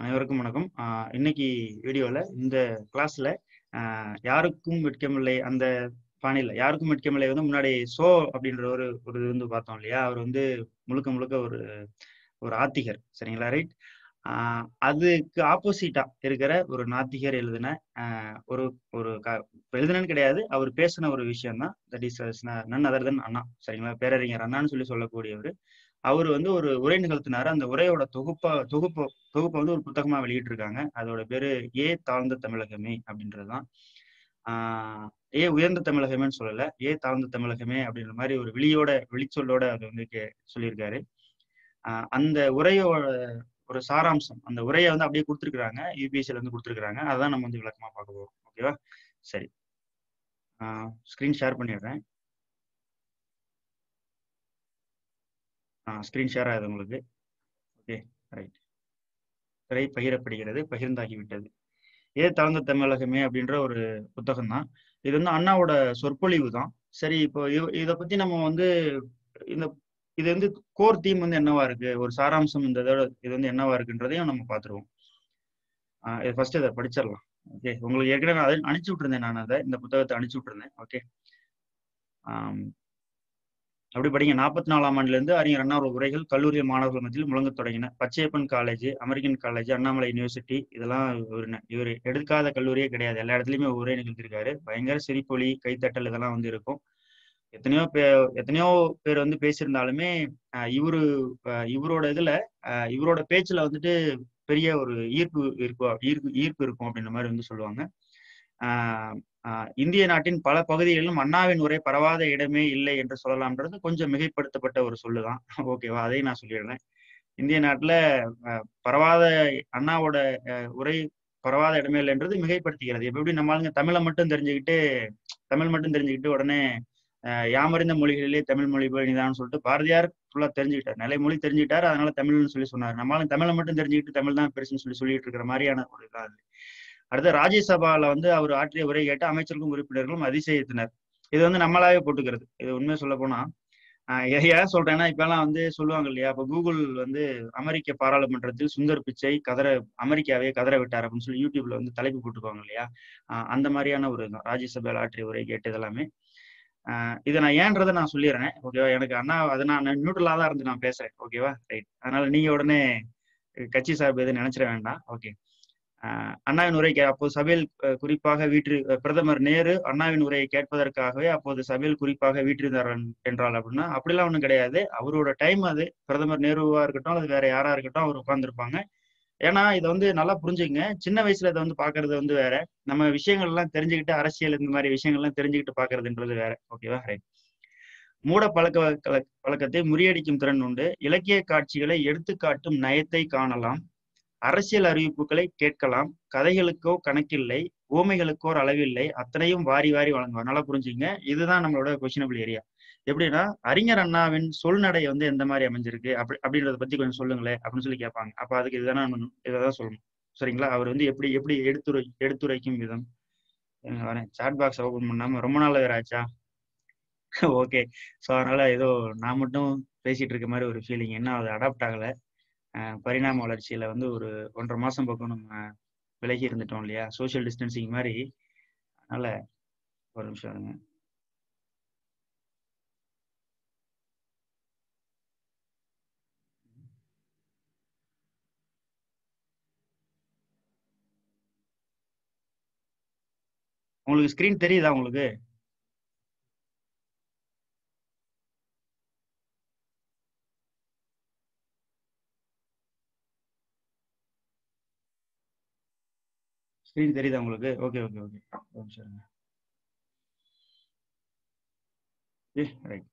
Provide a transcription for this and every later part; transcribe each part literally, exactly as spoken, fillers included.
அனைவருக்கும் வணக்கம். இன்னைக்கு வீடியோவில் இந்த கிளாஸில் யாருக்கும் விற்கமில்லை அந்த பாணியில் யாருக்கும் விற்கமில்லை வந்து முன்னாடி சோ அப்படின்ற ஒரு ஒரு இது வந்து பார்த்தோம் இல்லையா. அவர் வந்து முழுக்க முழுக்க ஒரு ஒரு ஆத்திகர், சரிங்களா, ரைட். அதுக்கு ஆப்போசிட்டாக இருக்கிற ஒரு நாத்திகர் எழுதின ஒரு ஒரு க எழுதுனன்னு கிடையாது, அவர் பேசின ஒரு விஷயம்தான். தட் இஸ் நன் அதர் தென் அண்ணா, சரிங்களா, பேரறிஞர் அண்ணான்னு சொல்லி சொல்லக்கூடியவர். அவர் வந்து ஒரு உரை நிகழ்த்தினாரு. அந்த உரையோட தொகுப்பா தொகுப்பு தொகுப்பை வந்து ஒரு புத்தகமா வெளியிட்டு இருக்காங்க. அதோட பேரு ஏ தாழ்ந்த தமிழகமே அப்படின்றதுதான். ஆஹ் ஏ உயர்ந்த தமிழகமேன்னு சொல்லல, ஏ தாழ்ந்த தமிழகமே அப்படின்ற மாதிரி ஒரு விழியோட வெளிச்சொல்லோட அது வந்து சொல்லியிருக்காரு. ஆஹ் அந்த உரையோட ஒரு சாராம்சம், அந்த உரையை வந்து அப்படியே கொடுத்துருக்குறாங்க, யூபிஎஸ்சில இருந்து கொடுத்துருக்குறாங்க. அதான் நம்ம வந்து விளக்கமா பார்க்க போறோம், ஓகேவா? சரி, ஆஹ் ஸ்கிரீன் ஷேர் பண்ணிடுறேன். ஸ்கிரீன் ஷேர் ஆகுது உங்களுக்கு. Okay, right. திரை பகிரப்படுகிறது, பகிர்ந்தாகிவிட்டது. ஏ தாழ்ந்த தமிழகமே அப்படின்ற ஒரு புத்தகம் தான் இது. வந்து அண்ணாவோட சொற்பொழிவு தான். சரி, இப்போ இதை பத்தி நம்ம வந்து இந்த இது வந்து கோர் தீம் வந்து என்னவா இருக்கு, ஒரு சாராம்சம் இந்த இதோட இது வந்து என்னவா இருக்குன்றதையும் நம்ம பார்த்துருவோம். ஆஹ் இது ஃபர்ஸ்ட் இதை படிச்சிடலாம். ஓகே, உங்களுக்கு ஏற்கனவே அதை அனுப்பிச்சு விட்டுருந்தேன், நான் அதை இந்த புத்தகத்தை அனுப்பிச்சு விட்டுருந்தேன். ஓகே, ஆஹ் அப்படி படிங்க. நாற்பத்தி நாலாம் ஆண்டுலேருந்து அறிஞர் அண்ணா உரைகள் கல்லூரி மாணவர்கள் மத்தியில் முழங்க தொடங்கின. Pachaiyappan college, American college, Annamalai university, இதெல்லாம் இவர் இவர் எடுக்காத கல்லூரியே கிடையாது. எல்லா இடத்துலையுமே உரை நிகழ்த்திருக்காரு. பயங்கர சிரிப்பொலி, கைத்தட்டல் இதெல்லாம் வந்து இருக்கும். எத்தனையோ பே எத்தனையோ பேர் வந்து பேசியிருந்தாலுமே இவரு இவரோட இதில் இவரோட பேச்சில் வந்துட்டு பெரிய ஒரு ஈர்ப்பு இருக்கும் ஈர்ப்பு ஈர்ப்பு இருக்கும் அப்படின்ற மாதிரி வந்து சொல்லுவாங்க. இந்திய நாட்டின் பல பகுதிகளிலும் அண்ணாவின் உரை பரவாத இடமே இல்லை என்று சொல்லலாம்ன்றது கொஞ்சம் மிகைப்படுத்தப்பட்ட ஒரு சொல்லுதான், ஓகேவா? அதையும் நான் சொல்லிடுறேன். இந்திய நாட்டுல பரவாத அண்ணாவோட உரை பரவாத இடமே இல்லைன்றது மிகைப்படுத்திக்கிறது. எப்படி நம்ம ஆளுங்க தமிழை மட்டும் தெரிஞ்சுக்கிட்டு தமிழ் மட்டும் தெரிஞ்சுக்கிட்டு உடனே யாமறிந்த மொழிகளிலே தமிழ் மொழி போய்தான்னு சொல்லிட்டு பாரதியார் ஃபுல்லா தெரிஞ்சுக்கிட்டார், நிலை மொழி தெரிஞ்சுக்கிட்டாரு, அதனால தமிழ்னு சொல்லி சொன்னார். நம்மளும் தமிழை மட்டும் தெரிஞ்சுக்கிட்டு தமிழ் தான் பெருசுன்னு சொல்லி சொல்லிட்டு இருக்கிற மாதிரியான ஒரு இதாக. அடுத்து ராஜ்யசபால வந்து அவர் ஆற்றிய உரை கேட்டு அமைச்சர்களும் உறுப்பினர்களும் அதிசயித்தனர். இது வந்து நம்மளாவே போட்டுக்கிறது. இது உண்மையை சொல்ல போனா ஏன் சொல்றேன்னா, இப்ப எல்லாம் வந்து சொல்லுவாங்க இல்லையா, இப்ப கூகுள் வந்து அமெரிக்க பாராளுமன்றத்தில் சுந்தர் பிச்சை கதற அமெரிக்காவே கதற விட்டார் அப்படின்னு சொல்லி யூடியூப்ல வந்து தலைப்பு போட்டுக்குவாங்க இல்லையா. ஆஹ் அந்த மாதிரியான ஒரு இதுதான் ராஜ்யசபால ஆற்றிய உரை கேட்டு எல்லாமே. ஆஹ் இதை நான் ஏன்றதை நான் சொல்லிடுறேன், ஓகேவா? எனக்கு அண்ணா அதை நான் நியூட்ரலா தான் இருந்து நான் பேசுறேன், ஓகேவா, ரைட். அதனால நீங்க உடனே கட்சி சார்பு எதுவும் நினைச்சிட வேண்டாம், ஓகே. ஆஹ் அண்ணாவின் உரை கே அப்போது சபையில் குறிப்பாக வீற்று பிரதமர் நேரு அண்ணாவின் உரையை கேட்பதற்காகவே அப்போது சபையில் குறிப்பாக வீற்றிருந்தார்கள் என்றால் அப்படின்னா அப்படிலாம் ஒன்றும் கிடையாது. அவரோட டைம் அது பிரதமர் நேருவா இருக்கட்டும் அது வேற யாரா இருக்கட்டும் அவர் உட்கார்ந்துருப்பாங்க. ஏன்னா இதை வந்து நல்லா புரிஞ்சுக்கங்க, சின்ன வயசுல இதை வந்து பாக்குறது வந்து வேற, நம்ம விஷயங்கள்லாம் தெரிஞ்சுக்கிட்டு அரசியல் இந்த மாதிரி விஷயங்கள்லாம் தெரிஞ்சுக்கிட்டு பாக்குறதுன்றது வேற, ஓகேவா, ரைட். மூட பழக்க பழக்கத்தை முறியடிக்கும் திறன் உண்டு. இலக்கிய காட்சிகளை எடுத்துக்காட்டும் நயத்தை காணலாம். அரசியல் அறிவிப்புகளை கேட்கலாம். கதைகளுக்கோ கணக்கில்லை, ஓமைகளுக்கோ ஒரு அளவில்லை. அத்தனையும் வாரி வாரி வழங்குவார். நல்லா புரிஞ்சுங்க, இதுதான் நம்மளோட கொஷினபிள் ஏரியா. எப்படின்னா, அறிஞர் அண்ணாவின் சொல்நடை வந்து எந்த மாதிரி அமைஞ்சிருக்கு அப்படி அப்படின்றத பத்தி கொஞ்சம் சொல்லுங்களேன் அப்படின்னு சொல்லி கேட்பாங்க. அப்ப அதுக்கு இதுதானே இதான் சொல்லணும், சரிங்களா? அவர் வந்து எப்படி எப்படி எடுத்துரை எடுத்துரைக்கும் விதம். வரேன், சாட் பாக்ஸ் ஓபன் பண்ணாம ரொம்ப நாள் வேற ஆச்சா, ஓகே. ஸோ அதனால ஏதோ நான் மட்டும் பேசிட்டு இருக்க மாதிரி ஒரு ஃபீலிங். என்ன அது அடாப்ட் ஆகலை. பரிணாம வளர்ச்சியில வந்து ஒரு ஒன்றரை மாசம் பக்கம் நம்ம விலகி இருந்துட்டோம் இல்லையா, சோசியல் டிஸ்டன்சிங் மாதிரி. அதனால ஒரு நிமிஷம் இருங்க. உங்களுக்கு ஸ்கிரீன் தெரியுதா உங்களுக்கு? ஸ்கிரீன் தெரியுதா உங்களுக்கு? Okay okay okay right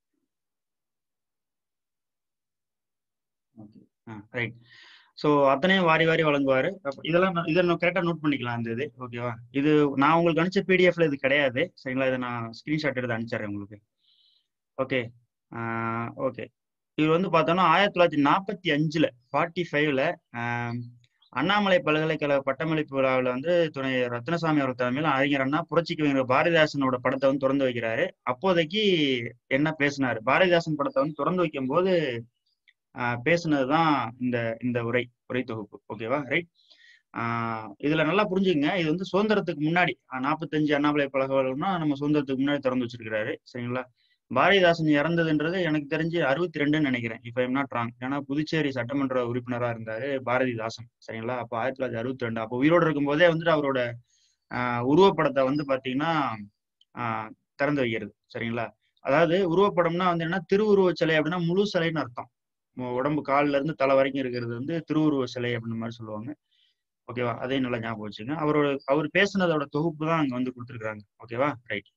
okay ஆ ரைட். ஸோ அத்தனையும் வாரி வாரி வழங்குவார். இதெல்லாம் இதை நான் கரெக்டாக நோட் பண்ணிக்கலாம் அந்த இது, ஓகேவா? இது நான் உங்களுக்கு அனுப்பிச்ச பிடிஎஃப்ல இது கிடையாது, சரிங்களா? இதை நான் ஸ்கிரீன்ஷாட் எடுத்து அனுப்பிச்சிடுறேன் உங்களுக்கு, ஓகே ஓகே. இது வந்து பார்த்தோன்னா ஆயிரத்தி தொள்ளாயிரத்தி நாற்பத்தி அஞ்சுல ஃபார்ட்டி ஃபைவ்ல அண்ணாமலை பல்கலைக்கழக பட்டமளிப்பு விழாவில் வந்து துணை ரத்னசாமி அவர்கள் தலைமையில் அறிஞர் அண்ணா புரட்சி கவிஞர் பாரதிதாசனோட படத்தை வந்து திறந்து வைக்கிறாரு. அப்போதைக்கு என்ன பேசினாரு, பாரதிதாசன் படத்தை வந்து திறந்து வைக்கும் போது பேசுனது தான் இந்த இந்த உரை உரை தொகுப்பு. ஓகேவா, ரைட். ஆஹ் இதுல நல்லா புரிஞ்சுங்க, இது வந்து சுதந்திரத்துக்கு முன்னாடி நாற்பத்தஞ்சு அண்ணாமலை பல்கலைக்கழகம்னா நம்ம சுதந்திரத்துக்கு முன்னாடி திறந்து வச்சிருக்கிறாரு. சரிங்களா, பாரதிதாசன் இறந்ததுன்றது எனக்கு தெரிஞ்சு அறுபத்தி ரெண்டுன்னு நினைக்கிறேன், இஃப் ஐம் நாட் ராங். ஏன்னா புதுச்சேரி சட்டமன்ற உறுப்பினராக இருந்தாரு பாரதிதாசன். சரிங்களா, அப்போ ஆயிரத்தி தொள்ளாயிரத்தி அறுபத்தி ரெண்டு அப்போ உயிரோடு இருக்கும் போதே வந்துட்டு அவரோட ஆஹ் உருவப்படத்தை வந்து பாத்தீங்கன்னா ஆஹ் திறந்து வைக்கிறது. சரிங்களா, அதாவது உருவப்படம்னா வந்து என்ன, திருவுருவ சிலை அப்படின்னா முழு சிலைன்னு அர்த்தம். உடம்பு காலில் இருந்து தலை வரைக்கும் இருக்கிறது வந்து திருவுருவ சிலை அப்படின்ற மாதிரி சொல்லுவாங்க. ஓகேவா, அதையும் நல்லா ஞாபகம் வச்சுங்க. அவரோட அவர் பேசுனதோட தொகுப்பு தான் அங்கே வந்து கொடுத்துருக்காங்க. ஓகேவா, ரைட்.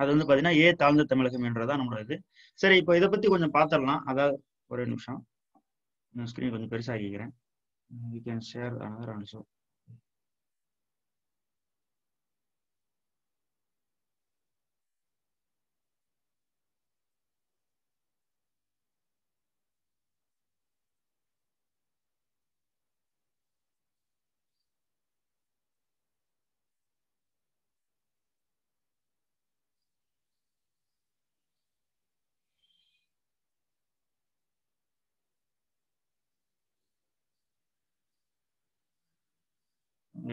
அது வந்து பார்த்தீங்கன்னா ஏ தாழ்ந்த தமிழகம் என்றதான் நம்மளோட இது. சரி, இப்போ இதை பற்றி கொஞ்சம் பார்த்துடலாம். அதாவது ஒரே நிமிஷம், நான் ஸ்க்ரீன் கொஞ்சம் பெருசாகிக்கிறேன். You can share another also.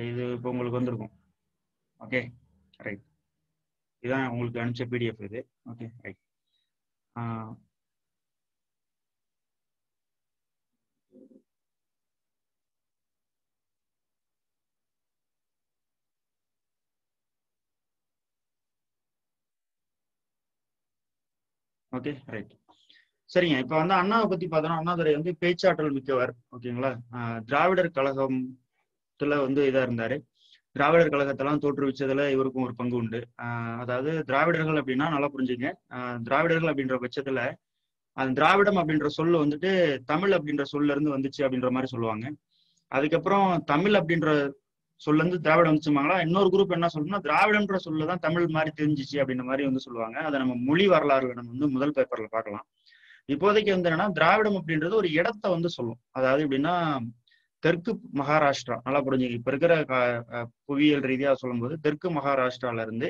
இது இப்போ உங்களுக்கு வந்திருக்கும். Okay, right. இதுதான் உங்களுக்கு அனுப்பிச்ச பிடிஎஃப் இது. Okay, right. Okay, right. சரிங்க, இப்போ வந்து அண்ணாவை பத்தி பார்த்தோம்னா, அண்ணாதுரை வந்து பேச்சாற்றல் மிக்கவர். ஓகேங்களா, திராவிடர் கழகம் வந்து இதா இருந்தாரு. திராவிடர் கழகத்தெல்லாம் தோற்றுவிச்சதுல இவருக்கும் ஒரு பங்கு உண்டு. ஆஹ் அதாவது திராவிடர்கள் அப்படின்னா நல்லா புரிஞ்சுங்க, ஆஹ் திராவிடர்கள் அப்படின்ற பட்சத்துல அந்த திராவிடம் அப்படின்ற சொல்லு வந்துட்டு தமிழ் அப்படின்ற சொல்ல இருந்து வந்துச்சு அப்படின்ற மாதிரி சொல்லுவாங்க. அதுக்கப்புறம் தமிழ் அப்படின்ற சொல்ல இருந்து திராவிடம் வந்துச்சுமாங்களா, இன்னொரு குரூப் என்ன சொல்லணும்னா திராவிடம்ன்ற சொல்லதான் தமிழ் மாதிரி தெரிஞ்சிச்சு அப்படின்ற மாதிரி வந்து சொல்லுவாங்க. அதை நம்ம மொழி வரலாறு நம்ம வந்து முதல் பேப்பர்ல பார்க்கலாம். இப்போதைக்கு வந்து என்னன்னா திராவிடம் அப்படின்றது ஒரு இடத்த வந்து சொல்லும். அதாவது எப்படின்னா தெற்கு மகாராஷ்டிரா, நல்லா புரிஞ்சுங்க, இப்ப இருக்கிற புவியியல் ரீதியா சொல்லும் போது தெற்கு மகாராஷ்டிரால இருந்து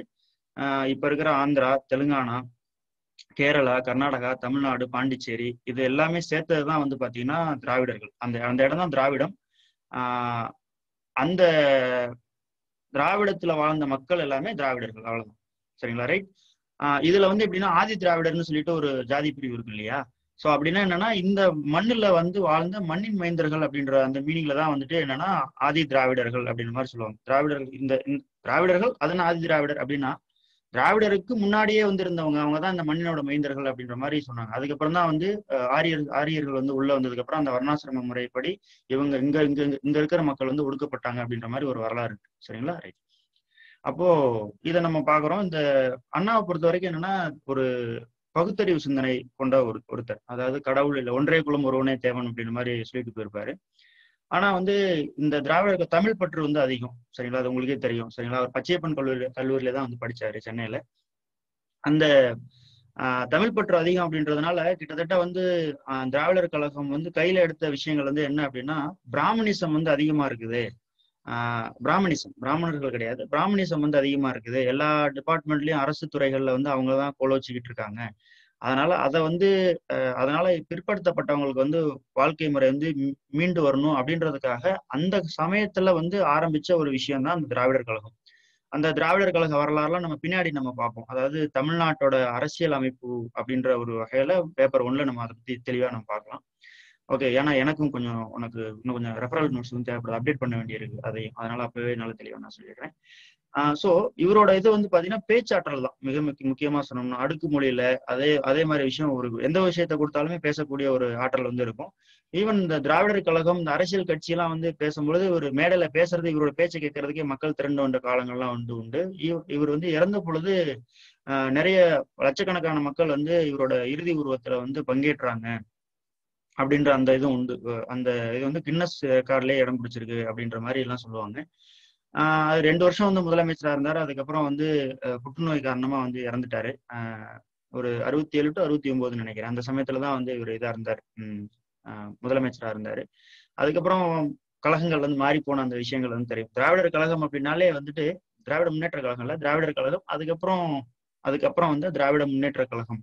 ஆஹ் இப்ப இருக்கிற ஆந்திரா, தெலுங்கானா, கேரளா, கர்நாடகா, தமிழ்நாடு, பாண்டிச்சேரி இது எல்லாமே சேர்த்ததுதான் வந்து பாத்தீங்கன்னா திராவிடர்கள். அந்த அந்த இடம் தான் திராவிடம். ஆஹ் அந்த திராவிடத்துல வாழ்ந்த மக்கள் எல்லாமே திராவிடர்கள், அவ்வளவுதான். சரிங்களா, ரைட். ஆஹ் இதுல வந்து எப்படின்னா ஆதி திராவிடர்னு சொல்லிட்டு ஒரு ஜாதி பிரிவு இருக்கு இல்லையா. ஸோ அப்படின்னா என்னன்னா இந்த மண்ணுல வந்து வாழ்ந்த மண்ணின் மைந்தர்கள் அப்படின்ற அந்த மீனிங்ல தான் வந்துட்டு என்னன்னா ஆதி திராவிடர்கள் அப்படின்ற மாதிரி சொல்லுவாங்க. திராவிடர்கள் இந்த திராவிடர்கள் அதனால ஆதி திராவிடர் அப்படின்னா திராவிடருக்கு முன்னாடியே வந்து இருந்தவங்க, அவங்க தான் இந்த மண்ணினோட மைந்தர்கள் அப்படின்ற மாதிரி சொன்னாங்க. அதுக்கப்புறம் தான் வந்து ஆரியர் ஆரியர்கள் வந்து உள்ள வந்ததுக்கு அப்புறம் அந்த வர்ணாசிரம முறைப்படி இவங்க இங்க இங்க இங்க இருக்கிற மக்கள் வந்து ஒடுக்கப்பட்டாங்க அப்படின்ற மாதிரி ஒரு வரலாறு இருக்கு. சரிங்களா, ரைட். அப்போ இதை நம்ம பாக்குறோம். இந்த அண்ணாவை பொறுத்த வரைக்கும் என்னன்னா ஒரு பகுத்தறிவு சிந்தனை கொண்ட ஒரு ஒருத்தர். அதாவது கடவுள் இல்லை, ஒன்றே குலம் ஒருவனே தேவன் அப்படின்ற மாதிரி சொல்லிட்டு போயிருப்பாரு. ஆனா வந்து இந்த திராவிட தமிழ் பற்று வந்து அதிகம். சரிங்களா, அது உங்களுக்கே தெரியும். சரிங்களா, அவர் பச்சையப்பன் கல்லூரி கல்லூரியில தான் வந்து படிச்சாரு, சென்னையில. அந்த ஆஹ் தமிழ் பற்று அதிகம் அப்படின்றதுனால கிட்டத்தட்ட வந்து ஆஹ் திராவிடர் கழகம் வந்து கையில எடுத்த விஷயங்கள் வந்து என்ன அப்படின்னா பிராமணிசம் வந்து அதிகமா இருக்குது. ஆஹ் பிராமணிசம் பிராமணர்கள் கிடையாது, பிராமணிசம் வந்து அதிகமா இருக்குது. எல்லா டிபார்ட்மெண்ட்லயும் அரசு துறைகள்ல வந்து அவங்கதான் கோல வச்சுக்கிட்டு இருக்காங்க. அதனால அதை வந்து அஹ் அதனால பிற்படுத்தப்பட்டவங்களுக்கு வந்து வாழ்க்கை முறை வந்து மீண்டு வரணும் அப்படின்றதுக்காக அந்த சமயத்துல வந்து ஆரம்பிச்ச ஒரு விஷயம்தான் அந்த திராவிடர் கழகம். அந்த திராவிடர் கழக வரலாறுலாம் நம்ம பின்னாடி நம்ம பார்ப்போம். அதாவது தமிழ்நாட்டோட அரசியல் அமைப்பு அப்படின்ற ஒரு வகையில பேப்பர் ஒன்ல நம்ம அதை பத்தி தெளிவா நம்ம பார்க்கலாம். ஓகே, ஏன்னா எனக்கும் கொஞ்சம் உனக்கு இன்னும் கொஞ்சம் ரெஃபரல் நோட்ஸ் வந்து தேவைப்படுது, அப்டேட் பண்ண வேண்டியிருக்கு அதையும். அதனால அப்பவே நல்ல தெளிவாக நான் சொல்லிடுறேன். ஆஹ் ஸோ இவரோட இது வந்து பார்த்தீங்கன்னா பேச்சாற்றல் தான் மிக முக்கியமாக சொன்னோம்னா. அடுக்கு மொழியில அதே அதே மாதிரி விஷயம் ஒரு எந்த விஷயத்த கொடுத்தாலுமே பேசக்கூடிய ஒரு ஆற்றல் வந்து இருக்கும். ஈவன் இந்த திராவிடர் கழகம் இந்த அரசியல் கட்சியெல்லாம் வந்து பேசும்பொழுது ஒரு மேடையில பேசுறது இவரோட பேச்சை கேட்கறதுக்கே மக்கள் திரண்டு வந்த காலங்கள்லாம் உண்டு உண்டு இவர் வந்து இறந்த பொழுது ஆஹ் நிறைய லட்சக்கணக்கான மக்கள் வந்து இவரோட இறுதி உருவத்துல வந்து பங்கேற்றாங்க அப்படின்ற அந்த இதுவும் உண்டு. அந்த இது வந்து கின்னஸ் ரெக்கார்ட்லயே இடம் பிடிச்சிருக்கு அப்படின்ற மாதிரி எல்லாம் சொல்லுவாங்க. ஆஹ் ரெண்டு வருஷம் வந்து முதலமைச்சராக இருந்தாரு. அதுக்கப்புறம் வந்து புற்றுநோய் காரணமா வந்து இறந்துட்டாரு. ஆஹ் ஒரு அறுபத்தி ஏழு டு அறுபத்தி ஒன்பதுன்னு நினைக்கிறேன். அந்த சமயத்துலதான் வந்து இவர் இதா இருந்தாரு, ஆஹ் முதலமைச்சராக இருந்தாரு. அதுக்கப்புறம் கழகங்கள் வந்து மாறி போன அந்த விஷயங்கள் வந்து தெரியும். திராவிடர் கழகம் அப்படின்னாலே வந்துட்டு திராவிட முன்னேற்ற கழகம் இல்ல, திராவிடர் கழகம், அதுக்கப்புறம் அதுக்கப்புறம் வந்து திராவிட முன்னேற்ற கழகம்.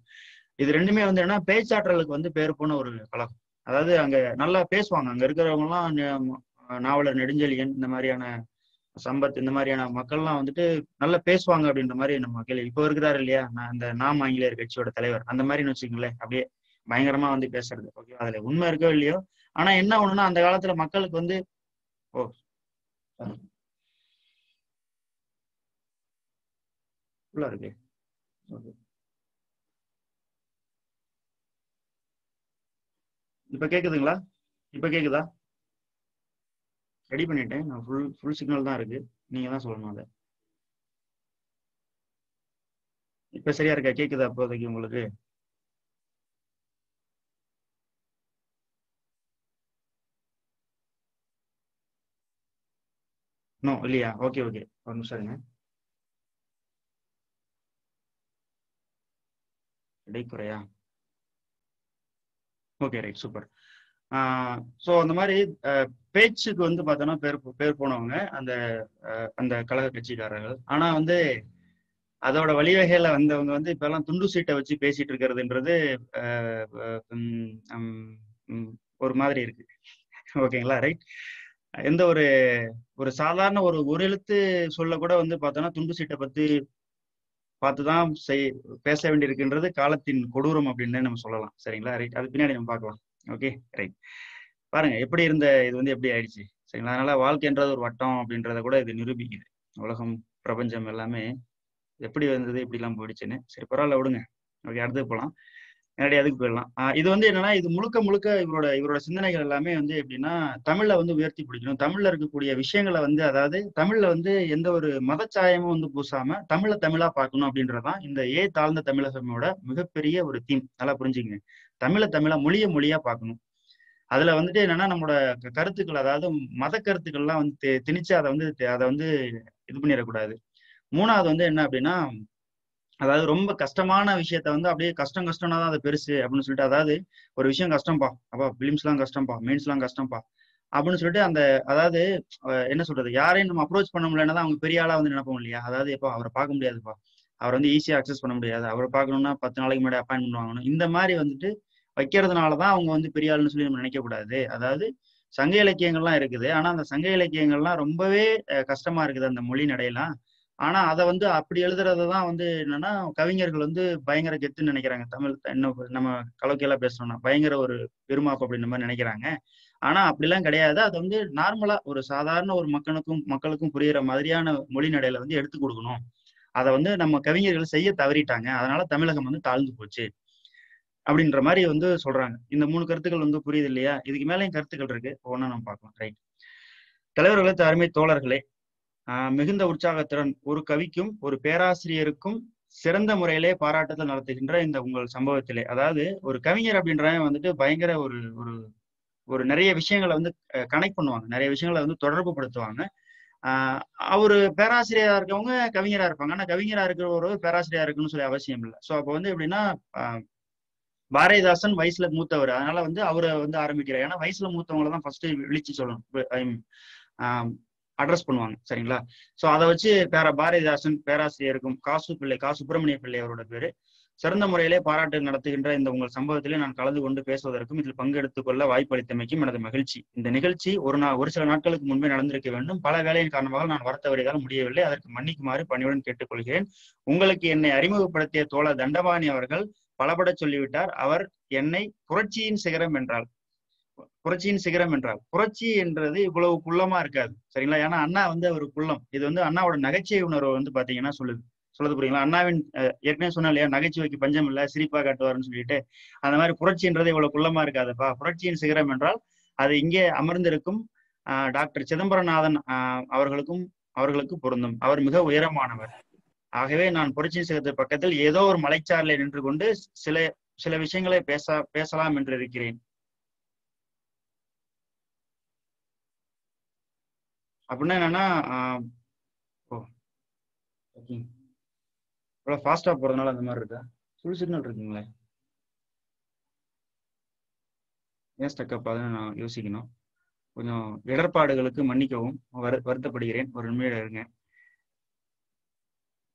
இது ரெண்டுமே வந்து என்னன்னா பேச்சாற்றலுக்கு வந்து பேர் போன ஒரு கழகம். அதாவது அங்கே நல்லா பேசுவாங்க, அங்கே இருக்கிறவங்கலாம் நாவலர் நெடுஞ்செழியன் இந்த மாதிரியான சம்பத் இந்த மாதிரியான மக்கள்லாம் வந்துட்டு நல்லா பேசுவாங்க அப்படின்ற மாதிரி நம்ம கேள்வி. இப்போ இருக்கிறாரு இல்லையா அந்த நாம் ஆங்கிலேயர் கட்சியோட தலைவர், அந்த மாதிரின்னு வச்சுக்கோங்களேன், அப்படியே பயங்கரமா வந்து பேசுறது. ஓகே, அதுல உண்மை இருக்கோ இல்லையோ, ஆனா என்ன ஒண்ணுன்னா அந்த காலத்துல மக்களுக்கு வந்து ஓ இருக்கு இப்ப கேக்குதுங்களா? இப்ப கேக்குதா? ரெடி பண்ணிட்டேன் நான், ஃபுல் ஃபுல் சிக்னல் தான் இருக்கு, நீங்க தான் சொல்லணும் அதை. இப்ப சரியா இருக்கா? கேக்குதா அப்போதைக்கு உங்களுக்கு? நோ இல்லையா? ஓகே ஓகே, ஒரு நிமிஷம் இருங்க. இடைக்குறையா? Okay right, super. ஸோ அந்த மாதிரி பேச்சுக்கு வந்து பார்த்தோன்னா பேர் பேர் போனவங்க அந்த அந்த கழக கட்சிக்காரர்கள். ஆனால் வந்து அதோட வழிவகையில் வந்தவங்க வந்து இப்போல்லாம் துண்டு சீட்டை வச்சு பேசிட்டு இருக்கிறதுன்றது ஒரு மாதிரி இருக்கு. ஓகேங்களா? ரைட். எந்த ஒரு ஒரு சாதாரண ஒரு ஒரு எழுத்து சொல்ல கூட வந்து பார்த்தோன்னா துண்டு சீட்டை பற்றி பார்த்துதான் செய் பேச வேண்டியிருக்குன்றது காலத்தின் கொடூரம் அப்படின்னு நம்ம சொல்லலாம். சரிங்களா? ரைட். அது பின்னாடி நம்ம பார்க்கலாம். Okay right. பாருங்க எப்படி இருந்த இது வந்து எப்படி ஆயிடுச்சு. சரிங்களா? அதனால வாழ்க்கைன்றது ஒரு வட்டம் அப்படின்றத கூட இது நிரூபிக்குது. உலகம் பிரபஞ்சம் எல்லாமே எப்படி வந்தது இப்படிலாம் போயிடுச்சுன்னு. சரி பரவாயில்ல விடுங்க. ஓகே, அடுத்து போகலாம். நேரடியாக அதுக்கு போயிடலாம். இது வந்து என்னன்னா இது முழுக்க முழுக்க இவரோட இவரோட சிந்தனைகள் எல்லாமே வந்து எப்படின்னா தமிழ்ல வந்து உயர்த்தி பிடிக்கணும், தமிழ்ல இருக்கக்கூடிய விஷயங்களை வந்து அதாவது தமிழ்ல வந்து எந்த ஒரு மதச்சாயமும் வந்து பூசாம தமிழை தமிழா பார்க்கணும் அப்படின்றதான் இந்த ஏ தாழ்ந்த தமிழகமோட மிகப்பெரிய ஒரு தீம். நல்லா புரிஞ்சுங்க, தமிழை தமிழா மொழிய மொழியா பார்க்கணும். அதுல வந்துட்டு என்னன்னா நம்மளோட கருத்துக்கள் அதாவது மத கருத்துக்கள்லாம் வந்து திணிச்சு அதை வந்து அதை வந்து இது பண்ணிடக்கூடாது. மூணாவது வந்து என்ன அப்படின்னா அதாவது ரொம்ப கஷ்டமான விஷயத்த வந்து அப்படியே கஷ்டம் கஷ்டம்னா தான் அது பெருசு அப்படின்னு சொல்லிட்டு அதாவது ஒரு விஷயம் கஷ்டம்பா அப்பா, பிலிம்ஸ்லாம் கஷ்டம்பா, மீன்ஸ்லாம் கஷ்டம்பா அப்படின்னு சொல்லிட்டு அந்த அதாவது என்ன சொல்றது யாரையும் நம்ம அப்ரோச் பண்ண முடியலன்னா அவங்க பெரிய ஆளா வந்து நினைப்போம் இல்லையா? அதாவது இப்போ அவரை பார்க்க முடியாதுப்பா, அவர் வந்து ஈஸியாக அக்சஸ் பண்ண முடியாது, அவரை பார்க்கணும்னா பத்து நாளைக்கு முன்னாடி அப்பாயின்மெண்ட் வாங்கணும், இந்த மாதிரி வந்துட்டு வைக்கிறதுனாலதான் அவங்க வந்து பெரிய ஆளுன்னு சொல்லி நம்ம நினைக்கக்கூடாது. அதாவது சங்க இலக்கியங்கள்லாம் இருக்குது, ஆனா அந்த சங்க இலக்கியங்கள்லாம் ரொம்பவே கஷ்டமா இருக்குது அந்த மொழி நடையெல்லாம். ஆனா அதை வந்து அப்படி எழுதுறதுதான் வந்து என்னன்னா கவிஞர்கள் வந்து பயங்கர கெத்துன்னு நினைக்கிறாங்க. தமிழ் இன்னும் நம்ம கலோக்கியெல்லாம் பேசணும்னா பயங்கர ஒரு பெருமாப்பு அப்படின்ற மாதிரி நினைக்கிறாங்க. ஆனா அப்படிலாம் கிடையாது. அது வந்து நார்மலா ஒரு சாதாரண ஒரு மக்களுக்கும் மக்களுக்கும் புரியுற மாதிரியான மொழி நடையில வந்து எடுத்து கொடுக்கணும். அதை வந்து நம்ம கவிஞர்கள் செய்ய தவறிட்டாங்க, அதனால தமிழகம் வந்து தாழ்ந்து போச்சு அப்படின்ற மாதிரி வந்து சொல்றாங்க. இந்த மூணு கருத்துக்கள் வந்து புரியுது இல்லையா? இதுக்கு மேலேயும் கருத்துக்கள் இருக்கு, ஒன்னா நம்ம பார்க்கலாம். ரைட். தலைவர்களே, அருமை தோழர்களே, மிகுந்த உற்சாகத்துடன் ஒரு கவிக்கும் ஒரு பேராசிரியருக்கும் சிறந்த முறையிலே பாராட்டுதல் நடத்துகின்ற இந்த உங்கள் சம்பவத்திலே அதாவது ஒரு கவிஞர் அப்படின்றவன் வந்துட்டு பயங்கர ஒரு ஒரு ஒரு நிறைய விஷயங்களை வந்து கனெக்ட் பண்ணுவாங்க, நிறைய விஷயங்களை வந்து தொடர்பு படுத்துவாங்க. ஆஹ் அவரு பேராசிரியரா இருக்கவங்க கவிஞரா இருப்பாங்க, ஆனா கவிஞரா இருக்கிற ஒரு பேராசிரியரா இருக்குன்னு சொல்லி அவசியம் இல்லை. ஸோ அப்போ வந்து எப்படின்னா பாரதிதாசன் வயசுல மூத்தவர், அதனால வந்து அவரை வந்து ஆரம்பிக்கிறார். ஏன்னா வயசுல மூத்தவங்களை தான் ஃபர்ஸ்ட் விழிச்சு சொல்லணும், ஐ மீன் ஆஹ் அட்ரஸ் பண்ணுவாங்க. சரிங்களா? ஸோ அதை வச்சு பேர பாரதிதாசன் பேராசிரியருக்கும் காசு பிள்ளை கா சுப்பிரமணிய பிள்ளை அவரோட பேரு சிறந்த முறையிலே பாராட்டு நடத்துகின்ற இந்த உங்கள் சம்பவத்திலே நான் கலந்து கொண்டு பேசுவதற்கும் இதில் பங்கெடுத்துக் கொள்ள வாய்ப்பளித்தமைக்கும் எனது மகிழ்ச்சி. இந்த நிகழ்ச்சி ஒரு நாள் ஒரு சில நாட்களுக்கு முன்பே நடந்திருக்க வேண்டும். பல வேலையின் காரணமாக நான் வரத்த வரைதால் முடியவில்லை. அதற்கு மன்னிக்குமாறு பணியுடன் கேட்டுக்கொள்கிறேன். உங்களுக்கு என்னை அறிமுகப்படுத்திய தோழர் தண்டபாணி அவர்கள் பலபட சொல்லிவிட்டார். அவர் என்னை புரட்சியின் சிகரம் என்றார். புரட்சியின் சிகரம் என்றால் புரட்சி என்றது இவ்வளவு குள்ளமா இருக்காது. சரிங்களா? ஏன்னா அண்ணா வந்து ஒரு குள்ளம். இது வந்து அண்ணாவோட நகைச்சுவை உணர்வு வந்து பாத்தீங்கன்னா சொல்லுது சொல்லுது புரியுங்களா? அண்ணாவின் ஏற்கனவே சொன்ன இல்லையா நகைச்சுவைக்கு பஞ்சம் இல்லை, சிரிப்பா காட்டுவாருன்னு சொல்லிட்டு அந்த மாதிரி புரட்சின்றது இவ்வளவு குள்ளமா இருக்காதுப்பா. புரட்சியின் சிகரம் என்றால் அது இங்கே அமர்ந்திருக்கும் ஆஹ் டாக்டர் சிதம்பரநாதன் ஆஹ் அவர்களுக்கும் அவர்களுக்கு பொருந்தும். அவர் மிக உயரமானவர். ஆகவே நான் புரட்சியின் சிகரத்தின் பக்கத்தில் ஏதோ ஒரு மலைச்சாரில நின்று கொண்டு சில சில விஷயங்களை பேச பேசலாம் என்று இருக்கிறேன். அப்படின்னா என்னன்னா இவ்வளோ ஃபாஸ்டா போறதுனால அந்த மாதிரி இருக்கா? ஃபுல் சிக்னல் இருக்குங்களே, ஏன் ஸ்டக்கப் ஆகுதுன்னு நான் யோசிக்கணும். கொஞ்சம் இடர்பாடுகளுக்கு மன்னிக்கவும், வரு வருத்தப்படுகிறேன். ஒரு நிமிடம் இருங்க.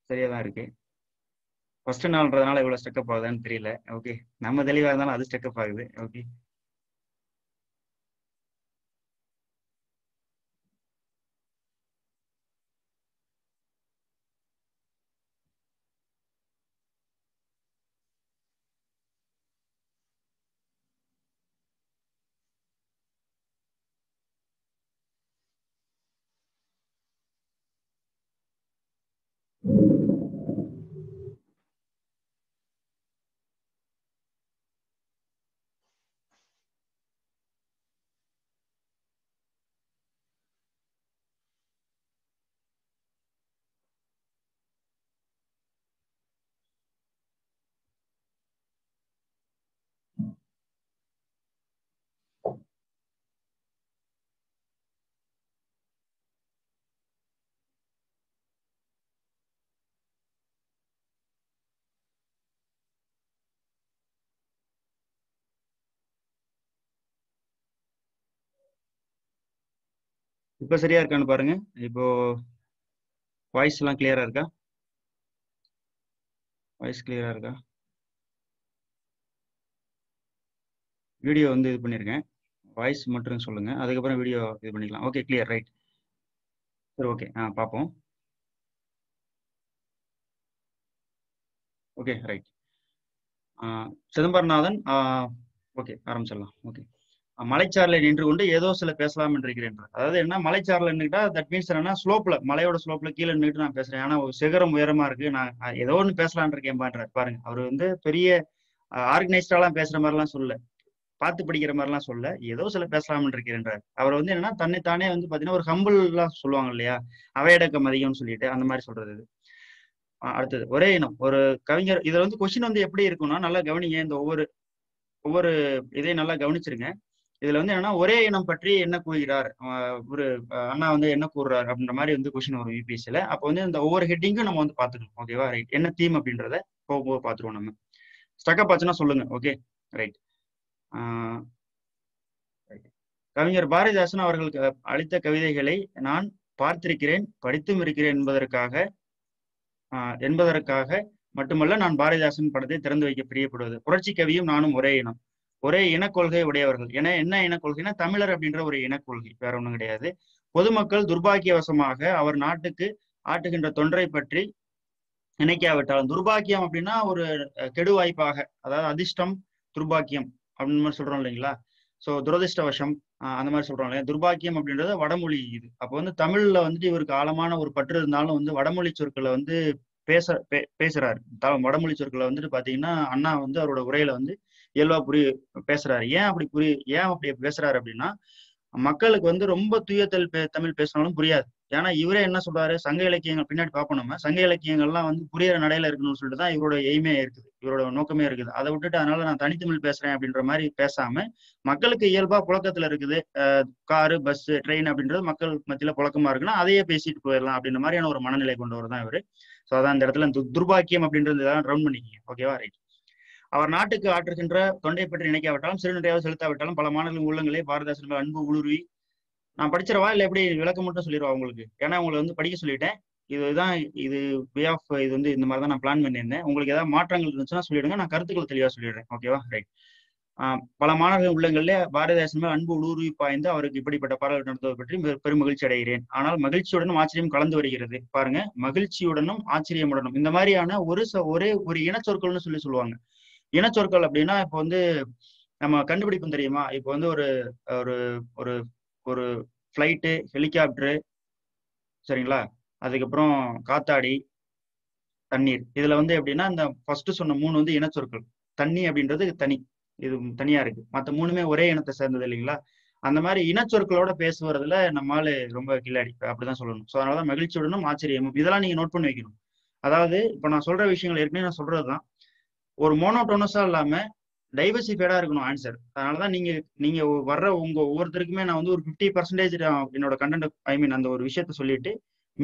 சரியா தான் இருக்கு. ஃபர்ஸ்ட் நாள்ன்றதுனால இவ்வளோ ஸ்டக்கப் ஆகுதான்னு தெரியல. ஓகே, நம்ம தெளிவாக இருந்தாலும் அது ஸ்டக்கப் ஆகுது. ஓகே இப்போ சரியா இருக்கான்னு பாருங்க. இப்போ வாய்ஸ் எல்லாம் கிளியரா இருக்கா? வாய்ஸ் கிளியரா இருக்கா? வீடியோ வந்து இது பண்ணியிருக்கேன், வாய்ஸ் மட்டும் சொல்லுங்கள், அதுக்கப்புறம் வீடியோ இது பண்ணிக்கலாம். Okay, clear, right. சரி, ஓகே, ஆ பார்ப்போம். Okay, right. சிதம்பரநாதன், ஓகே, ஆரம்பிச்சிடலாம். ஓகே, மலைச்சாரலை நின்று கொண்டு ஏதோ சில பேசலாம் இருக்கிறேன். அதாவது என்ன, மலைச்சாரலை நின்றுக்கிட்டா தட் மீன்ஸ் என்னன்னா ஸ்லோப்ல, மலையோட ஸ்லோப்ல கீழே நின்றுட்டு நான் பேசுறேன். ஏன்னா ஒரு சிகரம் உயரமா இருக்கு, நான் ஏதோ ஒன்று பேசலான் இருக்கேன் பான்றார். பாருங்க, அவர் வந்து பெரிய ஆர்கனைஸ்டாலாம் பேசுற மாதிரிலாம் சொல்ல, பார்த்து படிக்கிற மாதிரிலாம் சொல்ல, ஏதோ சில பேசலாம்னு இருக்கிறார். அவர் வந்து என்னன்னா தன்னை தானே வந்து பாத்தீங்கன்னா ஒரு ஹம்பிள் எல்லாம் சொல்லுவாங்க இல்லையா, அவையடக்கம் அதிகம்னு சொல்லிட்டு அந்த மாதிரி சொல்றது. அடுத்தது ஒரே இனம் ஒரு கவிஞர். இதுல வந்து கொஸ்டின் வந்து எப்படி இருக்கும்னா, நல்லா கவனிங்க, இந்த ஒவ்வொரு ஒவ்வொரு இதையும் நல்லா கவனிச்சிருங்க. இதுல வந்து என்னன்னா ஒரே இனம் பற்றி என்ன கூறுகிறார் ஒரு அண்ணா வந்து என்ன கூறுறாரு அப்படின்ற மாதிரி வந்து கொஸ்டின் வரும் யூபிஎஸ்சில. அப்போ வந்து இந்த ஒவ்வொரு ஹெட்டிங்கும் நம்ம வந்து பாத்துக்கணும். ஓகேவா, ரைட். என்ன தீம் அப்படின்றத போக போக பாத்துருவோம். நம்ம ஸ்டக்கப் ஆச்சுன்னா சொல்லுங்க. Okay, right. கவிஞர் பாரதிதாசன் அவர்களுக்கு அளித்த கவிதைகளை நான் பார்த்திருக்கிறேன், படித்தும் இருக்கிறேன் என்பதற்காக என்பதற்காக மட்டுமல்ல, நான் பாரதிதாசன் படத்தை திறந்து வைக்க பிரியப்படுவது. புரட்சி கவியும் நானும் ஒரே இனம், ஒரே இனக்கொள்கை உடையவர்கள். என என்ன இனக்கொள்கைன்னா, தமிழர் அப்படின்ற ஒரு இனக்கொள்கை, வேற ஒன்றும் கிடையாது. பொதுமக்கள் துர்பாக்கியவசமாக அவர் நாட்டுக்கு ஆட்டுகின்ற தொன்றை பற்றி நினைக்காவிட்டாலும், துர்பாக்கியம் அப்படின்னா ஒரு கெடு வாய்ப்பாக, அதாவது அதிர்ஷ்டம், துர்பாக்கியம் அப்படின்னு மாதிரி சொல்றோம் இல்லைங்களா. ஸோ துரதிருஷ்டவசம் அந்த மாதிரி சொல்றோம் இல்லையா. துர்பாக்கியம் அப்படின்றது வடமொழி இது. அப்போ வந்து தமிழ்ல வந்துட்டு இவருக்கு ஆழமான ஒரு பற்று இருந்தாலும் வந்து வடமொழி சொற்களை வந்து பேச பே பேசுறாரு வடமொழி சொற்களை வந்துட்டு பாத்தீங்கன்னா அண்ணா வந்து அவரோட உரையில வந்து இயல்பா புரிய பேசுறாரு. ஏன் அப்படி புரிய ஏன் அப்படி பேசுறாரு அப்படின்னா, மக்களுக்கு வந்து ரொம்ப தூய தமிழ் பேசினாலும் புரியாது. ஏன்னா இவரே என்ன சொல்றாரு, சங்க இலக்கியங்கள் பின்னாடி பார்ப்போம் நம்ம, சங்க இலக்கியங்கள்லாம் வந்து புரியற நடையில இருக்கணும்னு சொல்லிட்டு தான் இவரோட எய்மே இருக்குது, இவரோட நோக்கமே இருக்குது. அதை விட்டுட்டு அதனால நான் தனித்தமிழ் பேசுறேன் அப்படின்ற மாதிரி பேசாம, மக்களுக்கு இயல்பா புழக்கத்துல இருக்குது, காரு, பஸ், ட்ரெயின் அப்படின்றது மக்கள் மத்தியில புழக்கமா இருக்குன்னா அதையே பேசிட்டு போயிடலாம் அப்படின்ற மாதிரியான ஒரு மனநிலை கொண்டு வரதான் இவரு. ஸோ அதான் இந்த இடத்துல துர்பாக்கியம் அப்படின்றது இதெல்லாம் ரவுண்ட் பண்ணிக்கிங்க. ஓகேவா, ரைட். அவர் நாட்டுக்கு ஆற்றுகின்ற தொண்டை பற்றி நினைக்காவிட்டாலும், சிறுநடையாக செலுத்தாவிட்டாலும், பல மாணவர்களின் உள்ளங்களே பாரதிதாசன் அன்பு ஊடுருவி. நான் படிச்சிடவா இல்லை எப்படி விளக்கம் மட்டும் சொல்லிடுவா உங்களுக்கு? ஏன்னா உங்களை வந்து படிக்க சொல்லிட்டேன், இதுதான் இது வே ஆஃப், இது வந்து இந்த மாதிரி தான் நான் பிளான் பண்ணியிருந்தேன். உங்களுக்கு ஏதாவது மாற்றங்கள் இருந்துச்சுன்னா சொல்லிடுங்க, நான் கருத்துக்கள் தெளிவாக சொல்லிடுறேன். ஓகேவா, ரைட். பல மாணவர்கள் உள்ளங்களே பாரதிதாசன் அன்பு ஊடுருவி பாய்ந்து அவருக்கு இப்படிப்பட்ட பாடல்கள் நடத்துவது பற்றி பெரும் மகிழ்ச்சி அடைகிறேன். ஆனால் மகிழ்ச்சியுடனும் ஆச்சரியம் கலந்து வருகிறது. பாருங்க, மகிழ்ச்சியுடனும் ஆச்சரியமுடனும் இந்த மாதிரியான ஒரு ஒரே ஒரு இனச்சொற்கள்னு சொல்லி சொல்லுவாங்க. இனச்சொற்கள் அப்படின்னா இப்போ வந்து நம்ம கண்டுபிடிப்போம் தெரியுமா, இப்போ வந்து ஒரு ஒரு ஒரு ஃப்ளைட்டு, ஹெலிகாப்டரு, சரிங்களா, அதுக்கப்புறம் காத்தாடி, தண்ணீர். இதுல வந்து எப்படின்னா இந்த ஃபர்ஸ்ட் சொன்ன மூணு வந்து இனச்சொற்கள். தண்ணி அப்படின்றது தனி, இது தனியா இருக்கு, மற்ற மூணுமே ஒரே இனத்தை சேர்ந்தது இல்லைங்களா. அந்த மாதிரி இனச்சொற்களோட பேசுவதுல நம்மளால ரொம்ப கில்லாடி, அப்படிதான் சொல்லணும். ஸோ அதனாலதான் மகிழ்ச்சியுடனும் ஆச்சரியமும் இதெல்லாம் நீங்க நோட் பண்ணி வைக்கணும். அதாவது இப்போ நான் சொல்ற விஷயங்கள் ஏற்கனவே நான் சொல்றதுதான், ஒரு மோனோடோனஸா இல்லாம டைவர்சிஃபைடா இருக்கணும் ஆன்சர். அதனாலதான் நீங்க நீங்க வர்ற உங்க ஒவ்வொருத்தருக்குமே நான் வந்து ஒரு ஃபிஃப்டி பர்சன்டேஜ் என்னோட கண்டென்ட், ஐ மீன் அந்த ஒரு விஷயத்த சொல்லிட்டு,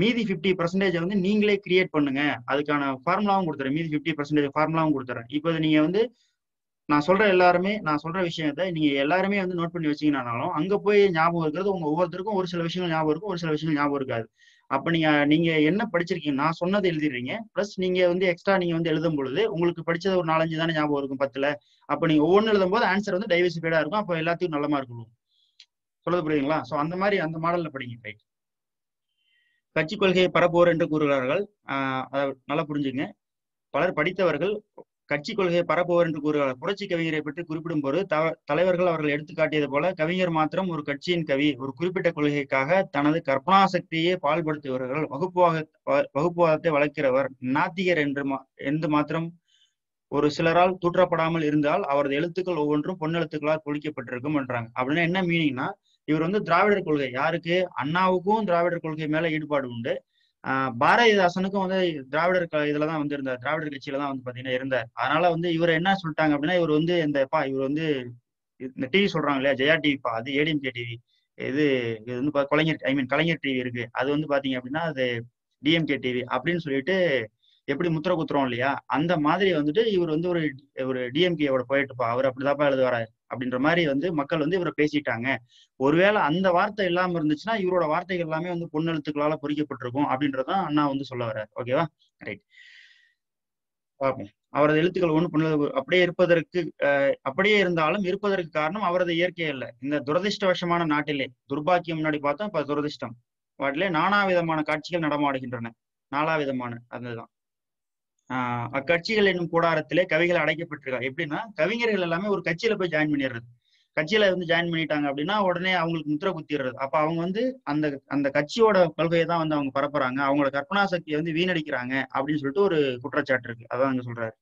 மீதி ஃபிஃப்டி பர்சன்டேஜ் வந்து நீங்களே கிரியேட் பண்ணுங்க. அதுக்கான ஃபார்முலாவும் கொடுத்துறேன், மீதி ஃபிஃப்டி பர்சன்டேஜ் ஃபார்முலாவும் கொடுத்துறேன். இப்போ நீங்க வந்து நான் சொல்ற எல்லாருமே, நான் சொல்ற விஷயத்த நீங்க எல்லாருமே வந்து நோட் பண்ணி வச்சீங்கன்னாலும் அங்க போய் ஞாபகம் இருக்கிறது உங்க ஒவ்வொருத்தருக்கும் ஒரு சில விஷயங்கள் ஞாபகம் இருக்கும், ஒரு சில விஷயங்கள் ஞாபகம் இருக்காது. அப்ப நீங்க நீங்க என்ன படிச்சிருக்கீங்க, நான் சொன்னதை எழுதிடுறீங்க, பிளஸ் நீங்க வந்து எக்ஸ்ட்ரா நீங்க வந்து எழுதும் பொழுது உங்களுக்கு படிச்சது ஒரு நாலஞ்சு தானே ஞாபகம் இருக்கும், பத்துல. அப்ப நீங்க ஒவ்வொன்னு எழுதும் போது ஆன்சர் வந்து டைவர்சிஃபைடா இருக்கும். அப்ப எல்லாத்தையும் நல்ல மார்க் இருக்கும். சொல்றது புரியுதுங்களா? சோ அந்த மாதிரி அந்த மாடல்ல படிங்க. ரைட். கட்சி கொள்கையை பரப்புவோர் என்று கூறுகிறார்கள். ஆஹ் அதை நல்லா புரிஞ்சுங்க. பலர் படித்தவர்கள் கட்சி கொள்கையை பரப்புவோர் என்று கூறுகிறார். புரட்சி கவிஞரை பற்றி குறிப்பிடும் போது த தலைவர்கள் அவர்கள் எடுத்துக்காட்டியது போல கவிஞர் மாத்திரம் ஒரு கட்சியின் கவி, ஒரு குறிப்பிட்ட கொள்கைக்காக தனது கற்பனா சக்தியை பால்படுத்துபவர்கள், வகுப்புவாத வகுப்புவாதத்தை வளர்க்கிறவர், நாத்திகர் என்று மா என்று மாத்திரம் ஒரு சிலரால் தூற்றப்படாமல் இருந்தால் அவரது எழுத்துக்கள் ஒவ்வொன்றும் பொன்னெழுத்துக்களால் பொழிக்கப்பட்டிருக்கும் என்றாங்க. அப்படின்னா என்ன மீனிங்னா, இவர் வந்து திராவிடர் கொள்கை, யாருக்கு, அண்ணாவுக்கும் திராவிடர் கொள்கை மேல ஈடுபாடு உண்டு, ஆஹ் பாரதிதாசனுக்கும் வந்து திராவிடர் இதுலதான் வந்து இருந்தார், திராவிடர் கட்சியில தான் வந்து பாத்தீங்கன்னா இருந்தார். அதனால வந்து இவர் என்ன சொல்லிட்டாங்க அப்படின்னா, இவர் வந்து இந்த பா இவர் வந்து இந்த டிவி சொல்றாங்க இல்லையா, ஜெயா டிவிப்பா, அது ஏடிஎம்கே டிவி, இது இது வந்து கலைஞர், ஐ மீன் கலைஞர் டிவி இருக்கு, அது வந்து பாத்தீங்க அப்படின்னா அது டிஎம்கே டிவி அப்படின்னு சொல்லிட்டு எப்படி முத்திர குத்துறோம் இல்லையா, அந்த மாதிரி வந்துட்டு இவர் வந்து ஒரு ஒரு டிஎம்கேவோட போயிட்டுப்பா, அவர் அப்படிதாப்பா எழுதுவாராரு அப்படின்ற மாதிரி வந்து மக்கள் வந்து இவரை பேசிட்டாங்க. ஒருவேளை அந்த வார்த்தை இல்லாம இருந்துச்சுன்னா இவரோட வார்த்தைகள் எல்லாமே வந்து பொன்னெழுத்துக்களால பொறிக்கப்பட்டிருக்கும் அப்படின்றதான் அண்ணா வந்து சொல்ல வர்றாரு. ஓகேவா, ரைட். பார்ப்போம். அவரது எழுத்துக்கள் ஒண்ணு பொண்ணு அப்படியே இருப்பதற்கு அஹ் அப்படியே இருந்தாலும் இருப்பதற்கு காரணம் அவரது இயற்கையே இல்லை. இந்த துரதிருஷ்டவசமான நாட்டிலே துர்பாக்கியம் முன்னாடி பார்த்தோம், இப்ப துரதிருஷ்டம் வாட்டிலே நானா விதமான காட்சிகள் நடமாடுகின்றன, நாலா விதமான அதுதான். ஆஹ் அக்கட்சிகள் என்னும் கூடாரத்திலே கவிகள் அடைக்கப்பட்டிருக்காங்க. எப்படின்னா கவிஞர்கள் எல்லாமே ஒரு கட்சியில போய் ஜாயின் பண்ணிடுறது, கட்சியில வந்து ஜாயின் பண்ணிட்டாங்க அப்படின்னா உடனே அவங்களுக்கு முத்திர குத்திடுறது. அப்ப அவங்க வந்து அந்த அந்த கட்சியோட கொள்கையை தான் வந்து அவங்க பரப்புறாங்க, அவங்களோட கற்பனா சக்தியை வந்து வீணடிக்கிறாங்க அப்படின்னு சொல்லிட்டு ஒரு குற்றச்சாட்டு இருக்கு. அதான் அங்க சொல்றாரு.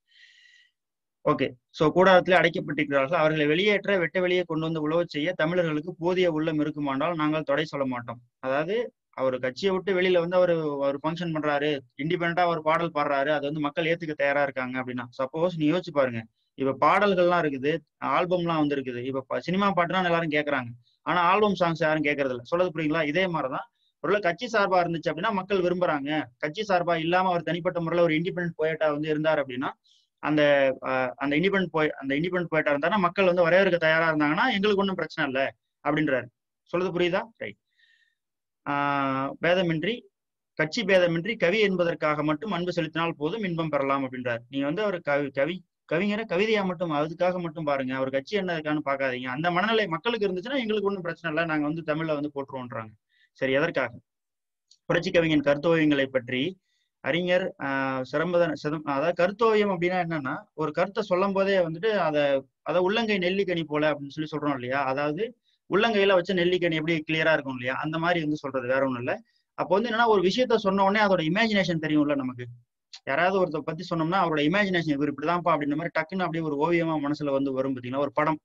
ஓகே, சோ கூடாரத்திலே அடைக்கப்பட்டிருக்கிறார்கள், அவர்களை வெளியேற்ற வெட்ட வெளியே கொண்டு வந்து உழவு செய்ய தமிழர்களுக்கு போதிய உள்ளம் இருக்குமானால் நாங்கள் தொடை சொல்ல மாட்டோம். அதாவது அவர் கட்சியை விட்டு வெளியில வந்து அவர் ஒரு ஃபங்க்ஷன் பண்றாரு, இண்டிபெண்டா ஒரு பாடல் பாடுறாரு, அது வந்து மக்கள் ஏத்துக்க தயாரா இருக்காங்க அப்படின்னா. சப்போஸ் நீ யோசிச்சு பாருங்க, இப்ப பாடல்கள்லாம் இருக்குது, ஆல்பம்லாம் வந்து இருக்குது, இப்ப சினிமா பாட்டுலாம் எல்லாரும் கேட்கறாங்க, ஆனா ஆல்பம் சாங்ஸ் யாரும் கேட்கறது இல்லை. சொல்ல புரியுங்களா? இதே மாதிரிதான் ஒரு கட்சி சார்பா இருந்துச்சு அப்படின்னா மக்கள் விரும்புறாங்க. கட்சி சார்பா இல்லாம அவர் தனிப்பட்ட முறையில ஒரு இண்டிபெண்ட் போயட்டா வந்து இருந்தார் அப்படின்னா அந்த அந்த இண்டிபெண்ட் போய் அந்த இண்டிபெண்ட் போயட்டா இருந்தாங்கன்னா மக்கள் வந்து வரவேற்க தயாரா இருந்தாங்கன்னா எங்களுக்கு ஒன்றும் பிரச்சனை இல்லை அப்படின்றாரு. சொல்றது புரியுதா? ரைட். ஆஹ் பேதமின்றி கட்சி பேதமின்றி கவி என்பதற்காக மட்டும் அன்பு செலுத்தினால் போதும் இன்பம் பெறலாம் அப்படின்றாரு. நீ வந்து அவர் கவி கவி கவிஞரை கவிதையா மட்டும் அதுக்காக மட்டும் பாருங்க, அவர் கட்சி என்ன இருக்கான்னு பாக்காதீங்க. அந்த மனநிலை மக்களுக்கு இருந்துச்சுன்னா எங்களுக்கு ஒன்றும் பிரச்சனை இல்லை, நாங்க வந்து தமிழ்ல வந்து போட்டுருவோன்றாங்க. சரி, எதற்காக? புரட்சி கவிஞன் கருத்தோவியங்களை பற்றி அறிஞர் ஆஹ் சிரம்பதன் சிதம் அதாவது கருத்தோவியம் அப்படின்னா என்னன்னா ஒரு கருத்தை சொல்லும் போதே வந்துட்டு அதை அதை உள்ளங்கை நெல்லிக்கனி போல அப்படின்னு சொல்லி சொல்றோம் இல்லையா, அதாவது உள்ளங்கையில வச்ச நெல்லிக்கனி எப்படி கிளியரா இருக்கும் இல்லையா, அந்த மாதிரி வந்து சொல்றது. வேற ஒண்ணும் இல்லை. அப்போ வந்து என்னன்னா ஒரு விஷயத்த சொன்ன உடனே அதோட இமேஜினேஷன் தெரியும்ல நமக்கு. யாராவது ஒருத்த பத்தி சொன்னோம்னா அவரோட இமேஜினேஷன் இவர் இப்படிதான்ப்பா அப்படின்ற மாதிரி டக்குன்னு அப்படியே ஒரு ஓவியமா மனசுல வந்து வரும். பாத்தீங்கன்னா ஒரு படம்,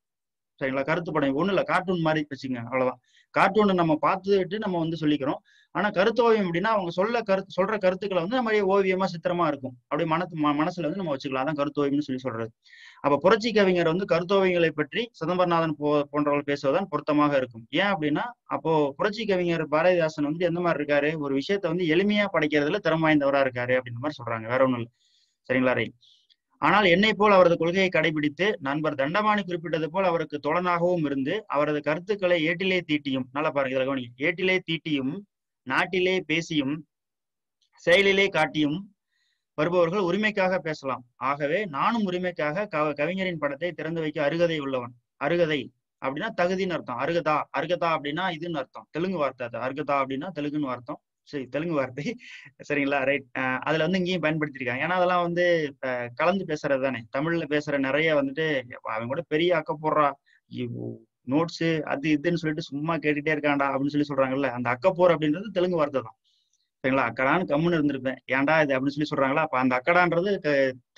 சரிங்களா, கருத்து படம் ஒண்ணு இல்ல, கார்ட்டூன் மாதிரி வச்சுங்க, அவ்வளவுதான். கார்ட்டூனை நம்ம பார்த்துட்டு நம்ம வந்து சொல்லிக்கிறோம். ஆனா கருத்து ஓவியம் அப்படின்னா அவங்க சொல்ல கருத்து சொல்ற கருத்துக்களை வந்து நம்ம ஓவியமா சித்திரமா இருக்கும், அப்படியே மனசு மனசுல வந்து நம்ம வச்சுக்கலாம். அதான் கருத்து ஓவியம்னு சொல்லி சொல்றது. அப்ப புரட்சி கவிஞர் வந்து கருத்தோவியங்களை பற்றி சிதம்பரநாதன் போ போன்றவர்கள் பேசுவதுதான் பொருத்தமாக இருக்கும். ஏன் அப்படின்னா அப்போ புரட்சி கவிஞர் பாரதிதாசன் வந்து எந்த மாதிரி இருக்காரு, ஒரு விஷயத்த வந்து எளிமையா படைக்கிறதுல திறம் வாய்ந்தவரா இருக்காரு அப்படின்ற மாதிரி சொல்றாங்க. வேற ஒண்ணும் இல்லை, சரிங்களா, ரைட். ஆனால் என்னை போல் அவரது கொள்கையை கடைபிடித்து நண்பர் தண்டபாணி குறிப்பிட்டது போல் அவருக்கு தோழனாகவும் இருந்து அவரது கருத்துக்களை ஏட்டிலே தீட்டியும், நல்லா பாருங்க இதில் கவனிங்க, ஏட்டிலே தீட்டியும் நாட்டிலே பேசியும் செயலிலே காட்டியும் வருபவர்கள் உரிமைக்காக பேசலாம். ஆகவே நானும் உரிமைக்காக கவ கவிஞரின் படத்தை திறந்து வைக்க அருகதை உள்ளவன். அருகதை அப்படின்னா தகுதின்னு அர்த்தம், அருகதா அருகதா அப்படின்னா இதுன்னு அர்த்தம், தெலுங்கு வார்த்தை அது, அருகதா அப்படின்னா தெலுங்குன்னு அர்த்தம், சரி தெலுங்கு வார்த்தை, சரிங்களா, ரைட். அஹ் அதுல வந்து இங்கேயும் பயன்படுத்திருக்காங்க. ஏன்னா அதெல்லாம் வந்து கலந்து பேசுறது தானே, தமிழ்ல பேசுற நிறைய வந்துட்டு அவங்க கூட பெரிய அக்க போடுறா நோட்ஸ் அது இதுன்னு சொல்லிட்டு சும்மா கேட்டுட்டே இருக்காண்டா அப்படின்னு சொல்லி சொல்றாங்கல்ல, அந்த அக்கப்போர் அப்படின்றது தெலுங்கு வார்த்தை தான், சரிங்களா. அக்கடான்னு கம்முன்னு இருந்திருப்பேன் ஏன்டா இது அப்படின்னு சொல்லி சொல்றாங்களா, அப்ப அந்த அக்கடான்றது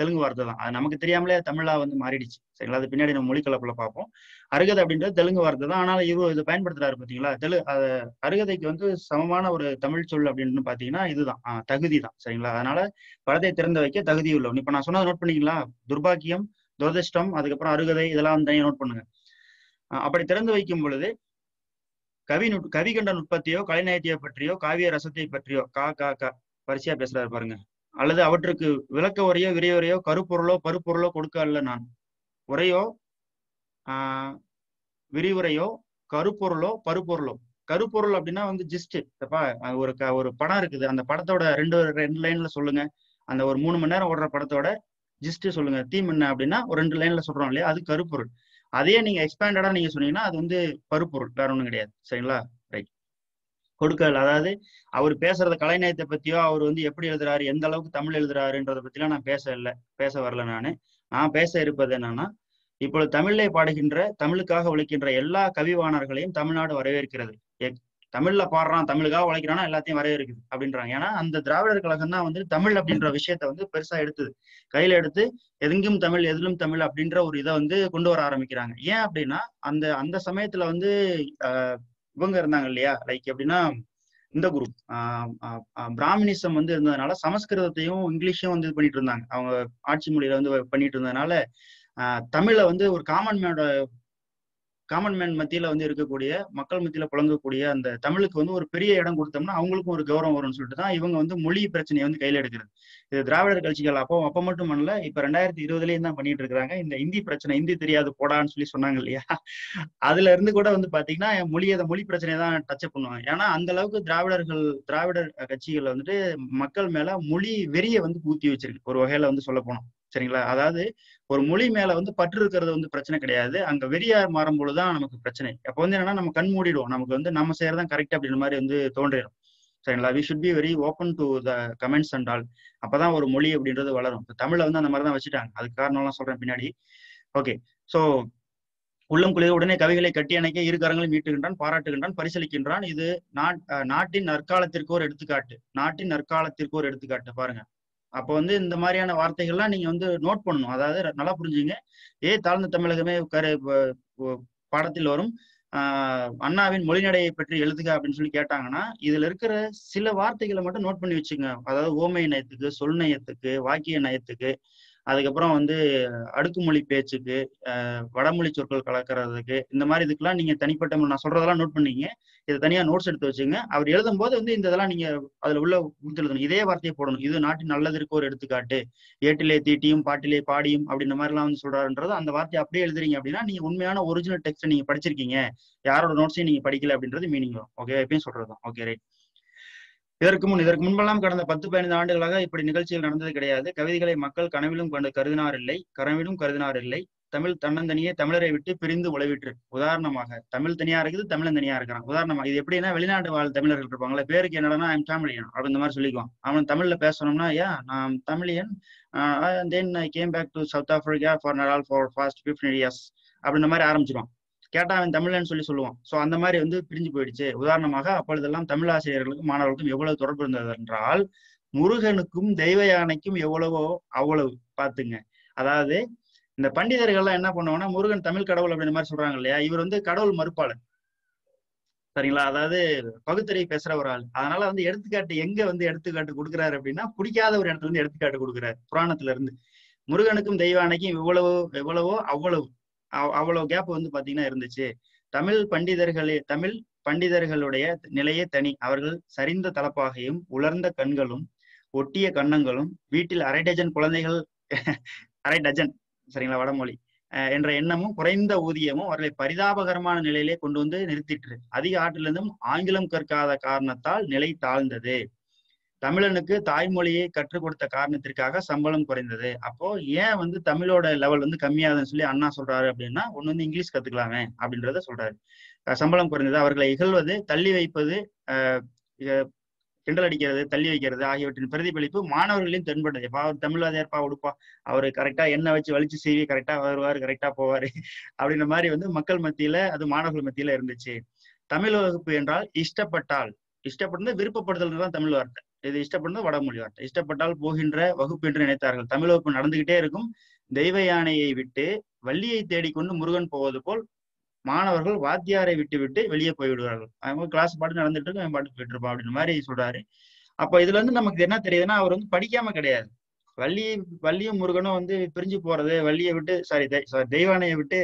தெலுங்கு வார்த்தை தான், அது நமக்கு தெரியாமலே தமிழா வந்து மாறிடுச்சு, சரிங்களா. அது பின்னாடி நம்ம மொழிக்கலப்புல பார்ப்போம். அருகதை அப்படின்றது தெலுங்கு வார்த்தை தான், ஆனால் இவர் இதை பயன்படுத்துறாரு பாத்தீங்களா. தெலு அது அருகதைக்கு வந்து சமமான ஒரு தமிழ் சொல் அப்படின்னு பாத்தீங்கன்னா இதுதான், ஆஹ் தகுதி தான், சரிங்களா. அதனால படத்தை திறந்து வைக்க தகுதி உள்ளவன். இப்ப நான் சொன்னதை நோட் பண்ணிங்களா, துர்பாக்கியம், துரதிருஷ்டம், அதுக்கப்புறம் அருகதை, இதெல்லாம் வந்து தனியாக நோட் பண்ணுங்க. அப்படி திறந்து வைக்கும் பொழுது கவி நுட் கவி கண்ட நுட்பத்தையோ கலைநயத்தையோ பற்றியோ காவிய ரசத்தை பற்றியோ கா கா கா வரிசையா பேசுறாரு பாருங்க. அல்லது அவற்றுக்கு விளக்க உரையோ விரைவுரையோ கருப்பொருளோ பருப்பொருளோ கொடுக்க அல்ல நான். உரையோ ஆஹ் விரிவுரையோ கருப்பொருளோ பருப்பொருளோ, கருப்பொருள் அப்படின்னா வந்து ஜிஸ்ட், ஒரு க ஒரு படம் இருக்குது, அந்த படத்தோட ரெண்டு ரெண்டு லைன்ல சொல்லுங்க, அந்த ஒரு மூணு மணி நேரம் ஓடுற படத்தோட ஜிஸ்ட் சொல்லுங்க, தீம் என்ன அப்படின்னா ஒரு ரெண்டு லைன்ல சொல்றோம் இல்லையா, அது கருப்பொருள். அதே நீங்க எக்ஸ்பேண்டடா நீங்க சொன்னீங்கன்னா அது வந்து பருப்பொருள், வேற ஒன்றும் கிடையாது, சரிங்களா, ரைட். கொடுக்கல் அதாவது அவர் பேசுறத கலைநயத்தை பத்தியோ அவர் வந்து எப்படி எழுதுறாரு எந்த அளவுக்கு தமிழ் எழுதுறாருன்றத பத்திலாம் நான் பேச இல்லை பேச வரல நானு. நான் பேச இருப்பது என்னன்னா இப்பொழுது தமிழிலே பாடுகின்ற தமிழுக்காக உழைக்கின்ற எல்லா கவிவாணர்களையும் தமிழ்நாடு வரவேற்கிறது. தமிழ்ல பாடுறான் தமிழுக்காக உழைக்கிறானா எல்லாத்தையும் வரவேற்குது அப்படின்றாங்க. ஏன்னா அந்த திராவிடர் கழகம் தான் வந்து தமிழ் அப்படின்ற விஷயத்த வந்து பெருசா எடுத்தது, கையில எடுத்து எதுங்கும் தமிழ் எதிலும் தமிழ் அப்படின்ற ஒரு இதை வந்து கொண்டு வர ஆரம்பிக்கிறாங்க. ஏன் அப்படின்னா அந்த அந்த சமயத்துல வந்து அஹ் இவங்க இருந்தாங்க இல்லையா, லைக் எப்படின்னா இந்த குரூப் ஆஹ் பிராமணிசம் வந்து இருந்ததுனால சமஸ்கிருதத்தையும் இங்கிலீஷையும் வந்து இது பண்ணிட்டு இருந்தாங்க, அவங்க ஆட்சி மொழியில வந்து பண்ணிட்டு இருந்ததுனால ஆஹ் தமிழை வந்து ஒரு காமன் மேனோட காமன் மேன் மத்தியில வந்து இருக்கக்கூடிய மக்கள் மத்தியில புழங்கக்கூடிய அந்த தமிழுக்கு வந்து ஒரு பெரிய இடம் கொடுத்தோம்னா அவங்களுக்கும் ஒரு கௌரவம் வரும்னு சொல்லிட்டு தான் இவங்க வந்து மொழி பிரச்சனையை வந்து கையில எடுக்கிறது. இது திராவிடர் கட்சிகள் அப்போ அப்ப மட்டும் பண்ணல, இப்ப ரெண்டாயிரத்தி இருபதுலயும் தான் பண்ணிட்டு இருக்கிறாங்க. இந்த இந்தி பிரச்சனை, இந்தி தெரியாது போடான்னு சொல்லி சொன்னாங்க இல்லையா, அதுல இருந்து கூட வந்து பாத்தீங்கன்னா மொழி அதை மொழி பிரச்சனையை தான் டச் பண்ணுவாங்க. ஏன்னா அந்த அளவுக்கு திராவிடர்கள் திராவிடர் கட்சிகள் வந்துட்டு மக்கள் மேல மொழி வெறிய வந்து ஊத்தி வச்சிருக்கு ஒரு வகையில வந்து சொல்ல போனோம். சரிங்களா, அதாவது ஒரு மொழி மேல வந்து பற்று இருக்கிறது வந்து பிரச்சனை கிடையாது, அங்க வெறியா மாறும்பொழுதுதான் நமக்கு பிரச்சனை. அப்போ வந்து என்னன்னா நம்ம கண் மூடிடுவோம், நமக்கு வந்து நம்ம செய்யறதான் கரெக்ட் அப்படின்ற மாதிரி வந்து தோன்றிடும். சரிங்களா, we should be very open to the comments and all, அப்பதான் ஒரு மொழி அப்படின்றது வளரும். இப்போ தமிழை வந்து அந்த மாதிரிதான் வச்சுட்டாங்க, அதுக்கு காரணம் எல்லாம் சொல்றேன் பின்னாடி. ஓகே, சோ உள்ளம் குளிர உடனே கவிகளை கட்டி அணைக்க இருக்காரங்களை மீட்டுகின்றான், பாராட்டுகின்றான், பரிசளிக்கின்றான். இது நாட்டின் நற்காலத்திற்கு ஒரு எடுத்துக்காட்டு, நாட்டின் நற்காலத்திற்கு ஒரு எடுத்துக்காட்டு பாருங்க. அப்போ வந்து இந்த மாதிரியான வார்த்தைகள்லாம் நீங்க வந்து நோட் பண்ணணும். அதாவது நல்லா புரிஞ்சுங்க, ஏ தாழ்ந்த தமிழகமே பாடத்தில் வரும் ஆஹ் அண்ணாவின் மொழிநடையை பற்றி எழுதுக அப்படின்னு சொல்லி கேட்டாங்கன்னா இதுல இருக்கிற சில வார்த்தைகளை மட்டும் நோட் பண்ணி வச்சுங்க. அதாவது ஓமை நயத்துக்கு, சொல் நயத்துக்கு, வாக்கிய நயத்துக்கு, அதுக்கப்புறம் வந்து அடுக்குமொழி பேச்சுக்கு, அஹ் வடமொழி சொற்கள் கலக்கிறதுக்கு, இந்த மாதிரி இதுக்கெல்லாம் நீங்க தனிப்பட்ட நான் சொல்றதெல்லாம் நோட் பண்ணீங்க. இதை தனியா நோட்ஸ் எடுத்து வச்சுங்க. அவர் எழுதும் போது வந்து இந்த இதெல்லாம் நீங்க அதுல உள்ள ஊத்து எழுதணும், இதே வார்த்தையை போடணும். இது நாட்டின் நல்லதற்கு ஒரு எடுத்துக்காட்டு, ஏட்டிலே தீட்டியும் பாட்டிலே பாடியும் அப்படின்ற மாதிரி எல்லாம் வந்து சொல்றாருன்றது அந்த வார்த்தையை அப்படியே எழுதுறீங்க அப்படின்னா நீங்க உண்மையான ஒரிஜினல் டெக்ஸ்ட் நீங்க படிச்சிருக்கீங்க, யாரோட நோட்ஸையும் நீங்க படிக்கல அப்படின்றது மீனிங் வரும். ஓகே, எப்பயும் சொல்றதுதான். Okay right. இதற்கு முன் இதற்கு முன்பெல்லாம் கடந்த பத்து பதினைந்து ஆண்டுகளாக இப்படி நிகழ்ச்சிகள் நடந்தது கிடையாது. கவிதைகளை மக்கள் கனவிலும் கண்டு கருதினாரில்லை, கனவிலும் கருதினாரில்லை. தமிழ் தன்னந்தனியே தமிழரை விட்டு பிரிந்து உழவிற்று. உதாரணமாக தமிழ் தனியா இருக்குது, தமிழன் தனியா இருக்கிறான். உதாரணமாக இது எப்படின்னா வெளிநாட்டு வாழ் தமிழர்கள் இருப்பாங்களே, பேருக்கு என்னடனா ஐம் தமிழியன் அப்படின்ற மாதிரி சொல்லிக்குவான். அவன் தமிழ்ல பேசணும்னா ஐயா நான் Tamilian, then I came back to South Africa for not for past fifteen years அப்படின்ற மாதிரி ஆரம்பிச்சிருவான். கேட்டா அவன் தமிழன்னு சொல்லி சொல்லுவான். ஸோ அந்த மாதிரி வந்து பிரிஞ்சு போயிடுச்சு. உதாரணமாக அப்பொழுதெல்லாம் தமிழ் ஆசிரியர்களுக்கும் மாணவர்களுக்கும் எவ்வளவு தொடர்பு இருந்தது என்றால் முருகனுக்கும் தெய்வ யானைக்கும் எவ்வளவோ அவ்வளவு பாத்துங்க. அதாவது இந்த பண்டிதர்கள்லாம் என்ன பண்ணுவாங்கன்னா முருகன் தமிழ் கடவுள் அப்படின்ற மாதிரி சொல்றாங்க இல்லையா, இவர் வந்து கடவுள் மறுப்பாளர். சரிங்களா, அதாவது பகுத்தறிவு பேசுற ஒரு ஆள். அதனால வந்து எடுத்துக்காட்டு எங்க வந்து எடுத்துக்காட்டு கொடுக்குறாரு அப்படின்னா பிடிக்காத ஒரு இடத்துல இருந்து எடுத்துக்காட்டு கொடுக்குறாரு. புராணத்துல இருந்து முருகனுக்கும் தெய்வ யானைக்கும் எவ்வளவோ எவ்வளவோ அவ்வளவு அவ்வளவு கேப் வந்து பாத்தீங்கன்னா இருந்துச்சு. தமிழ் பண்டிதர்களே தமிழ் பண்டிதர்களுடைய நிலையே தனி. அவர்கள் சரிந்த தலப்பாகையும் உலர்ந்த கண்களும் ஒட்டிய கன்னங்களும் வீட்டில் அரை டஜன் குழந்தைகள் அரை டஜன் சரிங்களா வடமொழி என்ற எண்ணமும் குறைந்த ஊதியமும் அவர்களை பரிதாபகரமான நிலையிலே கொண்டு வந்து நிறுத்திற்று. அதிக ஆற்றிலிருந்தும் ஆங்கிலம் கற்காத காரணத்தால் நிலை தாழ்ந்தது. தமிழனுக்கு தாய்மொழியை கற்றுக் கொடுத்த காரணத்திற்காக சம்பளம் குறைந்தது. அப்போ ஏன் வந்து தமிழோட லெவல் வந்து கம்மியாகுதுன்னு சொல்லி அண்ணா சொல்றாரு அப்படின்னா ஒண்ணு வந்து இங்கிலீஷ் கத்துக்கலாமே அப்படின்றத சொல்றாரு. சம்பளம் குறைந்தது, அவர்களை இகழ்வது, தள்ளி வைப்பது, அஹ் கிண்டல் அடிக்கிறது, தள்ளி வைக்கிறது ஆகியவற்றின் பிரதிபலிப்பு மாணவர்களையும் தென்பட்டது. எப்பா அவர் தமிழ்வாதியார்ப்பா உடுப்பா, அவரு கரெக்டா எண்ணெய் வச்சு வலிச்சு செய்வி கரெக்டா வருவாரு, கரெக்டா போவாரு அப்படின்ற மாதிரி வந்து மக்கள் மத்தியில அது மாணவர்கள் மத்தியில இருந்துச்சு. தமிழ் வகுப்பு என்றால் இஷ்டப்பட்டால் இஷ்டப்பட்டு விருப்பப்படுதல் தான் தமிழ் வார்த்தை, இது இஷ்டப்படுறது வடமொழி வார்த்தை. இஷ்டப்பட்டால் போகின்ற வகுப்பு என்று நினைத்தார்கள். தமிழ் வகுப்பு நடந்துகிட்டே இருக்கும். தெய்வ யானையை விட்டு வள்ளியை தேடிக்கொண்டு முருகன் போவது போல் மாணவர்கள் வாத்தியாரை விட்டு விட்டு வெளியே போய்விடுவார்கள். அவங்க கிளாஸ் பாட்டு நடந்துட்டு இருக்கும், அவன் பாட்டு போயிட்டு இருப்பான் அப்படின்ற மாதிரி சொல்றாரு. அப்போ இதுல வந்து நமக்கு என்ன தெரியுதுன்னா அவர் வந்து படிக்காம கிடையாது. வள்ளி வள்ளியும் முருகனும் வந்து பிரிஞ்சு போறது, வள்ளியை விட்டு சாரி சாரி தெய்வானையை விட்டு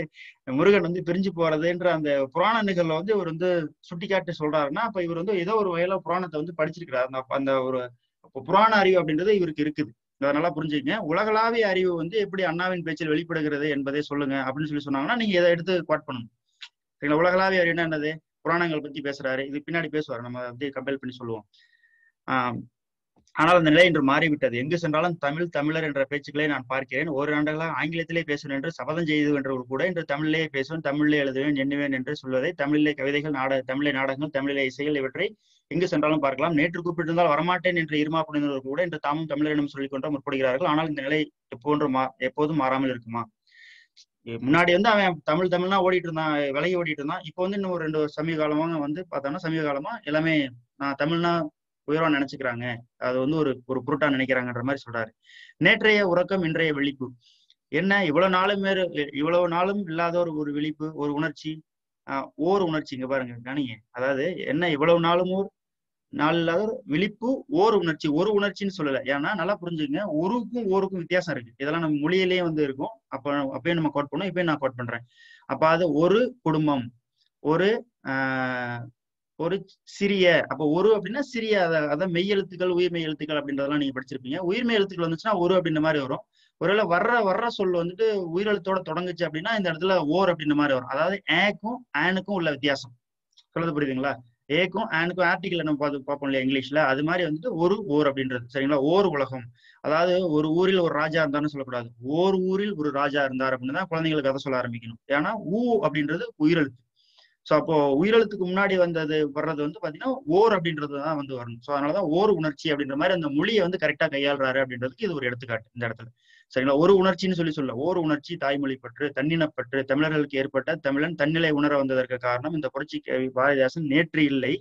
முருகன் வந்து பிரிஞ்சு போறதுன்ற அந்த புராண நிகழ்வுல வந்து இவர் வந்து சுட்டிக்காட்டு சொல்றாருன்னா அப்ப இவர் வந்து ஏதோ ஒரு வகையில புராணத்தை வந்து படிச்சிருக்கிறார். அந்த அந்த ஒரு புராண அறிவு அப்படின்றது இவருக்கு இருக்குது. அதனால புரிஞ்சுக்கங்க. உலகளாவிய அறிவு வந்து எப்படி அண்ணாவின் பேச்சில் வெளிப்படுகிறது என்பதை சொல்லுங்க அப்படின்னு சொல்லி சொன்னாங்கன்னா நீங்க இதை எடுத்து குவாட் பண்ணணும். சரிங்களா, உலகளாவிய அறிவுனா என்னது? புராணங்கள் பத்தி பேசுறாரு, இது பின்னாடி பேசுவார், நம்ம அப்படியே கம்பேர் பண்ணி சொல்லுவோம். ஆஹ் ஆனால் அந்த நிலை இன்று மாறிவிட்டது. எங்கு சென்றாலும் தமிழ் தமிழர் என்ற பேச்சுக்களை நான் பார்க்கிறேன். ஒரு ஆண்டுகளாக ஆங்கிலத்திலே பேசுவேன் என்று சபதம் செய்துவென்றவர்கள் கூட இன்று தமிழிலேயே பேசுவேன், தமிழிலே எழுதுவேன், எண்ணுவேன் என்று சொல்வதை தமிழிலே கவிதைகள், நாட தமிழை நாடகங்கள், தமிழிலே இசைகள் இவற்றை எங்கு சென்றாலும் பார்க்கலாம். நேற்று கூப்பிட்டிருந்தால் வரமாட்டேன் என்று இருமாப்புணர்வர்கள் கூட இன்று தாமும் தமிழரிடம் சொல்லிக்கொண்டு முற்படுகிறார்கள். ஆனால் இந்த நிலை எப்போன்று மா எப்போதும் மாறாமல் இருக்குமா? முன்னாடி வந்து அவன் தமிழ் தமிழ்னா ஓடிட்டு இருந்தான், விலகி ஓடிட்டு இருந்தான். இப்போ வந்து இன்னும் ஒரு ரெண்டு சமீப காலமாக வந்து பார்த்தோம்னா சமீப காலமா எல்லாமே நான் தமிழ்னா உயர்வா நினைச்சுக்கிறாங்க, அது வந்து ஒரு ஒரு புருட்டா நினைக்கிறாங்கன்ற மாதிரி சொல்றாரு. நேற்றைய உறக்கம் இன்றைய விழிப்பு என்ன? இவ்வளவு நாளும் மேற இவ்வளவு நாளும் இல்லாத ஒரு ஒரு விழிப்பு, ஒரு உணர்ச்சி, ஆஹ் ஓர் உணர்ச்சி. இங்க பாருங்க கணிங்க, அதாவது என்ன இவ்வளவு நாளும் ஓர் நல்ல விழிப்பு ஓர் உணர்ச்சி, ஒரு உணர்ச்சின்னு சொல்லலை. ஏன்னா நல்லா புரிஞ்சுங்க, ஒருக்கும் ஓருக்கும் வித்தியாசம் இருக்கு. இதெல்லாம் நம்ம மொழியிலேயே வந்து இருக்கும். அப்ப அப்பயே நம்ம கோட் பண்ணோம், இப்பயும் நான் கோட் பண்றேன். அப்ப அது ஒரு குடும்பம், ஒரு ஆஹ் ஒரு சிறிய, அப்ப ஒரு அப்படின்னா சிறிய, அதான் மெய் எழுத்துக்கள் உயிர்மெய் எழுத்துக்கள் அப்படின்றதெல்லாம் நீங்க படிச்சிருப்பீங்க. உயிர்மெய் எழுத்துக்கள் வந்துச்சுன்னா ஒரு அப்படின்ற மாதிரி வரும். ஒருவேளை வர்ற வர்ற சொல் வந்துட்டு உயிரெழுத்தோட தொடங்குச்சு அப்படின்னா இந்த இடத்துல ஓர் அப்படின்ற மாதிரி வரும். அதாவது ஏக்கும் ஆனுக்கும் உள்ள வித்தியாசம் சொல்றது புரியுதுங்களா? ஏக்கும் ஆனுக்கும் ஆர்டிகல் நம்ம பார்த்து பார்ப்போம் இல்லையா இங்கிலீஷ்ல, அது மாதிரி வந்துட்டு ஒரு ஓர் அப்படின்றது சரிங்களா. ஓர் உலகம், அதாவது ஒரு ஊரில் ஒரு ராஜா இருந்தார்னு சொல்லக்கூடாது, ஓர் ஊரில் ஒரு ராஜா இருந்தார் அப்படின்னு தான் குழந்தைங்களுக்கு கதை சொல்ல ஆரம்பிக்கணும். ஏன்னா ஊ அப்படின்றது உயிரெழுத்து. ஸோ அப்போ உயிரெழுத்துக்கு முன்னாடி வந்தது வர்றது வந்து பாத்தீங்கன்னா ஓர் அப்படின்றது தான் வந்து வரணும். ஸோ அதனாலதான் ஓர் உணர்ச்சி அப்படின்ற மாதிரி அந்த மொழியை வந்து கரெக்டா கையாளுறாரு அப்படின்றதுக்கு இது ஒரு எடுத்துக்காட்டு இந்த இடத்துல சரிங்களா. ஒரு உணர்ச்சின்னு சொல்லி சொல்ல, ஓர் உணர்ச்சி தாய்மொழி பற்று தன்னினப்பற்று தமிழர்களுக்கு ஏற்பட்ட தமிழன் தன்னிலை உணர வந்ததற்கு காரணம் இந்த புரட்சி கவி பாரதிதாசன் நேற்று இல்லை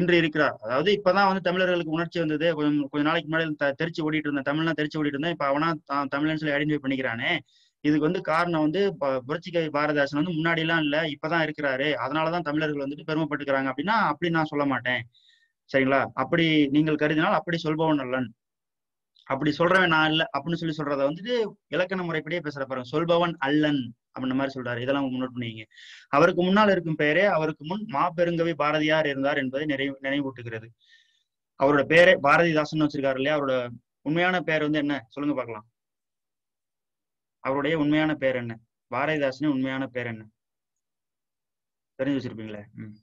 இன்று இருக்கிறார். அதாவது இப்பதான் வந்து தமிழர்களுக்கு உணர்ச்சி வந்தது, கொஞ்சம் கொஞ்ச நாளைக்கு முன்னாடி தெரிச்சு ஓடிட்டு இருந்தேன், தமிழ்னா தெரிச்சு ஓடிட்டு இருந்தேன், இப்ப அவனா தான் தமிழன் சொல்லி ஐடென்டிஃபை பண்ணிக்கிறானே, இதுக்கு வந்து காரணம் வந்து புரட்சி கவி பாரதிதாசன் வந்து முன்னாடி எல்லாம் இல்ல இப்பதான் இருக்கிறாரு, அதனாலதான் தமிழர்கள் வந்துட்டு பெருமைப்பட்டுக்கிறாங்க அப்படின்னா அப்படி நான் சொல்ல மாட்டேன் சரிங்களா. அப்படி நீங்கள் கருதினால் அப்படி சொல்பவன் அல்லன், அப்படி சொல்றவன் நான் இல்லை அப்படின்னு சொல்லி சொல்றத வந்துட்டு இலக்கண முறைப்படியே பேசுற பாருங்க, சொல்பவன் அல்லன் அப்படின்ற மாதிரி சொல்றாரு. இதெல்லாம் முன்னோட் பண்ணுவீங்க. அவருக்கு முன்னால் இருக்கும் பெயரே அவருக்கு முன் மாபெருங்கவி பாரதியார் இருந்தார் என்பதை நினைவு நினைவூட்டுகிறது. அவரோட பேரே பாரதிதாசன் வச்சிருக்காரு இல்லையா, அவரோட உண்மையான பேர் வந்து என்ன சொல்லுங்க பாக்கலாம். அவருடைய உண்மையான பேர் என்ன? பாரதிதாசனின் உண்மையான பேர் என்ன தெரிஞ்சு வச்சிருப்பீங்களே. ம்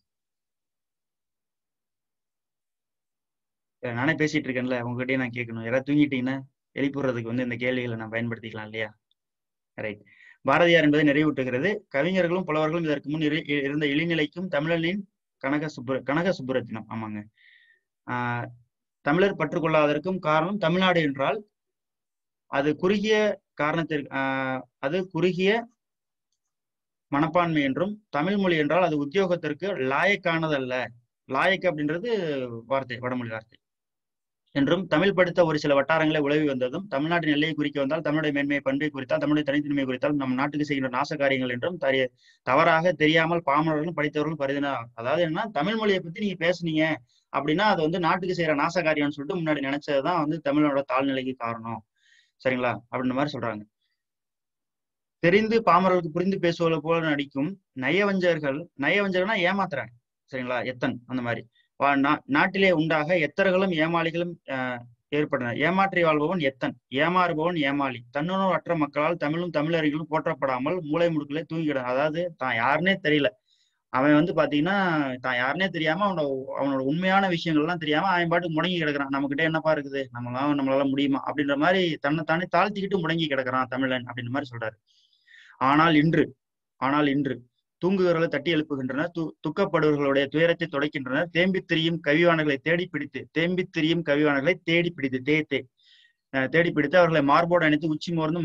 நானே பேசிட்டு இருக்கேன்ல, உங்ககிட்டயே நான் கேட்கணும். யாராவது தூங்கிட்டீங்கன்னா எழுப்புறதுக்கு வந்து இந்த கேள்விகளை நான் பயன்படுத்திக்கலாம் இல்லையா. ரைட். பாரதியார் என்பதை நிறைவூட்டுகிறது. கவிஞர்களும் புலவர்களும் இதற்கு முன் இருந்த இளைநிலைக்கும் தமிழனின் கனக சுப்புர கனக சுப்புரத்தினம். ஆமாங்க. ஆஹ் தமிழர் பற்றுக்கொள்ளாததற்கும் காரணம் தமிழ்நாடு என்றால் அது குறுகிய காரணத்திற்கு ஆஹ் அது குறுகிய மனப்பான்மை என்றும், தமிழ் மொழி என்றால் அது உத்தியோகத்திற்கு லாயக்கானதல்ல, லாயக்கு அப்படின்றது வார்த்தை வடமொழி வார்த்தை என்றும், தமிழ் படித்த ஒரு சில வட்டாரங்களை உலவி வந்ததும், தமிழ்நாட்டின் எல்லையை குறிக்க வந்தால் தமிழுடைய மேன்மையை பண்பை குறித்தால் தமிழுடைய தனித்தன்மையை குறித்தால் நம் நாட்டுக்கு செய்கின்ற நாச காரியங்கள் என்றும் தவறாக தெரியாமல் பாமரர்களும் படித்தவர்களும் பரிதினார். அதாவது என்னன்னா தமிழ் மொழியை பத்தி நீங்க பேசுனீங்க அப்படின்னா அது வந்து நாட்டுக்கு செய்யற நாச காரியம்னு சொல்லிட்டு முன்னாடி நினைச்சதுதான் வந்து தமிழோட தாழ்நிலைக்கு காரணம் சரிங்களா அப்படின்ற மாதிரி சொல்றாங்க. தெரிந்து பாமரர்களுக்கு புரிந்து பேசுவது போல நடிக்கும் நயவஞ்சகர்கள், நயவஞ்சகர்னா ஏமாத்துறாங்க சரிங்களா, எத்தன் அந்த மாதிரி நாட்டிலே உண்டாக எத்தர்களும் ஏமாளிகளும் அஹ் ஏற்பட்டனர். ஏமாற்றி வாழ்பவன் எத்தன், ஏமாறுபவன் ஏமாளி. தன்னுணர்வு அற்ற மக்களால் தமிழும் தமிழறிகளும் போற்றப்படாமல் மூளை முடுக்கிலே தூங்கிக்கிட, அதாவது தான் யாருன்னே தெரியல அவன் வந்து பாத்தீங்கன்னா தான் யாருன்னே தெரியாம அவனோட அவனோட உண்மையான விஷயங்கள்லாம் தெரியாம அவன் பாட்டுக்கு முடங்கி கிடக்குறான். நம்ம கிட்ட என்னப்பா இருக்குது, நம்மளால நம்மளால முடியுமா அப்படின்ற மாதிரி தன்னை தானே தாழ்த்திக்கிட்டு முடங்கி கிடக்குறான் தமிழன் அப்படின்ற மாதிரி சொல்றாரு. ஆனால் இன்று ஆனால் இன்று தூங்குகிறவர்களை தட்டி எழுப்புகின்றனர், து துக்கப்படுவர்களுடைய துயரத்தை துடைக்கின்றனர், தேம்பி திரியும் கவிவாணர்களை தேடி பிடித்து தேம்பி திரியும் கவிவாணர்களை தேடி பிடித்து தே தே தேடி பிடித்து அவர்களை மார்போடு அணைத்து உச்சி மோர்ந்து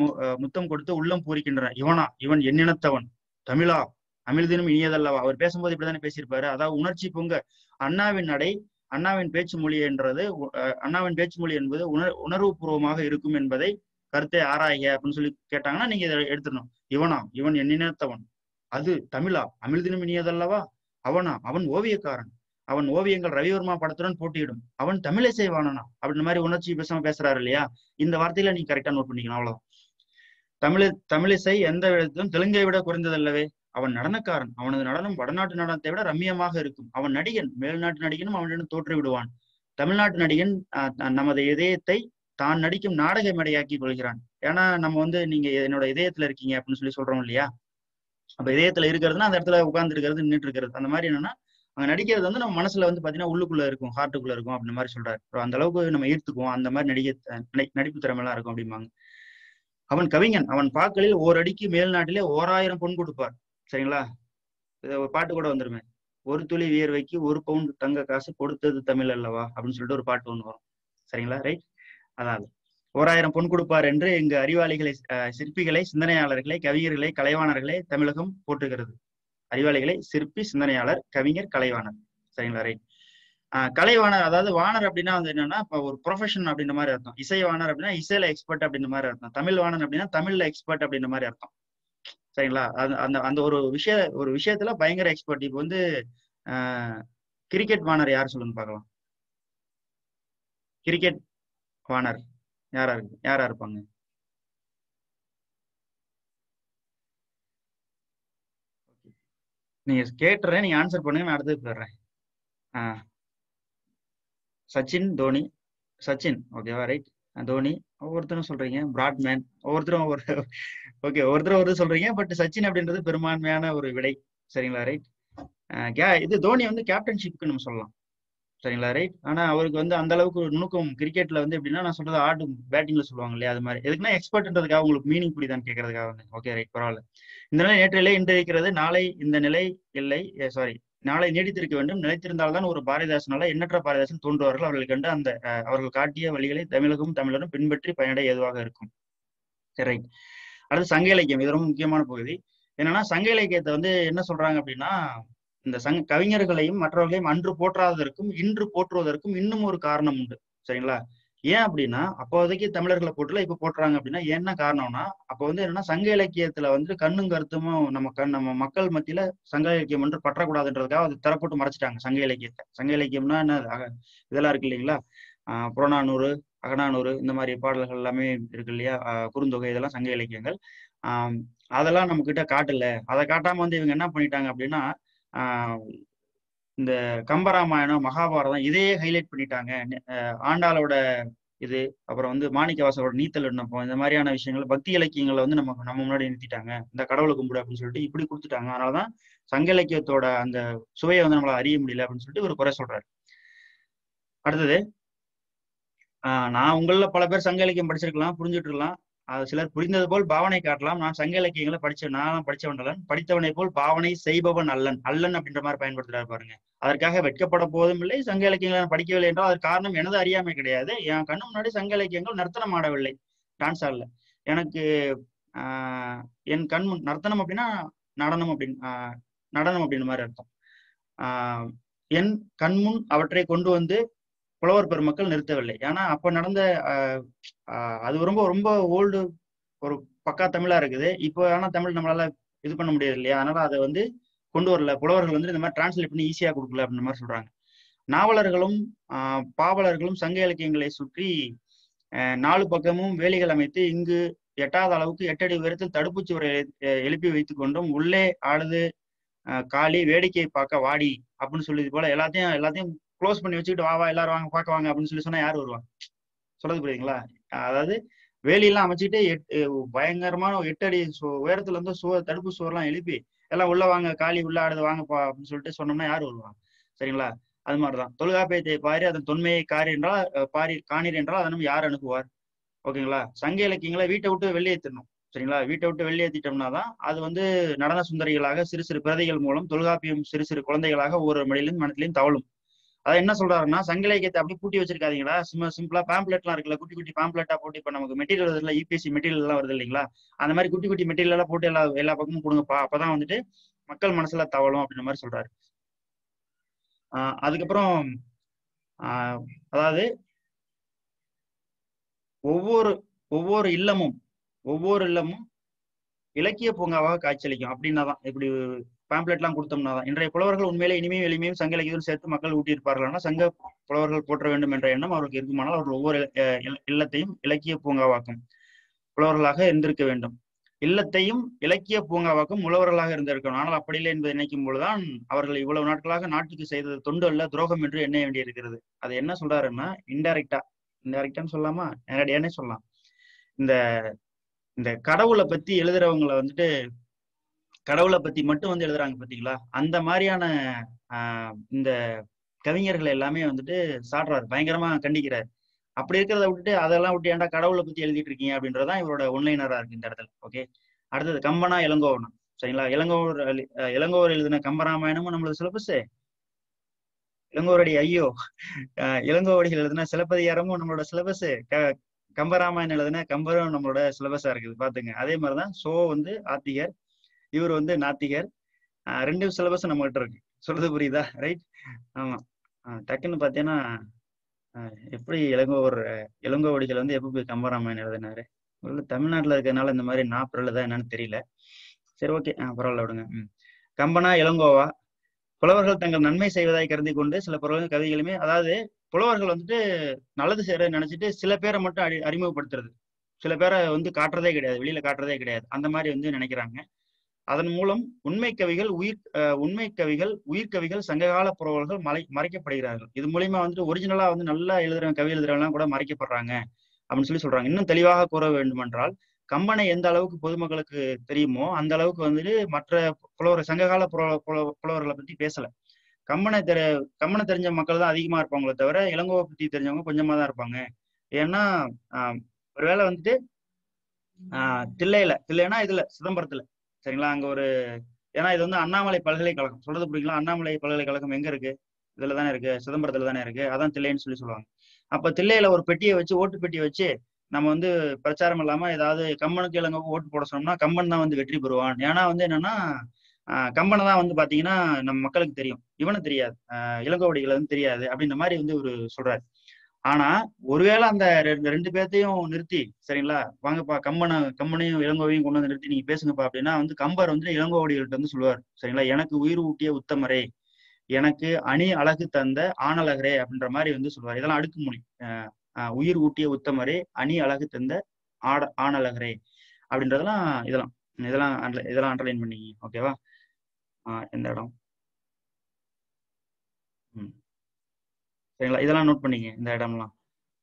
முத்தம் கொடுத்து உள்ளம் பூரிக்கின்றனர். இவனா இவன் எண்ணினத்தவன், தமிழா அமிழ்தினும் இனியதல்லவா. அவர் பேசும்போது இப்படிதானே பேசியிருப்பாரு. அதாவது உணர்ச்சி பொங்க அண்ணாவின் நடை அண்ணாவின் பேச்சு மொழி என்றது அண்ணாவின் பேச்சு மொழி என்பது உணர் உணர்வு பூர்வமாக இருக்கும் என்பதை கருத்தை ஆராய அப்படின்னு சொல்லி கேட்டாங்கன்னா நீங்க இதை எடுத்துடணும். இவனா இவன் எண்ணினத்தவன், அது தமிழா அமிழ்தினும் இனியதல்லவா. அவனா அவன் ஓவியக்காரன், அவன் ஓவியங்கள் ரவிவர்மா படத்துடன் போட்டியிடும், அவன் தமிழை செய்வானா அப்படின்ற மாதிரி உணர்ச்சி பேசாம பேசுறாரு இல்லையா. இந்த வார்த்தையில நீங்க கரெக்டா நோட் பண்ணிக்கணும். அவ்வளவு தமிழ் தமிழிசை எந்த விதத்திலும் தெலுங்கை விட குறைந்ததல்லவே. அவன் நடனக்காரன், அவனது நடனம் வடநாட்டு நடனத்தை விட ரம்மியமாக இருக்கும். அவன் நடிகன், மேல்நாட்டு நடிகனும் அவனிடம் தோற்று விடுவான். தமிழ்நாட்டு நடிகன் நமது இதயத்தை தான் நடிக்கும் நாடக மேடையாக்கி கொள்கிறான். ஏன்னா நம்ம வந்து நீங்க என்னோட இதயத்துல இருக்கீங்க அப்படின்னு சொல்லி சொல்றோம் இல்லையா. அப்ப இதயத்துல இருக்கிறதுனா அந்த இடத்துல உட்கார்ந்து இருக்கிறது நின்றுட்டு இருக்கிறது அந்த மாதிரி என்னன்னா அங்க நடிக்கிறது வந்து நம்ம மனசுல வந்து பாத்தீங்கன்னா உள்ளுக்குள்ள இருக்கும், ஹார்ட்டுக்குள்ள இருக்கும் அப்படின்ற மாதிரி சொல்றாரு. அந்த அளவுக்கு நம்ம ஈர்த்துக்குவோம், அந்த மாதிரி நடிகை நடிப்பு திறமை எல்லாம் இருக்கும் அப்படிம்பாங்க. அவன் கவிஞன், அவன் பாக்களில் ஓரடிக்கு மேல்நாட்டிலே ஓராயிரம் பொன் கொடுப்பார் சரிங்களா. ஒரு பாட்டு கூட வந்துருமே, ஒரு துளி வியர்வைக்கு ஒரு பவுண்ட் தங்க காசு கொடுத்தது தமிழ் அல்லவா அப்படின்னு சொல்லிட்டு ஒரு பாட்டு ஒண்ணு வரும் சரிங்களா. ரைட். அதாவது ஓராயிரம் பொன் கொடுப்பார் என்று எங்க அறிவாளிகளை சிற்பிகளை சிந்தனையாளர்களை கவிஞர்களை கலைவாணர்களை தமிழகம் போற்றுகிறது. அறிவாளிகளை சிற்பி சிந்தனையாளர் கவிஞர் கலைவாணர் சரிங்களா. ரைட். ஆஹ் கலைவாணர் அதாவது வாணர் அப்படின்னா வந்து என்னன்னா இப்போ ஒரு ப்ரொஃபஷன் அப்படின்ற மாதிரி அர்த்தம். இசை வாணர் அப்படின்னா இசையில எக்ஸ்பர்ட் அப்படின்ற மாதிரி அர்த்தம். தமிழ் வாணர் அப்படின்னா தமிழ்ல எக்ஸ்பர்ட் அப்படின்ற மாதிரி அர்த்தம் சரிங்களா. அது அந்த அந்த ஒரு விஷய ஒரு விஷயத்துல பயங்கர எக்ஸ்பர்ட். இப்போ வந்து ஆஹ் கிரிக்கெட் வாணர் யார் சொல்லுன்னு பார்க்கலாம். கிரிக்கெட் வானர் யாரா யாரா இருப்பாங்க? நீங்க கேட்டுறேன், நீங்க ஆன்சர் பண்ணுங்க, நான் அடுத்தது போயிடுறேன். சச்சின், தோனி, சச்சின் ஓகேவா, ரைட். தோனி ஒவ்வொருத்தரும் சொல்றீங்க, பிராட்மேன் ஒவ்வொருத்தரும் ஒவ்வொரு ஓகே ஒவ்வொருத்தரும் ஒரு சொல்றீங்க, பட் சச்சின் அப்படின்றது பெரும்பான்மையான ஒரு விடை, சரிங்களா, ரைட். இது தோனி வந்து கேப்டன்ஷிப்க்கு நம்ம சொல்லலாம், சரிங்களா, ரைட். ஆனா அவருக்கு வந்து அந்த அளவுக்கு நுணுக்கம் கிரிக்கெட்ல வந்து எப்படின்னா, நான் சொல்றது ஆடு பேட்டிங்ல சொல்லுவாங்க இல்லையா, அது மாதிரி. எதுக்குன்னா எக்ஸ்பர்ட்ன்றதுக்காக, உங்களுக்கு மீனிங் புரியுதான்னு கேட்கறதுக்காக வந்து. ஓகே ரைட், பரவாயில்ல. இந்த நிலை நேற்றையிலே இன்று இருக்கிறது, நாளை இந்த நிலை இல்லை, சாரி, நாளை நீடித்திருக்க வேண்டும், நிலைத்திருந்தால்தான் ஒரு பாரதிதாசனால எண்ணற்ற பாரதிதாசன் தோன்றுவார்கள், அவர்கள் கண்டு அந்த அவர்கள் காட்டிய வழிகளை தமிழகம் தமிழரும் பின்பற்றி பயனடை ஏதுவாக இருக்கும். சரி, ரைட். அடுத்து சங்க இலக்கியம், இது ரொம்ப முக்கியமான பகுதி. என்னன்னா சங்க இலக்கியத்தை வந்து என்ன சொல்றாங்க அப்படின்னா, இந்த சங் கவிஞர்களையும் மற்றவர்களையும் அன்று போற்றாததற்கும் இன்று போற்றுவதற்கும் இன்னும் ஒரு காரணம் உண்டு, சரிங்களா. ஏன் அப்படின்னா, அப்போதைக்கு தமிழர்களை போட்டுல இப்ப போட்டுறாங்க அப்படின்னா என்ன காரணம்னா, அப்போ வந்து என்னன்னா சங்க இலக்கியத்துல வந்து கண்ணும் கருத்துமும் நம்ம கண் நம்ம மக்கள் மத்தியில சங்க இலக்கியம் என்று பற்றக்கூடாதுன்றதுக்காக அது தரப்பட்டு மறைச்சிட்டாங்க சங்க இலக்கியத்தை. சங்க இலக்கியம்னா என்ன, இதெல்லாம் இருக்கு இல்லைங்களா, ஆஹ் புறநானூறு, அகநானூறு, இந்த மாதிரி பாடல்கள் எல்லாமே இருக்கு இல்லையா, குறுந்தொகை, இதெல்லாம் சங்க இலக்கியங்கள். ஆஹ் அதெல்லாம் நம்ம கிட்ட காட்டல. அதை காட்டாம வந்து இவங்க என்ன பண்ணிட்டாங்க அப்படின்னா, இந்த கம்பராமாயணம், மகாபாரதம் இதையே ஹைலைட் பண்ணிட்டாங்க. ஆண்டாளோட இது, அப்புறம் வந்து மாணிக்கவாசோட நீத்தல் விண்ணப்பம், இந்த மாதிரியான விஷயங்கள், பக்தி இலக்கியங்களை வந்து நம்ம நம்ம முன்னாடி நிறுத்திட்டாங்க. இந்த கடவுளை கும்பிடு அப்படின்னு சொல்லிட்டு இப்படி கொடுத்துட்டாங்க. அதனாலதான் சங்க இலக்கியத்தோட அந்த சுவையை வந்து நம்மளால அறிய முடியல அப்படின்னு சொல்லிட்டு ஒரு குறை சொல்றாரு. அடுத்தது, ஆஹ் நான் உங்கள பல பேர் சங்க இலக்கியம் படிச்சிருக்கலாம், புரிஞ்சுட்டு இருக்கலாம். அது சிலர் புரிந்தது போல் பாவனை காட்டலாம். நான் சங்க இலக்கியங்களை படிச்ச நான் படிச்சவன் அல்லன், படித்தவனை போல் பாவனை செய்பவன் அல்லன். அல்லன் அப்படின்ற மாதிரி பயன்படுத்துறாரு பாருங்க. அதற்காக வெட்கப்பட போதும் இல்லை. சங்க இலக்கியங்களை நான் படிக்கவில்லை என்றால் அதற்கு காரணம் எனது அறியாமை கிடையாது. என் கண்ணு முன்னாடி சங்க இலக்கியங்கள் நர்த்தனம் ஆடவில்லை, டான்ஸ் ஆடல. எனக்கு ஆஹ் என் கண் முன் நர்த்தனம் அப்படின்னா நடனம் அப்படின்னு ஆஹ் நடனம் அப்படின்னு மாதிரி அர்த்தம். ஆஹ் என் கண்முன் அவற்றை கொண்டு வந்து புலவர் பெருமக்கள் நிறுத்தவில்லை. ஏன்னா அப்ப நடந்த அது ரொம்ப ரொம்ப ஓல்டு, ஒரு பக்கா தமிழா இருக்குது இப்போ. ஆனா தமிழ் நம்மளால இது பண்ண முடியாது இல்லையா, அதனால அதை வந்து கொண்டு வரல. புலவர்கள் வந்து இந்த மாதிரி டிரான்ஸ்லேட் பண்ணி ஈஸியா கொடுக்கல அப்படின்ற மாதிரி சொல்றாங்க. நாவலர்களும் ஆஹ் பாவலர்களும் சங்க இலக்கியங்களை சுற்றி நாலு பக்கமும் வேலிகள் அமைத்து இங்கு எட்டாத அளவுக்கு எட்டடி உயரத்தில் தடுப்புச் சுவரை எழுப்பி வைத்து கொண்டும் உள்ளே ஆளுது காளி வேடிக்கையை பார்க்க வாடி அப்படின்னு சொல்லியது போல எல்லாத்தையும் எல்லாத்தையும் க்ளோஸ் பண்ணி வச்சுக்கிட்டு வாவா எல்லாரும் வாங்க பார்க்க வாங்க அப்படின்னு சொல்லி சொன்னா யார் வருவாங்க சொல்றது, புரியுதுங்களா. அதாவது வேலியெல்லாம் அமைச்சுட்டு எட்டு பயங்கரமான எட்டு அடி உயரத்துல இருந்து சுவர் தடுப்பு சுவர்லாம் எழுப்பி எல்லாம் உள்ள வாங்க காளி உள்ள ஆடுது வாங்கப்பா அப்படின்னு சொல்லிட்டு சொன்னோம்னா யார் வருவாங்க, சரிங்களா. அது மாதிரிதான் தொல்காப்பியத்தை பாரி அதன் தொன்மையை காரி என்றால் பாரி காணீர் என்றால் அதை நம்ம யார் அணுகுவார், ஓகேங்களா. சங்க இலக்கியங்களை வீட்டை விட்டு வெளியேற்றணும், சரிங்களா. வீட்டை விட்டு வெளியேற்றிட்டோம்னா தான் அது வந்து நடன சுந்தரிகளாக சிறு சிறு பிரதைகள் மூலம் தொல்காப்பியம் சிறு சிறு குழந்தைகளாக ஒவ்வொரு மடியிலும் மனத்திலையும் தவழும். அதான் என்ன சொல்றாருன்னா, சங்க இலக்கியத்தை அப்படியே பூட்டி வச்சிருக்காதீங்களா, சும்மா சிம்பிளா பேம்ப்ளெட்லாம் இருக்குல்ல, குட்டி குட்டி பேம்ப்ளெட்டா போட்டு இப்ப நமக்கு மெட்டீரியல் வருது இல்லை, யூபிஎஸ்சி மெட்டீரியல் எல்லாம் வருது இல்லைங்களா, அந்த மாதிரி குட்டி குட்டி மெட்டீரியல் எல்லாம் போட்டு எல்லா எல்லா பக்கமும் கொடுங்கப்பா, அப்பதான் வந்துட்டு மக்கள் மனசுல தவழும் அப்படின்ற மாதிரி சொல்றாரு. ஆஹ் அதுக்கப்புறம் ஆஹ் அதாவது ஒவ்வொரு ஒவ்வொரு இல்லமும் ஒவ்வொரு இல்லமும் இலக்கிய பூங்காவாக காட்சியளிக்கும் அப்படின்னாதான் இப்படி பேம்ப்ளெட்லாம் கொடுத்தோம்னா தான் இன்றைய புலவர்கள் உண்மையிலே இனிமையும் எளிமையும் சங்க இலக்கியத்தில் சேர்த்து மக்கள் ஊட்டியிருப்பார்கள்னா சங்க புலவர்கள் போற்ற வேண்டும் என்ற எண்ணம் அவருக்கு இருக்குமானால் அவர்கள் ஒவ்வொரு இல்லத்தையும் இலக்கிய பூங்காவாக்கும் புலவர்களாக இருந்திருக்க வேண்டும். இல்லத்தையும் இலக்கிய பூங்காவாக்கும் உழவர்களாக இருந்திருக்கணும். ஆனால் அப்படி இல்லை என்பதை நினைக்கும் போதுதான் அவர்கள் இவ்வளவு நாட்களாக நாட்டுக்கு செய்தது தொண்டு அல்ல துரோகம் என்று எண்ண வேண்டியிருக்கிறது. அது என்ன சொல்றாருன்னா, இன்டைரக்டா இன்டைரக்டான்னு சொல்லாமா, நேரடியானே சொல்லலாம். இந்த இந்த கடவுளை பத்தி எழுதுறவங்களை வந்துட்டு கடவுளை பத்தி மட்டும் வந்து எழுதுறாங்க பாத்தீங்களா, அந்த மாதிரியான ஆஹ் இந்த கவிஞர்கள் எல்லாமே வந்துட்டு சாடுறாரு, பயங்கரமா கண்டிக்கிறாரு. அப்படி இருக்கிறத விட்டுட்டு அதெல்லாம் விட்டு ஏன்டா கடவுளை பத்தி எழுதிட்டு இருக்கீங்க அப்படின்றதான் இவரோட ஒன்லைனரா இருக்கு இந்த இடத்துல. ஓகே, அடுத்தது கம்பனா இளங்கோவனம், சரிங்களா. இளங்கோவர் இளங்கோவர் எழுதின கம்பராமாயணமும் நம்மளது சிலபஸ், இளங்கோவரடி ஐயோ இளங்கோவடிகள் எழுதின சிலப்பதிகாரமும் நம்மளோட சிலபஸ், கம்பராமாயணம் எழுதின கம்பரும் நம்மளோட சிலபஸா இருக்குது பாத்துங்க. அதே மாதிரிதான் சோ வந்து ஆத்திகர், இவர் வந்து நாத்திகர், ரெண்டு சிலபஸ் நம்ம கிட்ட இருக்கு, சொல்றது புரியுதா, ரைட். ஆமா, டக்குன்னு பாத்தீங்கன்னா எப்படி இளங்கோவர் இளங்கோவடிகள் வந்து எப்ப போய் கம்பராமாயணம் எழுதினாரு, தமிழ்நாட்டுல இருக்கிறதுனால இந்த மாதிரி நாப்பிரழுதா என்னன்னு தெரியல. சரி, ஓகே, பரவாயில்ல விடுங்க. கம்பனா இளங்கோவா, புலவர்கள் தங்கள் நன்மை செய்வதாய் கருதி கொண்டு சில புலவர்கள் கவிதைகளுமே, அதாவது புலவர்கள் வந்துட்டு நல்லது செய்யற நினைச்சிட்டு சில பேரை மட்டும் அறி அறிமுகப்படுத்துறது சில பேரை வந்து காட்டுறதே கிடையாது, வெளியில காட்டுறதே கிடையாது, அந்த மாதிரி வந்து நினைக்கிறாங்க. அதன் மூலம் உண்மை கவிகள் உயிர் உண்மை கவிகள் உயிர்கவிகள் சங்ககால புலவர்கள் மறை மறைக்கப்படுகிறார்கள். இது மூலியமா வந்துட்டு ஒரிஜினலா வந்து நல்லா எழுதுற கவி எழுதுறவெல்லாம் கூட மறைக்கப்படுறாங்க அப்படின்னு சொல்லி சொல்றாங்க. இன்னும் தெளிவாக கூற வேண்டுமென்றால் கம்பனை எந்த அளவுக்கு பொதுமக்களுக்கு தெரியுமோ அந்த அளவுக்கு வந்துட்டு மற்ற புலவர் சங்ககால புல புலவர்களை பத்தி பேசல. கம்பனை தெ கம்பனை தெரிஞ்ச மக்கள் தான் அதிகமா இருப்பாங்களே தவிர இளங்கோவை பத்தி தெரிஞ்சவங்க கொஞ்சமா தான் இருப்பாங்க. ஏன்னா ஆஹ் ஒருவேளை வந்துட்டு ஆஹ் தில்லையில தில்லைன்னா இதுல சிதம்பரத்துல சரிங்களா அங்க ஒரு ஏன்னா இது வந்து அண்ணாமலை பல்கலைக்கழகம் சொல்றது புரியுங்களா, அண்ணாமலை பல்கலைக்கழகம் எங்க இருக்கு, இதுல தானே இருக்கு, சிதம்பரத்துல தானே இருக்கு, அதான் தில்லைன்னு சொல்லி சொல்லுவாங்க. அப்ப தில்லையில ஒரு பெட்டியை வச்சு ஓட்டு பெட்டியை வச்சு நம்ம வந்து பிரச்சாரம் இல்லாம ஏதாவது கம்பனுக்கு இளங்கோவுக்கு ஓட்டு போட சொன்னோம்னா கம்பன் தான் வந்து வெற்றி பெறுவான். ஏன்னா வந்து என்னன்னா ஆஹ் கம்பனை தான் வந்து பாத்தீங்கன்னா நம்ம மக்களுக்கு தெரியும், இவனும் தெரியாது, ஆஹ் இளங்கோவடிகளை வந்து தெரியாது அப்படின்ற மாதிரி வந்து ஒரு சொல்றாரு. ஆனா ஒருவேளை அந்த ரெண்டு ரெண்டு பேர்த்தையும் நிறுத்தி சரிங்களா வாங்கப்பா கம்பனை கம்பனையும் இளங்கோவையும் கொண்டு வந்து நிறுத்தி நீங்க பேசுங்கப்பா அப்படின்னா வந்து கம்பர் வந்து இளங்கோவடிகள்கிட்ட வந்து சொல்லுவார் சரிங்களா, எனக்கு உயிர் ஊட்டிய உத்தமரே, எனக்கு அணி அழகு தந்த ஆணழகரே அப்படின்ற மாதிரி வந்து சொல்லுவார். இதெல்லாம் அடுக்கு மொழி. ஆஹ் ஆஹ் உயிர் ஊட்டிய உத்தமரே, அணி அழகு தந்த ஆட ஆணழகரே அப்படின்றதெல்லாம் இதெல்லாம் இதெல்லாம் இதெல்லாம் அண்டர்லைன் பண்ணிங்க ஓகேவா. ஆஹ் எந்த இடம் ம் சரிங்களா இதெல்லாம் நோட் பண்ணிங்க. இந்த இடம்லாம்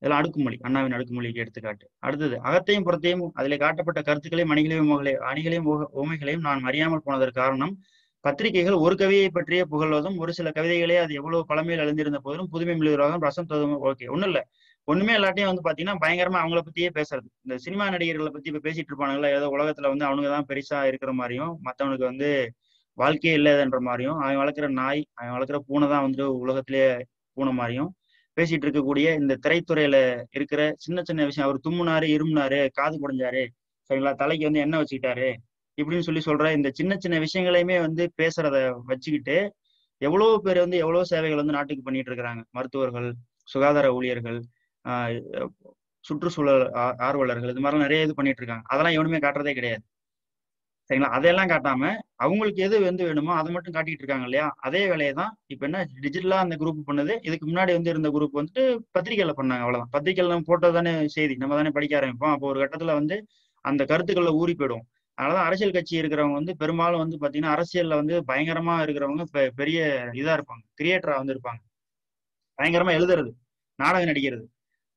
இதெல்லாம் அடுக்குமொழி, அண்ணாவின் அடுக்குமொழிக்கு எடுத்துக்காட்டு. அடுத்தது அகத்தையும் புறத்தையும் அதிலே காட்டப்பட்ட கருத்துக்களையும் அணிகளையும் அணிகளையும் உமைகளையும் நான் அறியாமல் போனதற்கு காரணம் பத்திரிகைகள் ஒரு கவியை பற்றிய புகழ்வதும் ஒரு சில கவிதைகளே அது எவ்வளவு பழமையில் எழுந்திருந்த போதிலும் புதுமை மிளிகளாக ரசம் தோதும். ஓகே, ஒன்றும் இல்லை, ஒண்ணுமே எல்லாத்தையும் வந்து பாத்தீங்கன்னா பயங்கரமா அவங்கள பத்தியே பேசுறது. இந்த சினிமா நடிகர்களை பத்தி இப்ப பேசிட்டு இருப்பானுங்களா, ஏதோ உலகத்துல வந்து அவனுங்க தான் பெருசா இருக்கிற மாதிரியும் மத்தவனுக்கு வந்து வாழ்க்கையே இல்லைன்ற மாதிரியும் அவன் வளர்க்குற நாய் அவன் வளர்க்குற பூனை தான் வந்து உலகத்திலேயே பூனை மாதிரியும் பேசிட்டு இருக்கக்கூடிய இந்த திரைத்துறையில இருக்கிற சின்ன சின்ன விஷயம், அவர் தும்முனாரு, இருமுனாரு, காது குடைஞ்சாரு சரிங்களா, தலைக்கு வந்து எண்ணெய் வச்சுக்கிட்டாரு இப்படின்னு சொல்லி சொல்ற இந்த சின்ன சின்ன விஷயங்களையுமே வந்து பேசுறத வச்சுக்கிட்டு எவ்வளவு பேர் வந்து எவ்வளவு சேவைகள் வந்து நாட்டுக்கு பண்ணிட்டு இருக்கிறாங்க. மருத்துவர்கள், சுகாதார ஊழியர்கள், ஆஹ் சுற்றுச்சூழல் ஆர்வலர்கள், இது மாதிரிலாம் நிறைய இது பண்ணிட்டு இருக்காங்க. அதெல்லாம் எவனுமே காட்டுறதே கிடையாது சரிங்களா. அதையெல்லாம் காட்டாம அவங்களுக்கு எது வந்து வேணுமோ அதை மட்டும் காட்டிட்டு இருக்காங்க இல்லையா. அதே வேலையை தான் இப்ப என்ன டிஜிட்டலா அந்த குரூப் பண்ணுது. இதுக்கு முன்னாடி வந்து இருந்த குரூப் வந்துட்டு பத்திரிகையில பண்ணாங்க, அவ்வளவுதான். பத்திரிகையில நம்ம போட்டது தானே செய்தி, நம்ம தானே படிக்க ஆரம்பிப்போம். அப்போ ஒரு கட்டத்துல வந்து அந்த கருத்துக்கள்ல ஊறி போயிடும். அதனாலதான் அரசியல் கட்சி இருக்கிறவங்க வந்து பெரும்பாலும் வந்து பாத்தீங்கன்னா அரசியல்ல வந்து பயங்கரமா இருக்கிறவங்க பெரிய இதா இருப்பாங்க, கிரியேட்டரா வந்து இருப்பாங்க, பயங்கரமா எழுதுறது, நாடகம் நடிக்கிறது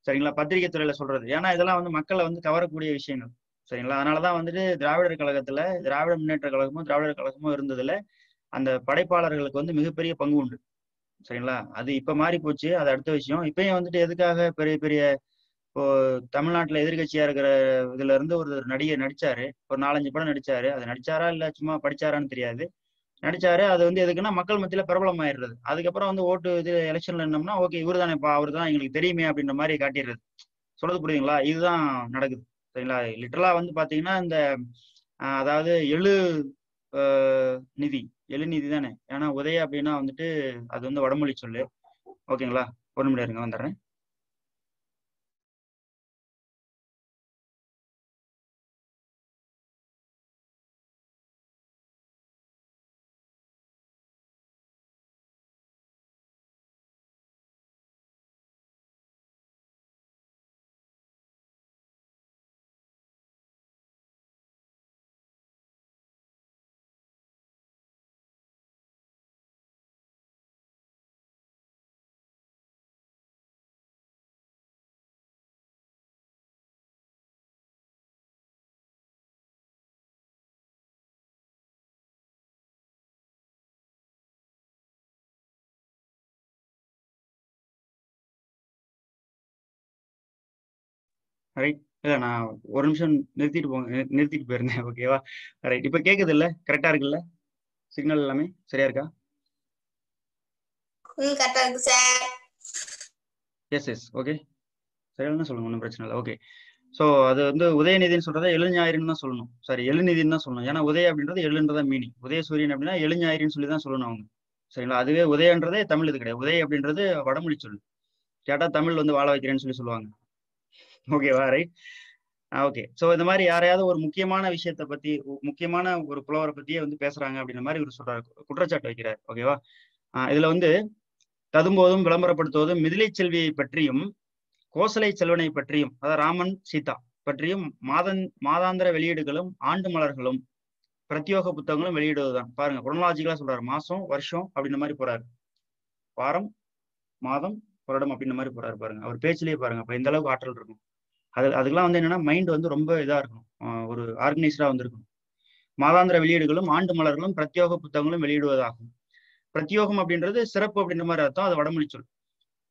சரிங்களா, பத்திரிகை துறையில சொல்றது. ஏன்னா இதெல்லாம் வந்து மக்களை வந்து கவரக்கூடிய விஷயங்கள் சரிங்களா. அதனாலதான் வந்துட்டு திராவிடர் கழகத்துல திராவிட முன்னேற்ற கழகமும் திராவிடர் கழகமும் இருந்ததுல அந்த படைப்பாளர்களுக்கு வந்து மிகப்பெரிய பங்கு உண்டு சரிங்களா. அது இப்ப மாறி போச்சு, அது அடுத்த விஷயம். இப்பயும் வந்துட்டு எதுக்காக பெரிய பெரிய இப்போ தமிழ்நாட்டுல எதிர்கட்சியா இருக்கிற இதுல இருந்து ஒரு நடிகர் நடிச்சாரு, ஒரு நாலஞ்சு படம் நடிச்சாரு. அது நடிச்சாரா இல்ல சும்மா படிச்சாரான்னு தெரியாது, நடிச்சாரு. அது வந்து எதுக்குன்னா மக்கள் மத்தியில பிரபலம் ஆயிடுறது. அதுக்கப்புறம் வந்து ஓட்டு இது எலெக்ஷன்ல என்னம்னா ஓகே இவரு தானேப்பா, அவரு தான் எங்களுக்கு தெரியுமே அப்படின்ற மாதிரி காட்டிடுறது. சொல்றது புரியுதுங்களா? இதுதான் நடக்குது சரிங்களா. லிட்டரலா வந்து பாத்தீங்கன்னா இந்த அதாவது எழு நிதி எழுநிதி தானே. ஏன்னா உதய அப்படின்னா வந்துட்டு அது வந்து வடமொழி சொல்லு ஓகேங்களா. ஒரு நிமிடம் இருங்க, வந்துடுறேன். ரைட், இல்லை நான் ஒரு நிமிஷம் நிறுத்திட்டு போங்க, நிறுத்திட்டு போயிருந்தேன் ஓகேவா. ரைட், இப்போ கேட்குது இல்லை, கரெக்டாக இருக்குல்ல, சிக்னல் எல்லாமே சரியா இருக்கா? எஸ் எஸ் ஓகே சரியான சொல்லுங்க, ஒன்றும் பிரச்சனை இல்லை. ஓகே, ஸோ அது வந்து உதயநிதினு சொல்றதை எழுஞாயிறுன்னு தான் சொல்லணும், சாரி எழுநிதினு தான் சொல்லணும். ஏன்னா உதய அப்படின்றது எழுன்றதான் மீனிங், உதய சூரியன் அப்படின்னா எழுஞாயிறுன்னு சொல்லி தான் சொல்லணும் அவங்க சரிங்களா. அதுவே உதயன்றதே தமிழ் இது கிடையாது, உதய அப்படின்றது வடமொழி சொல்லு. கேட்டா தமிழ் வந்து வாழ வைக்கிறேன்னு சொல்லி சொல்லுவாங்க ஓகேவா. Right, okay. ஸோ இந்த மாதிரி யாரையாவது ஒரு முக்கியமான விஷயத்த பத்தி முக்கியமான ஒரு புலவரை பத்தியே வந்து பேசுறாங்க அப்படின்ற மாதிரி ஒரு சொல்றாரு, குற்றச்சாட்டு வைக்கிறாரு ஓகேவா. இதுல வந்து ததும்போதும் விளம்பரப்படுத்துவதும் மிதிலை செல்வியை பற்றியும் கோசலை செல்வனை பற்றியும் அதாவது ராமன் சீதா பற்றியும் மாதன் மாதாந்திர வெளியீடுகளும் ஆண்டு மலர்களும் பிரத்யோக புத்தகங்களும் வெளியிடுவதுதான். பாருங்க, குரோனாலஜிக்கலா சொல்றாரு, மாசம் வருஷம் அப்படின்ற மாதிரி போறாரு, வாரம் மாதம் வருடம் அப்படின்ற மாதிரி போறாரு. பாருங்க அவர் பேச்சிலேயே பாருங்க அப்ப எந்த அளவுக்கு ஆற்றல் இருக்கும். அது அதுக்கெல்லாம் வந்து என்னன்னா மைண்ட் வந்து ரொம்ப இதா இருக்கும், ஒரு ஆர்கனைஸ்டா வந்துருக்கும். மாதாந்திர வெளியீடுகளும் ஆண்டு மலர்களும் பிரத்யோக புத்தகங்களும் வெளியிடுவதாகும். பிரத்யோகம் அப்படின்றது சிறப்பு அப்படின்ற மாதிரி அர்த்தம், அது வடமொழி சொல்.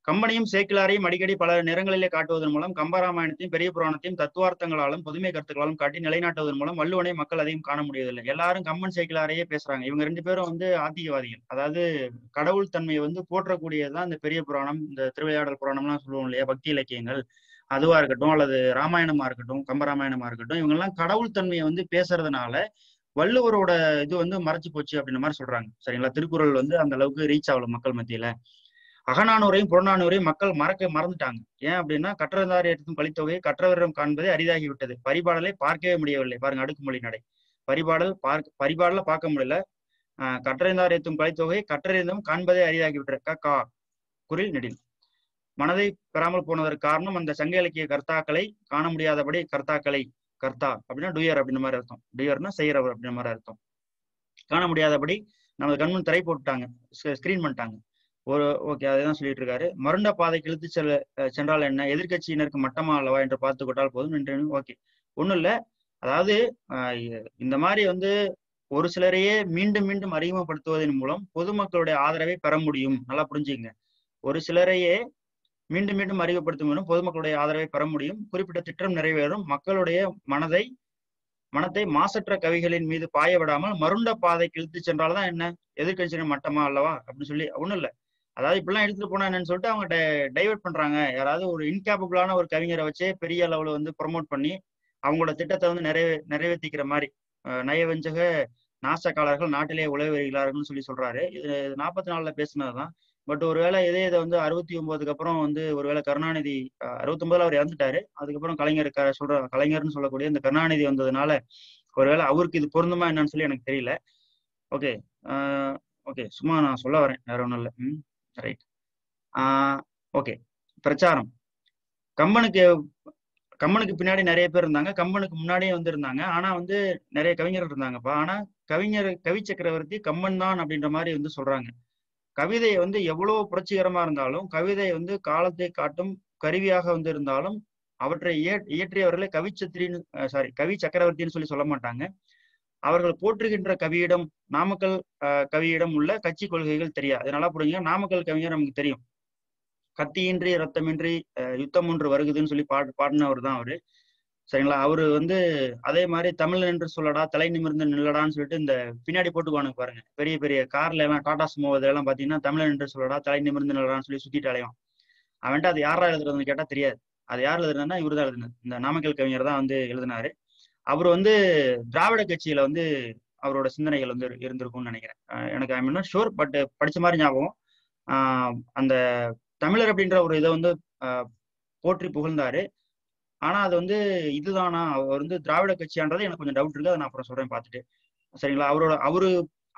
கம்பனையும் சேக்கிலாரையும் அடிக்கடி பல நிறங்களிலே காட்டுவதன் மூலம் கம்பராமாயணத்தையும் பெரிய புராணத்தையும் தத்துவார்த்தங்களாலும் புதுமை கருத்துக்களாலும் காட்டி நிலைநாட்டுவதன் மூலம் வள்ளுவனை மக்கள் அதையும் காண முடியவில்லை. எல்லாரும் கம்பன் சேக்கிலாரையே பேசுறாங்க. இவங்க ரெண்டு பேரும் வந்து ஆத்திகவாதிகள், அதாவது கடவுள் தன்மையை வந்து போற்றக்கூடியதான் இந்த பெரிய புராணம், இந்த திருவிளையாடல் புராணம்லாம் சொல்லுவோம் இல்லையா, பக்தி இலக்கியங்கள் அதுவா இருக்கட்டும் அல்லது ராமாயணமா இருக்கட்டும் கம்பராமாயணமா இருக்கட்டும், இவங்க எல்லாம் கடவுள் தன்மையை வந்து பேசுறதுனால வள்ளுவரோட இது வந்து மறைச்சு போச்சு அப்படின்ற மாதிரி சொல்றாங்க. சரிங்களா, திருக்குறள் வந்து அந்த அளவுக்கு ரீச் ஆகல மக்கள் மத்தியில. அகநானூரையும் புறநானூரையும் மக்கள் மறக்க மறந்துட்டாங்க. ஏன் அப்படின்னா கற்றதார் எடுத்தும் கலித்தொகையை கற்றவரிடம் காண்பதே அரிதாகிவிட்டது, பரிபாடலை பார்க்கவே முடியவில்லை. பாருங்க அடுக்குமொழி நடை, பரிபாடல் பார்க்க பரிபாடல பார்க்க முடியல. ஆஹ் கற்றறிந்தார் ஏத்தும் கலித்தொகையை கற்றறிந்தும் காண்பதே அரிதாகிவிட்டது. க கா குரில் நெடில் மனதை பெறாமல் போனதற்கு காரணம் அந்த சங்க இலக்கிய கர்த்தாக்களை காண முடியாதபடி கர்த்தாக்களை, கர்த்தா அப்படின்னா டூயர் அப்படின்ற மாதிரி அர்த்தம், டூயர்னா செய்யறவர் அப்படின்ற மாதிரி அர்த்தம். காண முடியாதபடி நம்ம கண்முன் திரை போட்டுட்டாங்க, ஸ்கிரீன் பண்ணிட்டாங்க. ஒரு ஓகே அதான் சொல்லிட்டு இருக்காரு. மருண்ட பாதை இழுத்து செல்ல சென்றால் என்ன, எதிர்கட்சியினருக்கு மட்டமா அல்லவா என்று பார்த்து கொட்டால் போதும் என்று. ஓகே ஒண்ணும் இல்லை, அதாவது இந்த மாதிரி வந்து ஒரு சிலரையே மீண்டும் மீண்டும் அறிமுகப்படுத்துவதன் மூலம் பொதுமக்களுடைய ஆதரவை பெற முடியும். நல்லா புரிஞ்சுங்க, ஒரு சிலரையே மீண்டும் மீண்டும் அறிவுப்படுத்தும் மூலம் பொதுமக்களுடைய ஆதரவை பெற முடியும். குறிப்பிட்ட திட்டம் நிறைவேறும். மக்களுடைய மனதை மனத்தை மாசற்ற கவிகளின் மீது பாய விடாமல் மருண்ட பாதைக்கு இழுத்து சென்றால்தான் என்ன, எதிர்கட்சியினர் மட்டமா அல்லவா அப்படின்னு சொல்லி. ஒன்றும் இல்லை, அதாவது இப்படிலாம் எடுத்துட்டு போனா என்னன்னு சொல்லிட்டு அவங்க டைவெர்ட் பண்றாங்க. யாராவது ஒரு இன்கேப்பபிளான ஒரு கவிஞரை வச்சே பெரிய அளவுல வந்து ப்ரொமோட் பண்ணி அவங்களோட திட்டத்தை வந்து நிறைவே நிறைவேற்றிக்கிற மாதிரி நயவஞ்சக நாசக்காலர்கள் நாட்டிலே உலக வருகிறார்கள்னு சொல்லி சொல்றாரு. இது நாற்பத்தி நாலுல பேசினதுதான். பட் ஒருவேளை இதே இதை வந்து அறுபத்தி ஒன்பதுக்கு அப்புறம் வந்து ஒருவேளை கருணாநிதி அறுபத்தி ஒன்பதுல அவர் இறந்துட்டாரு, அதுக்கப்புறம் கலைஞர் சொல்ற கலைஞர்னு சொல்லக்கூடிய இந்த கருணாநிதி வந்ததுனால ஒருவேளை அவருக்கு இது பொருந்துமா என்னன்னு சொல்லி எனக்கு தெரியல. ஓகே ஓகே சும்மா நான் சொல்ல வரேன், வேற ஒன்றும் இல்லை. ம் ரைட் ஆஹ் ஓகே பிரச்சாரம். கம்பனுக்கு கம்பனுக்கு பின்னாடி நிறைய பேர் இருந்தாங்க, கம்பனுக்கு முன்னாடியே வந்து இருந்தாங்க. ஆனா வந்து நிறைய கவிஞர்கள் இருந்தாங்கப்பா. ஆனா கவிஞர் கவி சக்கரவர்த்தி கம்பன் தான் அப்படின்ற மாதிரி வந்து சொல்றாங்க. கவிதை வந்து எவ்வளவு புரட்சிகரமா இருந்தாலும், கவிதை வந்து காலத்தை காட்டும் கருவியாக வந்து இருந்தாலும், அவற்றை இய இயற்றியவர்களை கவிச்சத்திரின்னு சாரி கவி சக்கரவர்த்தின்னு சொல்லி சொல்ல மாட்டாங்க. அவர்கள் போற்றுகின்ற கவியிடம் நாமக்கல் கவியிடம் உள்ள கட்சி கொள்கைகள் தெரியாது. அதனால புரியுங்க, நாமக்கல் கவிஞர் நமக்கு தெரியும், கத்தியின்றி ரத்தமின்றி யுத்தம் ஒன்று வருகுதுன்னு சொல்லி பாட் பாடினவர் தான் அவரு. சரிங்களா, அவரு வந்து அதே மாதிரி தமிழன் என்று சொல்லடா தலை நிமிர்ந்து நில்லடான்னு சொல்லிட்டு இந்த பின்னாடி போட்டுக்குவானு பாருங்க, பெரிய பெரிய கார்ல எல்லாம் டாடா சுமோ இதெல்லாம் பாத்தீங்கன்னா தமிழன் என்று சொல்லடா தலை நிமிர்ந்து நில்லடான்னு சொல்லி சுத்திட்டு அலைவான். அவன்ட்டு அது யாரா எழுதுறதுன்னு கேட்டா தெரியாது, அது யார் எழுதுனா இவரு தான் எழுதுனாரு, இந்த நாமக்கல் கவிஞர் தான் வந்து எழுதினாரு. அவர் வந்து திராவிட கட்சியில வந்து அவரோட சிந்தனைகள் வந்து இருந்திருக்கும்னு நினைக்கிறேன். எனக்கு I mean not sure, but படிச்ச மாதிரி ஞாபகம். ஆஹ் அந்த தமிழர் அப்படின்ற ஒரு இதை வந்து ஆஹ் போற்றி புகழ்ந்தாரு. ஆனா அது வந்து இதுதானா, அவர் வந்து திராவிட கட்சியான்றது எனக்கு கொஞ்சம் டவுட் இருக்கு, அதை நான் அப்புறம் சொல்றேன் பார்த்துட்டு. சரிங்களா, அவரோட அவரு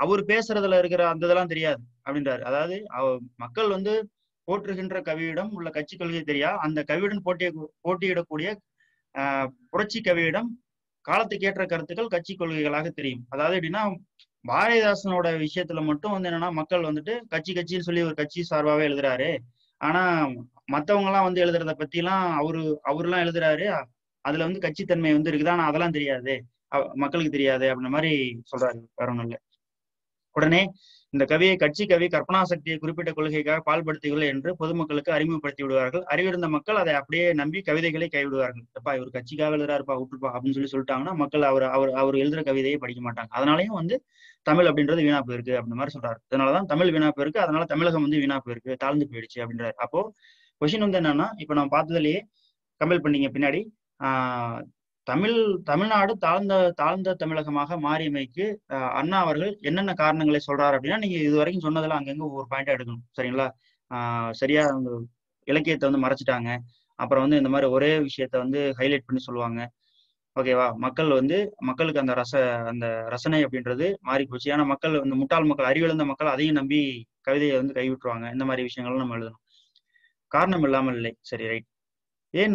அவரு பேசுறதுல இருக்கிற அந்த இதெல்லாம் தெரியாது அப்படின்றாரு. அதாவது மக்கள் வந்து போற்றுகின்ற கவியிடம் உள்ள கட்சி கொள்கை தெரியா, அந்த கவியுடன் போட்டிய போட்டியிடக்கூடிய ஆஹ் புரட்சி கவியிடம் காலத்துக்கேற்ற கருத்துக்கள் கட்சி கொள்கைகளாக தெரியும். அதாவது எப்படின்னா பாரதிதாசனோட விஷயத்துல மட்டும் வந்து என்னன்னா மக்கள் வந்துட்டு கட்சி கட்சின்னு சொல்லி ஒரு கட்சி சார்பாகவே எழுதுறாரு. ஆனா மத்தவங்க எல்லாம் வந்து எழுதுறத பத்தி எல்லாம் அவரு அவருலாம் எழுதுறாரு, அதுல வந்து கட்சித்தன்மை வந்து இருக்குது, ஆனா அதெல்லாம் தெரியாது மக்களுக்கு தெரியாது அப்படின்ற மாதிரி சொல்றாரு. வேற ஒன்றும் இல்லை. உடனே இந்த கவியை கட்சி கவி கற்பனா சக்தியை குறிப்பிட்ட கொள்கைக்காக பால்படுத்துகிறீர்கள் என்று பொதுமக்களுக்கு அறிமுகப்படுத்தி விடுவார்கள். அறிவிருந்த மக்கள் அதை அப்படியே நம்பி கவிதைகளை கைவிடுவார்கள். எப்பா இவர் கட்சிக்காக எழுதுறாருப்பா விட்டுருப்பா அப்படின்னு சொல்லி சொல்லிட்டாங்கன்னா மக்கள் அவர் அவர் அவர் எழுதுற கவிதையை படிக்க மாட்டாங்க. அதனாலயும் வந்து தமிழ் அப்படின்றது வீணா போயிருக்கு அப்படின்ற மாதிரி சொல்றாரு. அதனாலதான் தமிழ் வீணா போயிருக்கு, அதனால தமிழகம் வந்து வீணா போயிருக்கு, தாழ்ந்து போயிடுச்சு அப்படின்றாரு. அப்போ கொஸ்டின் வந்து என்னன்னா, இப்ப நம்ம பார்த்ததுலயே கம்பல் பண்ணீங்க பின்னாடி ஆஹ் தமிழ் தமிழ்நாடு தாழ்ந்த தாழ்ந்த தமிழகமாக மாறியமைக்கு அண்ணா அவர்கள் என்னென்ன காரணங்களை சொல்றாரு அப்படின்னா, நீங்க இது வரைக்கும் சொன்னதெல்லாம் அங்கங்க ஒவ்வொரு பாயிண்டா எடுக்கணும். சரிங்களா, ஆஹ் சரியா இலக்கியத்தை வந்து மறைச்சிட்டாங்க, அப்புறம் வந்து இந்த மாதிரி ஒரே விஷயத்த வந்து ஹைலைட் பண்ணி சொல்லுவாங்க. ஓகேவா, மக்கள் வந்து மக்களுக்கு அந்த ரச அந்த ரசனை அப்படின்றது மாறி போச்சு. ஏன்னா மக்கள் வந்து முட்டாள் மக்கள் அறிவிழந்த மக்கள் அதையும் நம்பி கவிதையை வந்து கைவிட்டுருவாங்க. இந்த மாதிரி விஷயங்கள்லாம் நம்ம எழுதணும், காரணம் இல்லாமல் இல்லை. சரி, ரைட். ஏன்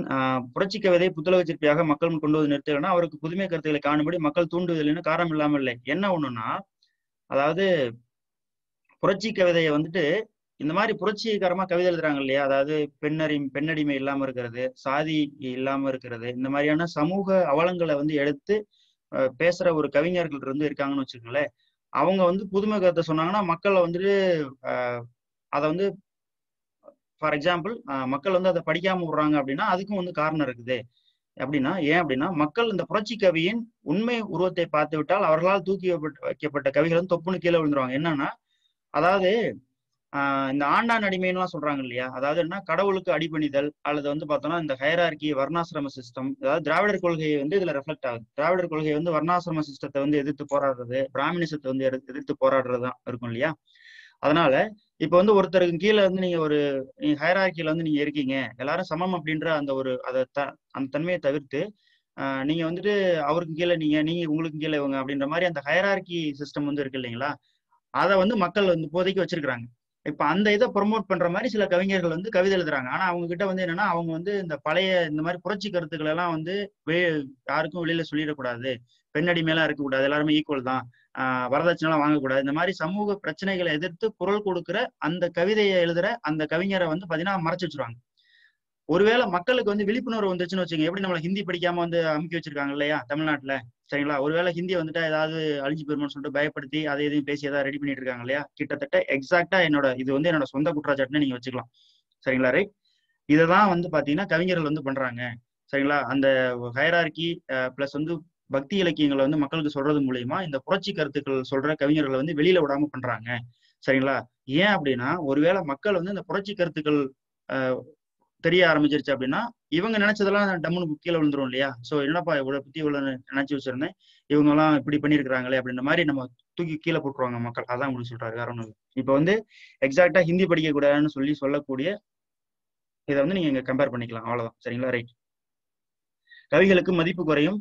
புரட்சி கவிதை புத்தலக சிற்பியாக மக்கள் கொண்டு வந்து நிறுத்தலைன்னா அவருக்கு புதுமை கருத்துக்களை காணும்படி மக்கள் தூண்டுவதில்லைன்னு காரணம் இல்லாமல் இல்லை. என்ன ஒண்ணுன்னா, அதாவது புரட்சி கவிதையை வந்துட்டு இந்த மாதிரி புரட்சிகரமா கவிதை எழுதுறாங்க இல்லையா, அதாவது பெண்ணறி பெண்ணடிமை இல்லாம இருக்கிறது, சாதி இல்லாம இருக்கிறது, இந்த மாதிரியான சமூக அவலங்களை வந்து எடுத்து பேசுற ஒரு கவிஞர்கள் இருந்து இருக்காங்கன்னு வச்சுக்கோங்களேன். அவங்க வந்து புதுமை கருத்தை சொன்னாங்கன்னா மக்களை வந்துட்டு ஆஹ் அதை வந்து ஃபார் எக்ஸாம்பிள் மக்கள் வந்து அதை படிக்காம விடுறாங்க அப்படின்னா அதுக்கும் வந்து காரணம் இருக்குது. அப்படின்னா ஏன் அப்படின்னா மக்கள் இந்த புரட்சி கவியின் உண்மை உருவத்தை பார்த்து விட்டால் அவர்களால் தூக்கி வைக்கப்பட்ட கவிகள் வந்து தொப்புன்னு கீழே விழுந்துருவாங்க. என்னன்னா, அதாவது ஆஹ் இந்த ஆண்டான் அடிமைன்னு எல்லாம் சொல்றாங்க இல்லையா, அதாவது என்ன, கடவுளுக்கு அடிபணிதல், அல்லது வந்து பார்த்தோம்னா இந்த ஹையரார்கி வர்ணாசிரம சிஸ்டம், அதாவது திராவிடர் கொள்கையை வந்து இதுல ரெஃப்ளெக்ட் ஆகுது. திராவிடர் கொள்கையை வந்து வர்ணாசிரம சிஸ்டத்தை வந்து எதிர்த்து போராடுறது, பிராமணிசத்தை வந்து எதிர்த்து போராடுறதுதான் இருக்கும் இல்லையா. அதனால இப்ப வந்து ஒருத்தருக்கு கீழே வந்து நீங்க ஒரு ஹையரார்கியில வந்து நீங்க இருக்கீங்க, எல்லாரும் சமம் அப்படின்ற அந்த ஒரு அதை த அந்த தன்மையை தவிர்த்து ஆஹ் நீங்க வந்துட்டு அவருக்கு கீழே நீங்க நீங்க உங்களுக்கு கீழே இவங்க அப்படின்ற மாதிரி அந்த ஹையரார்கி சிஸ்டம் வந்து இருக்கு இல்லைங்களா, அதை வந்து மக்கள் வந்து இப்போதைக்கு வச்சிருக்கிறாங்க. இப்ப அந்த இதை ப்ரொமோட் பண்ற மாதிரி சில கவிஞர்கள் வந்து கவிதை எழுதுறாங்க. ஆனா அவங்க கிட்ட வந்து என்னன்னா, அவங்க வந்து இந்த பழைய இந்த மாதிரி புரட்சி கருத்துக்கள் எல்லாம் வந்து வே யாருக்கும் வெளியில சொல்லிடக்கூடாது, பெண்ணடிமையெல்லாம் இருக்கக்கூடாது, எல்லாருமே ஈக்குவல் தான், ஆஹ் வரதட்சணை எல்லாம் வாங்கக்கூடாது, இந்த மாதிரி சமூக பிரச்சனைகளை எதிர்த்து குரல் கொடுக்குற அந்த கவிதையை எழுதுற அந்த கவிஞரை வந்து பாத்தீங்கன்னா மறைச்சு வச்சிருவாங்க. ஒருவேளை மக்களுக்கு வந்து விழிப்புணர்வு வந்துச்சுன்னு வச்சுக்கோங்க, எப்படி நம்மள ஹிந்தி படிக்காம வந்து அமுக்கி வச்சிருக்காங்க இல்லையா தமிழ்நாட்டுல, சரிங்களா, ஒருவேளை ஹிந்தியை வந்துட்டா ஏதாவது அழிஞ்சு பெருமான்னு சொல்லிட்டு பயப்படுத்தி அதை எதையும் பேசி ஏதாவது ரெடி பண்ணிட்டு இருக்காங்க இல்லையா. கிட்டத்தட்ட எக்ஸாக்டா என்னோட இது வந்து என்னோட சொந்த குற்றச்சாட்டுன்னு நீங்க வச்சுக்கலாம், சரிங்களா, ரைட். இதைதான் வந்து பாத்தீங்கன்னா கவிஞர்கள் வந்து பண்றாங்க, சரிங்களா. அந்த ஹையரார்கி பிளஸ் வந்து பக்தி இலக்கியங்களை வந்து மக்களுக்கு சொல்றது மூலியமா இந்த புரட்சி கருத்துக்கள் சொல்ற கவிஞர்களை வந்து வெளியில விடாம பண்றாங்க, சரிங்களா. ஏன் அப்படின்னா, ஒருவேளை மக்கள் வந்து இந்த புரட்சி கருத்துக்கள் ஆஹ் தெரிய ஆரம்பிச்சிருச்சு அப்படின்னா இவங்க நினைச்சதெல்லாம் டம்முன்னு கீழே விழுந்துரும் இல்லையா. சோ என்னப்பா இவ்வளவு பத்தி இவ்வளவு நினைச்சு வச்சிருந்தேன், இவங்க எல்லாம் இப்படி பண்ணிருக்கிறாங்களே அப்படின்ற மாதிரி நம்ம தூக்கி கீழே போட்டுருவாங்க மக்கள். அதான் உங்களுக்கு சொல்றாரு காரணம். இப்ப வந்து எக்ஸாக்டா ஹிந்தி படிக்க கூடாதுன்னு சொல்லி சொல்லக்கூடிய இதை வந்து நீங்க இங்க கம்பேர் பண்ணிக்கலாம், அவ்வளவுதான், சரிங்களா, ரைட். கவிகளுக்கு மதிப்பு குறையும்,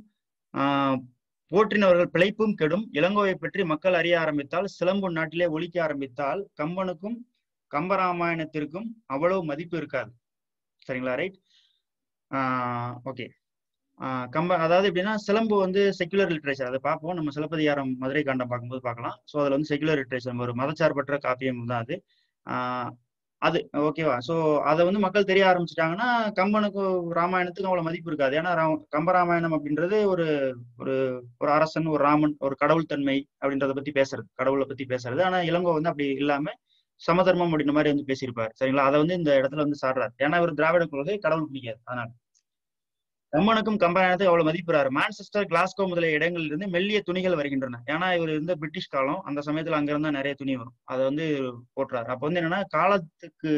ஆஹ் போற்றினவர்கள் பிழைப்பும் கெடும், இளங்கோவை பற்றி மக்கள் அறிய ஆரம்பித்தால் சிலம்பு நாட்டிலே ஒழிக்க ஆரம்பித்தால் கம்பனுக்கும் கம்பராமாயணத்திற்கும் அவ்வளவு மதிப்பு இருக்காது, சரிங்களா, ரைட். Ah okay. ஆஹ் கம்ப அதாவது எப்படின்னா, சிலம்பு வந்து செக்குலர் லிட்ரேச்சர், அதை பார்ப்போம் நம்ம சிலப்பதிகாரம் மதுரை காண்டம் பார்க்கும்போது பார்க்கலாம். ஸோ அதுல வந்து செக்குலர் லிட்ரேச்சர் ஒரு மதச்சார்பற்ற காப்பியம் தான் அது. ஆஹ் அது ஓகேவா. ஸோ அதை வந்து மக்கள் தெரிய ஆரம்பிச்சுட்டாங்கன்னா கம்பனுக்கும் ராமாயணத்துக்கும் அவ்வளவு மதிப்பு இருக்காது. ஏன்னா கம்பராமாயணம் அப்படின்றது ஒரு ஒரு அரசன், ஒரு ராமன், ஒரு கடவுள் தன்மை அப்படின்றத பத்தி பேசுறது, கடவுளை பத்தி பேசுறது. ஆனா இளங்கோ வந்து அப்படி இல்லாம சமதர்மம் அப்படின்ற மாதிரி வந்து பேசியிருப்பாரு, சரிங்களா. அதை வந்து இந்த இடத்துல வந்து சாடுறாரு, ஏன்னா ஒரு திராவிட கொள்கை கடவுள் பிடிக்காது. அதனால கம்பனுக்கும் கம்பராயணத்துக்கு அவ்வளவு மதிப்புறாரு. மான்செஸ்டர், கிளாஸ்கோ முதலிய இடங்களில் இருந்து மெல்லிய துணிகள் வருகின்றன, ஏன்னா இவர் இருந்த பிரிட்டிஷ் காலம், அந்த சமயத்துல அங்கிருந்தா நிறைய துணி வரும், அதை வந்து போட்டுறாரு. அப்ப வந்து என்னன்னா காலத்துக்கு,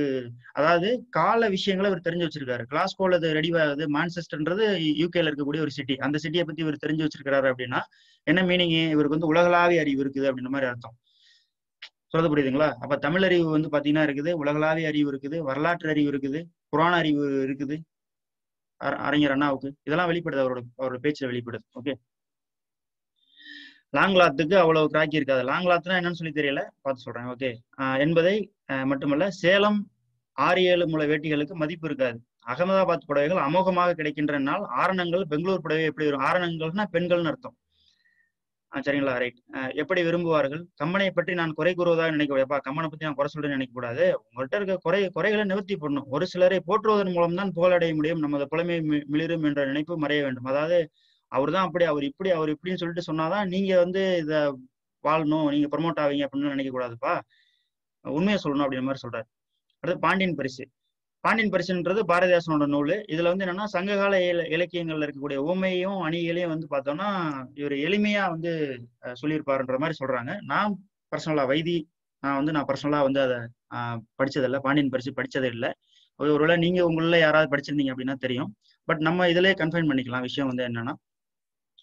அதாவது கால விஷயங்களை இவர் தெரிஞ்சு வச்சிருக்காரு. கிளாஸ்கோல அது ரெடி ஆகுது, மான்செஸ்டர்ன்றது யூகேல இருக்கக்கூடிய ஒரு சிட்டி, அந்த சிட்டியை பத்தி இவர் தெரிஞ்சு வச்சிருக்காரு. அப்படின்னா என்ன மீனிங், இவருக்கு வந்து உலகளாவிய அறிவு இருக்குது அப்படின்ற மாதிரி அர்த்தம். சொல்றது புரியுதுங்களா. அப்ப தமிழ் அறிவு வந்து பாத்தீங்கன்னா இருக்குது, உலகளாவிய அறிவு இருக்குது, வரலாற்று அறிவு இருக்குது, புராண அறிவு இருக்குது. அறிஞர் அண்ணாவுக்கு இதெல்லாம் வெளிப்படுது, அவரோட அவரோட பேச்சுல வெளிப்படுது. ஓகே. லாங்லாத்துக்கு அவ்வளவு கிராக்கி இருக்காது. லாங்லாத்னா என்னன்னு சொல்லி தெரியல, பார்த்து சொல்றேன். ஓகே. ஆஹ் என்பதை மட்டுமல்ல, சேலம் ஆறு ஏழு மூல வேட்டிகளுக்கு மதிப்பு இருக்காது. அகமதாபாத் புடவைகள் அமோகமாக கிடைக்கின்றனால் ஆரணங்கள் பெங்களூர் புடவை எப்படி வரும்? ஆரணங்கள்னா பெண்கள்னு அர்த்தம், சரிங்களா, ரைட். எப்படி விரும்புவார்கள்? கம்பனை பற்றி நான் குறை கூறுவதாக நினைக்கப்பா, கம்பனை பத்தி நான் குறை சொல்றேன்னு நினைக்கக்கூடாது. உங்கள்கிட்ட இருக்க குறை குறைகளை நிவர்த்தி பண்ணணும். ஒரு சிலரை போற்றுவதன் மூலம் தான் புகழடைய முடியும், நமது புலமை மிளிரும் என்ற நினைப்பு மறைய வேண்டும். அதாவது அவர் தான் அப்படி, அவர் இப்படி, அவர் இப்படின்னு சொல்லிட்டு சொன்னாதான் நீங்க வந்து இதை வாழணும், நீங்க ப்ரொமோட் ஆவீங்க அப்படின்னு நினைக்கக்கூடாதுப்பா, உண்மையை சொல்லணும் அப்படின்ற மாதிரி சொல்றாரு. அடுத்து பாண்டியன் பரிசு. பாண்டியன் பரிசுன்றது பாரதிதாசனோட நூல். இதுல வந்து என்னன்னா சங்ககால இல இலக்கியங்கள்ல இருக்கக்கூடிய உவமையையும் அணிகளையும் வந்து பார்த்தோம்னா இவர் எளிமையா வந்து சொல்லியிருப்பாருன்ற மாதிரி சொல்றாங்க. நான் பர்சனலா வைதி நான் வந்து நான் பர்சனலா வந்து அதை ஆஹ் படிச்சதில்லை, பாண்டியன் பரிசு படிச்சதே இல்லை. ஒருவேளை நீங்க உங்கள யாராவது படிச்சிருந்தீங்க அப்படின்னா தெரியும். பட் நம்ம இதுலயே கன்ஃபைன் பண்ணிக்கலாம் விஷயம் வந்து என்னன்னா,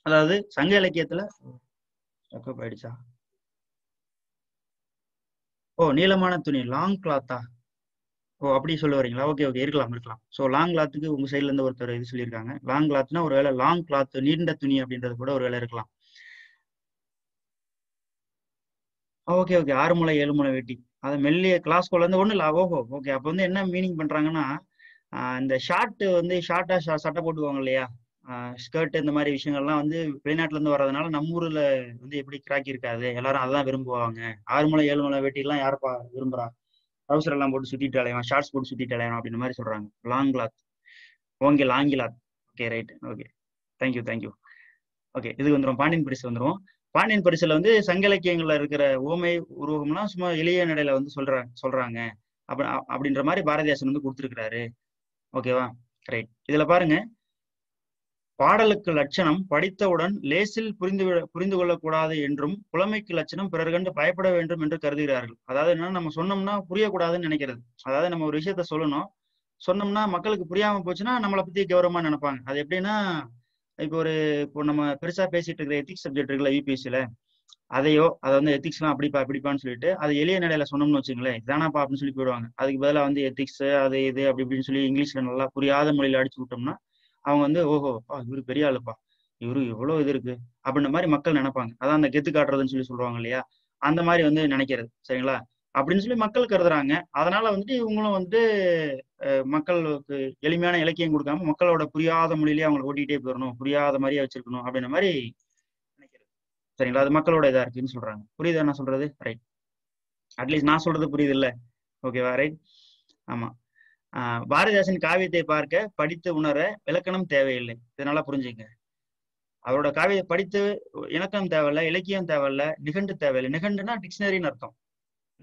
அதாவது சங்க இலக்கியத்துல போயிடுச்சா ஓ நீளமான துணி லாங் கிளாத்தா ஓ அப்படி சொல்ல வரீங்களா? ஓகே ஓகே, இருக்கலாம் இருக்கலாம். ஸோ லாங் கிளாத்துக்கு உங்க சைட்ல இருந்து ஒருத்தர் இது சொல்லியிருக்காங்க, லாங் கிளாத்னா ஒரு வேலை லாங் கிளாத் நீண்ட துணி அப்படின்றது கூட ஒரு வேலை இருக்கலாம். ஓகே ஓகே, ஆறு முளை ஏழு முளை வேட்டி அது மெல்லிய கிளாஸ்குள்ள இருந்து ஒண்ணு இல்ல. ஓஹோ ஓகே. அப்ப வந்து என்ன மீனிங் பண்றாங்கன்னா, இந்த ஷார்ட் வந்து ஷார்ட்டா சட்டை போட்டுவாங்க இல்லையா, ஸ்கர்ட், இந்த மாதிரி விஷயங்கள்லாம் வந்து வெளிநாட்டுல இருந்து வர்றதுனால நம்ம ஊர்ல வந்து எப்படி கிராக்கி இருக்காது, எல்லாரும் அதான் விரும்புவாங்க. ஆறு மலை ஏழு மலை வெட்டி எல்லாம் யாருப்பா விரும்புறா, ட்ரௌசர் எல்லாம் போட்டு சுத்திட்டு அலையணும், ஷார்ட்ஸ் போட்டு சுத்திட்டு அலையணும் அப்படின்ற மாதிரி சொல்றாங்க. Long cloth, okay long cloth, okay right, okay thank you thank you. Okay இதுக்கு வந்துடும் பாண்டியன் பரிசு வந்துடும். பாண்டியன் பரிசுல வந்து சங்க இலக்கியங்கள்ல இருக்கிற ஓமை உருவகம்லாம் சும்மா எளிய நடையில வந்து சொல்றாங்க சொல்றாங்க அப்ப அப்படின்ற மாதிரி பாரதிதாசன் வந்து கொடுத்துருக்கிறாரு. ஓகேவா ரைட். இதுல பாருங்க, பாடலுக்கு லட்சணம் படித்தவுடன் லேசில் புரிந்து புரிந்து கொள்ளக்கூடாது என்றும், புலமைக்கு லட்சணம் பிறர் கண்டு பயப்பட வேண்டும் என்று கருதுகிறார்கள். அதாவது என்னன்னா, நம்ம சொன்னோம்னா புரியக்கூடாதுன்னு நினைக்கிறது. அதாவது நம்ம ஒரு விஷயத்த சொல்லணும், சொன்னோம்னா மக்களுக்கு புரியாம போச்சுன்னா நம்மளை பத்தி கௌரவமா நினைப்பாங்க. அது எப்படின்னா, இப்போ ஒரு இப்போ நம்ம பெருசா பேசிட்டு இருக்கிற எத்திக்ஸ் சப்ஜெக்ட் இருக்குல்ல யூபிஎஸ்சில, அதையோ அதை வந்து எத்திக்ஸ்லாம் அப்படிப்பா அப்படிப்பான்னு சொல்லிட்டு அது எளிய நடையில சொன்னோம்னு வச்சுங்களேன், இதானாப்பா அப்படின்னு சொல்லி போயிடுவாங்க. அதுக்கு பதிலாக வந்து எத்திக்ஸ் அது இது அப்படி இப்படின்னு சொல்லி இங்கிலீஷ்ல நல்லா புரியாத மொழியில அடிச்சு விட்டோம்னா அவங்க வந்து ஓஹோப்பா இவரு பெரிய ஆளுப்பா, இவரு எவ்வளவு இது இருக்கு அப்படின்ற மாதிரி மக்கள் நினைப்பாங்க. அதான் அந்த கெத்து காட்டுறதுன்னு சொல்லி சொல்லுவாங்க இல்லையா, அந்த மாதிரி வந்து நினைக்கிறது சரிங்களா அப்படின்னு சொல்லி மக்கள் கருதுறாங்க. அதனால வந்துட்டு இவங்களும் வந்து மக்களுக்கு எளிமையான இலக்கியம் கொடுக்காம மக்களோட புரியாத மொழியிலேயே அவங்களை ஓட்டிகிட்டே போயிடணும், புரியாத மாதிரியே வச்சிருக்கணும் அப்படின்ற மாதிரி நினைக்கிறது சரிங்களா. அது மக்களோட இதா இருக்குன்னு சொல்றாங்க. புரியுதா நான் சொல்றது? ரைட், அட்லீஸ்ட் நான் சொல்றது புரியுது இல்லை? ஓகேவா ரைட். ஆமா, ஆஹ் பாரதிதாசன் காவியத்தை பார்க்க படித்து உணர இலக்கணம் தேவையில்லை. இதனால புரிஞ்சுங்க, அவரோட காவியத்தை படித்து இலக்கணம் தேவையில்லை, இலக்கியம் தேவையில்லை, நிகண்டு தேவையில்லை. நிகண்டுனா டிக்ஷனரின்னு அர்த்தம்.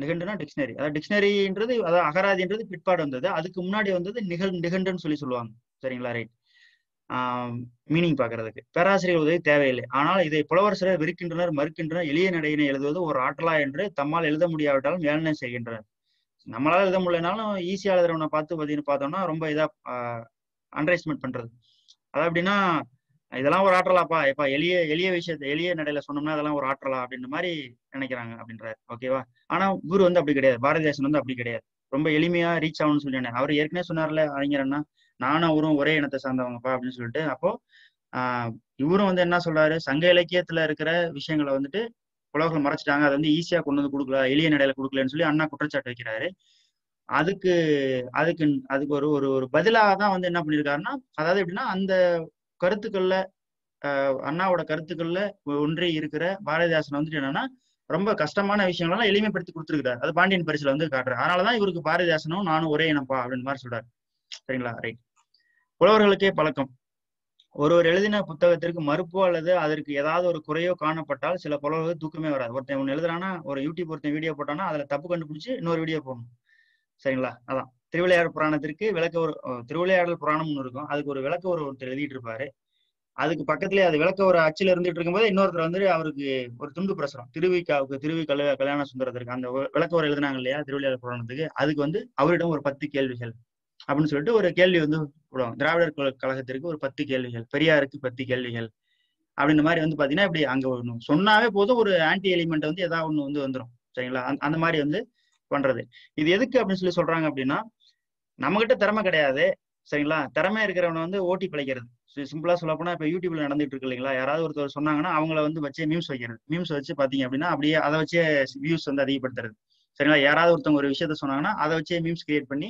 நிகண்டுனா டிக்ஷனரி. அதாவது டிக்ஷனரின்றது, அதாவது அகராதின்றது பிற்பாடு வந்தது, அதுக்கு முன்னாடி வந்தது நிகழ் நிகண்டுன்னு சொல்லி சொல்லுவாங்க சரிங்களா ரைட். ஆஹ் மீனிங் பாக்குறதுக்கு பேராசிரியர் உதவி தேவையில்லை, ஆனால் இதை புலவர் சிலர் வெறுக்கின்றனர் மறுக்கின்றனர். எளிய நடையினை எழுதுவது ஒரு ஆற்றலா என்று தம்மால் எழுத முடியாவிட்டாலும் ஏளனை செய்கின்றனர். நம்மளால எழுத முடியலனாலும் ஈஸியா எழுதுறவனை பார்த்து பார்த்தீங்கன்னு பார்த்தோம்னா ரொம்ப இதா அண்டர்எஸ்டிமேட் பண்றது. அது அப்படின்னா இதெல்லாம் ஒரு ஆற்றலாப்பா, இப்ப எளிய எளிய விஷயத்த எளிய நடையில சொன்னோம்னா அதெல்லாம் ஒரு ஆற்றலா அப்படின்ற மாதிரி நினைக்கிறாங்க அப்படின்றாரு. ஓகேவா. ஆனா குரு வந்து அப்படி கிடையாது, பாரதிதாசன் வந்து அப்படி கிடையாது. ரொம்ப எளிமையா ரீச் ஆகணும்னு சொல்லி அவர் ஏற்கனவே சொன்னார்ல, அறிஞர்னா நானும் அவரும் ஒரே இனத்தை சார்ந்தவங்கப்பா அப்படின்னு சொல்லிட்டு. அப்போ ஆஹ் இவரும் வந்து என்ன சொல்றாரு, சங்க இலக்கியத்துல இருக்கிற விஷயங்களை வந்துட்டு உலகம் மறைச்சிட்டாங்க, அதை வந்து ஈஸியா கொண்டு வந்து கொடுக்கல, எளிய நடையில கொடுக்கலன்னு சொல்லி அண்ணா குற்றச்சாட்டு வைக்கிறாரு. அதுக்கு அதுக்கு அதுக்கு ஒரு ஒரு பதிலாக தான் வந்து என்ன பண்ணியிருக்காருன்னா, அதாவது எப்படின்னா அந்த கருத்துக்கள்ல அஹ் அண்ணாவோட கருத்துக்கள்ல ஒன்றே இருக்கிற பாரதிதாசன் வந்துட்டு என்னன்னா ரொம்ப கஷ்டமான விஷயங்கள்லாம் எளிமைப்படுத்தி கொடுத்துருக்காரு. அது பாண்டியன் பரிசுல வந்து காட்டுறாரு. அதனாலதான் இவருக்கு பாரதிதாசனும் நானும் ஒரே இனப்பா அப்படின்னு மாதிரி சொல்றாரு சரிங்களா ரைட். புலவர்களுக்கே பழக்கம். ஒருவர் எழுதின புத்தகத்திற்கு மறுப்போ அல்லது அதற்கு ஏதாவது ஒரு குறையோ காணப்பட்டால் சில புலவர்களுக்கு தூக்கமே வராது. ஒருத்தன் ஒன்று எழுதுறானா, ஒரு யூடியூப் ஒருத்தன் வீடியோ போட்டானா அதுல தப்பு கண்டுபிடிச்சு இன்னொரு வீடியோ போடணும் சரிங்களா. அதான் திருவிளையாடல் புராணத்திற்கு விளக்க ஒரு திருவிளையாடல் புராணம்னு இருக்கும், அதுக்கு ஒரு விளக்க ஒரு ஒருத்தர் எழுதிட்டு இருப்பாரு, அதுக்கு பக்கத்துலேயே அது விளக்க ஒரு அச்சில் இருந்துட்டு இருக்கும்போது இன்னொருத்தர் வந்து அவருக்கு ஒரு துண்டு பிரசுரம் திருவிக்காவுக்கு திருவி கல் கல்யாண சுந்தரத்திற்கு அந்த விளக்க ஒரு எழுதினாங்க இல்லையா திருவிளையாடல் புராணத்துக்கு, அதுக்கு வந்து அவரிடம் ஒரு பத்து கேள்விகள் அப்படின்னு சொல்லிட்டு ஒரு கேள்வி வந்து விடுவாங்க. திராவிடர் கழகத்திற்கு ஒரு பத்து கேள்விகள், பெரியாருக்கு பத்து கேள்விகள் அப்படின்ற மாதிரி வந்து பாத்தீங்கன்னா இப்படி அங்க ஒண்ணு சொன்னாவே போதும் ஒரு ஆன்டி எலிமெண்ட் வந்து ஏதாவது ஒண்ணு வந்து வந்துடும் சரிங்களா. அந்த மாதிரி வந்து பண்றது. இது எதுக்கு அப்படின்னு சொல்லி சொல்றாங்க அப்படின்னா, நம்மகிட்ட திறமை கிடையாது சரிங்களா, திறமையா இருக்கிறவனை வந்து ஓட்டி பிழைக்கிறது. சிம்பிளா சொல்ல போனா இப்ப யூடியூப்ல நடந்துட்டு இருக்கு இல்லைங்களா, யாராவது ஒருத்தர் சொன்னாங்கன்னா அவங்கள வந்து வச்சு மீம்ஸ் வைக்கிறது, மீம்ஸ் வச்சு பாத்தீங்க அப்படின்னா அப்படியே அதை வச்சே வியூஸ் வந்து அதிகப்படுத்துறது சரிங்களா. யாராவது ஒருத்தவங்க ஒரு விஷயத்த சொன்னாங்கன்னா அதை வச்சே மீம்ஸ் கிரியேட் பண்ணி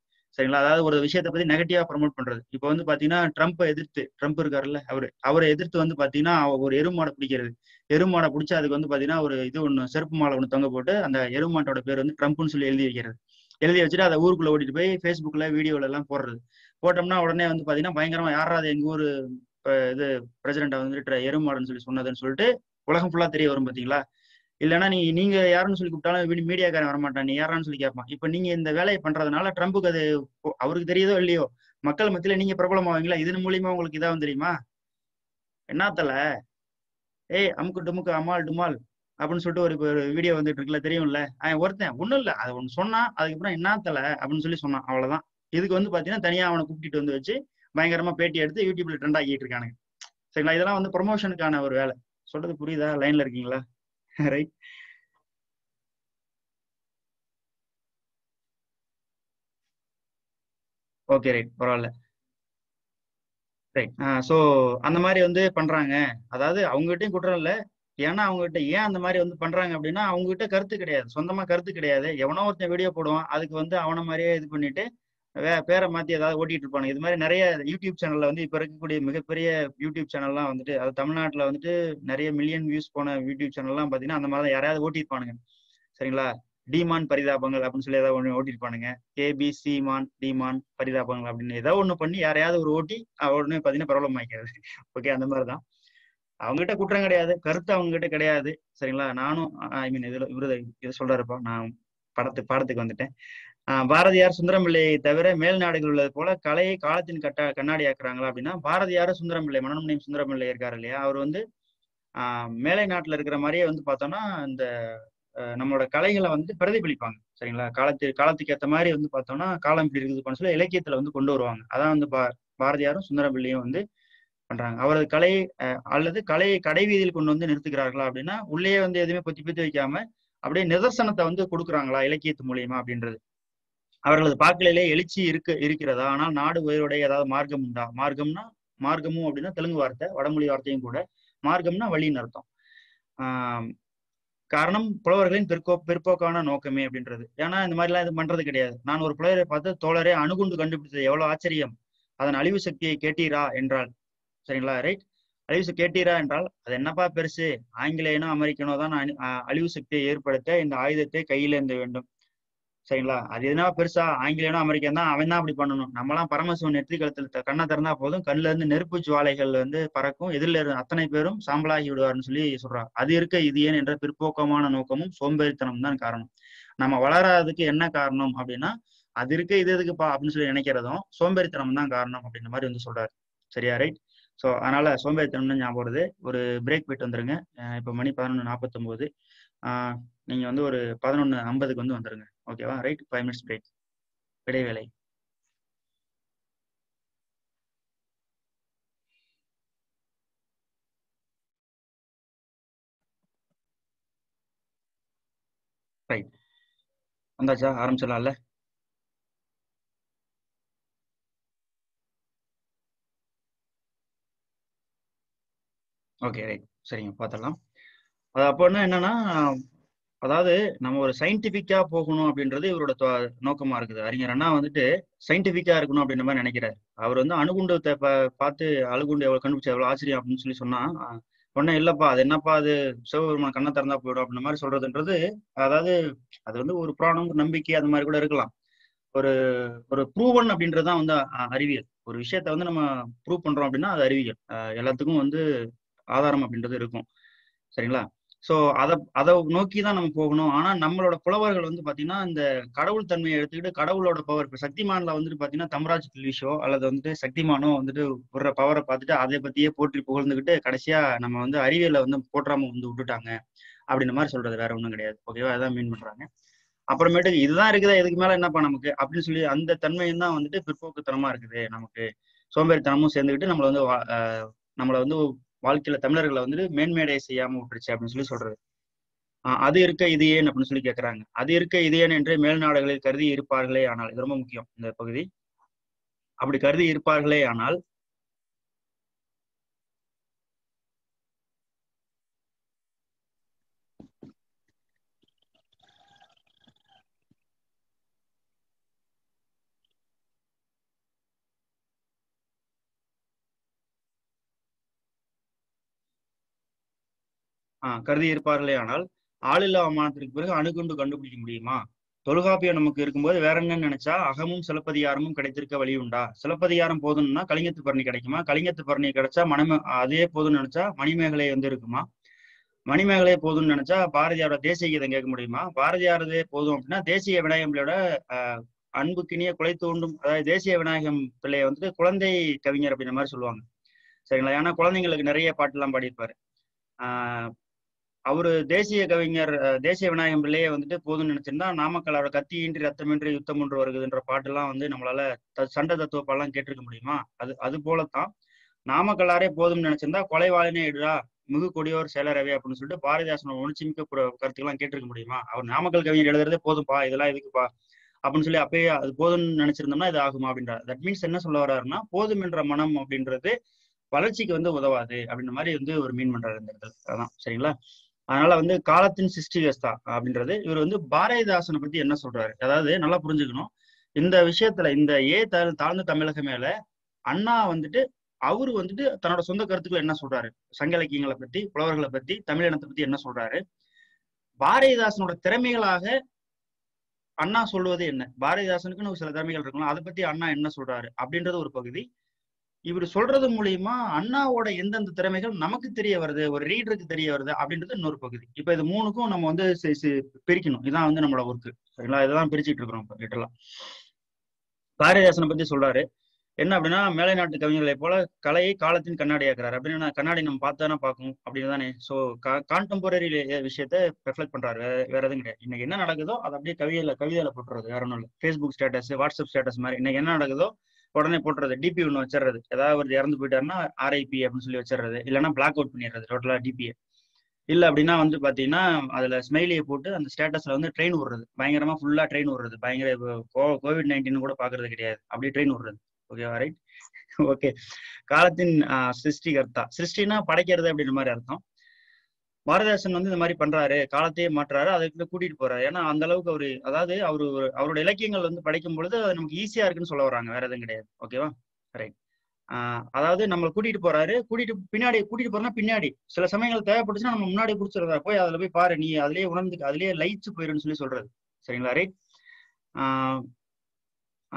சரிங்களா, அதாவது ஒரு விஷயத்த பத்தி நெகட்டிவா ப்ரமோட் பண்றது. இப்ப வந்து பாத்தீங்கன்னா ட்ரம்ப்பை எதிர்த்து, ட்ரம்ப் இருக்காருல்ல அவரு, அவரை எதிர்த்து வந்து பாத்தீங்கன்னா ஒரு எருமாடை பிடிக்கிறது, எருமாடை பிடிச்சி அதுக்கு வந்து பாத்தீங்கன்னா ஒரு இது ஒண்ணு செருப்பு மாலை ஒண்ணு தொங்க போட்டு அந்த எருமாட்டோட பேர் வந்து ட்ரம்ப்னு சொல்லி எழுதி வைக்கிறது, எழுதி வச்சுட்டு அதை ஊருக்குள்ள ஓட்டிட்டு போய் ஃபேஸ்புக்ல வீடியோல எல்லாம் போடுறது. போட்டோம்னா உடனே வந்து பாத்தீங்கன்னா பயங்கரமா யாராவது எங்க ஊரு இது பிரசிடண்டா வந்துட்டு எருமாடுன்னு சொல்லி சொன்னதுன்னு சொல்லிட்டு உலகம் ஃபுல்லா தெரிய வரும் பாத்தீங்களா. இல்லைன்னா நீ நீங்க யாருன்னு சொல்லி கூப்பிட்டாலும் மீடியாக்காரன் வரமாட்டான், நீ யாரான்னு சொல்லி கேட்பான். இப்ப நீங்க இந்த வேலையை பண்றதுனால ட்ரம்புக்கு அது அவருக்கு தெரியுதோ இல்லையோ மக்கள் மத்தியில நீங்க பிரபலமாவீங்களா? இதன் மூலியமா உங்களுக்கு இதா வந்து தெரியுமா என்னத்தல ஏய் அமுக்கு டுமுக்கு அமால் டுமால் அப்படின்னு சொல்லிட்டு ஒரு வீடியோ வந்துட்டு இருக்குல்ல தெரியும்ல, ஒருத்தன் ஒண்ணும் இல்ல அது ஒண்ணு சொன்னா அதுக்கப்புறம் என்னத்தல அப்படின்னு சொல்லி சொன்னான், அவ்வளவுதான். இதுக்கு வந்து பாத்தீங்கன்னா தனியா அவனை கூப்பிட்டு வந்து வச்சு பயங்கரமா பேட்டி எடுத்து யூடியூப்ல ட்ரெண்ட் ஆகிட்டு இருக்கானுங்க சரிங்களா. இதெல்லாம் வந்து ப்ரொமோஷனுக்கான ஒரு வேலை. சொல்றது புரியுதா? லைன்ல இருக்கீங்களா? ரைட். ஓகே ரைட், பரவாயில்ல. ரைட். ஸோ அந்த மாதிரி வந்து பண்றாங்க, அதாவது அவங்ககிட்டயும் குற்றம் இல்லை. ஏன்னா அவங்ககிட்ட ஏன் அந்த மாதிரி வந்து பண்றாங்க அப்படின்னா அவங்ககிட்ட கருத்து கிடையாது, சொந்தமா கருத்து கிடையாது. எவனோ ஒருத்தன் வீடியோ போடுவான், அதுக்கு வந்து அவனை மாதிரியே இது பண்ணிட்டு வே பேரை மாத்தி ஏதாவது ஓட்டிட்டு இருப்பாங்க. இது மாதிரி நிறைய யூடியூப் சேனல்ல வந்து இப்ப இருக்கக்கூடிய மிகப்பெரிய யூடியூப் சேனல்லாம் வந்துட்டு, அது தமிழ்நாட்டுல வந்துட்டு நிறைய மில்லியன் வியூஸ் போன யூடியூப் சேனல்லாம் பாத்தீங்கன்னா அந்த மாதிரி தான் யாராவது ஓட்டிருப்பானுங்க. சரிங்களா? டிமான் பரிதாபங்கள் அப்படின்னு சொல்லி ஏதாவது ஒண்ணு ஓட்டிருப்பானுங்க. ஏபிசி மான் டிமான் பரிதாபங்கள் அப்படின்னு ஏதாவது ஒண்ணு பண்ணி யாரையாவது ஒரு ஓட்டி உடனே பாத்தீங்கன்னா ப்ராப்ளம் ஆகிக்காது. ஓகே, அந்த மாதிரிதான். அவங்ககிட்ட குற்றம் கிடையாது, கருத்து அவங்ககிட்ட கிடையாது. சரிங்களா? நானும் ஐ மீன் இதுல இவரு இதை சொல்றாருப்பா, நான் படத்து பாடத்துக்கு வந்துட்டேன். ஆஹ் பாரதியார் சுந்தரம்பிள்ளையை தவிர மேல்நாடுகள் உள்ளது போல கலையை காலத்தின் கட்டா கண்ணாடி ஆக்குறாங்களா அப்படின்னா, பாரதியார் சுந்தரம்பிள்ளை மனோன்மணியம் சுந்தரம்பிள்ளை இருக்காரு இல்லையா, அவர் வந்து ஆஹ் மேலை நாட்டுல இருக்கிற மாதிரியே வந்து பார்த்தோம்னா இந்த நம்மளோட கலைகளை வந்து பிரதிபலிப்பாங்க. சரிங்களா? காலத்து காலத்துக்கு ஏற்ற மாதிரி வந்து பார்த்தோம்னா காலம் இப்படி இருக்குதுன்னு சொல்லி இலக்கியத்துல வந்து கொண்டு வருவாங்க. அதான் வந்து பா பாரதியாரும் சுந்தரம்பிள்ளையும் வந்து பண்றாங்க. அவரது கலை அல்லது கலையை கடைவீதியில் கொண்டு வந்து நிறுத்துகிறார்களா அப்படின்னா, உள்ளே வந்து எதுவுமே பொத்தி பொத்தி வைக்காம அப்படியே நிதர்சனத்தை வந்து கொடுக்குறாங்களா இலக்கியத்து மூலியமா அப்படின்றது. அவர்களது பார்க்கலையிலே எழுச்சி இருக்கு இருக்கிறதா, ஆனால் நாடு உயருடைய ஏதாவது மார்க்கம் உண்டா? மார்க்கம்னா மார்க்கமும் அப்படின்னா தெலுங்கு வார்த்தை, வடமொழி வார்த்தையும் கூட. மார்க்கம்னா வழின்னு அர்த்தம். ஆஹ் காரணம் புலவர்களின் பிற்போ பிற்போக்கான நோக்கமே அப்படின்றது. ஏன்னா இந்த மாதிரிலாம் இது பண்றது கிடையாது. நான் ஒரு புலவரை பார்த்து தோழரை அணுகுண்டு கண்டுபிடித்தது எவ்வளவு ஆச்சரியம், அதன் அழிவு சக்தியை கேட்டீரா என்றால். சரிங்களா? ரைட். அழிவு கேட்டீரா என்றால் அது என்னப்பா பெருசு, ஆங்கிலேயனோ அமெரிக்கனோ தான் அழிவு சக்தியை ஏற்படுத்த இந்த ஆயுதத்தை கையில இருந்த வேண்டும். சரிங்களா? அது எதுனா பெருசா, ஆங்கிலேயனோ அமெரிக்கன் தான், அவன் தான் அப்படி பண்ணணும். நம்மளாம் பரமசிவன் நெற்றி கழுத்துல கண்ணை திறந்தா போதும், கண்ணுல இருந்து நெருப்பு ஜுவாலைகள் வந்து பறக்கும், எதிரில் இருந்து அத்தனை பேரும் சாம்பலாகி விடுவார்னு சொல்லி சொல்றாரு. அது இருக்க இது ஏன் என்ற பிற்போக்கமான நோக்கமும் சோம்பேறித்தனம் தான் காரணம். நம்ம வளராததுக்கு என்ன காரணம் அப்படின்னா, அது இருக்க இது எதுக்குப்பா அப்படின்னு சொல்லி நினைக்கிறதும் சோம்பேறித்தனம் தான் காரணம் அப்படின்ற மாதிரி வந்து சொல்றாரு. சரியா? ரைட். ஸோ அதனால சோம்பேறித்தனம்னு ஞாபகம் வருது. ஒரு பிரேக் போயிட்டு வந்துருங்க. இப்போ மணி பதினொன்று நாற்பத்தொம்போது. நீங்கள் வந்து ஒரு பதினொன்று ஐம்பதுக்கு வந்து வந்துருங்க. ஓகேவா? ரைட். ஃபைவ் மினிட்ஸ் பிரேக், இடைவேளை. ரைட், வந்தாச்சா? ஆரம்பிச்சிடலாம்ல. ஓகே ரைட், சரிங்க, பார்த்துடலாம். அது அப்போன்னா என்னன்னா, அதாவது நம்ம ஒரு சயின்டிஃபிக்கா போகணும் அப்படின்றது இவரோட நோக்கமா இருக்குது. அறிஞர் அண்ணா வந்துட்டு சயின்டிஃபிக்கா இருக்கணும் அப்படின்ற மாதிரி நினைக்கிறாரு. அவர் வந்து அணுகுண்டத்தை பார்த்து அணுகுண்டு எவ்வளவு கண்டுபிடிச்சா எவ்வளவு ஆச்சரியம் அப்படின்னு சொல்லி சொன்னா, ஒன்னும் இல்லப்பா அது என்னப்பா அது சிவபெருமான் கண்ணை திறந்தா போயிடும் அப்படின்ற மாதிரி சொல்றதுன்றது, அதாவது அது வந்து ஒரு புராணம், ஒரு நம்பிக்கை, அந்த மாதிரி கூட இருக்கலாம். ஒரு ஒரு ப்ரூவன் அப்படின்றதுதான் வந்து அறிவியல். ஒரு விஷயத்த வந்து நம்ம ப்ரூவ் பண்றோம் அப்படின்னா அது அறிவியல். எல்லாத்துக்கும் வந்து ஆதாரம் அப்படின்றது இருக்கும். சரிங்களா? சோ அதை அதை நோக்கி தான் நம்ம போகணும். ஆனா நம்மளோட புலவர்கள் வந்து பாத்தீங்கன்னா இந்த கடவுள் தன்மையை எடுத்துக்கிட்டு கடவுளோட பவர், இப்ப சக்திமான்ல வந்துட்டு பாத்தீங்கன்னா தம்ராஜ் டிவிஷோ அல்லது வந்துட்டு சக்திமானோ வந்துட்டு விடுற பவரை பார்த்துட்டு அதை பத்தியே போற்றி புகழ்ந்துகிட்டு கடைசியா நம்ம வந்து அறிவியலை வந்து போற்றாம வந்து விட்டுட்டாங்க அப்படின்ற மாதிரி சொல்றது. வேற ஒண்ணும் கிடையாது. ஓகேவா? அதான் மீன் பண்றாங்க. அப்புறமேட்டுக்கு இதுதான் இருக்குதா, இதுக்கு மேல என்னப்பா நமக்கு அப்படின்னு சொல்லி அந்த தன்மையும் தான் வந்துட்டு பிற்போக்குத்தனமா இருக்குது. நமக்கு சோம்பேறித்தனமும் சேர்ந்துக்கிட்டு நம்மள வந்து நம்மளை வந்து வாழ்க்கையில தமிழர்களை வந்துட்டு மேன்மேடை செய்யாம விட்டுருச்சு அப்படின்னு சொல்லி சொல்றது. ஆஹ் அது இருக்க இது ஏன் அப்படின்னு சொல்லி கேட்கறாங்க. அது இருக்க இது ஏன் என்று மேல்நாடுகளில் கருதி இருப்பார்களே ஆனால், இது ரொம்ப முக்கியம் இந்த பகுதி, அப்படி கருதி இருப்பார்களே ஆனால் ஆஹ் கருதி இருப்பார்களே ஆனால் ஆளில்லா விமானத்திற்கு பிறகு அணுகுண்டு கண்டுபிடிக்க முடியுமா? தொல்காப்பியம் நமக்கு இருக்கும்போது வேற என்னன்னு நினைச்சா, அகமும் சிலப்பதிகாரமும் கிடைத்திருக்க வழி உண்டா? சிலப்பதிகாரம் போதும்னா கலிங்கத்து பரணி கிடைக்குமா? கலிங்கத்து பரணி கிடைச்சா மணிமே அதே போதும்னு நினைச்சா மணிமேகலை வந்து இருக்குமா? மணிமேகலை போதும்னு நினைச்சா பாரதியாரோட தேசிய கீதம் கேட்க முடியுமா? பாரதியாரதே போதும் அப்படின்னா தேசிய விநாயகம் பிள்ளையோட ஆஹ் அன்புக்கினிய குலை தோண்டும், அதாவது தேசிய விநாயகம் பிள்ளைய வந்துட்டு குழந்தை கவிஞர் அப்படின்ற மாதிரி சொல்லுவாங்க. சரிங்களா? ஏன்னா குழந்தைங்களுக்கு நிறைய பாட்டு எல்லாம் பாடியிருப்பாரு. ஆஹ் அவரு தேசிய கவிஞர் தேசிய விநாயகம் பிள்ளையே வந்துட்டு போதும்னு நினைச்சிருந்தா நாமக்கல் அவரோட கத்தி இன்றி ரத்தமின்றி யுத்தம் ஒன்று வருகுதுன்ற பாட்டுலாம் வந்து நம்மளால சண்டை தத்துவ பாடலாம் கேட்டிருக்க முடியுமா? அது அது போலத்தான் நாமக்கல்லாரே போதும்னு நினைச்சிருந்தா கொலைவாளினே எடுடா மிகுகொடியோர் சேலர் ரவி அப்படின்னு சொல்லிட்டு பாரதிதாசனோட ஒளிச்சிமிக்க கருத்துக்கெல்லாம் கேட்டிருக்க முடியுமா? அவர் நாமக்கல் கவிஞர் எழுதுறதே போதும்பா, இதெல்லாம் எதுக்குப்பா அப்படின்னு சொல்லி அப்பயே அது போதும்னு நினைச்சிருந்தோம்னா இது ஆகுமா அப்படின்றாரு. தட் மீன்ஸ் என்ன சொல்ல வர்றாருன்னா, போதும் என்ற மனம் அப்படின்றது வளர்ச்சிக்கு வந்து உதவாது அப்படின்ற மாதிரி வந்து ஒரு மீன் பண்றாரு இந்த இடத்துல. அதான் சரிங்களா? அதனால வந்து காலத்தின் சிருஷ்டி வியஸ்தா அப்படின்றது இவர் வந்து பாரதிதாசனை பத்தி என்ன சொல்றாரு, அதாவது நல்லா புரிஞ்சுக்கணும் இந்த விஷயத்துல. இந்த ஏ தாழ்ந்த தமிழக மேல அண்ணா வந்துட்டு அவரு வந்துட்டு தன்னோட சொந்த கருத்துக்கள் என்ன சொல்றாரு, சங்க இலக்கியங்களை பத்தி, புலவர்களை பத்தி, தமிழினத்தை பத்தி என்ன சொல்றாரு, பாரதிதாசனோட திறமைகளாக அண்ணா சொல்வது என்ன, பாரதிதாசனுக்குன்னு சில திறமைகள் இருக்கலாம், அதை பத்தி அண்ணா என்ன சொல்றாரு அப்படின்றது ஒரு பகுதி. இவர் சொல்றது மூலியமா அண்ணாவோட எந்தெந்த திறமைகள் நமக்கு தெரிய வருது, ஒரு ரீடருக்கு தெரிய வருது அப்படின்றது இன்னொரு பகுதி. இப்ப இது மூணுக்கும் நம்ம வந்து பிரிக்கணும். இதான் வந்து நம்மளோட ஒர்க்கு. சரிங்களா? இதெல்லாம் பிரிச்சுட்டு இருக்கிறோம். இப்ப லிட்டரலா பாரதிதாசனை பத்தி சொல்றாரு என்ன அப்படின்னா, மேலை நாட்டு கவிஞர்களை போல கலையை காலத்தின் கண்ணாடியாக்குறாரு அப்படின்னு. கண்ணாடி நம்ம பார்த்தானா பார்க்கணும் அப்படின்னு தானே. ஸோ கா கான்டெம்பரரி விஷயத்த ரெஃப்ளெக்ட் பண்றாரு. வேற வேற எதுவும் கிடையாது. இன்னைக்கு என்ன நடக்குதோ அதை அப்படியே கவிதையில கவிதையில போட்டுறது. வேற ஒன்றும் இல்லை. ஃபேஸ்புக் ஸ்டேட்டஸ், வாட்ஸ்அப் ஸ்டேட்டஸ் மாதிரி இன்னைக்கு என்ன நடக்குதோ உடனே போட்டுறது. டிபி ஒன்று வச்சிடறது. ஏதாவது ஒரு இறந்து போயிட்டாருன்னா ஆர்ஐபி அப்படின்னு சொல்லி வச்சிடறது. இல்லைன்னா பிளாக் அவுட் பண்ணிடுறது டோட்டலா டிபியை. இல்லை அப்படின்னா வந்து பார்த்தீங்கன்னா அதுல ஸ்மைலியை போட்டு அந்த ஸ்டேட்டஸ்ல வந்து ட்ரெயின் விடுறது. பயங்கரமா ஃபுல்லா ட்ரெயின் விடுறது. பயங்கர கோவிட் நைன்டீன் கூட பாக்குறது கிடையாது. அப்படியே ட்ரெயின் விடுறது. ஓகேவா? ரைட். ஓகே. காலத்தின் சிருஷ்டி கர்த்தா. சிருஷ்டினா படைக்கிறது அப்படின்ற மாதிரி அர்த்தம். பாரதிதாசன் வந்து இந்த மாதிரி பண்றாரு, காலத்தையே மாற்றாரு, அதுக்குள்ள கூட்டிட்டு போறாரு. ஏன்னா அந்த அளவுக்கு அவரு, அதாவது அவரு அவரோட இலக்கியங்கள் வந்து படிக்கும் பொழுது அது நமக்கு ஈஸியா இருக்குன்னு சொல்ல வர்றாங்க. வேற எதுவும் கிடையாது. ஓகேவா? ரைட். ஆஹ் அதாவது நம்மளை கூட்டிட்டு போறாரு. கூட்டிட்டு பின்னாடி கூட்டிட்டு போறோம்னா பின்னாடி சில சமயங்கள் தேவைப்பட்டுச்சுன்னா நம்ம முன்னாடி பிடிச்சிருந்தா போய் அதுல போய் பாரு, நீ அதுலயே உணர்ந்துக்கு, அதுலயே லயிச்சு போயிருன்னு சொல்லி சொல்றது. சரிங்களா? ரைட். ஆஹ்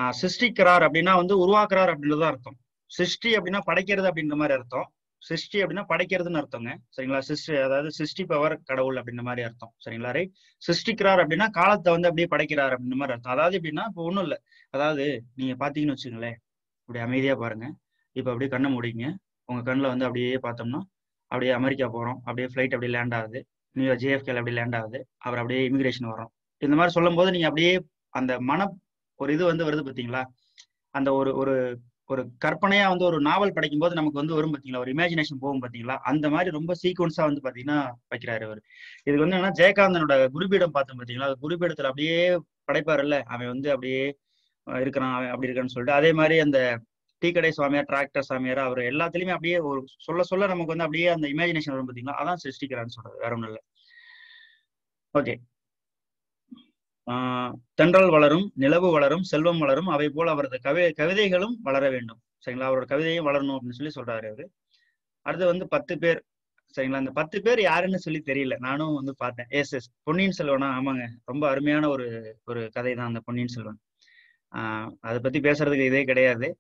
ஆஹ் சிருஷ்டிக்கிறார் அப்படின்னா வந்து உருவாக்குறார் அப்படின்றதான் அர்த்தம். சிருஷ்டி அப்படின்னா படைக்கிறது அப்படின்ற மாதிரி அர்த்தம். சிருஷ்டி அப்படின்னா படைக்கிறதுன்னு அர்த்தங்க. சரிங்களா? சிருஷ்டி அதாவது சிருஷ்டி பவர் கடவுள் அப்படின்ற மாதிரி அர்த்தம். சரிங்களா? ரைட். சிருஷ்டிக்கிறார் அப்படின்னா காலத்தை வந்து அப்படியே படைக்கிறார் அப்படின்ற மாதிரி அர்த்தம். அதாவது எப்படின்னா இப்போ ஒன்றும் இல்லை, அதாவது நீங்க பாத்தீங்கன்னு வச்சுங்களேன், இப்படி அமைதியா பாருங்க, இப்ப அப்படியே கண்ணை மூடிங்க, உங்க கண்ணில் வந்து அப்படியே பார்த்தோம்னா அப்படியே அமெரிக்கா போறோம், அப்படியே ஃபிளைட் அப்படியே லேண்ட் ஆகுது, நியூ ஜேஎஃப்கேல அப்படியே லேண்ட் ஆகுது, அப்புறம் அப்படியே இமிகிரேஷன் வரோம். இந்த மாதிரி சொல்லும் போது நீங்க அப்படியே அந்த மன ஒரு இது வந்து வருது பார்த்தீங்களா? அந்த ஒரு ஒரு ஒரு கற்பனையா வந்து ஒரு நாவல் படிக்கும் போது நமக்கு வந்து வரும் பார்த்தீங்களா, ஒரு இமேஜினேஷன் போகும் பார்த்தீங்களா? அந்த மாதிரி ரொம்ப சீக்வன்ஸா வந்து பார்த்தீங்கன்னா வைக்கிறாரு அவர். இதுக்கு வந்து என்னன்னா ஜெயகாந்தனோட குருபீடம் பார்த்தோம் பார்த்தீங்களா, குருபீடத்துல அப்படியே படைப்பாருல்ல, அவன் வந்து அப்படியே இருக்கிறான், அவன் அப்படி இருக்கான்னு சொல்லிட்டு. அதே மாதிரி அந்த டீக்கடை சுவாமியார், டிராக்டர் சாமியார், அவர் எல்லாத்துலயுமே அப்படியே ஒரு சொல்ல சொல்ல நமக்கு வந்து அப்படியே அந்த இமேஜினேஷன் வரும் பார்த்தீங்களா? அதான் சிருஷ்டிக்கிறான்னு சொல்றது. வேற ஒன்றும் இல்லை. ஓகே. ஆஹ் தென்றல் வளரும், நிலவு வளரும், செல்வம் வளரும், அவை போல் அவரது கவி கவிதைகளும் வளர வேண்டும். சரிங்களா? அவரோட கவிதையும் வளரணும் அப்படின்னு சொல்லி சொல்றாரு அவரு. அடுத்து வந்து பத்து பேர். சரிங்களா? அந்த பத்து பேர் யாருன்னு சொல்லி தெரியல, நானும் வந்து பார்த்தேன். எஸ் எஸ் பொன்னியின் செல்வனா? ஆமாங்க, ரொம்ப அருமையான ஒரு ஒரு கதை தான் அந்த பொன்னியின் செல்வன். ஆஹ் அதை பத்தி பேசுறதுக்கு இதே கிடையாது.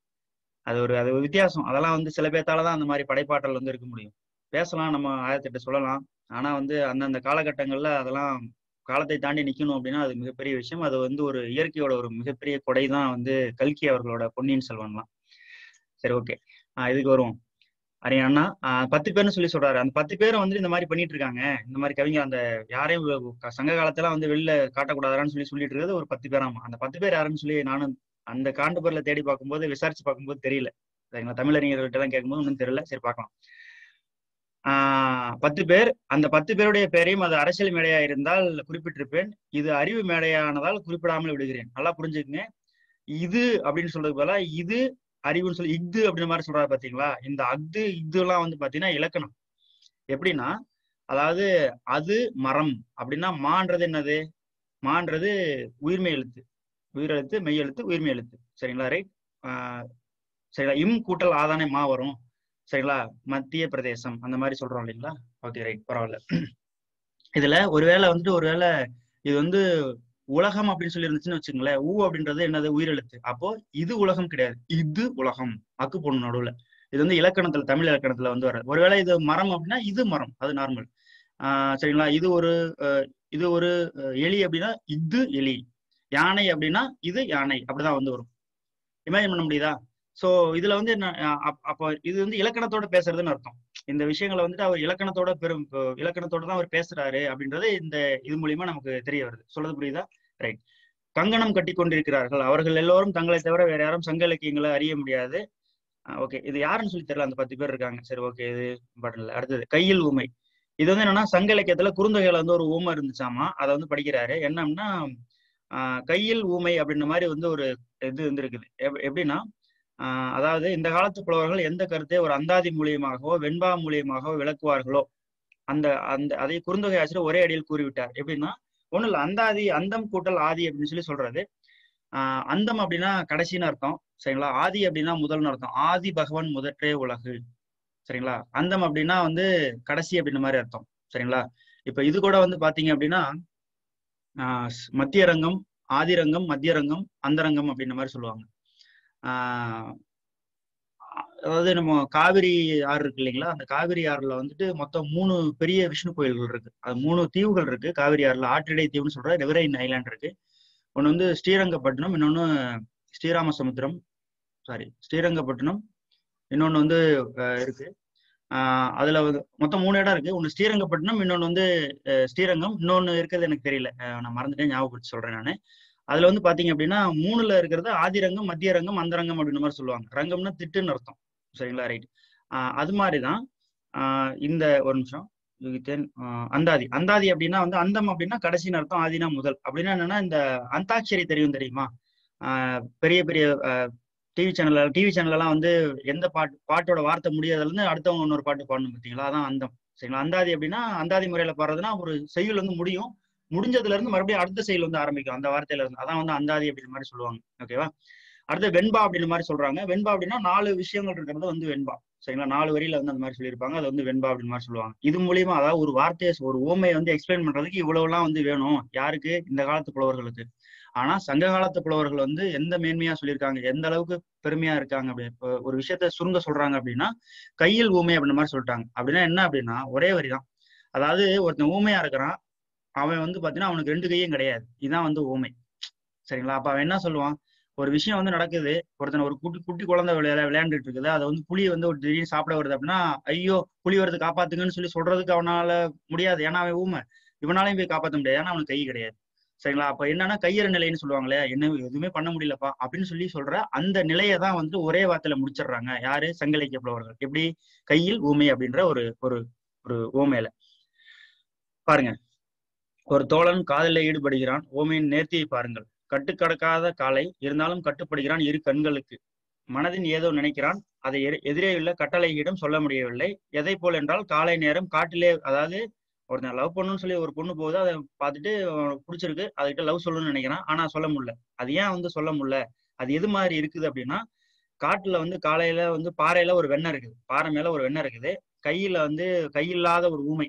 அது ஒரு அது ஒரு வித்தியாசம். அதெல்லாம் வந்து சில பேர்த்தாலதான் அந்த மாதிரி படைப்பாற்றல் வந்து இருக்க முடியும். பேசலாம், நம்ம ஆயிரத்தெட்டு சொல்லலாம். ஆனா வந்து அந்தந்த காலகட்டங்கள்ல அதெல்லாம் காலத்தை தாண்டி நிக்கணும் அப்படின்னா அது மிகப்பெரிய விஷயம். அது வந்து ஒரு இயற்கையோட ஒரு மிகப்பெரிய கொடை தான் வந்து கல்கி அவர்களோட பொன்னியின் செல்வன்லாம். சரி, ஓகே. ஆஹ் இதுக்கு வருவோம். அரிய அண்ணா ஆஹ் பத்து பேர்னு சொல்லி சொல்றாரு. அந்த பத்து பேரும் வந்து இந்த மாதிரி பண்ணிட்டு இருக்காங்க. இந்த மாதிரி கவிஞர் அந்த யாரையும் சங்க காலத்தெல்லாம் வந்து வெளில காட்டக்கூடாதான்னு சொல்லி சொல்லிட்டு இருக்கிறது ஒரு பத்து பேராமா. அந்த பத்து பேர் யாருன்னு சொல்லி நானும் அந்த காண்டபுரல தேடி பார்க்கும்போது, விசாரிச்சு பார்க்கும்போது தெரியல. சரிங்களா? தமிழறிஞர்கள்ட்ட எல்லாம் கேட்கும்போது ஒன்றும் தெரியல. சரி, பார்க்கலாம். ஆஹ் பத்து பேர். அந்த பத்து பேருடைய பெயரையும் அது அரசியல் மேடையா இருந்தால் குறிப்பிட்டிருப்பேன், இது அறிவு மேடையானதால் குறிப்பிடாமல் விடுகிறேன். நல்லா புரிஞ்சுக்குங்க. இது அப்படின்னு சொல்றதுக்கு பதிலா இது அறிவுன்னு சொல்லி இஃது அப்படின்ற மாதிரி சொல்றாரு பாத்தீங்களா? இந்த அஃது இது எல்லாம் வந்து பாத்தீங்கன்னா இலக்கணம். எப்படின்னா அதாவது அது மரம் அப்படின்னா மான்றது என்னது, மான்றது உயிர்மை எழுத்து, உயிரெழுத்து, மெய் எழுத்து, உயிர்மை எழுத்து. சரிங்களா? ரைட். ஆஹ் சரிங்களா? இம் கூட்டல் ஆதானே மா வரும். சரிங்களா? மத்திய பிரதேசம் அந்த மாதிரி சொல்றோம் இல்லைங்களா? ஓகே, ரைட், பரவாயில்ல. இதுல ஒருவேளை வந்துட்டு ஒருவேளை இது வந்து உலகம் அப்படின்னு சொல்லி இருந்துச்சுன்னு வச்சுங்களேன், ஊ அப்படின்றது என்னது, உயிரெழுத்து. அப்போ இது உலகம் கிடையாது, இது உலகம் அக்கு போடணும் நடுவுல. இது வந்து இலக்கணத்துல, தமிழ் இலக்கணத்துல வந்து வர்றது. ஒருவேளை இது மரம் அப்படின்னா இது மரம், அது நார்மல். ஆஹ் சரிங்களா? இது ஒரு இது ஒரு எலி அப்படின்னா இது எலி. யானை அப்படின்னா இது யானை. அப்படிதான் வந்து வரும். இமேஜின் பண்ண முடியுதா? சோ இதுல வந்து என்ன, அப்போ இது வந்து இலக்கணத்தோட பேசுறதுன்னு அர்த்தம். இந்த விஷயங்களை வந்துட்டு அவர் இலக்கணத்தோட பெரும் இலக்கணத்தோட தான் அவர் பேசுறாரு அப்படின்றது இந்த இது மூலியமா நமக்கு தெரிய வருது. சொல்றது புரியுதா? ரைட். கங்கணம் கட்டி கொண்டிருக்கிறார்கள் அவர்கள் எல்லோரும், தங்களை தவிர வேற யாரும் சங்க இலக்கியங்களை அறிய முடியாது. ஓகே இது யாருன்னு சொல்லி தெரியல, அந்த பத்து பேர் இருக்காங்க. சரி ஓகே இது படம்ல. அடுத்தது கையில் ஊமை. இது வந்து என்னன்னா சங்க இலக்கியத்துல குறுந்தொகையில வந்து ஒரு ஊமை இருந்துச்சாமா, அதை வந்து படிக்கிறாரு. என்னன்னா ஆஹ் கையில் ஊமை அப்படின்ற மாதிரி வந்து ஒரு இது இருந்திருக்குது. எப்படின்னா ஆஹ் அதாவது இந்த காலத்து புலவர்கள் எந்த கருத்தை ஒரு அந்தாதி மூலியமாகவோ வெண்பா மூலியமாகவோ விளக்குவார்களோ அந்த அந்த அதை குறுந்தொகை ஆசிரியர் ஒரே அடியில் கூறிவிட்டார். எப்படின்னா ஒண்ணு இல்ல, அந்தாதி அந்தம் கூட்டல் ஆதி அப்படின்னு சொல்லி சொல்றாரு. ஆஹ் அந்தம் அப்படின்னா கடைசின்னு அர்த்தம், சரிங்களா? ஆதி அப்படின்னா முதல்னு அர்த்தம். ஆதி பகவான் முதற்றே உலகு, சரிங்களா? அந்தம் அப்படின்னா வந்து கடைசி அப்படின்ற மாதிரி அர்த்தம், சரிங்களா? இப்ப இது கூட வந்து பாத்தீங்க அப்படின்னா ஆஹ் மத்திய ரங்கம், ஆதிரங்கம், மத்திய ரங்கம், அந்தரங்கம் அப்படின்ற மாதிரி சொல்லுவாங்க. ஆஹ் அதாவது நம்ம காவிரி ஆறு இருக்கு இல்லைங்களா, அந்த காவிரி ஆறுல வந்துட்டு மொத்தம் மூணு பெரிய விஷ்ணு கோயில்கள் இருக்கு. அது மூணு தீவுகள் இருக்கு காவிரி ஆறுல. ஆற்றிடை தீவுன்னு சொல்ற ரெவரைன் ஐலாண்ட் இருக்கு. ஒண்ணு வந்து ஸ்ரீரங்கப்பட்டினம், இன்னொன்னு ஸ்ரீராமசமுத்திரம், சாரி ஸ்ரீரங்கப்பட்டினம், இன்னொன்னு வந்து இருக்கு. ஆஹ் அதுல வந்து மொத்தம் மூணு இடம் இருக்கு. ஒண்ணு ஸ்ரீரங்கப்பட்டினம், இன்னொன்னு வந்து ஸ்ரீரங்கம், இன்னொன்னு இருக்கிறது எனக்கு தெரியல, நான் மறந்துட்டேன், ஞாபகப்படுத்தி சொல்றேன் நான். அதுல வந்து பாத்தீங்க அப்படின்னா மூணுல இருக்கிறது ஆதிரங்கம், மத்திய ரங்கம், அந்தரங்கம் அப்படின்ற மாதிரி சொல்லுவாங்க. ரங்கம்னா திட்டுன்னு அர்த்தம், சரிங்களா? ரைட். ஆஹ் அது மாதிரிதான் ஆஹ் இந்த ஒரு நிமிஷம் அந்தாதி அந்தாதி அப்படின்னா வந்து அந்தம் அப்படின்னா கடைசின்னு அர்த்தம், ஆதினா முதல் அப்படின்னா என்னன்னா இந்த அந்தாட்சரி தெரியும் தெரியுமா? ஆஹ் பெரிய பெரிய டிவி சேனல்ல டிவி சேனல் எல்லாம் வந்து எந்த பாட்டு பாட்டோட வார்த்தை முடியாதுல இருந்து அடுத்தவங்க இன்னொரு பாட்டு பாடணும் பார்த்தீங்களா, அதான் அந்தம், சரிங்களா? அந்தாதி அப்படின்னா அந்தாதி முறையில பாடுறதுன்னா ஒரு செய்யுள் வந்து முடியும், முடிஞ்சதுல இருந்து மறுபடியும் அடுத்த செயல் வந்து ஆரம்பிக்கும் அந்த வார்த்தையில இருந்து, அதான் வந்து அந்தாதி அப்படின்ற மாதிரி சொல்லுவாங்க. ஓகேவா? அடுத்து வெண்பா அப்படின்ற மாதிரி சொல்றாங்க. வெண்பா அப்படின்னா நாலு விஷயங்கள் இருக்கிறது வந்து வெண்பா, சரிங்களா? நாலு வரியில வந்து அந்த மாதிரி சொல்லியிருப்பாங்க, அது வந்து வெண்பா அப்படின்னு மாதிரி சொல்லுவாங்க. இது மூலியமா அதாவது ஒரு வார்த்தையை ஒரு ஓமையை வந்து எக்ஸ்பிளைன் பண்றதுக்கு இவ்வளவு எல்லாம் வந்து வேணும். யாருக்கு? இந்த காலத்து புலவர்களுக்கு. ஆனா சங்க காலத்து புலவர்கள் வந்து எந்த மேன்மையா சொல்லியிருக்காங்க, எந்த அளவுக்கு பெருமையா இருக்காங்க அப்படின்னு ஒரு விஷயத்த சுருங்க சொல்றாங்க அப்படின்னா கையில் ஊமை அப்படின்ற மாதிரி சொல்லிட்டாங்க. அப்படின்னா என்ன அப்படின்னா ஒரே வரிதான். அதாவது ஒருத்தன் ஊமையா இருக்கிறான், அவன் வந்து பாத்தீங்கன்னா அவனுக்கு ரெண்டு கையும் கிடையாது, இதான் வந்து ஊமை, சரிங்களா? அப்ப அவன் என்ன சொல்லுவான், ஒரு விஷயம் வந்து நடக்குது, ஒருத்தனை ஒரு குட்டி குட்டி குழந்தை விளையாட விளையாண்டுட்டு இருக்குது, அதை வந்து புளி வந்து ஒரு திடீர்னு சாப்பிட வருது அப்படின்னா ஐயோ புளி வருது காப்பாத்துங்கன்னு சொல்லி சொல்றதுக்கு அவனால முடியாது, ஏன்னா அவன் ஊமை, இவனாலையும் போய் காப்பாற்ற முடியாது, ஏன்னா அவனுக்கு கை கிடையாது, சரிங்களா? அப்ப என்னன்னா கையற நிலைன்னு சொல்லுவாங்களே, என்ன எதுவுமே பண்ண முடியலப்பா அப்படின்னு சொல்லி சொல்ற அந்த நிலையை தான் வந்து ஒரே வார்த்தையில முடிச்சிடுறாங்க. யாரு? சங்க இலக்கிய புலவர்கள். எப்படி? கையில் ஊமை அப்படின்ற ஒரு ஒரு ஊமையில. பாருங்க, ஒரு தோழன் காதலில் ஈடுபடுகிறான், ஓமையின் நேர்த்தியை பாருங்கள், கட்டுக்கடக்காத காலை இருந்தாலும் கட்டுப்படுகிறான் இரு கண்களுக்கு, மனதின் ஏதோ நினைக்கிறான், அதை எதிரே உள்ள கட்டளையிடம் சொல்ல முடியவில்லை, எதை போல் என்றால் காலை நேரம் காட்டிலே, அதாவது ஒருத்தன் லவ் பண்ணணும்னு சொல்லி ஒரு பொண்ணு போகுது, அதை பார்த்துட்டு பிடிச்சிருக்கு, அதுகிட்ட லவ் சொல்லணும்னு நினைக்கிறான், ஆனா சொல்ல முடியல. அது ஏன் வந்து சொல்ல முடியல, அது எது மாதிரி இருக்குது அப்படின்னா காட்டுல வந்து காலையில வந்து பாறையில ஒரு வெண்ணெய் இருக்குது, பாறை மேல ஒரு வெண்ணெய் இருக்குது, கையில வந்து கையில்லாத ஒரு ஊமை,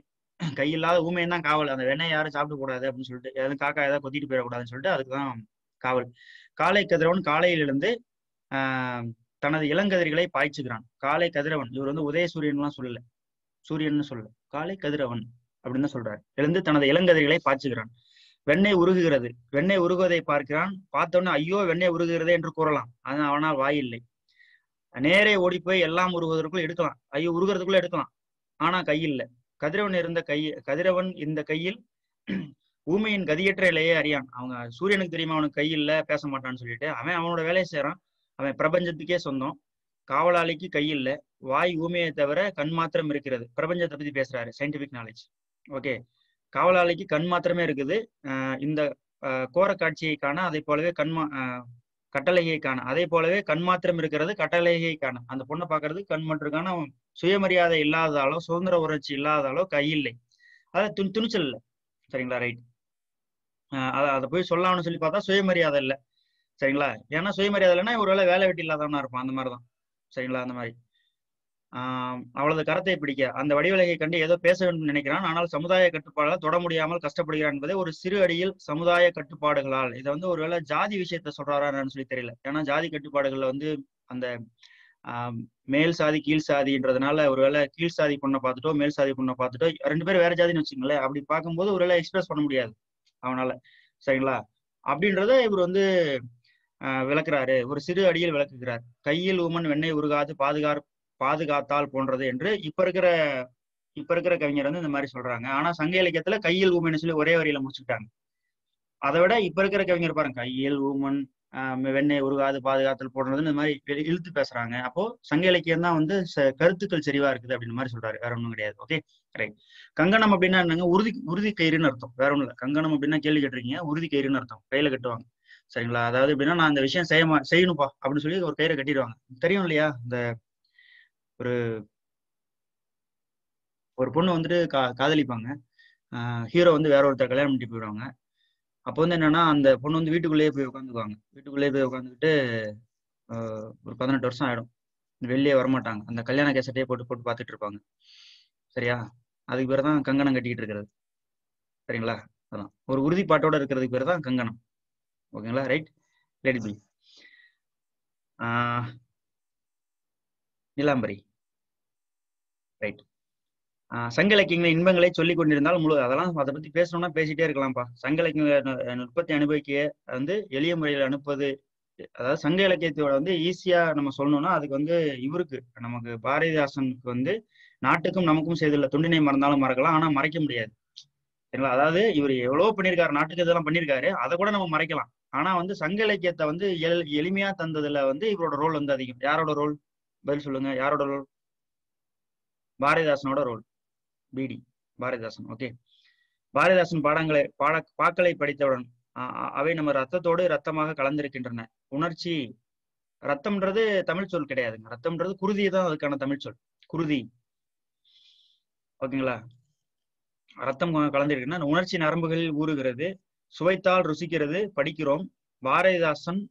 கையில்லாத ஊமையை தான் காவல், அந்த வெண்ணெய் யாரும் சாப்பிட கூடாது அப்படின்னு சொல்லிட்டு, எதாவது காக்கா ஏதாவது கொத்திட்டு போயிடக்கூடாதுன்னு சொல்லிட்டு அதுக்குதான் காவல். காலை கதிரவன் காலையிலிருந்து ஆஹ் தனது இளங்கதிர்களை பாய்ச்சுக்கிறான். காலை கதிரவன் இவர் வந்து உதய சூரியன்லாம் சொல்லல, சூரியன் சொல்லல, காலை கதிரவன் அப்படின்னு தான் சொல்றாரு. எழுந்து தனது இளங்கதிர்களை பாய்ச்சுக்கிறான். வெண்ணெய் உருகுகிறது, வெண்ணெய் உருகுவதை பார்க்கிறான், பார்த்தோன்னே ஐயோ வெண்ணெய் உருகுகிறதே என்று கூறலாம், ஆனால் அவனால் வாயில்லை. நேரே ஓடி போய் எல்லாம் உருகுவதற்குள்ள எடுக்கலாம், ஐயோ உருகிறதுக்குள்ள எடுக்கலாம், ஆனா கையில்ல. கதிரவன் இருந்த கை கதிரவன் இந்த கையில் ஊமையின் கதியற்ற இலையே அறியான். அவங்க சூரியனுக்கு தெரியுமா அவனுக்கு கை இல்லை, பேச மாட்டான்னு சொல்லிட்டு அவன் அவனோட வேலையை செய்யறான், அவன் பிரபஞ்சத்துக்கே சொந்தம். காவலாளிக்கு கை இல்லை, வாய் ஊமையை தவிர கண் மாத்திரம் இருக்கிறது. பிரபஞ்சத்தை பத்தி பேசுறாரு, சயின்டிபிக் நாலேஜ். ஓகே, காவலாளிக்கு கண் மாத்திரமே இருக்குது, ஆஹ் இந்த கோர காட்சியை காண, அதை போலவே கண்மா கட்டளையை காண, அதே போலவே கண் மாத்திரம் இருக்கிறது, கட்டளையை காண, அந்த பொண்ணை பாக்குறது கண் மட்டும் காண, சுயமரியாதை இல்லாததாலோ சுதந்திர உணர்ச்சி இல்லாததாலோ கை இல்லை, அத துணி துணிச்சல் இல்லை, சரிங்களா? ரைட். ஆஹ் அதை போய் சொல்லலாம்னு சொல்லி பார்த்தா சுயமரியாதை இல்லை, சரிங்களா? ஏன்னா சுயமரியாதை இல்லைன்னா ஒருவேளை வேலை வெட்டி இல்லாதவனா இருப்பான், அந்த மாதிரிதான், சரிங்களா? அந்த மாதிரி ஆஹ் அவளது கரத்தை பிடிக்க, அந்த வடிவலகை கண்டு ஏதோ பேச வேண்டும் நினைக்கிறான், ஆனால் சமுதாய கட்டுப்பாடுகளால் தொட முடியாமல் கஷ்டப்படுகிறான் என்பதை ஒரு சிறு அடியில் சமுதாய கட்டுப்பாடுகளால். இதை வந்து ஒருவேளை ஜாதி விஷயத்த சொல்றாரான்னு சொல்லி தெரியல, ஏன்னா ஜாதி கட்டுப்பாடுகள்ல வந்து அந்த ஆஹ் மேல் சாதி கீழ் சாதின்றதுனால ஒருவேளை கீழ் சாதி பொண்ணை பார்த்துட்டோ மேல் சாதி பொண்ணை பார்த்துட்டோ ரெண்டு பேரும் வேற ஜாதின்னு வச்சுங்களேன், அப்படி பார்க்கும்போது ஒருவேளை எக்ஸ்பிரஸ் பண்ண முடியாது அவனால, சரிங்களா? அப்படின்றத இவர் வந்து ஆஹ் விளக்குறாரு, ஒரு சிறு அடியில் விளக்குகிறார். கையில் ஊமன் வெண்ணெய் உருகாது பாதுகாப்பு பாதுகாத்தால் போன்றது என்று இப்ப இருக்கிற இப்ப இருக்கிற கவிஞர் வந்து இந்த மாதிரி சொல்றாங்க. ஆனா சங்க இலக்கியத்துல கையில் ஊமைன்னு சொல்லி ஒரே வரியில முடிச்சுக்கிட்டாங்க. அதை விட இப்ப இருக்கிற கவிஞர் பாருங்க, கையில் ஊமன் வெண்ணெய் உருகாது பாதுகாத்தல் போடுறதுன்னு இந்த மாதிரி இழுத்து பேசுறாங்க. அப்போ சங்க இலக்கியம் தான் வந்து கருத்துக்கள் செறிவா இருக்குது அப்படின்ற மாதிரி சொல்றாரு, வேற ஒன்றும் கிடையாது. Okay right. கங்கணம் அப்படின்னா என்னங்க? உறுதி உறுதி கயிறுன்னு அர்த்தம், வேற ஒன்றும் இல்லை. கங்கணம் அப்படின்னா கேள்வி கேட்டிருக்கீங்க, உறுதி கயிறுன்னு அர்த்தம், கையில கட்டுவாங்க சரிங்களா. அதாவது எப்படின்னா நான் அந்த விஷயம் செய்ய செய்யணும்பா அப்படின்னு சொல்லி ஒரு கயிறை கட்டிடுவாங்க, தெரியும் இல்லையா? இந்த ஒரு ஒரு பொண்ணு வந்துட்டு கா காதலிப்பாங்க, ஆஹ் ஹீரோ வந்து வேற ஒருத்தர் கல்யாணம் பண்ணிட்டு போயிடுவாங்க. அப்போ வந்து என்னன்னா அந்த பொண்ணு வந்து வீட்டுக்குள்ளேயே போய் உட்காந்துக்குவாங்க. வீட்டுக்குள்ளேயே போய் உட்காந்துக்கிட்டு ஒரு பதினெட்டு வருஷம் ஆயிடும், வெளியே வரமாட்டாங்க. அந்த கல்யாண கேசட்டையே போட்டு போட்டு பார்த்துட்டு இருப்பாங்க சரியா. அதுக்கு பேர் தான் கங்கணம் கட்டிக்கிட்டு இருக்கிறது சரிங்களா. அதான் ஒரு உறுதிப்பாட்டோட இருக்கிறதுக்கு பேர் தான் கங்கணம். ஓகேங்களா right. Lady B ah Nilambari right. ஆஹ் சங்க இலக்கியங்களை இன்பங்களை சொல்லிக் கொண்டிருந்தால் முழு, அதெல்லாம் அதை பத்தி பேசணும்னா பேசிட்டே இருக்கலாம்ப்பா. சங்க இலக்கிய நுட்பத்தை அனுபவிக்க வந்து எளிய முறையில் அனுப்புவது, அதாவது சங்க இலக்கியத்தோட வந்து ஈஸியா நம்ம சொல்லணும்னா அதுக்கு வந்து இவருக்கு நமக்கு பாரதிதாசனுக்கு வந்து நாட்டுக்கும் நமக்கும் செய்துள்ள தொண்டினை மறந்தாலும் மறக்கலாம், ஆனா மறைக்க முடியாது சரிங்களா. அதாவது இவர் எவ்வளவோ பண்ணியிருக்காரு, நாட்டுக்கு இதெல்லாம் பண்ணியிருக்காரு, அதை கூட நம்ம மறைக்கலாம். ஆனா வந்து சங்க இலக்கியத்தை வந்து எல் எளிமையா தந்ததுல வந்து இவரோட ரோல் வந்து அதிகம். யாரோட ரோல்? பதில் சொல்லுங்க, யாரோட ரோல்? பாரதிதாசனோட ரோல். பிடி பாரதிதாசன். ஓகே. பாரதிதாசன் பாடங்களை பாட பாக்களை படித்தவுடன் அவை நம்ம ரத்தத்தோடு ரத்தமாக கலந்திருக்கின்றன உணர்ச்சி. ரத்தம்ன்றது தமிழ் சொல் கிடையாதுங்க, ரத்தம்ன்றது குருதி தான் அதுக்கான தமிழ் சொல், குருதி. ஓகேங்களா. ரத்தம் கலந்திருக்குன்னா உணர்ச்சி நரம்புகளில் ஊறுகிறது, சுவைத்தால் ருசிக்கிறது, படிக்கிறோம், பாரதிதாசன்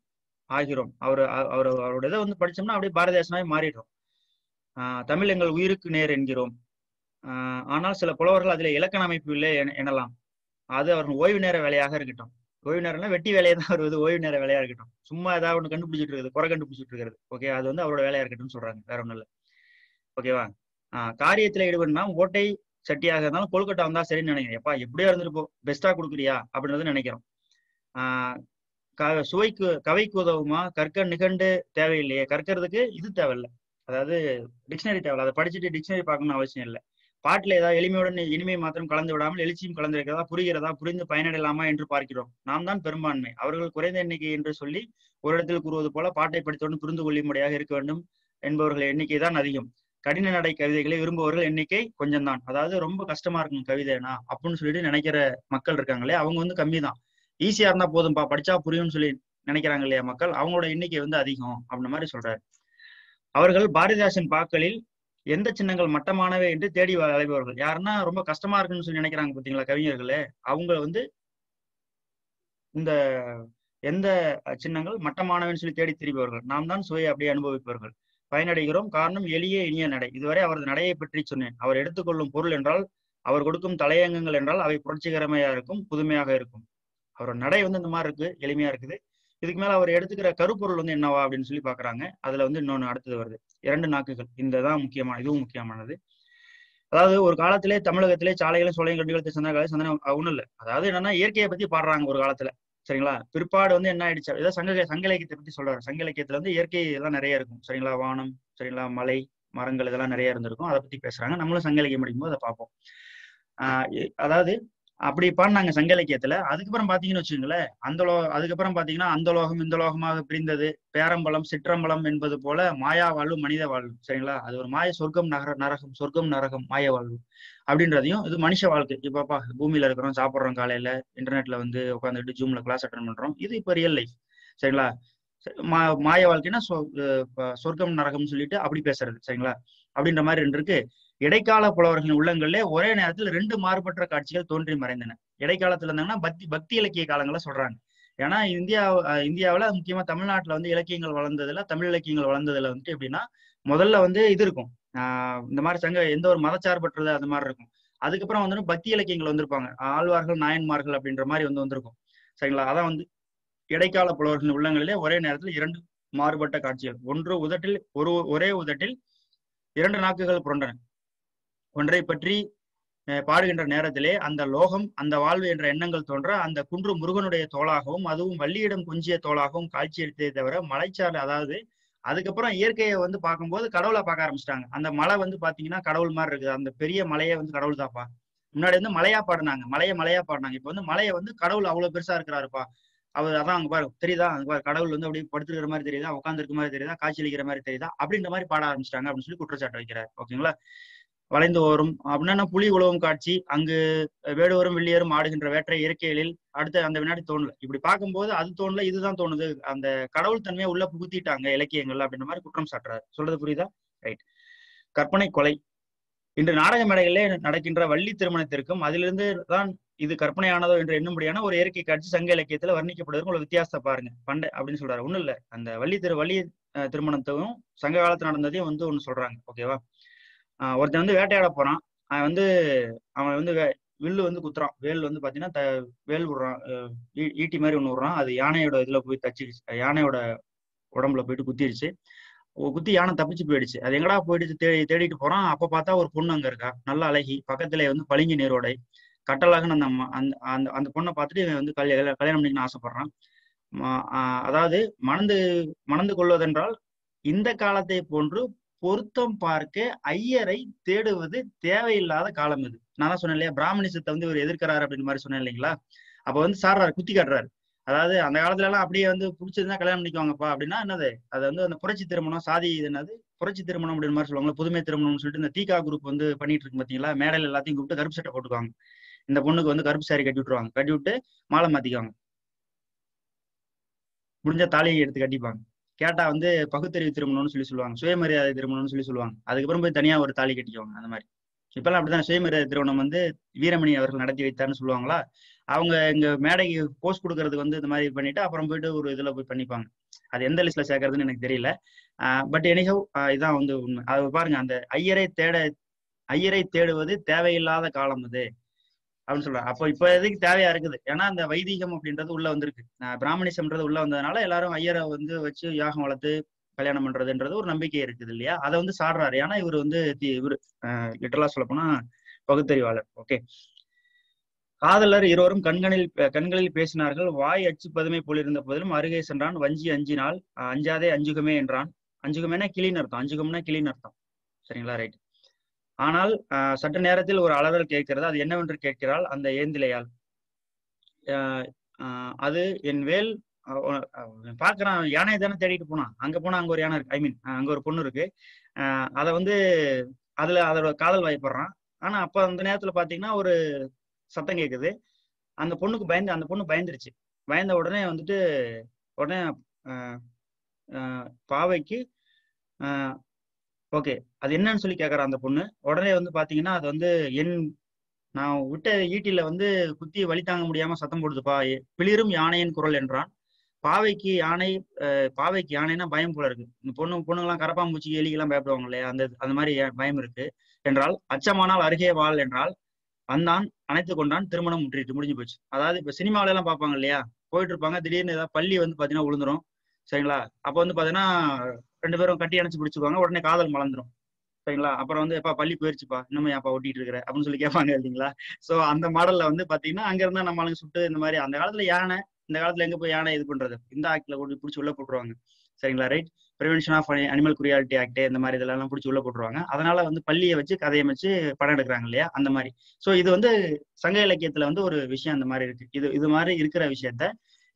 ஆகிறோம். அவர் அவர் அவரோட இதை வந்து படிச்சோம்னா அப்படியே பாரதிதாசனாவே மாறிடுறோம். ஆஹ் தமிழ் எங்கள் உயிருக்கு நேர் என்கிறோம். ஆஹ் ஆனால் சில புலவர்கள் அதுல இலக்கண அமைப்பு இல்லை எனலாம், அது அவர்கள் ஓய்வு நேர வேலையாக இருக்கட்டும். ஓய்வு நேரம்னா வெட்டி வேலையை தான் வருவது, ஓய்வு நேர வேலையா இருக்கட்டும். சும்மா ஏதாவது ஒன்று கண்டுபிடிச்சிட்டு இருக்குது, குறை கண்டுபிடிச்சிட்டு இருக்கிறது. ஓகே, அது வந்து அவரோட வேலையா இருக்கட்டும்னு சொல்றாங்க, வேற ஒன்றும் இல்லை. ஓகேவா. ஆஹ் காரியத்துல ஈடுபடுனா ஓட்டை சட்டியாக இருந்தாலும் கொல்கட்டா வந்தா சரின்னு நினைக்கிறேன். எப்பா எப்படியா இருந்துட்டு போ, பெஸ்டா கொடுக்குறியா அப்படின்றது நினைக்கிறோம். ஆஹ் க சுவைக்கு கவைக்கு உதவுமா, கற்க நிகண்டு தேவையில்லையே, கற்கிறதுக்கு இது தேவையில்லை, அதாவது டிக்ஷனரி தேவையில்லை, அதை படிச்சுட்டு டிக்ஷனரி பார்க்கணும்னு அவசியம் இல்லை. பாட்டில் ஏதாவது எளிமையுடன் இனிமையை மாத்திரம் கலந்து விடாமல் எழுச்சியும் கலந்திருக்கிறதா, புரிகிறதா, புரிந்து பயனடையலாமா என்று பார்க்கிறோம். நாம் தான் பெரும்பான்மை, அவர்கள் குறைந்த எண்ணிக்கை என்று சொல்லி ஒரு இடத்தில் கூறுவது போல பாட்டை படித்தவுடன் புரிந்து கொள்ளும் முறையாக இருக்க வேண்டும் என்பவர்கள் எண்ணிக்கை தான் அதிகம். கடின நடை கவிதைகளை விரும்புவர்கள் எண்ணிக்கை கொஞ்சம் தான், அதாவது ரொம்ப கஷ்டமா இருக்கும் கவிதைனா அப்படின்னு சொல்லிட்டு நினைக்கிற மக்கள் இருக்காங்களே அவங்க வந்து கம்மி தான். ஈஸியா இருந்தா போதும்பா படிச்சா புரியும்னு சொல்லி நினைக்கிறாங்க இல்லையா மக்கள், அவங்களோட எண்ணிக்கை வந்து அதிகம் அப்படின்ற மாதிரி சொல்றாரு. அவர்கள் பாரதிதாசன் பாக்களில் எந்த சின்னங்கள் மட்டமானவை என்று தேடி அழைப்பவர்கள் யாருன்னா ரொம்ப கஷ்டமா இருக்குன்னு சொல்லி நினைக்கிறாங்க பார்த்தீங்களா கவிஞர்களே, அவங்க வந்து இந்த எந்த சின்னங்கள் மட்டமானவைன்னு சொல்லி தேடி திரும்பவர்கள். நாம் தான் சுவையை அப்படியே அனுபவிப்பவர்கள், பயனடைகிறோம், காரணம் எளிய இனிய நடை. இதுவரை அவரது நடையை பற்றி சொன்னேன். அவர் எடுத்துக்கொள்ளும் பொருள் என்றால், அவர் கொடுக்கும் தலையங்கங்கள் என்றால் அவை புரட்சிகரமையா இருக்கும், புதுமையாக இருக்கும். அவரோட நடை வந்து இந்த மாதிரி இருக்கு, எளிமையா இருக்குது. இதுக்கு மேல அவர் எடுத்துக்கிற கருப்பொருள் வந்து என்னவா அப்படின்னு சொல்லி பாக்குறாங்க. அதுல வந்து இன்னொன்னு அடுத்தது வருது, இரண்டு நாக்குகள். இந்த தான் முக்கியமான, இதுவும் முக்கியமானது. அதாவது ஒரு காலத்திலே தமிழகத்திலே சாலைகளும் சோலையும் கண்டுகளுக்கு சந்தன சந்தன ஒண்ணு இல்லை, அதாவது என்னன்னா இயற்கையை பத்தி பாடுறாங்க ஒரு காலத்துல சரிங்களா. பிற்பாடு வந்து என்ன ஆயிடுச்சு, ஏதாவது சங்க சங்க இலக்கியத்தை பத்தி சொல்றாரு. சங்க இலக்கியத்துல வந்து இயற்கை எல்லாம் நிறைய இருக்கும் சரிங்களா, வானம் சரிங்களா, மலை மரங்கள் இதெல்லாம் நிறைய இருந்திருக்கும், அதை பத்தி பேசுறாங்க. நம்மளும் சங்க இலக்கியம் படிக்கும்போது அதை பார்ப்போம். ஆஹ் அதாவது அப்படி பாடினாங்க சங்க இலக்கியத்துல. அதுக்கப்புறம் பாத்தீங்கன்னு வச்சுக்கோங்களேன், அந்த அதுக்கப்புறம் பாத்தீங்கன்னா அந்த லோகம் இந்த லோகமாக பிரிந்தது, பேரம்பலம் சிற்றம்பலம் என்பது போல மாயா வாழ்வு மனித வாழ்வு சரிங்களா. அது ஒரு மாய சொர்க்கம் நகர நரகம், சொர்க்கம் நரகம் மாய வாழ்வு அப்படின்றதையும், இது மனுஷ வாழ்க்கை. இப்பப்பா பூமியில இருக்கிறோம், சாப்பிட்றோம், காலையில இன்டர்நெட்ல வந்து உட்காந்துட்டு ஜூம்ல கிளாஸ் அட்டன் பண்றோம், இது இப்ப ரியல் லைஃப் சரிங்களா. மா மாய வாழ்க்கைன்னா சொர்க்கம் நரகம்னு சொல்லிட்டு அப்படி பேசுறது சரிங்களா. அப்படின்ற மாதிரி இருக்கு. இடைக்கால புலவர்களின் உள்ளங்களிலே ஒரே நேரத்தில் ரெண்டு மாறுபட்ட காட்சிகள் தோன்றி மறைந்தன. இடைக்காலத்துல இருந்தாங்கன்னா பக்தி பக்தி இலக்கிய காலங்களை சொல்றாங்க. ஏன்னா இந்தியா இந்தியாவில முக்கியமா தமிழ்நாட்டுல வந்து இலக்கியங்கள் வளர்ந்ததுல, தமிழ் இலக்கியங்கள் வளர்ந்ததுல வந்துட்டு எப்படின்னா முதல்ல வந்து இது இருக்கும், ஆஹ் இந்த மாதிரி சங்க எந்த ஒரு மதச்சார்பற்றது அது மாதிரி இருக்கும். அதுக்கப்புறம் வந்துட்டு பக்தி இலக்கியங்கள் வந்திருப்பாங்க, ஆழ்வார்கள் நாயன்மார்கள் அப்படின்ற மாதிரி வந்து வந்திருக்கும் சரிங்களா. அதான் வந்து இடைக்கால புலவர்களின் உள்ளங்களிலே ஒரே நேரத்தில் இரண்டு மாறுபட்ட காட்சிகள். ஒன்று உதட்டில் ஒரு ஒரே உதட்டில் இரண்டு நாக்குகள் புரண்டன, ஒன்றை பற்றி பாடுகின்ற நேரத்திலே அந்த லோகம் அந்த வாழ்வு என்ற எண்ணங்கள் தோன்ற, அந்த குன்று முருகனுடைய தோளாகவும் அதுவும் வள்ளியிடம் கொஞ்சிய தோளாகவும் காட்சியளித்ததை தவிர மலைச்சாலை. அதாவது அதுக்கப்புறம் இயற்கையை வந்து பார்க்கும்போது கடவுளை பார்க்க ஆரம்பிச்சிட்டாங்க. அந்த மலை வந்து பாத்தீங்கன்னா கடவுள் மாதிரி இருக்குது, அந்த பெரிய மலையை வந்து கடவுள் தாப்பா. முன்னாடி வந்து மலையா பாடினாங்க, மலையை மலையா பாடினாங்க, இப்போ வந்து மலையை வந்து கடவுள் அவ்வளவு பெருசா இருக்கிறாருப்பா அவர் அதான் அங்க பாரு தெரியுதா அங்க பாரு கடவுள் வந்து அப்படியே படுத்துக்கிற மாதிரி தெரியுதா, உட்காந்துருக்க மாதிரி தெரியுதா, காய்ச்சலிக்கிற மாதிரி தெரியுதா அப்படின்ற மாதிரி பாட ஆரம்பிச்சிட்டாங்க அப்படின்னு சொல்லி குற்றச்சாட்டு வைக்கிறார். ஓகேங்களா. வளைந்து ஓரும் அப்படின்னா புலி உழவும் காட்சி, அங்கு வேடுவரும் வெள்ளியரும் ஆடுகின்ற வேற்றை இயற்கைகளில் அடுத்த அந்த வினாடி தோணல. இப்படி பார்க்கும்போது அது தோணல, இதுதான் தோணுது, அந்த கடவுள் தன்மையை உள்ள புகுத்திட்டாங்க இலக்கியங்கள் அப்படின்ற மாதிரி குற்றம் சாட்டுறாரு. சொல்றது புரியுதா? ரைட். கற்பனை கொலை இன்று நாடக மேடைகளிலே நடக்கின்ற வள்ளி திருமணத்திற்கும் அதிலிருந்து தான் இது கற்பனையானதோ என்று எண்ணும்படியான ஒரு இயற்கை காட்சி சங்க இலக்கியத்துல வர்ணிக்கப்படுவதற்கு உள்ள வித்தியாசத்தை பாருங்க பண்ட அப்படின்னு சொல்றாரு. ஒண்ணும் இல்ல, அந்த வள்ளி திரு வள்ளி திருமணத்தையும் சங்க காலத்துல நடந்ததையும் வந்து ஒண்ணு சொல்றாங்க. ஓகேவா. ஆஹ் ஒருத்தன் வந்து வேட்டையாட போறான், அவன் வந்து அவன் வந்து வில்லு வந்து குத்துறான், வேல் வந்து பாத்தீங்கன்னா த வேல் விடுறான், ஈட்டி மாதிரி ஒண்ணு விடுறான், அது யானையோட இதுல போய் தச்சிருச்சு, யானையோட உடம்புல போயிட்டு குத்திருச்சு, குத்தி யானை தப்பிச்சு போயிடுச்சு. அது எங்கடா போயிடுச்சு தேடி தேடிட்டு போறான். அப்ப பார்த்தா ஒரு பொண்ணு அங்க இருக்கா, நல்லா அழகி, பக்கத்துல வந்து பளிங்கு நீரோடை கட்டழகுன்னு அந்த அந்த அந்த அந்த பொண்ணை பார்த்துட்டு இவன் வந்து கல்யாணம் கல்யாணம் பண்ணிக்கணும்னு ஆசைப்படுறான். அதாவது மணந்து மணந்து கொள்வதென்றால் இந்த காலத்தை போன்று பொருத்தம் பார்க்க ஐயரை தேடுவது தேவையில்லாத காலம் இது. நான் தான் சொன்னேன் இல்லையா, பிராமணிசத்தை வந்து இவர் எதிர்க்கிறாரு அப்படின்னு மாதிரி சொன்னேன் இல்லைங்களா. அப்ப வந்து சாடுறாரு, குத்தி காட்டுறாரு. அதாவது அந்த காலத்துல எல்லாம் அப்படியே வந்து பிடிச்சதுதான் கல்யாணம் பண்ணிக்குவாங்கப்பா அப்படின்னா என்னது, அது வந்து அந்த புரட்சி திருமணம், சாதி இது என்னது புரட்சி திருமணம் அப்படின்னு மாதிரி சொல்லுவாங்களா, புதுமை திருமணம்னு சொல்லிட்டு இந்த தீகா குரூப் வந்து பண்ணிட்டு இருக்கு பாத்தீங்களா. மேடையில எல்லாத்தையும் கூப்பிட்டு கருப்பு சட்டை போட்டுக்குவாங்க, இந்த பொண்ணுக்கு வந்து கருப்பு சாரி கட்டி விட்டுருவாங்க, கட்டி விட்டு மாலை மாத்திக்குவாங்க, முடிஞ்ச தாலியை எடுத்து கட்டிப்பாங்க. கேட்டா வந்து பகுத்தறிவு திருமணம்னு சொல்லி சொல்லுவாங்க, சுயமரியாதை திருமணம்னு சொல்லி சொல்லுவாங்க, அதுக்கப்புறம் போய் தனியா ஒரு தாலி கட்டிக்குவாங்க. அந்த மாதிரி இப்பெல்லாம் அப்படித்தான். சுயமரியாதை திருமணம் வந்து வீரமணி அவர்கள் நடத்தி வைத்தார்னு சொல்லுவாங்களா, அவங்க இங்க மேடைக்கு போஸ்ட் கொடுக்கறதுக்கு வந்து இந்த மாதிரி பண்ணிட்டு அப்புறம் போயிட்டு ஒரு இதுல போய் பண்ணிப்பாங்க. அது எந்த லிஸ்ட்ல சேர்க்கறதுன்னு எனக்கு தெரியல. ஆஹ் பட் எனிஹவ் இதான் வந்து உண்மை. அது பாருங்க, அந்த ஐயரை தேட ஐயரை தேடுவது தேவையில்லாத காலம் அது அப்படின்னு சொல்றாங்க. அப்போ இப்ப எதுக்கு தேவையா இருக்குது, ஏன்னா அந்த வைதிகம் அப்படின்றது உள்ள வந்திருக்கு, பிராமணிசம்ன்றது உள்ள வந்ததுனால எல்லாரும் ஐயரை வந்து வச்சு யாகம் வளர்த்து கல்யாணம் பண்றதுன்றது ஒரு நம்பிக்கை இருக்குது இல்லையா. அதை வந்து சாடுறாரு. ஏன்னா இவர் வந்து இவர் லிட்டரலா சொல்ல போனா பகுத்தறிவாளர். ஓகே. காதலர் இருவரும் கண்களில் கண்களில் பேசினார்கள், வாய் அச்சு பதுமை போலிருந்த போதிலும் அருகே சென்றான், வஞ்சி அஞ்சினால் அஞ்சாதே அஞ்சுகமே என்றான். அஞ்சுகமேனா கிளின்னு அர்த்தம், அஞ்சுகம்னா கிளின்னு அர்த்தம். சரிங்களா. ரைட். ஆனால் அஹ் சற்று நேரத்தில் ஒரு அலறல் கேட்கிறது, அது என்னவென்று கேட்கிறாள் அந்த ஏந்திலையால். ஆஹ் அது என் வேல் பாக்குறான், யானை தானே தேடிட்டு போனான், அங்க போனா அங்க ஒரு யானை இருக்கு, ஐ மீன் அங்க ஒரு பொண்ணு இருக்கு, ஆஹ் அதை வந்து அதுல அதோட காதல் வாய்ப்படுறான். ஆனா அப்ப அந்த நேரத்துல பாத்தீங்கன்னா ஒரு சத்தம் கேக்குது, அந்த பொண்ணுக்கு பயந்து அந்த பொண்ணு பயந்துருச்சு. பயந்த உடனே வந்துட்டு உடனே ஆஹ் ஆஹ் பாவைக்கு ஆஹ் ஓகே அது என்னன்னு சொல்லி கேட்கறா அந்த பொண்ணு. உடனே வந்து பாத்தீங்கன்னா அது வந்து என் நான் விட்ட ஈட்டில வந்து குத்தி வலி தாங்க முடியாம சத்தம் போடுதுப்பா, பிளிரும் யானையின் குரல் என்றான். பாவைக்கு யானை பாவைக்கு யானைன்னா பயம் போல இருக்கு, இந்த பொண்ணு பொண்ணுங்கெல்லாம் கரப்பாம்பூச்சி எலிகெல்லாம் பயப்படுவாங்க இல்லையா, அந்த அந்த மாதிரி பயம் இருக்கு என்றால். அச்சமானால் அருகே வாழ் என்றால் வந்தான், அணைத்து கொண்டான், திருமணம் முற்றிட்டு முடிஞ்சு போச்சு. அதாவது இப்ப சினிமாவில எல்லாம் பார்ப்பாங்க இல்லையா, போயிட்டு இருப்பாங்க, திடீர்னு ஏதாவது பள்ளி வந்து பாத்தீங்கன்னா விழுந்துரும். சரிங்களா. அப்ப வந்து பாத்தீங்கன்னா ரெண்டு பேரும் கட்டி அணைச்சு பிடிச்சிருவாங்க, உடனே காதல் மலர்ந்துரும். சரிங்களா. அப்புறம் வந்து எப்பா பள்ளி போயிருச்சுப்பா, இன்னும் ஏப்பா ஒட்டிட்டு இருக்கிற அப்படின்னு சொல்லி கேட்பாங்க இல்லைங்களா. சோ அந்த மாடல்ல வந்து பாத்தீங்கன்னா அங்க இருந்தா நம்ம ஆளுங்க சுட்டு இந்த மாதிரி. அந்த காலத்துல யானை, இந்த காலத்துல எங்க போய் யானை இது பண்றது, இந்த ஆக்ட்ல கொண்டு பிடிச்சி உள்ள போட்டுருவாங்க. சரிங்களா. Right. Prevention of animal cruelty act இந்த மாதிரி இதெல்லாம் எல்லாம் பிடிச்சி உள்ள போட்டுருவாங்க. அதனால வந்து பள்ளியை வச்சு கதையமைச்சு படம் எடுக்கிறாங்க இல்லையா, அந்த மாதிரி. சோ இது வந்து சங்க இலக்கியத்துல வந்து ஒரு விஷயம் அந்த மாதிரி இருக்கு. இது இது மாதிரி இருக்கிற விஷயத்த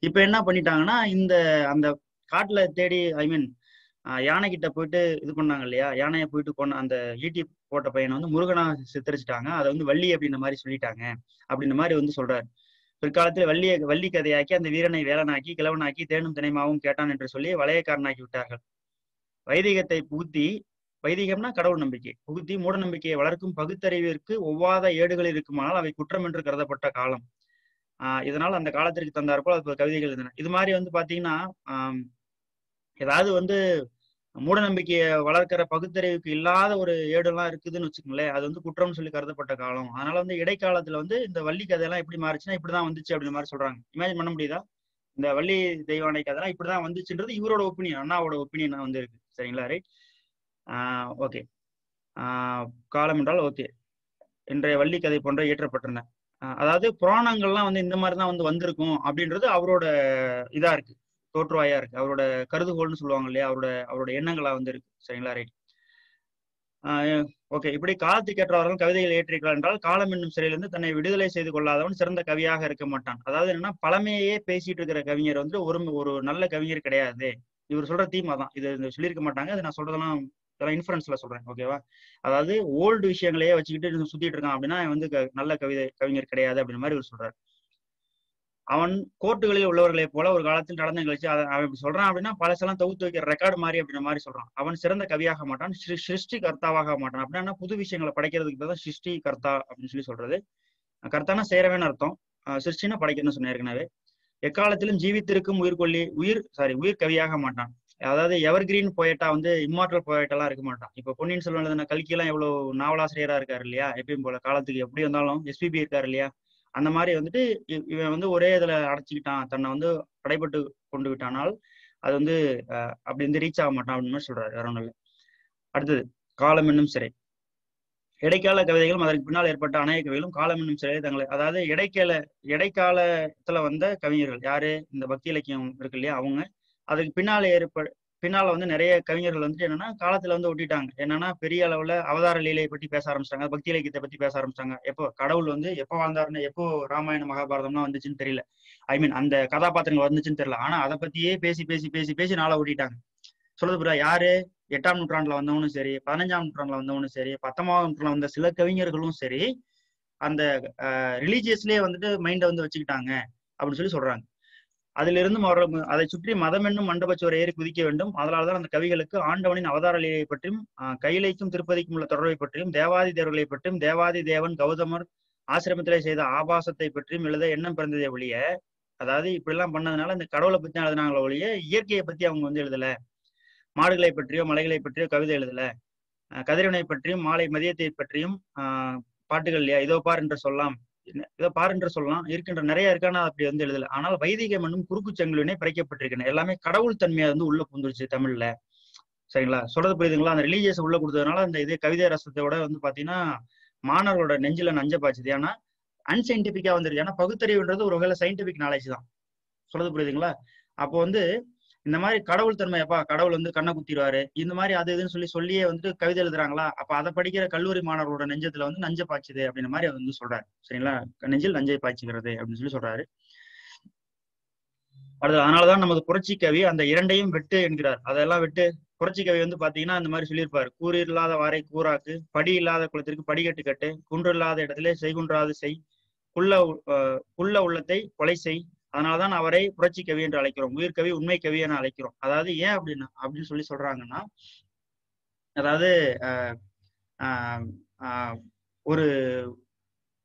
இப்ப என்ன பண்ணிட்டாங்கன்னா, இந்த அந்த காட்டுல தேடி ஐ மீன் யானை கிட்ட போயிட்டு இது பண்ணாங்க இல்லையா, யானையை போயிட்டு கொண்ட அந்த ஈட்டி போட்ட பையனை வந்து முருகனா சித்தரிச்சுட்டாங்க, அதை வந்து வள்ளி அப்படின்ற மாதிரி சொல்லிட்டாங்க அப்படின்ற மாதிரி வந்து சொல்றாரு. பிற்காலத்தில் வள்ளிய வள்ளி கதையாக்கி அந்த வீரனை வேலனாக்கி கிழவனாக்கி தேனும் தினைமாவும் கேட்டான் என்று சொல்லி வளையக்காரனாக்கி விட்டார்கள். வைதிகத்தை புகுத்தி, வைதிகம்னா கடவுள் நம்பிக்கை, புகுத்தி மூட நம்பிக்கையை வளர்க்கும் பகுத்தறிவிற்கு ஒவ்வாத ஏடுகள் இருக்குமானால் அவை குற்றம் என்று கருதப்பட்ட காலம். ஆஹ் இதனால் அந்த காலத்திற்கு தந்தாற்போல் அது கவிதைகள் இருந்தன. இது மாதிரி வந்து பாத்தீங்கன்னா ஆஹ் ஏதாவது வந்து மூட நம்பிக்கையை வளர்க்கிற பகுத்தறிவுக்கு இல்லாத ஒரு ஏடுலாம் இருக்குதுன்னு வச்சுக்கோங்களேன், அது வந்து குற்றம்னு சொல்லி கருதப்பட்ட காலம். அதனால வந்து இடைக்காலத்துல வந்து இந்த வள்ளி கதையெல்லாம் எப்படி மாறிச்சுன்னா இப்படிதான் வந்துச்சு அப்படின்ற மாதிரி சொல்றாங்க. இமேஜின் பண்ண முடியுதா, இந்த வள்ளி தெய்வானை கதைலாம் இப்படிதான் வந்துச்சுன்றது இவரோட ஒப்பீனியன், அண்ணாவோட ஒப்பீனியனா வந்து இருக்கு. சரிங்களா. ரைட். Ah okay. ஆஹ் காலம் என்றால் ஓகே இன்றைய வள்ளி கதை போன்ற இயற்றப்பட்டன. அதாவது புராணங்கள்லாம் வந்து இந்த மாதிரிதான் வந்து வந்திருக்கும் அப்படின்றது அவரோட இதா இருக்கு, தோற்றுவாயா இருக்கு, அவரோட கருதுகோள்னு சொல்லுவாங்க இல்லையா, அவரோட அவரோட எண்ணங்களா வந்து இருக்கு. சரிங்களா. ரைட். Okay, இப்படி கார்த்திகேயற்றவர்கள் கவிதைகள் ஏற்றிருக்கிறார் என்றால் காலம் என்னும் சிறையிலிருந்து தன்னை விடுதலை செய்து கொள்ளாதவன் சிறந்த கவியாக இருக்க மாட்டான். அதாவது என்னன்னா பழமையே பேசிட்டு இருக்கிற கவிஞர் வந்து ஒரு ஒரு நல்ல கவிஞர் கிடையாது. இவர் சொல்ற தீமா தான் இது, சொல்லியிருக்க மாட்டாங்க. இது நான் சொல்றதெல்லாம் இன்ஃபரன்ஸ்ல சொல்றேன், ஓகேவா? அதாவது ஓல்டு விஷயங்களையே வச்சுக்கிட்டு சுத்திட்டு இருக்கான் அப்படின்னா வந்து நல்ல கவிதை கவிஞர் கிடையாது அப்படின்ற மாதிரி இவர் சொல்றாரு. அவன் கோர்ட்டுகளில் உள்ளவர்களை போல ஒரு காலத்தில் நடந்த நிகழ்ச்சி அவன் இப்படி சொல்றான் அப்படின்னா பழசெல்லாம் தொகுத்து வைக்கிற ரெக்கார்டு மாதிரி அப்படின்ற மாதிரி சொல்றான். அவன் சிறந்த கவியாக மாட்டான், சிருஷ்டி கர்த்தாவாக மாட்டான் அப்படின்னா புது விஷயங்களை படைக்கிறதுக்கு தான் சிருஷ்டி கர்த்தா அப்படின்னு சொல்லி சொல்றது. கர்த்தானா சேரவேன்னு அர்த்தம், சிருஷ்டினா படைக்கணும்னு சொன்னேன் ஏற்கனவே. எக்காலத்திலும் ஜீவித்திருக்கும் உயிர்கொல்லி உயிர் சாரி உயிர் கவியாக மாட்டான். அதாவது எவர்கிரீன் போயட்டா வந்து இம்மார்டல் போயட்டெல்லாம் இருக்க மாட்டான். இப்போ பொன்னியின் செல்வன் எழுதின கல்கிலாம் எவ்வளவு நாவலாசிரியரா இருக்காரு இல்லையா, எப்பயும் போல காலத்துக்கு எப்படி வந்தாலும் எஸ்பிபி இருக்காரு இல்லையா, அந்த மாதிரி வந்துட்டு இவன் வந்து ஒரே இதுல அடைச்சிக்கிட்டான், தன்னை வந்து தடைப்பட்டு கொண்டு விட்டானால் அது வந்து அஹ் அப்படி வந்து ரீச் ஆக மாட்டான் அப்படின்னு மாதிரி சொல்றாரு வேறொன்னும். அடுத்தது காலம் என்னும் சிறை. இடைக்கால கவிதைகளும் அதற்கு பின்னால் ஏற்பட்ட அநேக கவிகளும் காலம் என்னும் சிறையை தங்களை, அதாவது இடைக்கால இடைக்காலத்துல வந்த கவிஞர்கள் யாரு, இந்த பக்தி இலக்கியம் இருக்கு இல்லையா அவங்க, அதுக்கு பின்னால ஏற்ப பின்னால வந்து நிறைய கவிஞர்கள் வந்துட்டு என்னன்னா காலத்துல வந்து ஒட்டிட்டாங்க. என்னன்னா பெரிய அளவுல அவதார லீலையை பத்தி பேச ஆரம்பிச்சிட்டாங்க, பக்தி இலக்கியத்தை பத்தி பேச ஆரம்பிச்சாங்க. எப்போ கடவுள் வந்து எப்போ வாழ்ந்தாருன்னு, எப்போ ராமாயண மகாபாரதம்லாம் வந்துச்சுன்னு தெரியல, ஐ மீன் அந்த கதாபாத்திரங்கள் வந்துச்சுன்னு தெரியல. ஆனா அதை பத்தியே பேசி பேசி பேசி பேசி நாளை ஓட்டிட்டாங்க. சொல்றது புரிய யாரு, எட்டாம் நூற்றாண்டுல வந்தவனும் சரி, பதினஞ்சாம் நூற்றாண்டுல வந்தவனும் சரி, பத்தொன்பதாம் நூற்றாண்டுல வந்த சில கவிஞர்களும் சரி அந்த ரிலீஜியஸ்லயே வந்துட்டு மைண்டை வந்து வச்சுக்கிட்டாங்க அப்படின்னு சொல்லி சொல்றாங்க. அதிலிருந்தும் அவர்கள் அதை சுற்றி மதம் என்னும் மண்டபச்சுவரை ஏறி குதிக்க வேண்டும். அதனால்தான் அந்த கவிகளுக்கு ஆண்டவனின் அவதார லீலையை பற்றியும் கைலைக்கும் திருப்பதிக்கும் உள்ள தொடர்பை பற்றியும் தேவாதி தேவர்களை பற்றியும் தேவாதி தேவன் கௌதமர் ஆசிரமத்திலே செய்த ஆபாசத்தை பற்றியும் எழுத எண்ணம் பிறந்ததே ஒழிய, அதாவது இப்படிலாம் பண்ணதுனால இந்த கடவுளை பற்றி எழுதினாங்களே ஒழிய இயற்கையை பற்றி அவங்க வந்து எழுதலை. மாடுகளை பற்றியோ மலைகளை பற்றியோ கவிதை எழுதலை. கதிரவனை பற்றியும் மாலை மதியத்தை பற்றியும் ஆஹ் பாட்டுகள் இல்லையா, இதோ பார் என்று சொல்லலாம், இதை பார் என்று சொல்லலாம், இருக்கின்ற நிறைய இருக்கான அப்படி வந்து எழுதல. ஆனால் வைதிகம் என்னும் குறுக்கு செங்கலுனே பிறக்கப்பட்டிருக்கின்றன. எல்லாமே கடவுள் தன்மையா வந்து உள்ள புந்துருச்சு தமிழ்ல, சரிங்களா? சொல்றது புரியுதுங்களா? அந்த ரிலீஜியஸ் உள்ள கொடுத்ததுனால அந்த இது கவிதை ரசத்தோட வந்து பாத்தீங்கன்னா மாணவர்களோட நெஞ்சில நஞ்ச பாய்ச்சது. ஏன்னா அன்சைன்டிபிக்கா வந்துருச்சு. ஏன்னா பகுத்தறிவுன்றது ஒரு வகையில சயின்டிபிக் நாலேஜ் தான். சொல்றது புரியுதுங்களா? அப்போ வந்து இந்த மாதிரி கடவுள் தன்மையப்பா, கடவுள் வந்து கண்ணை குத்திடுவாரு இந்த மாதிரி அது இதுன்னு சொல்லி சொல்லியே வந்து கவிதை எழுதுறாங்களா, அப்ப அதை படிக்கிற கல்லூரி மாணவர்களோட நெஞ்சத்துல வந்து நஞ்ச பாய்ச்சுது அப்படின்ற மாதிரி வந்து சொல்றாரு, சரிங்களா? நெஞ்சில் நஞ்சை பாய்ச்சுகிறது அப்படின்னு சொல்லி சொல்றாரு. அடுத்து அதனாலதான் நமது புரட்சி கவி அந்த இரண்டையும் வெட்டு என்கிறார். அதெல்லாம் வெட்டு. புரட்சி கவி வந்து பாத்தீங்கன்னா அந்த மாதிரி சொல்லியிருப்பாரு, கூறு இல்லாத வாரை கூறாக்கு, படி இல்லாத குளத்திற்கு படிக்கட்டு கட்டு, குன்று இல்லாத இடத்துல செய்குன்றாது செய், குள்ள குள்ள உள்ளத்தை கொலை செய். அதனாலதான் அவரை புரட்சி கவி என்று அழைக்கிறோம், உயிர்கவி உண்மை கவி என அழைக்கிறோம். அதாவது ஏன் அப்படின்னு அப்படின்னு சொல்லி சொல்றாங்கன்னா, அதாவது ஆஹ் ஆஹ் ஒரு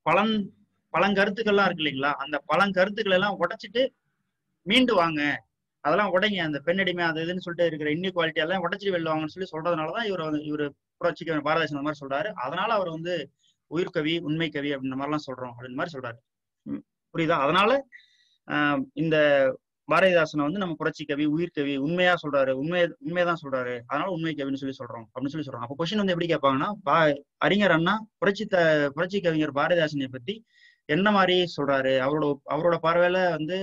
பழங் பழங்கருத்துக்கள்லாம் இருக்கு இல்லைங்களா, அந்த பழங்கருத்துக்கள் எல்லாம் உடைச்சிட்டு மீண்டு வாங்க, அதெல்லாம் உடைங்க, அந்த பெண்ணடிமை அது இதுன்னு சொல்லிட்டு இருக்கிற இன்இக்வாலிட்டி எல்லாம் உடைச்சிட்டு வெல்லுவாங்கன்னு சொல்லி சொல்றதுனாலதான் இவர் இவர் புரட்சி கவி பாரதிதாசன் மாதிரி சொல்றாரு. அதனால அவர் வந்து உயிர்கவி உண்மை கவி அப்படின்ற மாதிரிலாம் சொல்றோம் அப்படின்ற மாதிரி சொல்றாரு, புரியுதா? அதனால ஆஹ் இந்த பாரதிதாசனை வந்து நம்ம புரட்சி கவி உயிர்கவி உண்மையா சொல்றாரு, உண்மை உண்மையதான் சொல்றாரு, அதனால உண்மை கவின்னு சொல்லி சொல்றோம் அப்படின்னு சொல்லி சொல்றோம். அப்ப கொஸ்டின் வந்து எப்படி கேட்பாங்கன்னா, பா அறிஞர் அண்ணா புரட்சி த புரட்சி கவிஞர் பாரதிதாசனை பத்தி என்ன மாதிரி சொல்றாரு, அவரோட அவரோட பார்வையில வந்து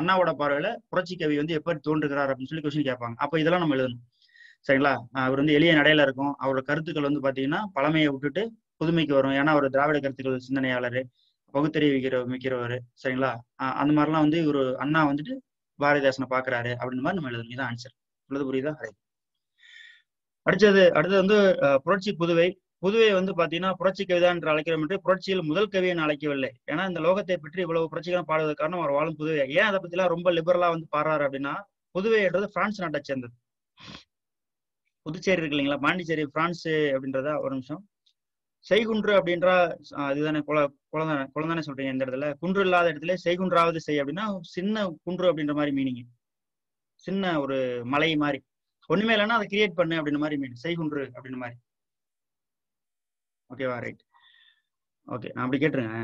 அண்ணாவோட பார்வையில புரட்சி கவி வந்து எப்படி தோன்றுகிறார் அப்படின்னு சொல்லி கொஸ்டின் கேட்பாங்க. அப்ப இதெல்லாம் நம்ம எழுதணும், சரிங்களா? அவர் வந்து எளிய நடையில இருக்கும், அவரோட கருத்துக்கள் வந்து பாத்தீங்கன்னா பழமையை விட்டுட்டு புதுமைக்கு வரும். ஏன்னா அவர் திராவிட கருத்துக்கள் சிந்தனையாளர், பகுத்தறிவிக்கிற மிக்கிறவர், சரிங்களா? அந்த மாதிரிலாம் வந்து ஒரு அண்ணா வந்துட்டு பாரதிதாசனை பாக்குறாரு அப்படின்னு மாதிரி நம்ம எழுதும். இதான் ஆன்சர். உள்ளது புரியுதா? அடுத்தது அடுத்தது வந்து புரட்சி புதுவை. புதுவை வந்து பாத்தீங்கன்னா புரட்சி கவிதா என்று அழைக்கிறோம் என்று புரட்சியில் முதல் கவி என அழைக்கவில்லை. ஏன்னா இந்த லோகத்தை பற்றி இவ்வளவு புரட்சிகளும் பாடுவதற்கு காரணம் அவர் வாழும் புதுவை. ஏன் அதை பத்தி எல்லாம் ரொம்ப லிபரலா வந்து பாடுறாரு அப்படின்னா, புதுவைன்றது பிரான்ஸ் நாட்டை சேர்ந்தது. புதுச்சேரி இருக்கு இல்லைங்களா, பாண்டிச்சேரி பிரான்ஸ் அப்படின்றதா. ஒரு நிமிஷம், செய்குன்று அப்படின்றா இதுதானே, குல குழந்தானே குழந்தானே சொல்றீங்க இந்த இடத்துல. குன்று இல்லாத இடத்துல செய்குன்றாவது செய் அப்படின்னா சின்ன குன்று அப்படின்ற மாதிரி மீனிங், சின்ன ஒரு மலை மாதிரி, ஒண்ணுமே இல்லைன்னா அதை கிரியேட் பண்ணு அப்படின்ற மாதிரி மீனிங், செய்குன்று அப்படின்ற மாதிரி, ஓகேவா? ரைட், ஓகே, நான் அப்படி கேட்டுருங்க.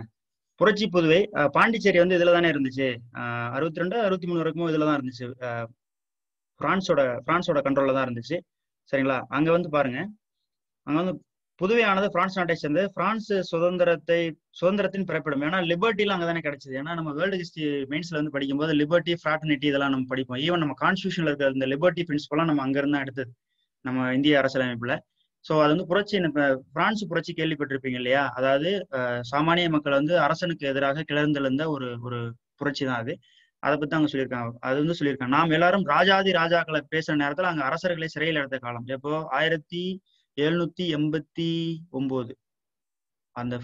புரட்சி புதுவை பாண்டிச்சேரி வந்து இதுல தானே இருந்துச்சு, ஆஹ் அறுபத்தி ரெண்டு அறுபத்தி மூணு வரைக்கும் இதுல தான் இருந்துச்சு, பிரான்ஸோட பிரான்ஸோட கண்ட்ரோல்ல தான் இருந்துச்சு, சரிங்களா? அங்க வந்து பாருங்க, அங்க வந்து புதுவையானது பிரான்ஸ் நாட்டை சேர்ந்து பிரான்ஸ் சுதந்திரத்தை சுதந்திரத்தின் பிறப்பிடும். ஏன்னா லிபர்ட்டிலாம் அங்கே தானே கிடைச்சது. ஏன்னா நம்ம வேர்ல்டு ஹிஸ்டரி மெயின்ஸ்ல வந்து படிக்கும்போது லிபர்ட்டி ஃப்ராட்டர்னிட்டி இதெல்லாம் நம்ம படிப்போம். ஈவன் நம்ம கான்ஸ்டியூஷன்ல இருக்கிற இந்த லிபர்ட்டி பிரின்சிபல்லாம் நம்ம அங்கிருந்து தான் எடுத்தது நம்ம இந்திய அரசியலமைப்புல. ஸோ அது வந்து புரட்சி இப்போ பிரான்ஸ் புரட்சி கேள்விப்பட்டிருப்பீங்க இல்லையா? அதாவது சாமானிய மக்கள் வந்து அரசனுக்கு எதிராக கிளர்ந்தெழுந்த ஒரு ஒரு புரட்சி தான் அது. அதை பற்றி அங்கே சொல்லியிருக்காங்க. அது வந்து சொல்லியிருக்காங்க, நாம் எல்லாரும் ராஜாதி ராஜாக்களை பேசுகிற நேரத்தில் அங்கே அரசர்களை சிறையில் எடுத்த காலம். எப்போ ஆயிரத்தி எழுநூத்தி எண்பத்தி ஒன்பது அந்த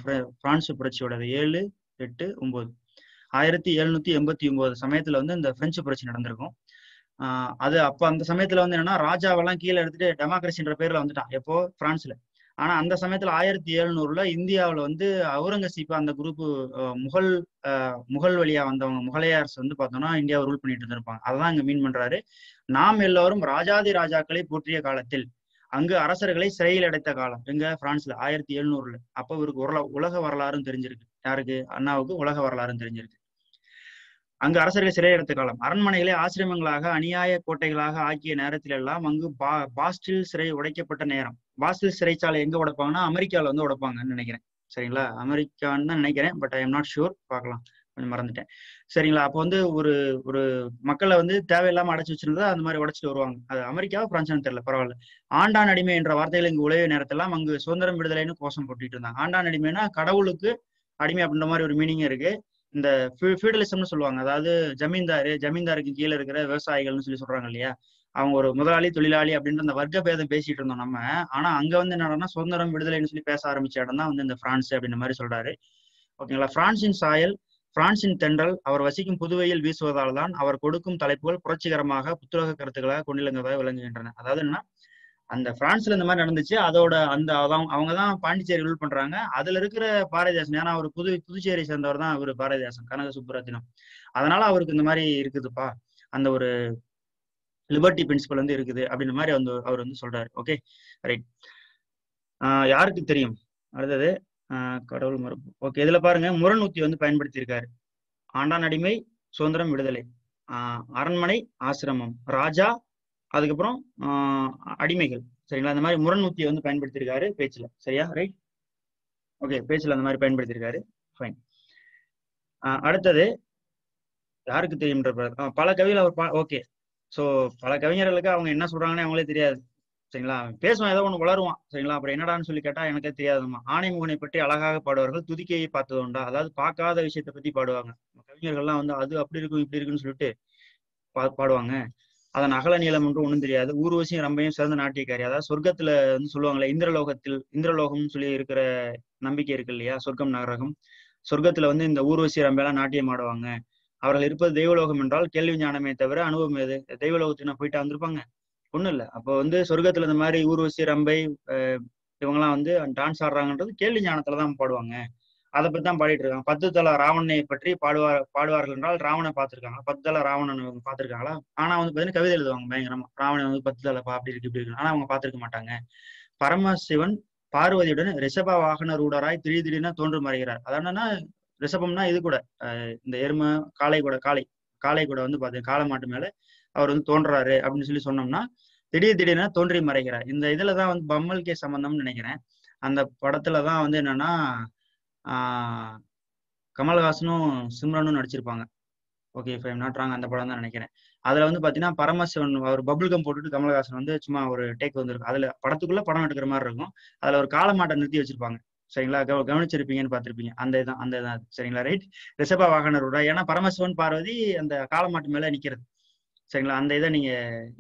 பிரான்ஸ் புரட்சியோட ஏழு எட்டு ஒன்பது ஆயிரத்தி எழுநூத்தி எண்பத்தி ஒன்பது சமயத்துல வந்து இந்த பிரெஞ்சு புரட்சி நடந்திருக்கும். ஆஹ் அது அப்ப அந்த சமயத்துல வந்து என்னன்னா ராஜாவெல்லாம் கீழே எடுத்துட்டு டெமோக்ரஸின்ற பேர்ல வந்துட்டான் எப்போ பிரான்ஸ்ல. ஆனா அந்த சமயத்துல ஆயிரத்தி எழுநூறுல இந்தியாவில வந்து அவுரங்கசீப் அந்த குரூப்பு முகல் அஹ் முகல் வழியா வந்தவங்க முகலையர்ஸ் வந்து பார்த்தோம்னா இந்தியாவை ரூல் பண்ணிட்டு இருந்திருப்பாங்க. அதான் இங்க மீன் பண்றாரு, நாம் எல்லாரும் ராஜாதி ராஜாக்களை போற்றிய காலத்தில் அங்கு அரசர்களை சிறையில் அடைத்த காலம். எங்க பிரான்ஸ்ல ஆயிரத்தி எழுநூறுல. அப்போ இவருக்கு உரல உலக வரலாறும் தெரிஞ்சிருக்கு. யாருக்கு? அண்ணாவுக்கு உலக வரலாறும் தெரிஞ்சிருக்கு. அங்கு அரசர்களை சிறையில் அடைத்த காலம். அரண்மனைகளை ஆசிரமங்களாக அநியாய கோட்டைகளாக ஆக்கிய நேரத்தில் எல்லாம் அங்கு பா பாஸ்டில் சிறை உடைக்கப்பட்ட நேரம். பாஸ்டில் சிறைச்சாலை எங்க உடைப்பாங்கன்னா அமெரிக்காவில் வந்து உடைப்பாங்கன்னு நினைக்கிறேன். சரிங்களா? அமெரிக்கான்னு தான் நினைக்கிறேன், but I am not sure, பார்க்கலாம், கொஞ்சம் மறந்துட்டேன். சரிங்களா? அப்போ வந்து ஒரு ஒரு மக்களை வந்து தேவையில்லாம அடைச்சு வச்சிருந்தா அந்த மாதிரி உடைச்சிட்டு வருவாங்க. அது அமெரிக்காவும் பிரான்ஸ்னு தெரியல, பரவாயில்ல. ஆண்டான் அடிமை என்ற வார்த்தைகள் இங்கு உலக நேரத்தெல்லாம் அங்கு சுதந்திரம் விடுதலைன்னு கோஷம் போட்டுட்டு இருந்தாங்க. ஆண்டான் அடிமைன்னா கடவுளுக்கு அடிமை அப்படின்ற மாதிரி ஒரு மீனிங் இருக்கு. இந்த ஃபியூடலிசம்னு சொல்லுவாங்க, அதாவது ஜமீன்தாரு ஜமீன்தாருக்கு கீழே இருக்கிற விவசாயிகள்னு சொல்லி சொல்றாங்க இல்லையா? அவங்க ஒரு முதலாளி தொழிலாளி அப்படின்ற அந்த வர்க்க பேதம் பேசிட்டு இருந்தோம் நம்ம. ஆனா அங்க வந்து என்னன்னா சுதந்திரம் விடுதலைன்னு சொல்லி பேச ஆரம்பிச்ச இடம் தான் வந்து இந்த பிரான்ஸ் அப்படின்ற மாதிரி சொல்றாரு. ஓகேங்களா? பிரான்சின் சாயல் பிரான்சின் தென்றல் அவர் வசிக்கும் புதுவையில் வீசுவதால் தான் அவர் கொடுக்கும் தலைப்புகள் புரட்சிகரமாக புத்துலக கருத்துக்களாக கொண்டிருந்ததாக விளங்குகின்றன. அதாவது என்ன, அந்த பிரான்ஸ்ல இந்த மாதிரி நடந்துச்சு, அதோட அந்த அவங்க தான் பாண்டிச்சேரி ரூல் பண்றாங்க. அதுல இருக்கிற பாரதிதாசன், ஏன்னா அவர் புது புதுச்சேரி சேர்ந்தவர் தான் அவர் பாரதிதாசன், கனக சுப்புரத்தினம். அதனால அவருக்கு இந்த மாதிரி இருக்குதுப்பா, அந்த ஒரு லிபர்ட்டி பிரின்சிபல் வந்து இருக்குது அப்படின்ற மாதிரி வந்து அவர் வந்து சொல்றாரு. Okay, right. ஆஹ் யாருக்கு தெரியும்? அடுத்தது கடவுள் மறுப்பு. ஓகே, இதுல பாருங்க முரண் உத்தி வந்து பயன்படுத்தி இருக்காரு. ஆண்டான் அடிமை, சுதந்திரம் விடுதலை, ஆஹ் அரண்மனை ஆசிரமம், ராஜா, அதுக்கப்புறம் ஆஹ் அடிமைகள். சரிங்களா? அந்த மாதிரி முரண் உத்தியை வந்து பயன்படுத்தி இருக்காரு பேச்சுல. சரியா? ரைட். ஓகே, பேச்சுல அந்த மாதிரி பயன்படுத்தி இருக்காரு. ஃபைன். ஆஹ் அடுத்தது யாருக்கு தெரியும்ன்ற பல கவிகள் அவர். ஓகே, சோ பல கவிஞர்களுக்கு அவங்க என்ன சொல்றாங்கன்னு அவங்களே தெரியாது. சரிங்களா? பேசுவான், ஏதோ ஒன்று வளருவான். சரிங்களா? அப்புறம் என்னடான்னு சொல்லி கேட்டா எனக்கே தெரியாதுமா. ஆணைமுகனை பற்றி அழகாக பாடுவார்கள், துதிக்கையை பார்த்தது உண்டா. அதாவது பார்க்காத விஷயத்த பத்தி பாடுவாங்க கவிஞர்கள்லாம் வந்து. அது அப்படி இருக்கும் இப்படி இருக்குன்னு சொல்லிட்டு பா பாடுவாங்க அதன் அகல நீளம் ஒன்றும் ஒன்றும் தெரியாது. ஊர்வசியும் ரம்பையும் சிறந்த நாட்டியக்காரி. அதாவது சொர்க்கத்துல வந்து சொல்லுவாங்களே, இந்திரலோகத்தில் இந்திரலோகம்னு சொல்லி இருக்கிற நம்பிக்கை இருக்கு இல்லையா? சொர்க்கம் நரகம். சொர்க்கத்துல வந்து இந்த ஊர்வசி ரம்பையெல்லாம் நாட்டியம் ஆடுவாங்க. அவர்கள் இருப்பது தெய்வலோகம் என்றால் கேள்வி ஞானமே தவிர அனுபவம் எது? தெய்வலோகத்துக்கு நான் போயிட்டு வந்திருப்பாங்க, ஒண்ணும் இல்லை. அப்போ வந்து சொர்க்கத்துல இந்த மாதிரி ஊர்வசி ரம்பை இவங்கெல்லாம் வந்து டான்ஸ் ஆடுறாங்கன்றது கேள்வி ஞானத்துலதான் பாடுவாங்க. அதை பத்தி தான் பாடிட்டு இருக்காங்க. பத்து தல ராவணனை பற்றி பாடுவார் பாடுவார்கள் என்றால் ராவணனை பார்த்திருக்காங்க. பத்து தல ராவணன் இவங்க பார்த்திருக்காங்களா? ஆனா வந்து பாத்தீங்கன்னா கவிதை எழுதுவாங்க பயங்கரமா. ராவணன் வந்து பத்து தலை அப்படி இருக்கு இப்படி இருக்கு, ஆனா அவங்க பார்த்திருக்க மாட்டாங்க. பரமசிவன் பார்வதியுடன் ரிஷப வாகன ரூடராய் திடீர் திடீர்னு தோன்று மறைகிறார். அதாவதுன்னா ரிஷபம்னா இது கூட இந்த எருமை காளை கூட, காளை காளை கூட வந்து பாத்தீங்கன்னா காளை மாட்டு மேல அவர் வந்து தோன்றாரு அப்படின்னு சொல்லி சொன்னோம்னா திடீர் திடீர்னா தோன்றி மறைகிறார். இந்த இதுலதான் வந்து பம்மல் கே சம்பந்தம்னு நினைக்கிறேன் அந்த படத்துலதான் வந்து என்னன்னா ஆஹ் கமல்ஹாசனும் சிம்ரனும் நடிச்சிருப்பாங்க. ஓகே, ஃபை நாட்டுறாங்க அந்த படம் தான் நினைக்கிறேன். அதுல வந்து பாத்தீங்கன்னா பரமசிவன் அவர் பபுல்கம் போட்டுட்டு கமல்ஹாசன் வந்து சும்மா ஒரு டேக் வந்துருக்கும். அதுல படத்துக்குள்ள படம் எடுக்கிற மாதிரி இருக்கும். அதுல ஒரு காளை மாட்டை நிறுத்தி வச்சிருப்பாங்க. சரிங்களா? கவ கவனிச்சிருப்பீங்கன்னு பார்த்திருப்பீங்க. அந்த இதான் அந்த இதான். சரிங்களா? ரைட். ரிஷப வாகனரோட, ஏன்னா பரமசிவன் பார்வதி அந்த காளை மாட்டு மேல நிக்கிறது. சரிங்களா? அந்த இதை நீங்க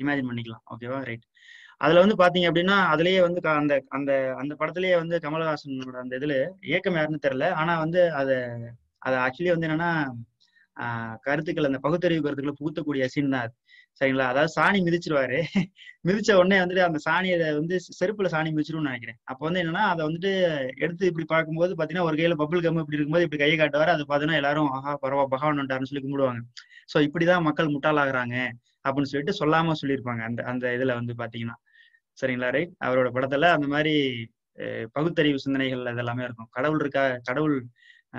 இமேஜின் பண்ணிக்கலாம். ஓகேவா? ரைட். அதுல வந்து பாத்தீங்க அப்படின்னா அதுலயே வந்து அந்த அந்த அந்த படத்துலயே வந்து கமல்ஹாசனோட அந்த இதுல இயக்கம் யாருன்னு தெரியல. ஆனா வந்து அதை அதை ஆக்சுவலி வந்து என்னன்னா ஆஹ் கருத்துக்கள், அந்த பகுத்தறிவு கருத்துக்களை புகுத்தக்கூடிய சீன் தான் அது. சரிங்களா? அதாவது சாணி மிதிச்சிருவாரு. மிதிச்ச உடனே வந்துட்டு அந்த சாணியை வந்து செருப்புல சாணி மிதிச்சிருன்னு நினைக்கிறேன். அப்போ வந்து என்னன்னா அதை வந்துட்டு எடுத்து இப்படி பார்க்கும்போது பாத்தீங்கன்னா ஒரு கையில பபுள் கம் இப்படி இருக்கும்போது இப்படி கையை காட்டுவாரு. அது பாத்தீங்கன்னா எல்லாரும் ஆஹா பரவா பகவான் வந்தாருன்னு சொல்லி கும்பிடுவாங்க. சோ இப்படிதான் மக்கள் முட்டாளாகிறாங்க அப்படின்னு சொல்லிட்டு சொல்லாம சொல்லியிருப்பாங்க அந்த அந்த இதுல வந்து பாத்தீங்கன்னா. சரிங்களா? ரைட். அவரோட படத்துல அந்த மாதிரி பகுத்தறிவு சிந்தனைகள் இதெல்லாமே இருக்கும். கடவுள் இருக்கா, கடவுள்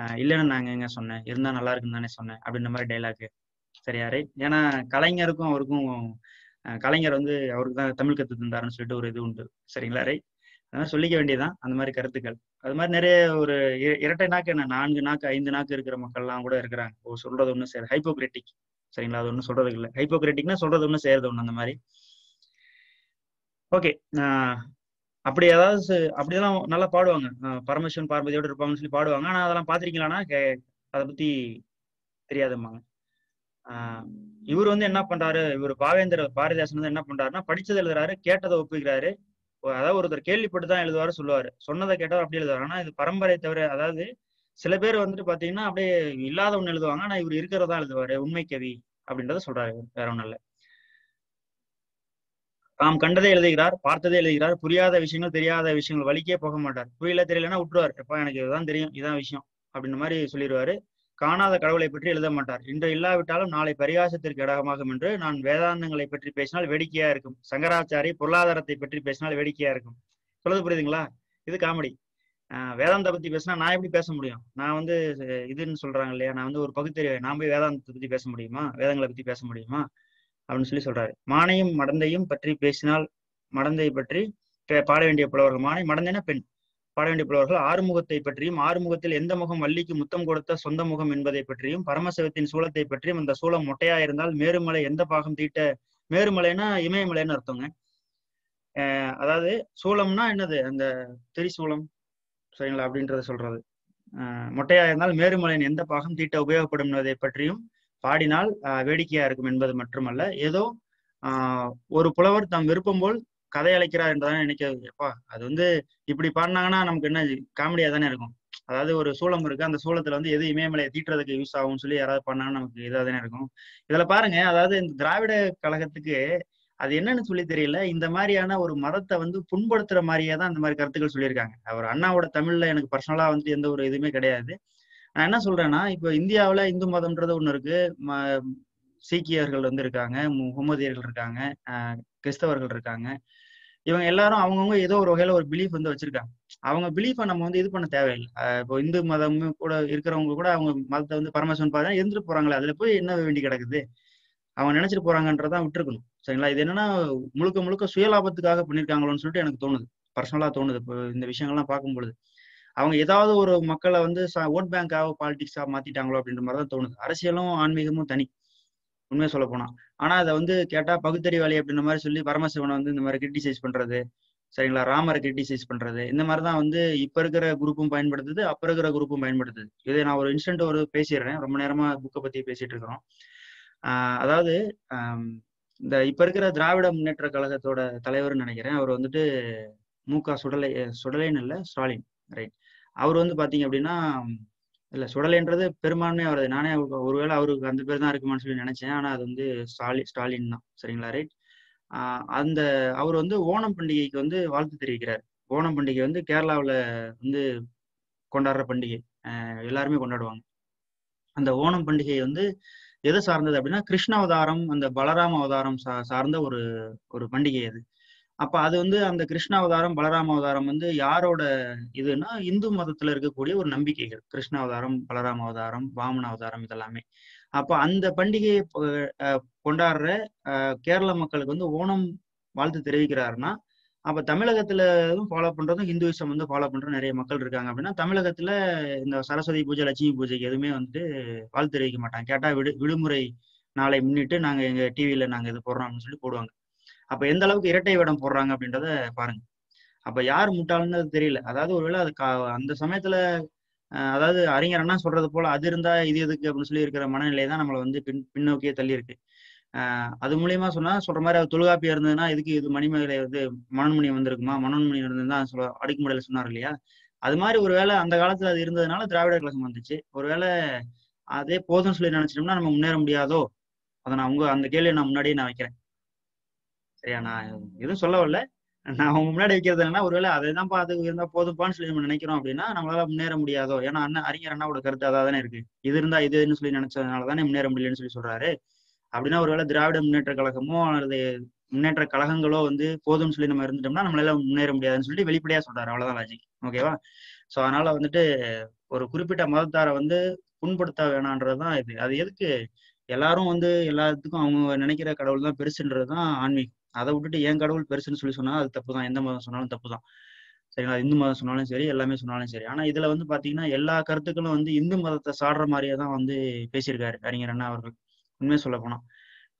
ஆஹ் இல்லைன்னு நாங்க எங்க சொன்னேன், இருந்தா நல்லா இருக்குன்னு தானே சொன்னேன் அப்படின்ற மாதிரி டைலாக்கு. சரியா? ரைட். ஏன்னா கலைஞருக்கும் அவருக்கும் கலைஞர் வந்து அவருக்கு தான் தமிழ் கத்து தந்தாருன்னு சொல்லிட்டு ஒரு இது உண்டு. சரிங்களா? ரைட். அதனால சொல்லிக்க வேண்டியதுதான் அந்த மாதிரி கருத்துக்கள். அது மாதிரி நிறைய ஒரு இரட்டை நாக்கு என்ன நான்கு நாக்கு ஐந்து நாக்கு இருக்கிற மக்கள் எல்லாம் கூட இருக்கிறாங்க. ஓ சொல்றது ஒண்ணு சேர் ஹைப்போக்ரட்டிக். சரிங்களா? அது ஒன்றும் சொல்றது இல்லை. ஹைப்போக்ரட்டிக்னா சொல்றது ஒண்ணு சேர்றது ஒண்ணு அந்த மாதிரி. ஓகே, அப்படி ஏதாவது அப்படியெல்லாம் நல்லா பாடுவாங்க, பரமசிவன் பார்வதியோட இருப்பாங்கன்னு சொல்லி பாடுவாங்க. ஆனா அதெல்லாம் பாத்திருக்கீங்களான்னா அதை பத்தி தெரியாதுமாங்க. ஆஹ் இவர் வந்து என்ன பண்றாரு, இவர் பாவேந்திர பாரதிதாசன் வந்து என்ன பண்றாருன்னா, படிச்சதை எழுதுறாரு, கேட்டதை ஒப்புக்கிறாரு. அதாவது ஒருத்தர் கேள்விப்பட்டுதான் எழுதுவாரு சொல்லுவாரு, சொன்னதை கேட்டவர் அப்படியே எழுதுவாரு. ஆனா இது பரம்பரை தவிர, அதாவது சில பேர் வந்துட்டு பாத்தீங்கன்னா அப்படியே இல்லாத ஒண்ணு எழுதுவாங்க, ஆனா இவர் இருக்கிறதா எழுதுவாரு. உண்மை கவி அப்படின்றத சொல்றாரு. வேற ஒன்றும் இல்லை, தாம் கண்டதை எழுதுகிறார், பார்த்ததை எழுதுகிறார், புரியாத விஷயங்கள் தெரியாத விஷயங்கள் வலிக்கே போக மாட்டார். புரியல தெரியலன்னா விட்டுருவார், எப்பா எனக்கு இதுதான் தெரியும் இதான் விஷயம் அப்படின்ற மாதிரி சொல்லிடுவாரு. காணாத கடவுளை பற்றி எழுத மாட்டார். இன்று இல்லாவிட்டாலும் நாளை பரிகாசத்திற்கு இடமாகும் என்று நான் வேதாந்தங்களை பற்றி பேசினால் வேடிக்கையா இருக்கும், சங்கராச்சாரி பொருளாதாரத்தை பற்றி பேசினால் வேடிக்கையா இருக்கும். சொல்றது புரியுதுங்களா? இது காமெடி. ஆஹ் வேதாந்த பத்தி பேசினா நான் எப்படி பேச முடியும்? நான் வந்து இதுன்னு சொல்றாங்க இல்லையா, நான் வந்து ஒரு பகுத்தறிவு, நான் போய் வேதாந்தத்தை பத்தி பேச முடியுமா, வேதங்களை பத்தி பேச முடியுமா அப்படின்னு சொல்லி சொல்றாரு. மானையும் மடந்தையும் பற்றி பேசினால், மடந்தை பற்றி பாட வேண்டிய புலவர்கள், மானை மடந்தைனா பெண், பாட வேண்டிய புலவர்கள் ஆறுமுகத்தை பற்றியும், ஆறுமுகத்தில் எந்த முகம் வள்ளிக்கு முத்தம் கொடுத்த சொந்த முகம் என்பதை பற்றியும், பரமசிவத்தின் சூலத்தை பற்றியும், அந்த சூலம் மொட்டையா இருந்தால் மேருமலை எந்த பாகம் தீட்ட, மேருமலைன்னா இமயமலைன்னு அர்த்தங்க. அஹ் அதாவது சூலம்னா என்னது, அந்த திரிசூலம் சரிங்களா, அப்படின்றத சொல்றது. அஹ் மொட்டையா இருந்தால் மேருமலையின் எந்த பாகம் தீட்ட உபயோகப்படும் என்பதை பற்றியும் பாடினால் வேடிக்கையா இருக்கும் என்பது மட்டுமல்ல, ஏதோ ஆஹ் ஒரு புலவர் தம் விருப்பம் போல் கதை அழைக்கிறார் என்றுதானே நினைக்கிறதுப்பா. அது வந்து இப்படி பாடினாங்கன்னா நமக்கு என்ன காமெடியா தானே இருக்கும். அதாவது ஒரு சூளம் இருக்கு, அந்த சூளத்துல வந்து எது இமயமலையை தீட்டுறதுக்கு யூஸ் ஆகும்னு சொல்லி யாராவது பண்ணாங்கன்னா நமக்கு இதா தானே இருக்கும். இதுல பாருங்க, அதாவது இந்த திராவிட கழகத்துக்கு அது என்னன்னு சொல்லி தெரியல, இந்த மாதிரியான ஒரு மதத்தை வந்து புண்படுத்துற மாதிரியே தான் இந்த மாதிரி கருத்துக்கள் சொல்லியிருக்காங்க. அவர் அண்ணாவோட தமிழ்ல எனக்கு பர்சனலா வந்து எந்த ஒரு இதுவுமே கிடையாது. நான் என்ன சொல்றேன்னா, இப்போ இந்தியாவில இந்து மதம்ன்றது ஒண்ணு இருக்கு, ம சீக்கியர்கள் வந்து இருக்காங்க, முகமதியர்கள் இருக்காங்க, ஆஹ் கிறிஸ்தவர்கள் இருக்காங்க. இவங்க எல்லாரும் அவங்கவுங்க ஏதோ ஒரு வகையில ஒரு பிலீஃப் வந்து வச்சிருக்காங்க. அவங்க பிலீஃபை நம்ம வந்து இது பண்ண தேவையில்லை. இப்போ இந்து மதம் கூட இருக்கிறவங்க கூட அவங்க மதத்தை வந்து பரமசிவன் பார்த்தா எழுந்துட்டு போறாங்களே, அதுல போய் என்ன வேண்டி கிடக்குது, அவங்க நினைச்சிட்டு போறாங்கன்றதான் விட்டுருக்கணும் சரிங்களா. இது என்னன்னா முழுக்க முழுக்க சுயலாபத்துக்காக பண்ணிருக்காங்களோன்னு சொல்லிட்டு எனக்கு தோணுது, பர்சனலா தோணுது. இப்போ இந்த விஷயங்கள்லாம் பார்க்கும்பொழுது அவங்க ஏதாவது ஒரு மக்களை வந்து ஓட் பேங்காக பாலிடிக்ஸா மாத்திட்டாங்களோ அப்படின்ற மாதிரி தான் தோணுது. அரசியலும் ஆன்மீகமும் தனி, உண்மையை சொல்ல போனா. ஆனா அதை வந்து கேட்டா பகுத்தறிவாளி அப்படின்ற மாதிரி சொல்லி பரமசிவனை வந்து இந்த மாதிரி கிரிட்டிசைஸ் பண்றது சரிங்களா, ராமரை கிரிட்டிசைஸ் பண்றது, இந்த மாதிரிதான் வந்து இப்ப இருக்கிற குரூப்பும் பயன்படுத்துது, அப்ப இருக்கிற குரூப்பும் பயன்படுத்துது. இதை நான் ஒரு இன்ஸ்டன்ட் ஒரு பேசிடுறேன், ரொம்ப நேரமா புக்கை பத்தி பேசிட்டு இருக்கிறோம். ஆஹ் அதாவது ஆஹ் இந்த இப்ப இருக்கிற திராவிட முன்னேற்ற கழகத்தோட தலைவர்னு நினைக்கிறேன், அவர் வந்துட்டு மு க சுடலை சுடலைன்னு இல்லை ஸ்டாலின் ரைட். அவர் வந்து பாத்தீங்க அப்படின்னா, இல்ல சுடலைன்றது பெரும்பான்மையா வருது, நானே ஒருவேளை அவருக்கு அந்த பேர் தான் இருக்குமான்னு சொல்லி நினைச்சேன், ஆனா அது வந்து ஸ்டாலின் ஸ்டாலின் தான் சரிங்களா ரைட். ஆஹ் அந்த அவர் வந்து ஓணம் பண்டிகைக்கு வந்து வாழ்த்து தெரிவிக்கிறார். ஓணம் பண்டிகை வந்து கேரளாவில் வந்து கொண்டாடுற பண்டிகை, ஆஹ் எல்லாருமே கொண்டாடுவாங்க. அந்த ஓணம் பண்டிகை வந்து எது சார்ந்தது அப்படின்னா, கிருஷ்ண அவதாரம், அந்த பலராம அவதாரம் சா சார்ந்த ஒரு ஒரு பண்டிகை அது. அப்ப அது வந்து அந்த கிருஷ்ண அவதாரம் பலராம அவதாரம் வந்து யாரோட இதுன்னா, இந்து மதத்துல இருக்கக்கூடிய ஒரு நம்பிக்கைகள், கிருஷ்ண அவதாரம் பலராம அவதாரம் வாமன அவதாரம் இதெல்லாமே. அப்ப அந்த பண்டிகையை கொண்டாடுற கேரள மக்களுக்கு வந்து ஓணம் வாழ்த்து தெரிவிக்கிறாருன்னா, அப்ப தமிழகத்துல ஃபாலோ பண்றதும் ஹிந்துவிசம் வந்து ஃபாலோ பண்ற நிறைய மக்கள் இருக்காங்க அப்படின்னா, தமிழகத்துல இந்த சரஸ்வதி பூஜை லட்சுமி பூஜைக்கு எதுவுமே வந்துட்டு வாழ்த்து தெரிவிக்க மாட்டாங்க. கேட்டா விடு விடுமுறை நாளை முன்னிட்டு நாங்க எங்க டிவியில நாங்க இது போடுறோம் அப்படின்னு சொல்லி போடுவாங்க. அப்ப எந்த அளவுக்கு இரட்டை வேடம் போடுறாங்க அப்படின்றத பாருங்க. அப்ப யார் முட்டாளுன்னு அது தெரியல. அதாவது ஒருவேளை அது அந்த சமயத்துல அதாவது அறிஞர் அண்ணா சொல்றது போல அது இருந்தா இது எதுக்கு அப்படின்னு சொல்லி இருக்கிற மனநிலை தான் நம்மளை வந்து பின் பின்னோக்கியே தள்ளி இருக்கு. ஆஹ் அது மூலியமா சொன்னா சொல்ற மாதிரி அவர் தொல்காப்பியா இருந்ததுன்னா இதுக்கு இது மணிமேகலை வந்து மனோன்மணி வந்திருக்குமா, மனோன்மணி இருந்ததுதான் சொல்ல அடிக்குமுறையில சொன்னார் இல்லையா. அது மாதிரி ஒருவேளை அந்த காலத்துல அது இருந்ததுனால திராவிடர் கழகம் வந்துச்சு. ஒருவேளை அதே போதும்னு சொல்லி நினைச்சிட்டோம்னா நம்ம முன்னேற முடியாதோ. அதை நான் உங்க அந்த கேள்வியை நான் முன்னாடியே நான் வைக்கிறேன் சரியா, நான் எதுவும் சொல்ல வரல. நான் அவங்க முன்னாடி வைக்கிறது என்னன்னா, ஒருவேளை அதை தான் பார்த்து இருந்தா போதுப்பான்னு சொல்லி நம்ம நினைக்கிறோம் அப்படின்னா நம்மளால முன்னேற முடியாதோ. ஏன்னா அண்ணா அறிஞர் அண்ணாவோட கருத்து அதான் தானே இருக்கு, இது இருந்தா இதுன்னு சொல்லி நினைச்சதுனால தானே முன்னேற முடியலன்னு சொல்லி சொல்றாரு. அப்படின்னா ஒருவேளை திராவிட முன்னேற்ற கழகமோ அல்லது முன்னேற்ற கழகங்களோ வந்து போதும்னு சொல்லி நம்ம இருந்துட்டோம்னா நம்மளால முன்னேற முடியாதுன்னு சொல்லி வெளிப்படையா சொல்றாரு. அவ்வளவுதான் லாஜிக் ஓகேவா. சோ அதனால வந்துட்டு ஒரு குறிப்பிட்ட மதத்தாரை வந்து புண்படுத்த வேணான்றதுதான் இது. அது எதுக்கு எல்லாரும் வந்து எல்லாத்துக்கும் அவங்க நினைக்கிற கடவுள் தான் பெருசுன்றதுதான் ஆன்மீகம். அதை விட்டுட்டு என் கடவுள் பெருசுன்னு சொல்லி சொன்னா அது தப்பு தான், எந்த மதம் சொன்னாலும் தப்பு தான் சரிங்களா, இந்து மதம் சொன்னாலும் சரி எல்லாமே சொன்னாலும் சரி. ஆனா இதுல வந்து பாத்தீங்கன்னா எல்லா கருத்துக்களும் வந்து இந்து மதத்தை சாடுற மாதிரியே தான் வந்து பேசியிருக்காரு அறிஞர் அண்ணா அவர்கள், உண்மையை சொல்ல போனா.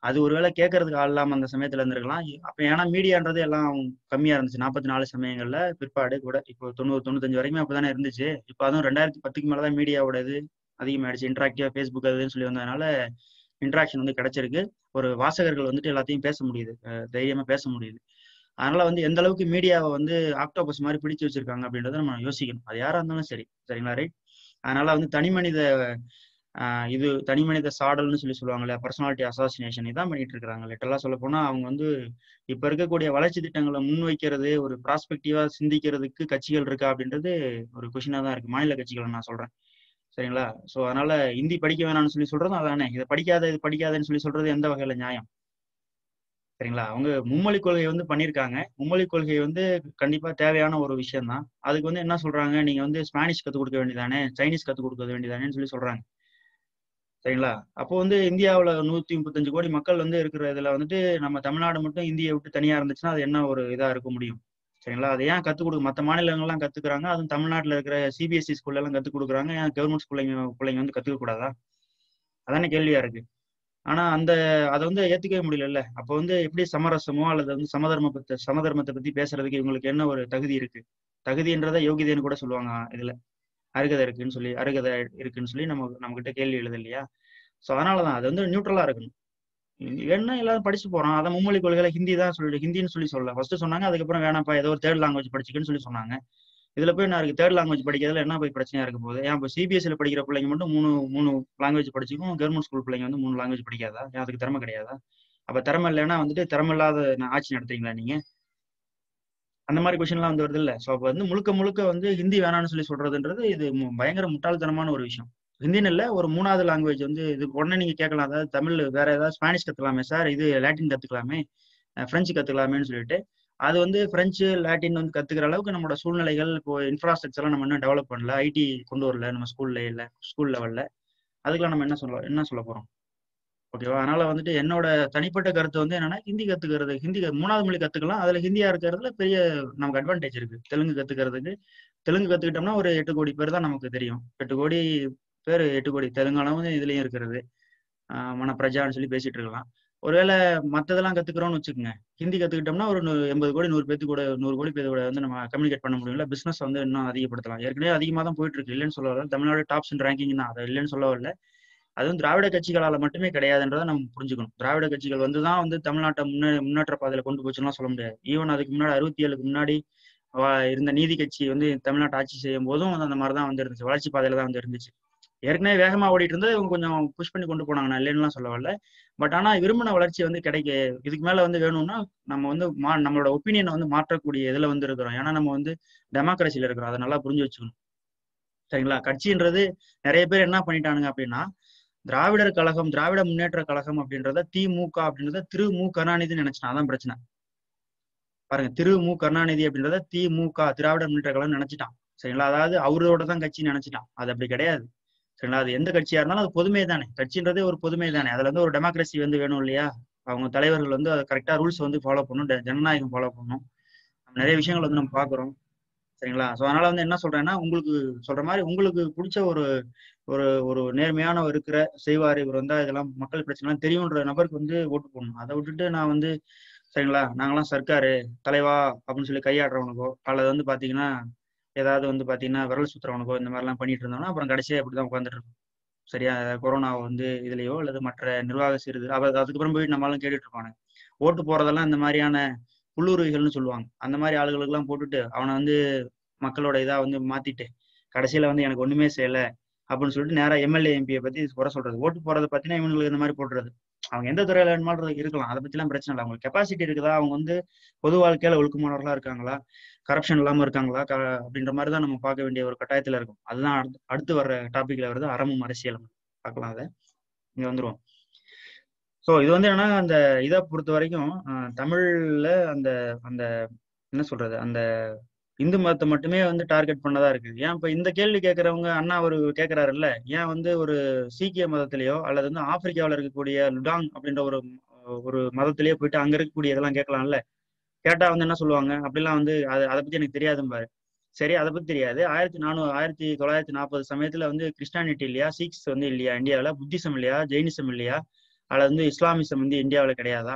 அது ஒருவேளை கேட்கறதுக்கு ஆள் இல்லாம அந்த சமயத்துல இருந்திருக்கலாம். அப்ப ஏன்னா மீடியான்றது எல்லாம் கம்மியா இருந்துச்சு நாற்பத்தி நாலு சமயங்கள்ல பிற்பாடு கூட. இப்போ தொண்ணூறு தொண்ணூத்தஞ்சு வரைக்கும் அப்பதானே இருந்துச்சு. இப்போ அதுவும் ரெண்டாயிரத்தி பத்துக்கு மேலதான் மீடியாவோட இது அதிகமாயிடுச்சு. இன்ட்ராக்டிவா ஃபேஸ்புக் அதுன்னு சொல்லி வந்ததுனால இன்ட்ராக்ஷன் வந்து கிடைச்சிருக்கு. ஒரு வாசகர்கள் வந்துட்டு எல்லாத்தையும் பேச முடியுது, தைரியமா பேச முடியுது. அதனால வந்து எந்த அளவுக்கு மீடியாவை வந்து ஆக்டோபஸ் மாதிரி பிடிச்சு வச்சிருக்காங்க அப்படின்றத நம்ம யோசிக்கணும். அது யாரா இருந்தாலும் சரி, சரிங்களா? ரைட். அதனால வந்து தனி மனித ஆஹ் இது தனி மனித சாடல்னு சொல்லி சொல்லுவாங்கல்ல, பர்சனாலிட்டி அசாசினேஷன் இதான் பண்ணிட்டு இருக்காங்க. லிட்டரலா சொல்ல போனா அவங்க வந்து இப்ப இருக்கக்கூடிய வளர்ச்சி திட்டங்களை முன்வைக்கிறது ஒரு ப்ராஸ்பெக்டிவா சிந்திக்கிறதுக்கு கட்சிகள் இருக்கா அப்படின்றது ஒரு கொஷினா தான் இருக்கு, மாநில கட்சிகள் நான் சொல்றேன், சரிங்களா? சோ அதனால இந்தி படிக்க வேணாம்னு சொல்லி சொல்றதும் அதானே, இதை படிக்காத இது படிக்காதன்னு சொல்லி சொல்றது எந்த வகையில நியாயம், சரிங்களா? அவங்க மும்மொழி கொள்கையை வந்து பண்ணியிருக்காங்க. மும்மொழி கொள்கை வந்து கண்டிப்பா தேவையான ஒரு விஷயம் தான். அதுக்கு வந்து என்ன சொல்றாங்க, நீங்க வந்து ஸ்பானிஷ் கத்துக் கொடுக்க வேண்டியதானே, சைனீஸ் கத்துக் கொடுக்க வேண்டியதானேன்னு சொல்லி சொல்றாங்க, சரிங்களா? அப்போ வந்து இந்தியாவில் நூத்தி முப்பத்தஞ்சு கோடி மக்கள் வந்து இருக்கிற இதுல வந்துட்டு நம்ம தமிழ்நாடு மட்டும் இந்தியை விட்டு தனியா இருந்துச்சுன்னா அது என்ன ஒரு இதா இருக்க முடியும், சரிங்களா? அதை ஏன் கத்துக் கொடுக்க மற்ற மாநிலங்கள்லாம் கத்துக்குறாங்க, அதுவும் தமிழ்நாட்டில் இருக்கிற சிபிஎஸ்சி ஸ்கூல்ல எல்லாம் கத்துக் கொடுக்குறாங்க, ஏன் கவர்மெண்ட் பிள்ளைங்க பிள்ளைங்க வந்து கத்துக்க கூடாதா? அதான கேள்வியா இருக்கு. ஆனா அந்த அதை வந்து ஏத்துக்கவே முடியல. அப்போ வந்து எப்படி சமரசமோ அல்லது வந்து சமதர்ம பத்தி சமதர்மத்தை பத்தி பேசுறதுக்கு இவங்களுக்கு என்ன ஒரு தகுதி இருக்கு? தகுதின்றதை யோகிதைன்னு கூட சொல்லுவாங்க, இதுல அருகதை இருக்குன்னு சொல்லி அருகதை இருக்குன்னு சொல்லி நம்ம நம்ம கிட்ட கேள்வி எழுது இல்லையா? ஸோ அதனாலதான் அது வந்து நியூட்ரலா இருக்கணும். என்ன எல்லாரும் படிச்சு போறோம், அதான் மும்மொழி கொள்கையில ஹிந்தி தான் சொல்லி ஹிந்தின்னு சொல்லி சொல்ல ஃபர்ஸ்ட் சொன்னாங்க. அதுக்கப்புறம் வேணாப்பா ஏதோ ஒரு தேர்ட் லாங்குவேஜ் படிச்சுக்கன்னு சொல்லி சொன்னாங்க. இதுல போய் நான் தேர்ட் லாங்குவேஜ் படிக்கிறதுல என்ன போய் பிரச்சனையா இருக்கும் போது? ஏன் இப்போ சிபிஎஸ்சில படிக்கிற பிள்ளைங்க மட்டும் மூணு மூணு லாங்குவேஜ் படிச்சுக்கும், கவர்மெண்ட் ஸ்கூல் பிள்ளைங்க வந்து மூணு லாங்குவேஜ் படிக்காதா? ஏன் அதுக்கு திறமை கிடையாதா? அப்ப திறமை இல்லைன்னா வந்துட்டு திறமை இல்லாத ஆட்சி நடத்துறீங்களா நீங்க? அந்த மாதிரி கொஸ்டின் எல்லாம் வந்து வருது இல்ல. ஸோ அப்ப வந்து முழுக்க முழுக்க வந்து ஹிந்தி வேணாம்னு சொல்லி சொல்றதுன்றது இது பயங்கர முட்டாள்தனமான ஒரு விஷயம். ஹிந்தின்னு இல்ல, ஒரு மூணாவது லாங்குவேஜ் வந்து இது உடனே நீங்க கேட்கலாம், அதாவது தமிழ் வேற ஏதாவது ஸ்பானிஷ் கத்துக்கலாமே சார், இது லாட்டின் கத்துக்கலாமே, பிரெஞ்சு கத்துக்கலாமேன்னு சொல்லிட்டு அது வந்து பிரெஞ்சு லாட்டின் வந்து கத்துக்கிற அளவுக்கு நம்மளோட சூழ்நிலைகள் இப்போ இன்ஃப்ராஸ்ட்ரக்சர்லாம் நம்ம இன்னும் டெவலப் பண்ணல, ஐடி கொண்டு வரல நம்ம ஸ்கூல்ல இல்ல ஸ்கூல் லெவல்ல. அதுக்கெல்லாம் நம்ம என்ன சொல்ல என்ன சொல்ல போறோம், ஓகேவா? அதனால வந்துட்டு என்னோட தனிப்பட்ட கருத்து வந்து என்னன்னா, ஹிந்தி கத்துக்கிறது ஹிந்தி மூணாவது மொழி கத்துக்கலாம். அதுல ஹிந்தியா இருக்கிறதுல பெரிய நமக்கு அட்வான்டேஜ் இருக்கு. தெலுங்கு கத்துக்கிறதுக்கு தெலுங்கு கத்துக்கிட்டோம்னா ஒரு எட்டு கோடி பேர் தான் நமக்கு தெரியும், எட்டு கோடி பேர் எட்டு கோடி தெலுங்கானாவும் இதுலயும் இருக்கிறது ஆஹ் மன பிரஜான்னு சொல்லி பேசிட்டு இருக்கலாம். ஒருவேளை மற்றதெல்லாம் கத்துக்கிறோம்னு வச்சுக்கோங்க, ஹிந்தி கத்துக்கிட்டோம்னா ஒரு எண்பது கோடி நூறு பேத்து கூட நூறு கோடி பேர் கூட வந்து நம்ம கம்யூனிகேட் பண்ண முடியும்ல. பிசினஸ் வந்து இன்னும் அதிகப்படுத்தலாம். ஏற்கனவே அதிகமாக தான் போயிட்டு இருக்கு, இல்லைன்னு சொல்ல வரல. தமிழ்நாடு டாப்ஸ் இன் ரேங்கிங் தான், அதை இல்லைன்னு சொல்ல வரல. அதுவும் திராவிட கட்சிகளால மட்டுமே கிடையாதுன்றதை நம்ம புரிஞ்சுக்கணும். திராவிட கட்சிகள் வந்து தான் வந்து தமிழ்நாட்டை முன்னே முன்னேற்ற பாதையில கொண்டு போச்சுன்னா சொல்ல முடியாது. ஈவன் அதுக்கு முன்னாடி அறுபத்தி ஏழுக்கு முன்னாடி இருந்த நீதி கட்சி வந்து தமிழ்நாட்டை ஆட்சி செய்யும் போதும் அந்த மாதிரி தான் வந்து இருந்துச்சு, வளர்ச்சி பாதையில தான் வந்து இருந்துச்சு. ஏற்கனவே வேகமா ஓடிட்டு இருந்தா இவங்க கொஞ்சம் புஷ் பண்ணி கொண்டு போனாங்க, நான் இல்லைன்னுலாம் சொல்ல வரல. பட் ஆனா விரும்பின வளர்ச்சி வந்து கிடைக்க இதுக்கு மேல வந்து வேணும்னா நம்ம வந்து மா நம்மளோட ஒப்பீனியனை வந்து மாற்றக்கூடிய இதுல வந்து இருக்கிறோம். ஏன்னா நம்ம வந்து டெமோக்ரஸியில இருக்கிறோம், அதை நல்லா புரிஞ்சு வச்சுக்கணும், சரிங்களா? கட்சின்றது நிறைய பேர் என்ன பண்ணிட்டானுங்க அப்படின்னா, திராவிடர் கழகம் திராவிட முன்னேற்ற கழகம் அப்படின்றத திமுக அப்படின்றத திரு மு கருணாநிதினு நினைச்சுனா அதான் பிரச்சனை பாருங்க. திரு மு கருணாநிதி அப்படின்றத திமுக திராவிட முன்னேற்ற கழகம் நினைச்சிட்டான், சரிங்களா? அதாவது அவரோட தான் கட்சின்னு நினைச்சிட்டான். அது அப்படி கிடையாது, சரிங்களா? அது எந்த கட்சியா இருந்தாலும் அது பொதுமை தானே, கட்சின்றதே ஒரு பொதுமை தானே. அதுல வந்து ஒரு டெமோக்ரஸி வந்து வேணும் இல்லையா? அவங்க தலைவர்கள் வந்து அதை கரெக்டா ரூல்ஸ் வந்து ஃபாலோ பண்ணணும், ஜனநாயகம் ஃபாலோ பண்ணணும். நிறைய விஷயங்கள் வந்து நம்ம பாக்குறோம், சரிங்களா? ஸோ அதனால வந்து என்ன சொல்றேன்னா, உங்களுக்கு சொல்ற மாதிரி உங்களுக்கு பிடிச்ச ஒரு ஒரு ஒரு நேர்மையான இருக்கிற செய்வார் இவர் வந்தா இதெல்லாம் மக்கள் பிரச்சனைலாம் தெரியுன்ற நபருக்கு வந்து ஓட்டு போடணும். அதை விட்டுட்டு நான் வந்து, சரிங்களா, நாங்களாம் சர்க்காரு தலைவா அப்படின்னு சொல்லி கையாடுறவனுக்கோ அல்லது வந்து பாத்தீங்கன்னா ஏதாவது வந்து பாத்தீங்கன்னா விரல் சுத்துறவனுக்கோ இந்த மாதிரி எல்லாம் பண்ணிட்டு இருந்தோம்னா அப்புறம் கடைசியா அப்படிதான் உட்காந்துட்டு இருக்கும், சரியா? கொரோனா வந்து இதுலயோ அல்லது மற்ற நிர்வாக சீர்து அதுக்கப்புறம் போயிட்டு நம்மளாலும் கேட்டுட்டு இருப்பானு ஓட்டு போறதெல்லாம் இந்த மாதிரியான உள்ளுருவிகள்னு சொல்லுவாங்க. அந்த மாதிரி ஆளுகளுக்கு எல்லாம் போட்டுட்டு அவனை வந்து மக்களோட இதா வந்து மாத்திட்டு கடைசியில வந்து எனக்கு ஒண்ணுமே செய்யலை அப்படின்னு சொல்லிட்டு நேரா எம்எல்ஏ எம்பியை பத்தி குறை சொல்றது, ஓட்டு போறதை பத்தினா இவங்களுக்கு இந்த மாதிரி போடுறது. அவங்க எந்த துறையில வேணுமானது இருக்கலாம், அதை பத்தி எல்லாம் பிரச்சனை இல்லை. அவங்களுக்கு கெப்பாசிட்டி இருக்குதா, அவங்க வந்து பொது வாழ்க்கையில ஒழுக்கமானவர்களா இருக்காங்களா, கரப்ஷன் இல்லாம இருக்காங்களா அப்படின்ற மாதிரி தான் நம்ம பார்க்க வேண்டிய ஒரு கட்டாயத்துல இருக்கும். அதுதான் அடுத்து அடுத்து வர்ற டாபிக்ல வருது, அறமும் அரசியலும் பார்க்கலாம், அதை இங்க வந்துருவோம். ஸோ இது வந்து என்னன்னா, அந்த இதை பொறுத்த வரைக்கும் தமிழ்ல அந்த அந்த என்ன சொல்றது அந்த இந்து மதத்தை மட்டுமே வந்து டார்கெட் பண்ணதா இருக்கு. ஏன் இப்ப இந்த கேள்வி கேட்கறவங்க அண்ணா ஒரு கேட்கிறாரு இல்ல, ஏன் வந்து ஒரு சீக்கிய மதத்திலேயோ அல்லது வந்து ஆப்பிரிக்காவில இருக்கக்கூடிய லுடாங் அப்படின்ற ஒரு ஒரு மதத்திலேயே போயிட்டு அங்க இருக்கக்கூடிய இதெல்லாம் கேட்கலாம்ல? கேட்டா வந்து என்ன சொல்லுவாங்க, அப்படிலாம் வந்து அது அதை பத்தி எனக்கு தெரியாதும்பாரு. சரி, அதை பத்தி தெரியாது. ஆயிரத்தி நானூ ஆயிரத்தி தொள்ளாயிரத்தி நாற்பது சமயத்துல வந்து கிறிஸ்டானிட்டி இல்லையா, சீக்ஸ் வந்து இல்லையா, இந்தியாவில புத்திசம் இல்லையா, ஜெயினிசம் இல்லையா, அது வந்து இஸ்லாமிசம் வந்து இந்தியாவில் கிடையாதா?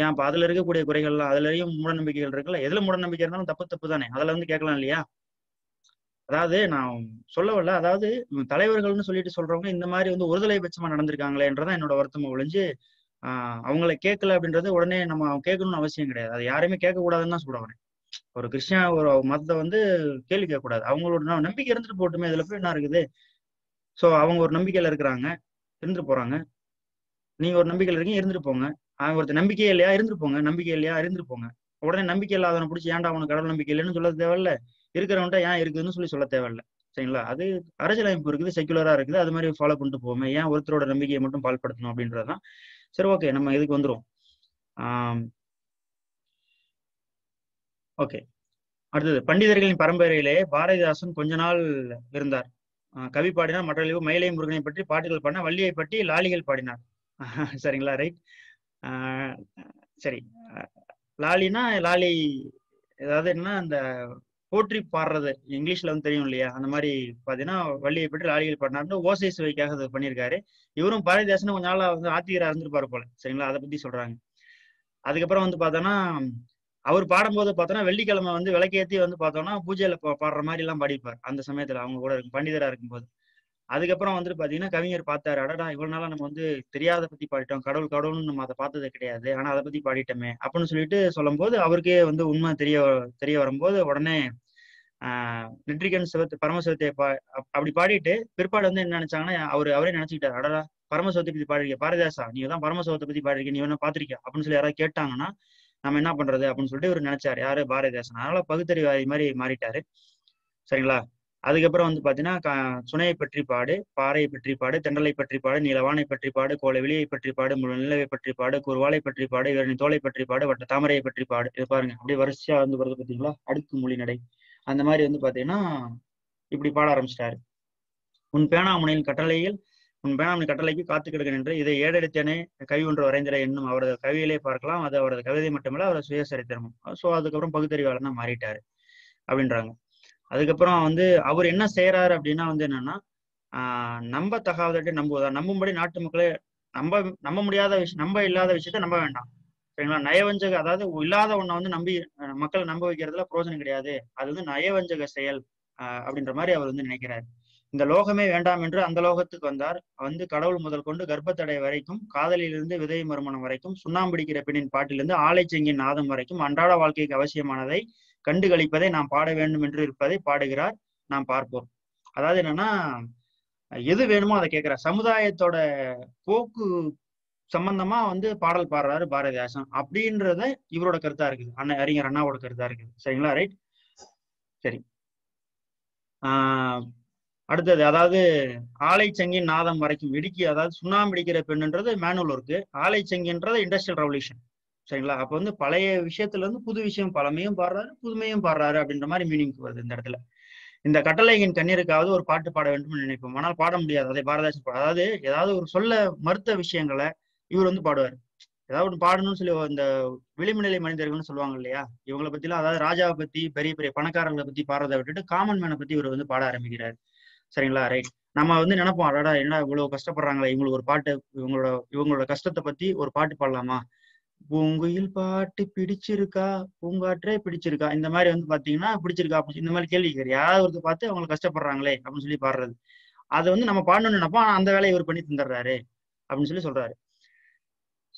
ஏன் அப்போ அதில் இருக்கக்கூடிய குறைகள்லாம் அதுலேயும் மூடநம்பிக்கைகள் இருக்குல்ல, எதில் மூடநம்பிக்கை இருந்தாலும் தப்பு தப்பு தானே, அதில் வந்து கேட்கலாம் இல்லையா? அதாவது நான் சொல்லவில்லை, அதாவது தலைவர்கள்னு சொல்லிட்டு சொல்றவங்க இந்த மாதிரி வந்து ஒருதலை பட்சமாக நடந்திருக்காங்களேன்றதான் என்னோட வருத்தம் ஒழிஞ்சு ஆஹ் அவங்கள கேட்கல அப்படின்றது உடனே நம்ம கேட்கணும்னு அவசியம் கிடையாது. அது யாருமே கேட்கக்கூடாதுன்னு தான் சொல்றேன். ஒரு கிறிஸ்டியா ஒரு மதத்தை வந்து கேள்வி கேட்கக்கூடாது, அவங்களோட நம்பிக்கை இருந்துட்டு போட்டுமே, இதுல போய் என்ன இருக்குது? ஸோ அவங்க ஒரு நம்பிக்கையில இருக்கிறாங்க, இருந்துட்டு போறாங்க. நீங்க ஒரு நம்பிக்கையில இருக்கீங்க, இருந்துட்டு போங்க. அவங்க ஒருத்தர் நம்பிக்கையே இல்லையா, இருந்துட்டு போங்க. நம்பிக்கை இல்லையா, இருந்துட்டு போங்க. உடனே நம்பிக்கை இல்லாதவனை பிடிச்சி ஏன்டா அவனுக்கு கடவுள் நம்பிக்கை இல்லைன்னு சொல்ல தேவையில்ல, இருக்கிறவன்ட்ட ஏன் இருக்குதுன்னு சொல்லி சொல்ல தேவையில்லை, சரிங்களா? அது அரசியல் அமைப்பு இருக்குது, செக்குலரா இருக்குது, அது மாதிரி ஃபாலோ பண்ணிட்டு போவோமே, ஏன் ஒருத்தரோட நம்பிக்கையை மட்டும் பால்படுத்தணும் அப்படின்றதுதான். சரி, ஓகே, நம்ம இதுக்கு வந்துடும். ஆஹ் ஓகே, அடுத்தது பண்டிதர்களின் பரம்பரையிலேயே பாரதிதாசன் கொஞ்ச நாள் இருந்தார். கவி பாடினார், மற்றொழிவு மயிலை முருகனை பற்றி பாட்டுகள் பாடினார், வள்ளியை பற்றி லாலிகள் பாடினார், சரிங்களா? ரைட். ஆஹ் சரி, லாலினா லாலி ஏதாவது என்ன அந்த போற்றி பாடுறது இங்கிலீஷ்ல வந்து தெரியும் இல்லையா, அந்த மாதிரி பாத்தீங்கன்னா வள்ளியை பற்றி லாலிகள் பாடினார்னு ஓசை சுவைக்காக அதை பண்ணியிருக்காரு. இவரும் பாரதிதாசன் கொஞ்ச நாளா வந்து ஆத்திகரா இருந்துருப்பாரு போல, சரிங்களா? அதை பத்தி சொல்றாங்க. அதுக்கப்புறம் வந்து பார்த்தோன்னா அவர் பாடும்போது பார்த்தோன்னா வெள்ளிக்கிழமை வந்து விளக்கேற்றி வந்து பார்த்தோம்னா பூஜையில பாடுற மாதிரி எல்லாம் பாடிப்பார் அந்த சமயத்துல, அவங்க கூட இருக்கும் பண்டிதரா இருக்கும்போது. அதுக்கப்புறம் வந்துட்டு பாத்தீங்கன்னா கவிஞர் பார்த்தாரு, அடடா இவ்வளவு நாளா நம்ம வந்து தெரியாத பத்தி பாடிட்டோம், கடவுள் கடவுள்னு நம்ம அதை பார்த்தது கிடையாது, ஆனா அதை பத்தி பாடிட்டோமே அப்படின்னு சொல்லிட்டு சொல்லும் போது அவருக்கே வந்து உண்மை தெரிய தெரிய வரும்போது உடனே ஆஹ் நெற்றிகன் சிவத்தை பரமசிவத்தை பா அப்படி பாடிட்டு பிற்பாடு வந்து என்ன நினைச்சாங்கன்னா அவரு அவரே நினைச்சுக்கிட்டாரு, அடடா பரமசிவத்தை பத்தி பாடிருக்க பாரதிதாசா, நீங்க தான் பரமசிவத்தை பத்தி பாடிருக்க, நீ வேணா பாத்திருக்கியா அப்படின்னு சொல்லி யாராவது கேட்டாங்கன்னா நம்ம என்ன பண்றது அப்படின்னு சொல்லிட்டு இவர் நினைச்சாரு, யாரு பாரதிதாசன். அதனால பகுத்தறிவாதி மாதிரி மாறிட்டாரு, சரிங்களா? அதுக்கப்புறம் வந்து பாத்தீங்கன்னா சுனையை பற்றி பாடு, பாறையை பற்றி பாடு, தெண்டலை பற்றி பாடு, நிலவானை பற்றி பாடு, கோல வெளியை பற்றி பாடு, முழு நிலவை பற்றி பாடு, குருவாலை பற்றி பாடு, இவரின் தோலை பற்றி பாடு, வட்ட தாமரையை பற்றி பாடு. இது பாருங்க, அப்படியே வரிசையா வந்து வருது பாத்தீங்களா, அடுக்கு மொழி நடை. அந்த மாதிரி வந்து பாத்தீங்கன்னா இப்படி பாட ஆரம்பிச்சிட்டாரு. உன் பேணாமுனையின் கட்டளையில் உன் பேணாமணி கட்டளைக்கு காத்து கிடக்க நின்று இதை ஏடெடுத்தேனே கவி ஒன்று வரைந்திட என்னும் அவரது கவியிலே பார்க்கலாம். அது அவரது கவிதை மட்டுமில்ல, அவரது சுயசரித்திரமும். ஸோ அதுக்கப்புறம் பகுத்தறிவாளர் தான் மாறிட்டாரு அப்படின்றாங்க. அதுக்கப்புறம் வந்து அவர் என்ன செய்யறாரு அப்படின்னா வந்து என்னன்னா ஆஹ் நம்ப தகாவதே நம்புவதா, நம்பும்படி நாட்டு மக்களை நம்ப நம்ப முடியாத விஷயம் நம்ப இல்லாத விஷயத்த நம்ப வேண்டாம், சரிங்களா? நயவஞ்சக, அதாவது இல்லாத ஒண்ணை வந்து நம்பி மக்களை நம்ப வைக்கிறதுல பிரோஜனம் கிடையாது, அது வந்து நயவஞ்சக செயல் ஆஹ் அப்படின்ற மாதிரி அவர் வந்து நினைக்கிறாரு. இந்த லோகமே வேண்டாம் என்று அந்த லோகத்துக்கு வந்தார் வந்து கடவுள் முதல் கொண்டு கர்ப்பத்தடை வரைக்கும், காதலிலிருந்து விதை மறுமணம் வரைக்கும், சுண்ணாம்பிடிக்கிற பெண்ணின் பாட்டிலிருந்து ஆலைச்செங்கின் நாதம் வரைக்கும் அன்றாட வாழ்க்கைக்கு அவசியமானதை கண்டு கழிப்பதை நாம் பாட வேண்டும் என்று இருப்பதை பாடுகிறார் நாம் பார்ப்போம். அதாவது என்னன்னா எது வேணுமோ அதை கேட்கிறார். சமுதாயத்தோட போக்கு சம்பந்தமா வந்து பாடல் பாடுறாரு பாரதிதாசன் அப்படின்றத இவரோட கருத்தா இருக்குது, அண்ணா அறிஞர் அண்ணாவோட கருத்தா இருக்குது, சரிங்களா? ரைட். சரி, ஆஹ் அடுத்தது, அதாவது ஆலைச்செங்கின் நாதம் வரைக்கும் இடுக்கி, அதாவது சுண்ணாம்பிடிக்கிற பெண்ணுன்றது மேனுவல் ஒர்க்கு, ஆலைச்செங்கின்றது இண்டஸ்ட்ரியல் ரெவல்யூஷன், சரிங்களா? அப்போ வந்து பழைய விஷயத்துல இருந்து புது விஷயம், பழமையும் பாடுறாரு புதுமையும் பாடுறாரு அப்படின்ற மாதிரி மீனிங் வருது இந்த இடத்துல. இந்த கட்டளையின் கண்ணீருக்காவது ஒரு பாட்டு பாட வேண்டும் நினைப்போம், ஆனால் பாட முடியாது. அதை பாரதிதாசன் பாடு, அதாவது ஏதாவது ஒரு சொல்ல மறுத்த விஷயங்களை இவர் வந்து பாடுவார். ஏதாவது ஒன்று பாடணும்னு சொல்லி இந்த விளிம்புநிலை மனிதர்கள்னு சொல்லுவாங்க இல்லையா, இவங்களை பத்திலாம், அதாவது ராஜாவை பத்தி பெரிய பெரிய பணக்காரங்களை பத்தி பாடுறதை விட்டுட்டு காமன் மேனை பத்தி இவர் வந்து பாட ஆரம்பிக்கிறார், சரிங்களா? ரைட். நம்ம வந்து நினைப்போம், அடடா என்ன இவ்வளவு கஷ்டப்படுறாங்களே, இவங்களுக்கு ஒரு பாட்டு, இவங்களோட இவங்களோட கஷ்டத்தை பத்தி ஒரு பாட்டு பாடலாமா? பூங்குயில் பாட்டு பிடிச்சிருக்கா, பூங்காற்றே பிடிச்சிருக்கா, இந்த மாதிரி வந்து பாத்தீங்கன்னா பிடிச்சிருக்கா இந்த மாதிரி கேள்வி கேட்க, யாராவது ஒருத்தர் பார்த்து அவங்க கஷ்டப்படுறாங்களே அப்படின்னு சொல்லி பாடுறது, அதை வந்து நம்ம பாடணும்னு நினைப்போம், ஆனா அந்த வேலையை இவர் பண்ணி தந்துடுறாரு அப்படின்னு சொல்லி சொல்றாரு.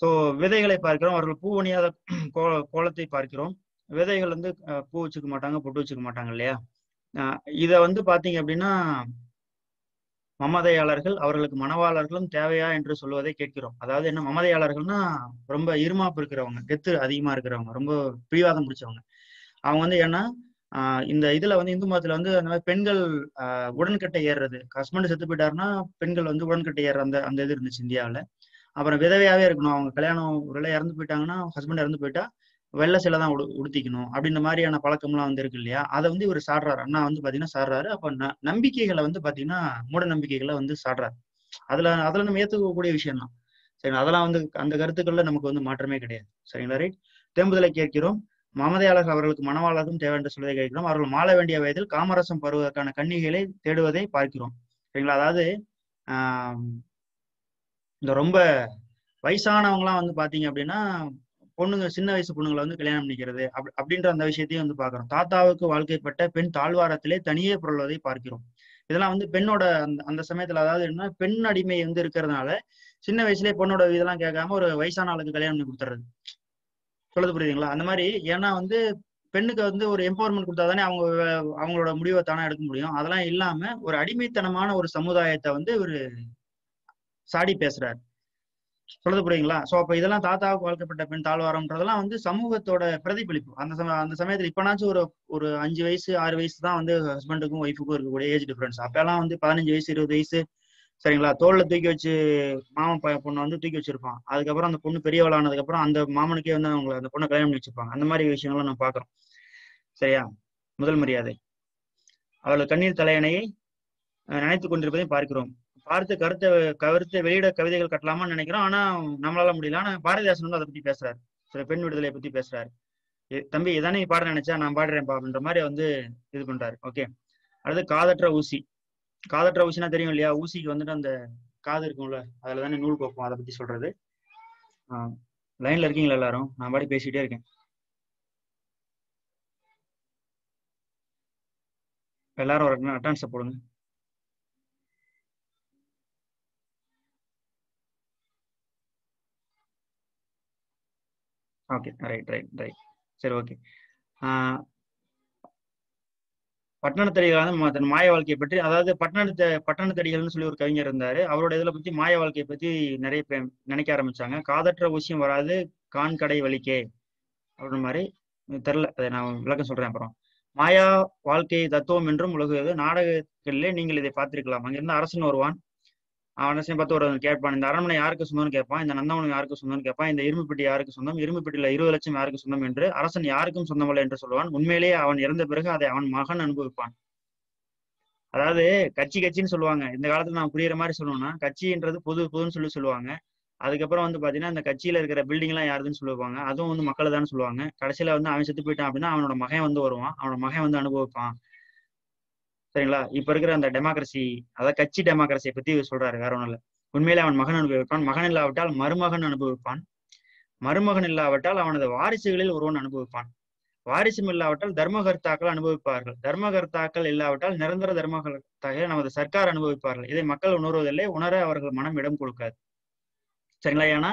சோ விதைகளை பார்க்கிறோம், அவர்கள் பூ அணியாத கோ கோலத்தை பார்க்கிறோம். விதைகள் வந்து பூ வச்சுக்க மாட்டாங்க, பொட்டு வச்சுக்க மாட்டாங்க இல்லையா? இதை வந்து பாத்தீங்க அப்படின்னா மமதையாளர்கள் அவர்களுக்கு மணவாளர்களும் தேவையா என்று சொல்லுவதை கேட்கிறோம். அதாவது என்ன, மமதையாளர்கள்னா ரொம்ப இருமாப்பு இருக்கிறவங்க, கெத்து அதிகமா இருக்கிறவங்க, ரொம்ப பிடிவாதம் பிடிச்சவங்க. அவங்க வந்து ஏன்னா ஆஹ் இந்த இதுல வந்து இந்து மதத்துல வந்து அந்த மாதிரி பெண்கள் ஆஹ் உடன்கட்டை ஏறுறது, ஹஸ்பண்ட் செத்து போயிட்டாருன்னா பெண்கள் வந்து உடன்கட்டை ஏறுற அந்த அந்த இது இருந்துச்சு இந்தியாவில. அப்புறம் விதவையாவே இருக்கணும், அவங்க கல்யாணம் ஒருவேளை இறந்து போயிட்டாங்கன்னா, ஹஸ்பண்ட் இறந்து போயிட்டா வெள்ளை சிலை தான் உடு உடுத்திக்கணும் அப்படின்ற மாதிரியான பழக்கம்லாம் வந்து இருக்கு இல்லையா? அதை வந்து இவர் சாடுறாரு, அண்ணா வந்து பாத்தீங்கன்னா சாடுறாரு. அப்ப ந நம்பிக்கைகளை வந்து பாத்தீங்கன்னா மூட நம்பிக்கைகளை வந்து சாடுறாரு. அதுல அதுல நம்ம ஏத்துக்கக்கூடிய விஷயம் தான், சரிங்களா? அதெல்லாம் வந்து அந்த கருத்துக்கள்ல நமக்கு வந்து மாற்றமே கிடையாது, சரிங்களா? ரைட். தேம்புதலை கேட்கிறோம், மமதையாளர்கள் அவர்களுக்கு மணவாளரும் தேவை என்று சொல்வதை கேட்கிறோம். அவர்கள் மாள வேண்டிய வயதில் காமரசம் பருவதற்கான கன்னிகைகளை தேடுவதை பார்க்கிறோம், சரிங்களா? அதாவது ஆஹ் இந்த ரொம்ப வயசானவங்களாம் வந்து பாத்தீங்க அப்படின்னா பொண்ணுங்க சின்ன வயசு பொண்ணுங்களை வந்து கல்யாணம் பண்ணிக்கிறது அப் அப்படின்ற அந்த விஷயத்தையும் வந்து பாக்குறோம். தாத்தாவுக்கு வாழ்க்கைப்பட்ட பெண் தாழ்வாரத்திலே தனியே புரள்வதை பார்க்கிறோம். இதெல்லாம் வந்து பெண்ணோட அந்த அந்த சமயத்துல அதாவது என்னன்னா பெண் அடிமை வந்து இருக்கிறதுனால சின்ன வயசுலயே பொண்ணோட இதெல்லாம் கேட்காம ஒரு வயசான ஆளுக்கு கல்யாணம் பண்ணி கொடுத்துறது சொல்லுது, புரியுதுங்களா? அந்த மாதிரி ஏன்னா வந்து பெண்ணுக்கு வந்து ஒரு எம்பவர்மெண்ட் கொடுத்தா தானே அவங்க அவங்களோட முடிவை தானா எடுக்க முடியும். அதெல்லாம் இல்லாம ஒரு அடிமைத்தனமான ஒரு சமுதாயத்தை வந்து ஒரு சாடி பேசுறாரு, சொல்லுது, புரியுங்களா? சோ அப்ப இதெல்லாம் தாத்தாவுக்கு வாழ்க்கப்பட்ட பெண் தாழ்வாரம்ன்றதெல்லாம் வந்து சமூகத்தோட பிரதிபலிப்பு. அந்த சம அந்த சமயத்துல இப்பனாச்சும் ஒரு ஒரு அஞ்சு வயசு ஆறு வயசு தான் வந்து ஹஸ்பண்டுக்கும் ஒய்ஃபுக்கும் இருக்கக்கூடிய ஏஜ் டிஃபரன்ஸ். அப்பெல்லாம் வந்து பதினஞ்சு வயசு இருபது வயசு சரிங்களா, தோல்ல தூக்கி வச்சு மாமன் பையன் பொண்ணை வந்து தூக்கி வச்சிருப்பான். அதுக்கப்புறம் அந்த பொண்ணு பெரியவளானதுக்கு அப்புறம் அந்த மாமனுக்கே வந்து அவங்களை அந்த பொண்ணை கல்யாணம் பண்ணி வச்சிருப்பாங்க. அந்த மாதிரி விஷயங்கள்லாம் நம்ம பாக்குறோம். சரியா? முதல் மரியாதை அவளை கண்ணீர் தலையணையை நினைத்து கொண்டிருப்பதையும் பார்க்கிறோம். பார்த்து கருத்தை கருத்தை வெளியிட கவிதைகள் கட்டலாமான்னு நினைக்கிறோம், ஆனா நம்மளால முடியல. ஆனா பாரதிதாசன் வந்து அதை பத்தி பேசுறாரு, சில பெண் விடுதலை பத்தி பேசுறாரு. தம்பி இதானே நீ பாட நினைச்சா, நான் பாடுறேன்ப்பா அப்படின்ற மாதிரி வந்து இது பண்றாரு. ஓகே, அடுத்து காதற்ற ஊசி. காதற்ற ஊசினா தெரியும் இல்லையா? ஊசிக்கு வந்துட்டு அந்த காது இருக்கும்ல, அதுல தானே நூல் கோப்போம். அதை பத்தி சொல்றது. ஆஹ் லைன்ல இருக்கீங்களா எல்லாரும்? நான் பாடி பேசிட்டே இருக்கேன். எல்லாரும் ஒரு அட்டன்ஸ் போடுங்க. ஓகே, ரைட் ரைட் ரைட் சரி, ஓகே. ஆஹ் பட்டணத்தடிகளான தன் மாய வாழ்க்கையை பற்றி, அதாவது பட்டணத்தை பட்டணத்தடிகள்னு சொல்லி ஒரு கவிஞர் இருந்தாரு. அவரோட இதில் பற்றி மாய வாழ்க்கையை பற்றி நிறைய நினைக்க ஆரம்பிச்சாங்க. காதற்ற ஊசியம் வராது கான் கடை வலிக்கே அப்படின்ற மாதிரி தெரில, அதை நான் விளக்கம் சொல்றேன் அப்புறம். மாயா வாழ்க்கையை தத்துவம் என்றும் உலகுவது நாடகங்களிலே நீங்கள் இதை பார்த்திருக்கலாம். அங்கிருந்து அரசன் வருவான், அரசனை பார்த்து ஒரு கேட்பான், இந்த அரண்மனை யாருக்கு சொந்தம்னு கேட்பான், இந்த நந்தவனம் யாருக்கு சொந்தம்னு கேட்பான், இந்த இரும்பு பெட்டி யாருக்கு சொந்தம், இரும்பு பெட்டியில இருபது லட்சம் யாருக்கு சொந்தம் என்று. அரசன் யாருக்கும் சொந்தமல்ல என்று சொல்லுவான். உண்மையிலேயே அவன் இறந்த பிறகு அதை அவன் மகன் அனுபவிப்பான். அதாவது கட்சி கட்சின்னு சொல்லுவாங்க. இந்த காலத்துல நான் புரியுற மாதிரி சொல்லணும்னா கட்சின்றது புது புதுன்னு சொல்லி சொல்லுவாங்க. அதுக்கப்புறம் வந்து பாத்தீங்கன்னா இந்த கட்சியில இருக்கிற பில்டிங் எல்லாம் யாருதுன்னு சொல்லுவாங்க, அதுவும் வந்து மக்கள் தான் சொல்லுவாங்க. கடைசியில வந்து அவன் செத்து போயிட்டான் அப்படின்னா அவனோட மகன் வந்து வருவான், அவனோட மகன் வந்து அனுபவிப்பான். சரிங்களா? இப்ப இருக்கிற அந்த டெமோக்ரஸி, அதாவது கட்சி டெமோக்ரஸியை பத்தி சொல்றாரு. வேற ஒண்ணும் இல்ல, உண்மையிலே அவன் மகன் அனுபவிப்பான். மகன் இல்லாவிட்டால் மருமகன் அனுபவிப்பான். மருமகன் இல்லாவிட்டால் அவனது வாரிசுகளில் ஒருவன் அனுபவிப்பான். வாரிசும் இல்லாவிட்டால் தர்மகர்த்தாக்கள் அனுபவிப்பார்கள். தர்மகர்த்தாக்கள் இல்லாவிட்டால் நிரந்தர தர்மகர்த்தாக நமது சர்க்கார் அனுபவிப்பார்கள். இதை மக்கள் உணர்வதில்லை, உணர அவர்கள் மனம் இடம் கொடுக்காது. சரிங்களா? ஏன்னா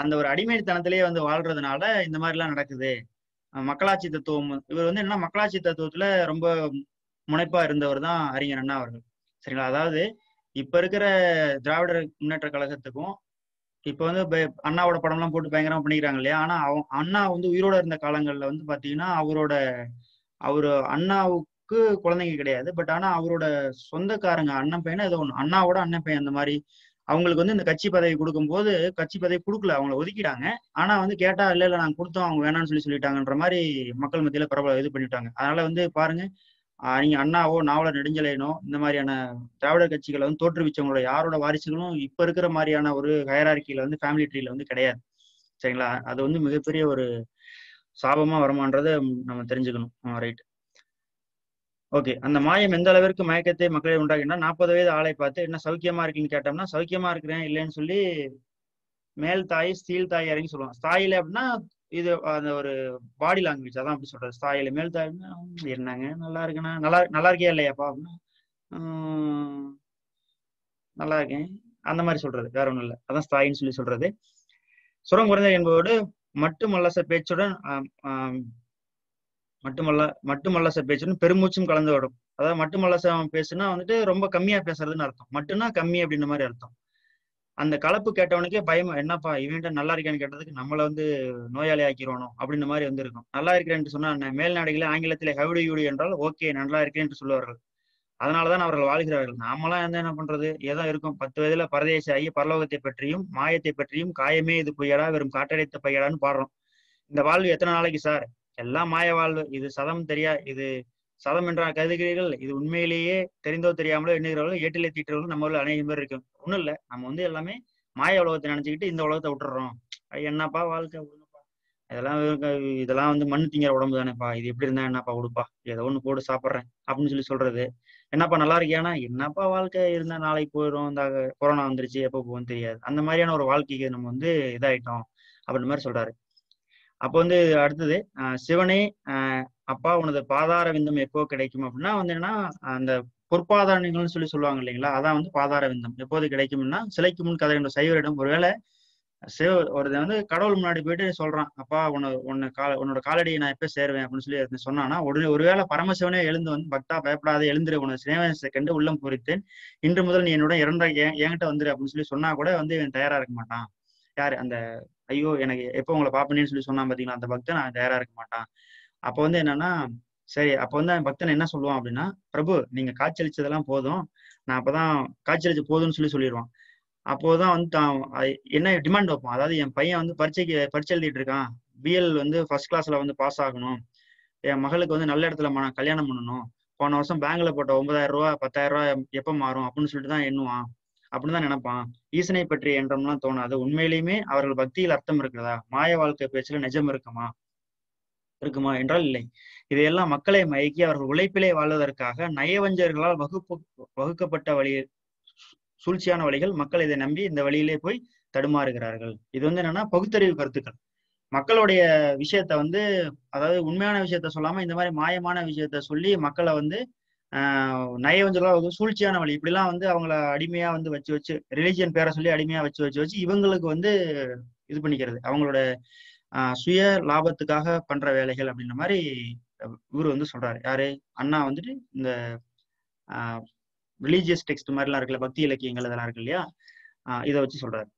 அந்த ஒரு அடிமைத்தனத்திலேயே வந்து வாழ்றதுனால இந்த மாதிரி எல்லாம் நடக்குது. மக்களாட்சி தத்துவம், இவர் வந்து என்னன்னா மக்களாட்சி தத்துவத்துல ரொம்ப முனைப்பா இருந்தவர் தான் அறிஞர் அண்ணா அவர்கள். சரிங்களா? அதாவது இப்ப இருக்கிற திராவிடர் முன்னேற்ற கழகத்துக்கும் இப்ப வந்து அண்ணாவோட படம் எல்லாம் போட்டு பயங்கரமா பண்ணிக்கிறாங்க இல்லையா? ஆனா அவ அண்ணா வந்து உயிரோட இருந்த காலங்கள்ல வந்து பாத்தீங்கன்னா அவரோட அவரு அண்ணாவுக்கு குழந்தைங்க கிடையாது. பட் ஆனா அவரோட சொந்தக்காரங்க அண்ணன் பையனா ஏதோ ஒண்ணு, அண்ணாவோட அண்ணன் பையன், அந்த மாதிரி அவங்களுக்கு வந்து இந்த கட்சி பதவி கொடுக்கும்போது கட்சி பதவி கொடுக்கல, அவங்கள ஒதுக்கிட்டாங்க. ஆனா வந்து கேட்டா இல்ல இல்ல நாங்க கொடுத்தோம், அவங்க வேணாம்னு சொல்லி சொல்லிட்டாங்கன்ற மாதிரி மக்கள் மத்தியில பரவ இது பண்ணிட்டாங்க. அதனால வந்து பாருங்க, நீங்க அண்ணாவோ நாவலர் நெடுஞ்செழியனோ இந்த மாதிரியான திராவிடர் கட்சிகளை வந்து தோற்றுவிச்சவங்களோட யாரோட வாரிசுகளும் இப்ப இருக்கிற மாதிரியான ஒரு ஹையரார்க்கியில வந்து ஃபேமிலி ட்ரீல வந்து கிடையாது. சரிங்களா? அது வந்து மிகப்பெரிய ஒரு சாபமா வருமானன்றதை நம்ம தெரிஞ்சுக்கணும். Right, okay. அந்த மாயம் எந்த அளவிற்கு மயக்கத்தை மக்களை உண்டாகினா, நாற்பது வயது ஆளை பார்த்து என்ன சௌக்கியமா இருக்குன்னு கேட்டோம்னா சௌக்கியமா இருக்கிறேன் இல்லைன்னு சொல்லி மேல் தாய் ஸ்டீல் தாய் இறங்கி சொல்லுவாங்க. தாயில அப்படின்னா இது அந்த ஒரு பாடி லாங்குவேஜ், அதான் அப்படி சொல்றது. ஸ்தாயில மேல் தாய்னா என்னங்க நல்லா இருக்குண்ணா, நல்லா நல்லா இருக்கியா இல்லையாப்பா அப்படின்னா நல்லா இருக்கேன் அந்த மாதிரி சொல்றது. வேற ஒண்ணும் இல்லை, அதான் ஸ்தாயின்னு சொல்லி சொல்றது. சுரம் குறைந்த என்பதோடு மட்டுமல்லச பேச்சுடன் மட்டுமல்ல மட்டுமல்லச பேச்சுடன் பெருமூச்சும் கலந்து விடும். அதாவது மட்டுமல்லசம் பேசுனா வந்துட்டு ரொம்ப கம்மியா பேசுறதுன்னு அர்த்தம், மட்டும்னா கம்மி அப்படின்ற மாதிரி அர்த்தம். அந்த கலப்பு கேட்டவனுக்கே பயம், என்னப்பா இவன்ட்ட நல்லா இருக்கான்னு கேட்டதுக்கு நம்மளை வந்து நோயாளி ஆக்கிடுவானோ அப்படின்ற மாதிரி வந்து இருக்கும். நல்லா இருக்கிறேன்னு சொன்னா என்ன, மேல்நாடுகளே ஆங்கிலத்திலே ஹவுடி யூடி என்றால் ஓகே நல்லா இருக்கிறேன்னு சொல்லுவார்கள். அதனாலதான் அவர்கள் வாழ்கிறார்கள். நாமெல்லாம் வந்து என்ன பண்றது, ஏதோ இருக்கும். பத்து வயதுல பரதேச ஆகி பரலோகத்தை பற்றியும் மாயத்தை பற்றியும் காயமே இது பொய்யடா வெறும் காற்றடைத்த பையடான்னு பாடுறோம். இந்த வாழ்வு எத்தனை நாளைக்கு சார்? எல்லாம் மாய வாழ்வு. இது சதம் தெரியா, இது சதம் என்றால் கருதுகிறீர்கள், இது உண்மையிலேயே தெரிந்தோ தெரியாமலோ எண்ணுகிறவர்கள் ஏட்டிலே தீட்டுறவர்கள் நம்ம ஊரில் அநேகம் பேர் இருக்கும். ஒன்றும் இல்லை, நம்ம வந்து எல்லாமே மாய உலகத்தை நினைச்சுக்கிட்டு இந்த உலகத்தை விட்டுறோம். என்னப்பா வாழ்க்கை விடுங்கப்பா, இதெல்லாம் இதெல்லாம் வந்து மண்ணு திங்கிற உடம்பு தானேப்பா, இது எப்படி இருந்தா என்னப்பா விடுப்பா, ஏதோ ஒன்று போட்டு சாப்பிட்றேன் அப்படின்னு சொல்லி சொல்றது. என்னப்பா நல்லா இருக்கியானா, என்னப்பா வாழ்க்கை இருந்தா நாளைக்கு போயிடும், இந்த கொரோனா வந்துருச்சு எப்போ போகும்னு தெரியாது, அந்த மாதிரியான ஒரு வாழ்க்கைக்கு நம்ம வந்து இதாயிட்டோம் அப்படின்ற மாதிரி சொல்றாரு. அப்போ வந்து அடுத்தது அஹ் சிவனே அஹ் அப்பா உனது பாதார விந்தம் எப்போ கிடைக்கும் அப்படின்னா வந்து என்னன்னா அந்த பொற்பாதாரங்கள்னு சொல்லி சொல்லுவாங்க இல்லைங்களா, அதான் வந்து பாதார விந்தம் எப்போது கிடைக்கும்னா சிலைக்கு முன் கதை என்ற சைவரிடம் ஒருவேளை சிவ ஒரு வந்து கடவுள் முன்னாடி போயிட்டு சொல்றான் அப்பா உன்னை உன்னை கால உன்னோட காலடியை நான் எப்போ சேருவேன் அப்படின்னு சொல்லி சொன்னான்னா உடனே ஒருவேளை பரமசிவனே எழுந்து வந்து பக்தா பயப்படாத எழுந்துரு உனது சிவனை கண்டு உள்ளம் குறித்தேன் இன்று முதல் நீ என்னோட இறந்த என்கிட்ட வந்துரு அப்படின்னு சொல்லி சொன்னா கூட வந்து இவன் தயாரா இருக்க மாட்டான். யாரு அந்த ஐயோ எனக்கு எப்போ உங்களை பாப்பனேன்னு சொல்லி சொன்னா பாத்தீங்களா அந்த பக்தன் நான் தயாரா இருக்க மாட்டான். அப்போ வந்து என்னன்னா சரி அப்போ வந்து அந்த பக்தன் என்ன சொல்லுவான் அப்படின்னா பிரபு நீங்க காய்ச்சலிச்சதெல்லாம் போதும் நான் அப்பதான் காய்ச்சலிச்சு போதும்னு சொல்லி சொல்லிடுவான். அப்போதான் வந்து தான் என்ன டிமாண்ட் வைப்பான், அதாவது என் பையன் வந்து பரீட்சைக்கு பரீட்சை எழுதிட்டு இருக்கான் பிஎல் வந்து ஃபர்ஸ்ட் கிளாஸ்ல வந்து பாஸ் ஆகணும், என் மகளுக்கு வந்து நல்ல இடத்துல மன கல்யாணம் பண்ணணும், போன வருஷம் பேங்க்ல போட்ட ஒன்பதாயிரம் ரூபா பத்தாயிரம் ரூபா எப்போ மாறும் அப்படின்னு சொல்லிட்டு தான் எண்ணுவான் அப்படின்னு தான் நினைப்பான். ஈசனை பற்றி என்றம்லாம் தோணாது. உண்மையிலேயுமே அவர்கள் பக்தியில் அர்த்தம் இருக்கிறதா, மாய வாழ்க்கை பேச்சுல நிஜம் இருக்குமா இருக்குமா என்றால் இல்லை. இதையெல்லாம் மக்களை மயக்கி அவர்கள் உழைப்பிலே வாழ்வதற்காக நயவஞ்சர்களால் வகுப்பு வகுக்கப்பட்ட வழியில் சூழ்ச்சியான வழிகள் மக்கள் இதை நம்பி இந்த வழியிலே போய் தடுமாறுகிறார்கள். இது வந்து என்னன்னா பகுத்தறிவு கருத்துக்கள் மக்களுடைய விஷயத்த வந்து அதாவது உண்மையான விஷயத்த சொல்லாம இந்த மாதிரி மாயமான விஷயத்த சொல்லி மக்களை வந்து ஆஹ் நயவஞ்சலாம் சூழ்ச்சியான வழி இப்படிலாம் வந்து அவங்கள அடிமையா வந்து வச்சு வச்சு ரிலீஜியன் பேரை சொல்லி அடிமையா வச்சு வச்சு வச்சு இவங்களுக்கு வந்து இது பண்ணிக்கிறது அவங்களோட ஆஹ் சுய லாபத்துக்காக பண்ற வேலைகள் அப்படின்ற மாதிரி இவர் வந்து சொல்றாரு. யாரு அண்ணா வந்துட்டு இந்த ஆஹ் ரிலீஜியஸ் டெக்ஸ்ட் மாதிரிலாம் இருக்குல்ல பக்தி இலக்கியங்கள் இதெல்லாம் இருக்கு இல்லையா, இதை வச்சு சொல்றாரு.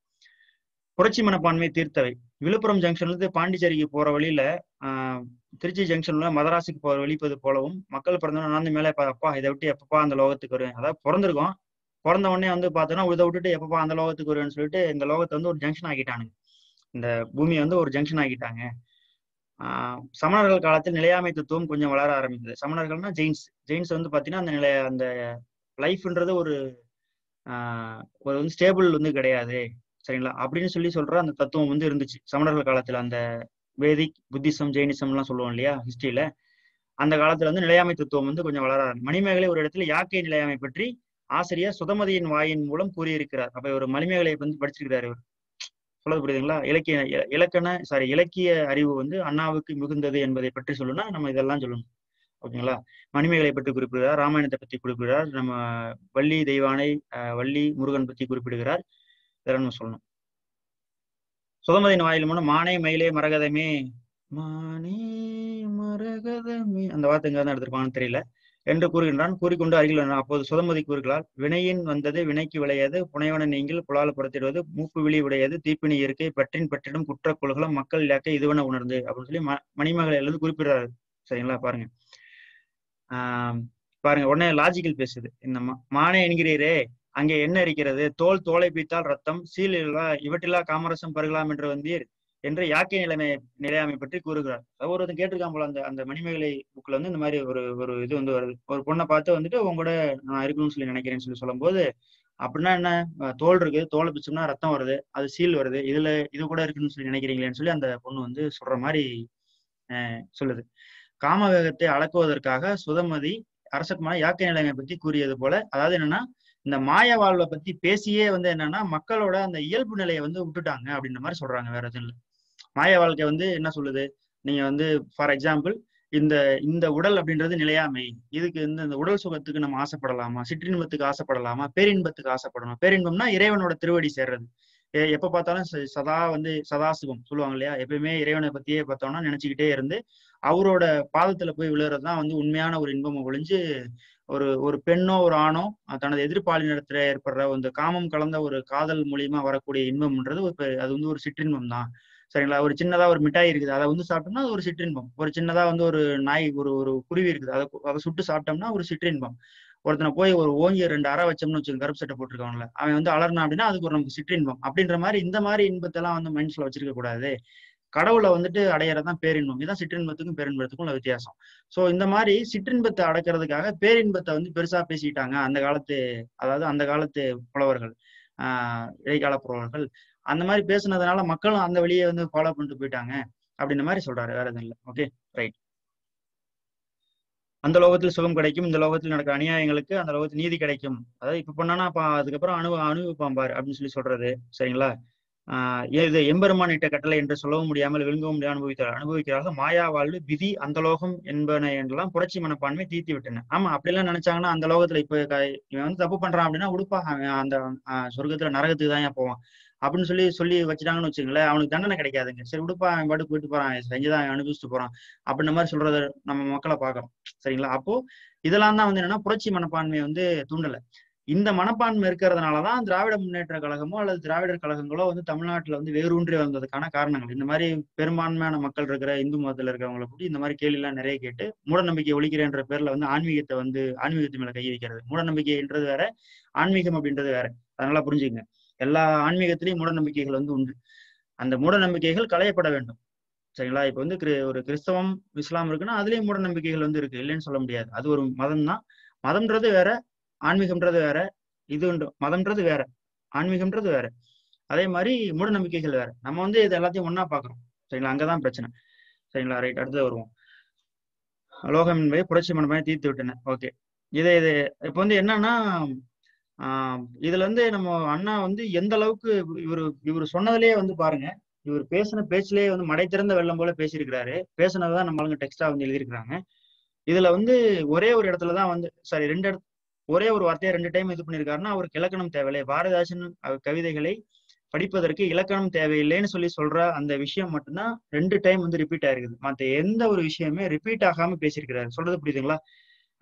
புரட்சி மனப்பான்மை தீர்த்தவை. விழுப்புரம் ஜங்ஷன்ல இருந்து பாண்டிச்சேரிக்கு போற வழியில ஆஹ் திருச்சி ஜங்ஷன்ல மதராசுக்கு போற வழிப்பது போலவும் மக்கள் பிறந்தவொடனே நான் மேலே அப்பா இதை விட்டு எப்பப்பா அந்த லோகத்துக்கு வருவேன், அதாவது பிறந்திருக்கோம் பிறந்த உடனே வந்து பார்த்தோன்னா இதை விட்டுட்டு எப்பப்பா அந்த லோகத்துக்கு வருவேன்னு சொல்லிட்டு இந்த லோகத்தை வந்து ஒரு ஜங்ஷன் ஆக்கிட்டானுங்க, இந்த பூமியை வந்து ஒரு ஜங்ஷன் ஆக்கிட்டாங்க. ஆஹ் சமணர்கள் காலத்தில் நிலையாமை தத்துவம் கொஞ்சம் வளர ஆரம்பித்தது. சமணர்கள்னா ஜெயின்ஸ் ஜெயின்ஸ் வந்து பாத்தீங்கன்னா அந்த நிலைய அந்த லைஃப்ன்றது ஒரு ஆஹ் ஒரு வந்து ஸ்டேபிள் வந்து கிடையாது சரிங்களா அப்படின்னு சொல்லி சொல்ற அந்த தத்துவம் வந்து இருந்துச்சு சமணர்கள் காலத்துல. அந்த வேதிக் புத்திசம் ஜெயினிசம் எல்லாம் சொல்லுவோம் இல்லையா ஹிஸ்டரியில, அந்த காலத்துல வந்து நிலையாமை தத்துவம் வந்து கொஞ்சம் வளராது. மணிமேகலை ஒரு இடத்துல யாக்கை நிலையாமை பற்றி ஆசிரியர் சுதமதியின் வாயின் மூலம் கூறியிருக்கிறார். அப்ப ஒரு மணிமேகலை வந்து படிச்சிருக்கிறார் இவர் சொல்லது புரியுதுங்களா. இலக்கிய இலக்கண சாரி இலக்கிய அறிவு வந்து அண்ணாவுக்கு மிகுந்தது என்பதை பற்றி சொல்லணும்னா நம்ம இதெல்லாம் சொல்லணும் ஓகேங்களா. மணிமேகலை பற்றி குறிப்பிடுகிறார், ராமாயணத்தை பற்றி குறிப்பிடுகிறார், நம்ம வள்ளி தெய்வானை வள்ளி முருகன் பற்றி குறிப்பிடுகிறார், இதெல்லாம் நம்ம சொல்லணும். சுதமதியின் வாயில் மூலம் மானே மயிலே மரகதமே மானே மரகதமே அந்த வார்த்தை எங்க தான் எடுத்திருப்பாங்கன்னு தெரியல என்று கூறுகின்றான். கூறிக்கொண்டு அருகில் அப்போது சுதமதி கூறுகிறார் வினையின் வந்தது வினைக்கு விளையாது புனைவன நீங்கள் புலால் புறத்திடுவது மூப்பு விழி உடையது தீப்பினி இயற்கை பற்றின் பற்றிடும் குற்ற கொள்களும் மக்கள் இலக்கை இதுவென உணர்ந்து அப்படின்னு சொல்லி ம மணிமேகலையிலிருந்து குறிப்பிடுறாரு சரிங்களா. பாருங்க ஆஹ் பாருங்க உடனே லாஜிக்கல் பேசுது இந்த மானே என்கிறீரே அங்கே என்ன இருக்கிறது, தோல் தோலை பீத்தால் ரத்தம் சீல் இவற்றிலா காமரசம் பருகலாம் என்று வந்தீர் என்று யாக்கை நிலைமை நிலையாமை பற்றி கூறுகிறார். ஒருத்தன் கேட்டிருக்கான் போல அந்த அந்த மணிமேகலை புக்ல வந்து இந்த மாதிரி ஒரு ஒரு இது வந்து வருது, ஒரு பொண்ணை பார்த்து வந்துட்டு உங்க கூட நான் இருக்கணும்னு சொல்லி நினைக்கிறேன்னு சொல்லி சொல்லும் போது அப்படின்னா என்ன தோல் இருக்கு தோலை பிச்சோம்னா ரத்தம் வருது அது சீல் வருது இதுல இது கூட இருக்குன்னு சொல்லி நினைக்கிறீங்களேன்னு சொல்லி அந்த பொண்ணு வந்து சொல்ற மாதிரி ஆஹ் சொல்லுது. காமவேகத்தை அளக்குவதற்காக சுதமதி அரசகுமார யாக்கை நிலைமை பற்றி கூறியது போல, அதாவது என்னன்னா இந்த மாய வாழ்வை பத்தி பேசியே வந்து என்னன்னா மக்களோட அந்த இயல்பு நிலையை வந்து விட்டுட்டாங்க அப்படின்ற மாதிரி சொல்றாங்க. வேற எதுவும் இல்லை, மாய வாழ்க்கை வந்து என்ன சொல்லுது, நீங்க வந்து ஃபார் எக்ஸாம்பிள் இந்த இந்த உடல் அப்படின்றது நிலையாமை, இதுக்கு வந்து இந்த உடல் சுகத்துக்கு நம்ம ஆசைப்படலாமா, சிற்றின்பத்துக்கு ஆசைப்படலாமா, பேரின்பத்துக்கு ஆசைப்படணும். பேரின்பம்னா இறைவனோட திருவடி சேர்றது, எப்ப பார்த்தாலும் சதா வந்து சதாசுகம் சொல்லுவாங்க இல்லையா, எப்பயுமே இறைவனை பத்தியே பார்த்தோம்னா நினைச்சுக்கிட்டே இருந்து அவரோட பாதத்துல போய் விழுறதுதான் வந்து உண்மையான ஒரு இன்பம். ஒழிஞ்சு ஒரு ஒரு பெண்ணோ ஒரு ஆணோ தனது எதிர்பாலினத்துல ஏற்படுற அந்த காமம் கலந்த ஒரு காதல் மூலியமா வரக்கூடிய இன்பம்ன்றது அது வந்து ஒரு சிற்றின்பம் தான் சரிங்களா. ஒரு சின்னதா ஒரு மிட்டாய் இருக்குது அதை வந்து சாப்பிட்டோம்னா அது ஒரு சிற்றின்பம், ஒரு சின்னதா வந்து ஒரு நாய் ஒரு ஒரு குருவி இருக்குது அதை அதை சுட்டு சாப்பிட்டோம்னா ஒரு சிற்றின்பம், ஒருத்தனை போய் ஒரு ஓங்கி ரெண்டு அரை வச்சோம்னு வச்சுக்கோங்க கருப்பு சட்டை போட்டிருக்காங்கல்ல அவன் வந்து அலர்னா அப்படின்னா அதுக்கு ஒரு நமக்கு சிற்றின்பம் அப்படின்ற மாதிரி இந்த மாதிரி இன்பத்தெல்லாம் வந்து மைண்ட்ஸ்ல வச்சிருக்க கூடாது. கடவுளை வந்துட்டு அடையறதான் பேரின்பம், இதுதான் சிற்றின்பத்துக்கும் பேரின்பத்துக்கும் உள்ள வித்தியாசம். சோ இந்த மாதிரி சிற்றின்பத்தை அடக்கிறதுக்காக பேரின்பத்தை வந்து பெருசா பேசிக்கிட்டாங்க அந்த காலத்து அதாவது அந்த காலத்து புலவர்கள் ஆஹ் இடைக்கால புலவர்கள் அந்த மாதிரி பேசுனதுனால மக்களும் அந்த வழியை வந்து ஃபாலோ பண்ணிட்டு போயிட்டாங்க அப்படின்ற மாதிரி சொல்றாரு. வேற எதுவும் இல்லை. Okay right. அந்த லோகத்தில் சுகம் கிடைக்கும், இந்த லோகத்தில் நடக்கிற அநியாயங்களுக்கு அந்த லோகத்தில் நீதி கிடைக்கும். அதாவது இப்ப பண்ணானா அதுக்கப்புறம் அணு அனுபவிப்பான் பார் அப்படின்னு சொல்லி சொல்றது சரிங்களா. ஆஹ் இது எம்பெருமானிட்ட கட்டளை என்று சொல்லவும் முடியாமல் விழுங்கவும் முடியாது அனுபவித்தார் அனுபவிக்கிறார்கள். மாயா வாழ்வு விதி அந்த லோகம் என்பன என்றெல்லாம் புரட்சி மனப்பான்மை தீர்த்தி விட்டன. ஆமா அப்படிலாம் நினைச்சாங்கன்னா அந்த லோகத்துல இப்ப இவன் வந்து தப்பு பண்றான் அப்படின்னா உடுப்பா அந்த சொர்க்கத்துல நரகத்துக்கு தான் போவான் அப்படின்னு சொல்லி சொல்லி வச்சுட்டாங்கன்னு வச்சுங்களேன், அவனுக்கு தண்டனை கிடைக்காதுங்க. சரி விடுப்பா அவன் பாட்டு போயிட்டு போறான், செஞ்சுதான் அனுபவிச்சுட்டு போறான் அப்படின்ற மாதிரி சொல்றத நம்ம மக்களை பாக்குறோம் சரிங்களா. அப்போ இதெல்லாம் தான் வந்து என்னன்னா புரட்சி மனப்பான்மையை வந்து தூண்டல. இந்த மனப்பான்மை இருக்கிறதுனாலதான் திராவிட முன்னேற்ற கழகமோ அல்லது திராவிடர் கழகங்களோ வந்து தமிழ்நாட்டுல வந்து வேரூன்றி வந்ததுக்கான காரணங்கள். இந்த மாதிரி பெரும்பான்மையான மக்கள் இருக்கிற இந்து மதத்துல இருக்கிறவங்களை கூட்டி இந்த மாதிரி கேள்வி எல்லாம் நிறைய கேட்டு மூட நம்பிக்கை ஒழிக்கிறேன்ற பேர்ல வந்து ஆன்மீகத்தை வந்து ஆன்மீகத்து மேல கை வைக்கிறது. மூட நம்பிக்கைன்றது வேற, ஆன்மீகம் அப்படின்றது வேற. அதனால புரிஞ்சுக்கங்க, எல்லா ஆன்மீகத்திலையும் மூட நம்பிக்கைகள் வந்து உண்டு. அந்த மூட நம்பிக்கைகள் களையப்பட வேண்டும் சரிங்களா. இப்ப வந்து ஒரு கிறிஸ்தவம் இஸ்லாம் இருக்குன்னா அதுலயும் மூட நம்பிக்கைகள் வந்து இருக்கு, இல்லைன்னு சொல்ல முடியாது. அது ஒரு மதம் தான், மதம்ன்றது வேற ஆன்மீகம்ன்றது வேற. இது மதம்ன்றது வேற, ஆன்மீகம்ன்றது வேற, அதே மாதிரி மூட நம்பிக்கைகள் வேற. நம்ம வந்து இது எல்லாத்தையும் ஒன்னா பாக்குறோம் சரிங்களா, அங்கதான் பிரச்சனை சரிங்களா. ரைட், அடுத்து வருவோம். லோகம் என்பதை புரட்சி மனப்பான்மையை தீர்த்து விட்டன. ஓகே, இதை இது இப்ப வந்து என்னன்னா ஆஹ் இதுல வந்து நம்ம அண்ணா வந்து எந்த அளவுக்கு இவரு இவரு சொன்னதுலயே வந்து பாருங்க, இவர் பேசின பேச்சுலயே வந்து மடை திறந்த வெள்ளம் போல பேசியிருக்கிறாரு. பேசினதுதான் நம்மளுங்க டெக்ஸ்டா வந்து எழுதியிருக்கிறாங்க. இதுல வந்து ஒரே ஒரு இடத்துலதான் வந்து சாரி ரெண்டு இடத்து ஒரே ஒரு வார்த்தையை ரெண்டு டைம் இது பண்ணியிருக்காருன்னா அவருக்கு இலக்கணம் தேவையில்லை, பாரதிதாசன் கவிதைகளை படிப்பதற்கு இலக்கணம் தேவையில்லைன்னு சொல்லி சொல்ற அந்த விஷயம் மட்டும்தான் ரெண்டு டைம் வந்து ரிப்பீட் ஆயிருக்குது. மற்ற எந்த ஒரு விஷயமே ரிப்பீட் ஆகாம பேசியிருக்கிறாரு, சொல்றது புரியுதுங்களா.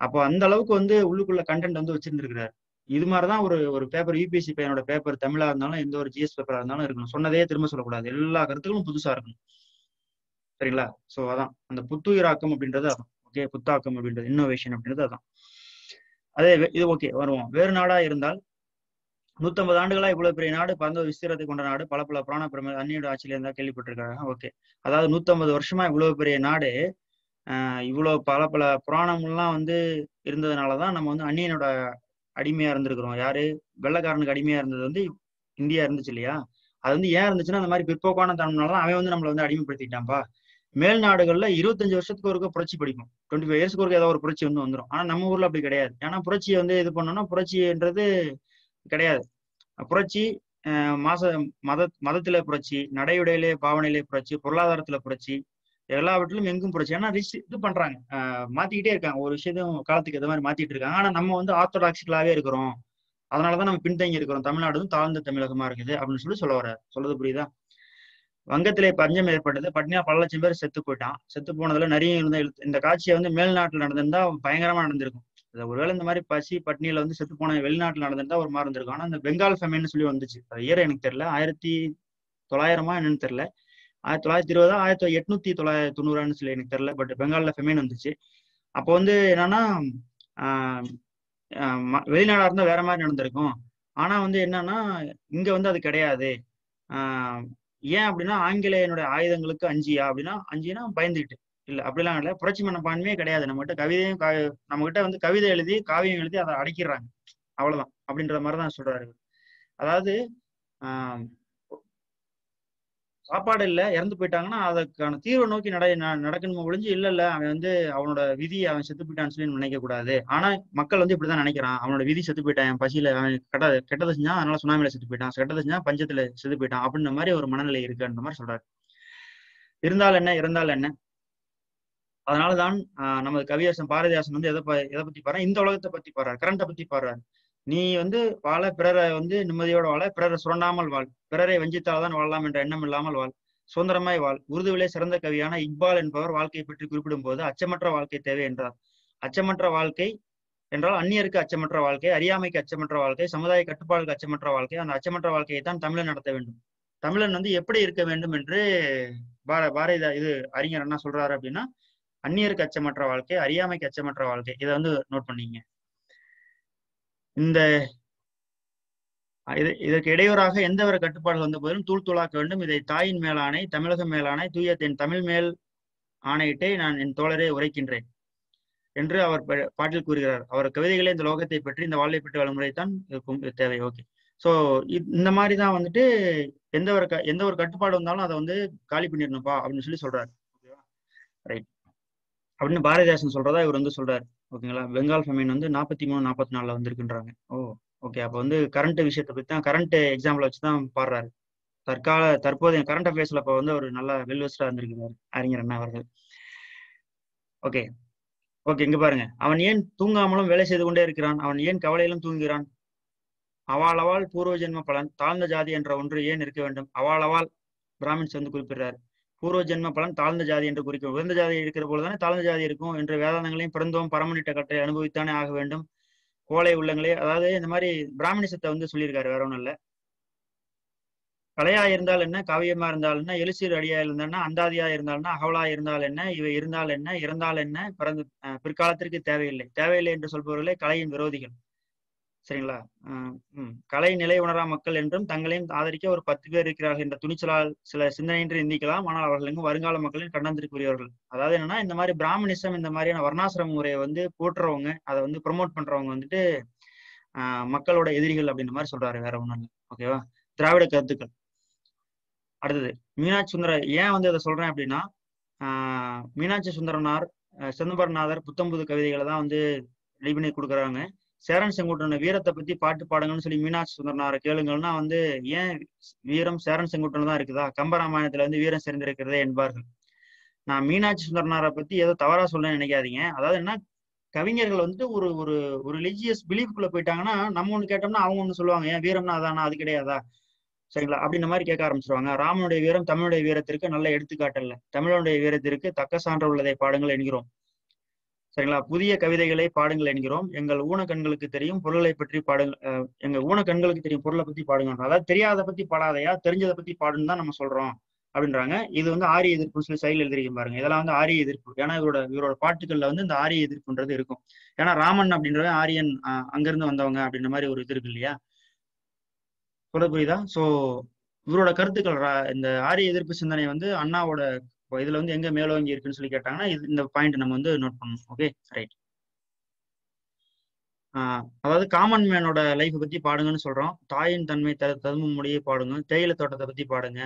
அப்போ அந்த அளவுக்கு வந்து உள்ளுக்குள்ள கண்டென்ட் வந்து வச்சிருந்திருக்கிறாரு. இது மாதிரிதான் ஒரு ஒரு பேப்பர் யூபிஎஸ்சி பையனோட பேப்பர் தமிழா இருந்தாலும் எந்த ஒரு ஜிஎஸ் பேப்பரா இருந்தாலும் இருக்கணும், சொன்னதே திரும்ப சொல்லக்கூடாது, எல்லா கருத்துக்களும் புதுசா இருக்கணும் சரிங்களா. சோ அதான் அந்த புத்துயிராக்கம் அப்படின்றது, அதான் ஓகே புத்தாக்கம் அப்படின்றது, இன்னோவேஷன் அப்படின்றது அதான். அதே இது ஓகே வருவோம். வேறு நாடா இருந்தால் நூத்தம்பது ஆண்டுகளா இவ்வளவு பெரிய நாடு, பரந்த விஸ்தீரத்தை கொண்ட நாடு, பல பல புராண பிரம அந்நியோட ஆட்சியில இருந்தா கேள்விப்பட்டிருக்காங்க. ஓகே, அதாவது நூத்தம்பது வருஷமா இவ்வளவு பெரிய நாடு, ஆஹ் இவ்வளவு பல பல புராணங்கள்லாம் வந்து இருந்ததுனாலதான் நம்ம வந்து அந்நியனோட அடிமையா இருந்திருக்கிறோம். யாரு வெள்ளைக்காரனுக்கு அடிமையா இருந்தது வந்து இந்தியா இருந்துச்சு இல்லையா. அது வந்து ஏன் இருந்துச்சுன்னா அந்த மாதிரி பிற்போக்கான தன்மைனாலதான் அவன் வந்து நம்மளை வந்து அடிமைப்படுத்திட்டான்ப்பா. மேல் நாடுகள்ல இருபத்தஞ்சு வருஷத்துக்கு ஒருக்க புரட்சி படிக்கும், டுவெண்ட்டி ஃபைவ் இயர்ஸ்க்கு ஒருக்க ஏதாவது ஒரு புரட்சி வந்து வந்துடும். ஆனா நம்ம ஊர்ல அப்படி கிடையாது. ஏன்னா புரட்சியை வந்து இது பண்ணோம்னா புரட்சின்றது கிடையாது. புரட்சி அஹ் மாச மத மதத்துல புரட்சி, நடையுடையிலே பாவனையிலே புரட்சி, பொருளாதாரத்துல புரட்சி, எல்லாவற்றிலும் எங்கும் புரட்சி. ஏன்னா ரிச் இது பண்றாங்க, ஆஹ் மாத்திக்கிட்டே இருக்காங்க, ஒரு விஷயத்தையும் காலத்துக்கு ஏற்ற மாதிரி மாத்திட்டு இருக்காங்க. ஆனா நம்ம வந்து ஆர்த்தடாக்சிக்கலாவே இருக்கிறோம், அதனாலதான் நம்ம பின்தங்கி இருக்கிறோம். தமிழ்நாடு தாழ்ந்த தமிழகமா இருக்குது அப்படின்னு சொல்லி சொல்ல வர சொல்றது புரியுதா. வங்கத்திலே பஞ்சம் ஏற்பட்டது, பட்னியா பல லட்சம் பேர் செத்து போயிட்டான். செத்து போனதுல நிறைய இருந்த எழுத்து இந்த காட்சியை வந்து மேல்நாட்டுல நடந்திருந்தா பயங்கரமா நடந்திருக்கும். ஒருவேளை இந்த மாதிரி பசி பட்னியில வந்து செத்து போன வெளிநாட்டுல நடந்திருந்தா ஒரு மாதிரி இருந்திருக்கும். ஆனா இந்த பெங்கால் ஃபெமின்னு சொல்லி வந்துச்சு, அது இயர் எனக்கு தெரியல, ஆயிரத்தி தொள்ளாயிரமா என்னன்னு தெரியல, ஆயிரத்தி தொள்ளாயிரத்தி இருபதா ஆயிரத்தி எட்நூத்தி தொள்ளாயிரத்தி தொண்ணூறான்னு சொல்லி எனக்கு தெரியல, பட் பெங்கால்ல ஃபெமின் வந்துச்சு. அப்போ வந்து என்னன்னா ஆஹ் வெளிநாடா இருந்தா வேற மாதிரி நடந்திருக்கும். ஆனா வந்து என்னன்னா இங்க வந்து அது கிடையாது. ஆஹ் ஏன் அப்படின்னா ஆங்கிலேயனுடைய ஆயுதங்களுக்கு அஞ்சியா அப்படின்னா அஞ்சினா பயந்துகிட்டு இல்லை, அப்படிலாம் இல்லை, புரட்சி மனப்பான்மையே கிடையாது. நம்மகிட்ட கவிதையும் கா நம்மகிட்ட வந்து கவிதை எழுதி காவியம் எழுதி அதை அடைக்கிறாங்க, அவ்வளவுதான் அப்படின்ற மாதிரி தான் சொல்றாரு. அதாவது ஆஹ் சாப்பாடு இல்லை இறந்து போயிட்டாங்கன்னா அதுக்கான தீர்வை நோக்கி நட நடக்கணுமோ ஒழிஞ்சு இல்லை இல்லை அவன் வந்து அவனோட விதி அவன் செத்து போயிட்டான்னு சொல்லி நினைக்க கூடாது. ஆனா மக்கள் வந்து இப்படிதான் நினைக்கிறான், அவனோட விதி செத்து போயிட்டான், பசியில அவன் கெட்ட கெட்டதை செஞ்சா அதனால சுனாமியில செத்து போயிட்டான், கெட்டதை செஞ்சா பஞ்சத்துல செத்து போயிட்டான் அப்படின்ற மாதிரி ஒரு மனநிலை இருக்குன்ற மாதிரி சொல்றாரு. இருந்தால் என்ன இருந்தால் என்ன, அதனாலதான் ஆஹ் நமது கவியரசன் பாரதிதாசன் வந்து எதை எதை பத்தி பாரு, இந்த உலகத்தை பத்தி பாடுறாரு, கரண்ட பத்தி பாடுறாரு. நீ வந்து வாழ பிறரை வந்து நிம்மதியோட வாழ, பிறரை சுரண்டாமல் வாழ், பிறரை வஞ்சித்தால்தான் வாழலாம் என்ற எண்ணம் இல்லாமல் வாழ், சுதந்திரமாய் வாழ். உருதுவிலே சிறந்த கவியான இக்பால் என்பவர் வாழ்க்கையை பற்றி குறிப்பிடும் போது அச்சமற்ற வாழ்க்கை தேவை என்றார். அச்சமற்ற வாழ்க்கை என்றால் அந்நியருக்கு அச்சமற்ற வாழ்க்கை, அறியாமைக்கு அச்சமற்ற வாழ்க்கை, சமுதாய கட்டுப்பாடுக்கு அச்சமற்ற வாழ்க்கை. அந்த அச்சமற்ற வாழ்க்கையை தான் தமிழன் நடத்த வேண்டும். தமிழன் வந்து எப்படி இருக்க வேண்டும் என்று பார பாரதி இது அறிஞர் என்ன சொல்றாரு அப்படின்னா அந்நியருக்கு அச்சமற்ற வாழ்க்கை, அறியாமைக்கு அச்சமற்ற வாழ்க்கை. இதை வந்து நோட் பண்ணீங்க. இந்த இது இதற்கு இடையூறாக எந்தவொரு கட்டுப்பாடுகள் வந்த போதிலும் தூள் தூளாக்க வேண்டும். இதை தாயின் மேலாணை, தமிழகம் மேலாணை, தூய தென் தமிழ் மேல் ஆணையிட்டே நான் என் தோழரை உரைக்கின்றேன் என்று அவர் பாட்டில் கூறுகிறார். அவர் கவிதைகளே இந்த லோகத்தை பற்றி, இந்த வாழ்வை பற்றி வழிமுறைத்தான் இருக்கும் தேவை. ஓகே, ஸோ இந்த மாதிரி தான் வந்துட்டு எந்த ஒரு க எந்த ஒரு கட்டுப்பாடு வந்தாலும் அதை வந்து காலி பண்ணிடணும்ப்பா அப்படின்னு சொல்லி சொல்றாரு. ரைட், அப்படின்னு பாரதிதாசன் சொல்றதா இவர் வந்து சொல்றாரு ஓகேங்களா. பெங்கால் ஃபெமின் வந்து நாற்பத்தி மூணு நாற்பத்தி நாலுல வந்திருக்குன்றாங்க. ஓ ஓகே, அப்போ வந்து கரண்ட் விஷயத்தை பற்றி தான், கரண்ட் எக்ஸாம்பிள் வச்சு தான் பாடுறாரு. தற்கால தற்போதைய கரண்ட் அஃபேர்ஸ்ல இப்போ வந்து அவர் நல்லா வெல்வெஸ்டா இருந்திருக்கிறார் அறிஞர் அண்ணா அவர்கள். ஓகே ஓகே இங்க பாருங்க, அவன் ஏன் தூங்காமலும் வேலை செய்து கொண்டே இருக்கிறான், அவன் ஏன் கவலையிலும் தூங்குகிறான், அவாளவால் பூர்வ ஜென்ம பலன் தாழ்ந்த ஜாதி என்ற ஒன்று ஏன் இருக்க வேண்டும். அவாளவால் பிராமின்ஸ் வந்து குறிப்பிடுறார், பூர்வ ஜென்ம பலன் தாழ்ந்த ஜாதி என்று குறிக்கும், உயர்ந்த ஜாதி இருக்கிற போதுதானே தாழ்ந்த ஜாதி இருக்கும் என்று வேதாந்தங்களையும் பிறந்தோம் பரமனிட்ட கட்டளை அனுபவித்தானே ஆக வேண்டும் கோலை உள்ளங்களே. அதாவது இந்த மாதிரி பிராமணிசத்தை வந்து சொல்லியிருக்காரு, வேற ஒன்றும் இல்லை. கலையா இருந்தால் என்ன, காவியமா இருந்தால் என்ன, எழுசீர் அடியா இருந்தான்னா, அந்தாதியா இருந்தால்னா, அகவலா இருந்தால் என்ன, இவை இருந்தால் என்ன, இறந்தால் என்ன, பிறந்த பிற்காலத்திற்கு தேவையில்லை. தேவையில்லை என்று சொல்பவர்களே கலையின் விரோதிகள், சரிங்களா. ஆஹ் கலை நிலை உணரா மக்கள் என்றும் தங்களையும் ஆதரிக்க ஒரு பத்து பேர் இருக்கிறார்கள் என்ற துணிச்சலால் சில சிந்தனையின்றி நிந்திக்கலாம், ஆனால் அவர்களுக்கு வருங்கால மக்களின் கண்டனத்திற்குரியவர்கள். அதாவது என்னன்னா, இந்த மாதிரி பிராமணிசம் இந்த மாதிரியான வர்ணாசிரம முறையை வந்து போற்றுறவங்க, அதை வந்து ப்ரொமோட் பண்றவங்க வந்துட்டு ஆஹ் மக்களோட எதிரிகள் அப்படின்ற மாதிரி சொல்றாரு, வேற ஒன்றும் இல்லை. ஓகேவா, திராவிட கருத்துக்கள். அடுத்தது மீனாட்சி சுந்தரர். ஏன் வந்து அதை சொல்றேன் அப்படின்னா, ஆஹ் மீனாட்சி சுந்தரனார் செந்தம்பரநாதர் புத்தம்புது கவிதைகளை தான் வந்து ரெடி பண்ணி கொடுக்குறாங்க. சேரன் செங்குட்டனோட வீரத்தை பத்தி பாட்டு பாடுங்கன்னு சொல்லி மீனாட்சி சுந்தரனாரை கேளுங்கன்னா வந்து ஏன் வீரம் சேரன் செங்குட்டன் தான் இருக்குதா, கம்பராமாயணத்துல வந்து வீரம் சேர்ந்திருக்கிறதே என்பார்கள். நான் மீனாட்சி சுந்தரனாரை பத்தி ஏதோ தவறா சொல்ல நினைக்காதீங்க. அதாவது என்ன, கவிஞர்கள் வந்து ஒரு ஒரு ஒரு ரிலீஜியஸ் பிலீஃப்குள்ள போயிட்டாங்கன்னா நம்ம ஒண்ணு கேட்டோம்னா அவங்க ஒண்ணு சொல்லுவாங்க, ஏன் வீரம்னா அதானா அது கிடையாதா, சரிங்களா, அப்படின்ற மாதிரி கேட்க ஆரம்பிச்சிருவாங்க. ராமனுடைய வீரம் தமிழுடைய வீரத்திற்கு நல்ல எடுத்துக்காட்டல்ல, தமிழனுடைய வீரத்திற்கு தக்க சான்று உள்ளதை பாடுங்கள் என்கிறோம், சரிங்களா. புதிய கவிதைகளை பாடுங்கள் என்கிறோம், எங்கள் ஊன கண்களுக்கு தெரியும் பொருளை பற்றி பாடுங்கள், எங்க ஊன கண்களுக்கு தெரியும் பொருளை பற்றி பாடுங்க. அதாவது தெரியாத பத்தி பாடாதையா தெரிஞ்சதை பத்தி பாடுன்னு தான் நம்ம சொல்றோம் அப்படின்றாங்க. இது வந்து ஆரிய எதிர்ப்புன்னு சொல்லி சைடில் எழுதிருக்கீங்க பாருங்க, இதெல்லாம் வந்து ஆரிய எதிர்ப்பு. ஏன்னா இவரோட இவரோட பாட்டுகள்ல வந்து இந்த ஆரிய எதிர்ப்புன்றது இருக்கும். ஏன்னா ராமன் அப்படின்றவன் ஆரியன், அங்கிருந்து வந்தவங்க அப்படின்ற மாதிரி ஒரு இது இருக்கு இல்லையா, சொல்ல புரியுதா. ஸோ இவரோட கருத்துக்கள் இந்த ஆரிய எதிர்ப்பு சிந்தனை வந்து அண்ணாவோட இதுல வந்து எங்க மேலோங்கி இருக்குன்னு சொல்லி கேட்டாங்கன்னா இந்த பாயிண்ட் நம்ம வந்து நோட் பண்ணணும். Okay right. ஆஹ் அதாவது காமன் மேனோட லைஃப் பத்தி பாடுங்கன்னு சொல்றோம், தாயின் தன்மை த ததும்பும் முடியே பாடுங்க, தேயிலை தோட்டத்தை பத்தி பாடுங்க,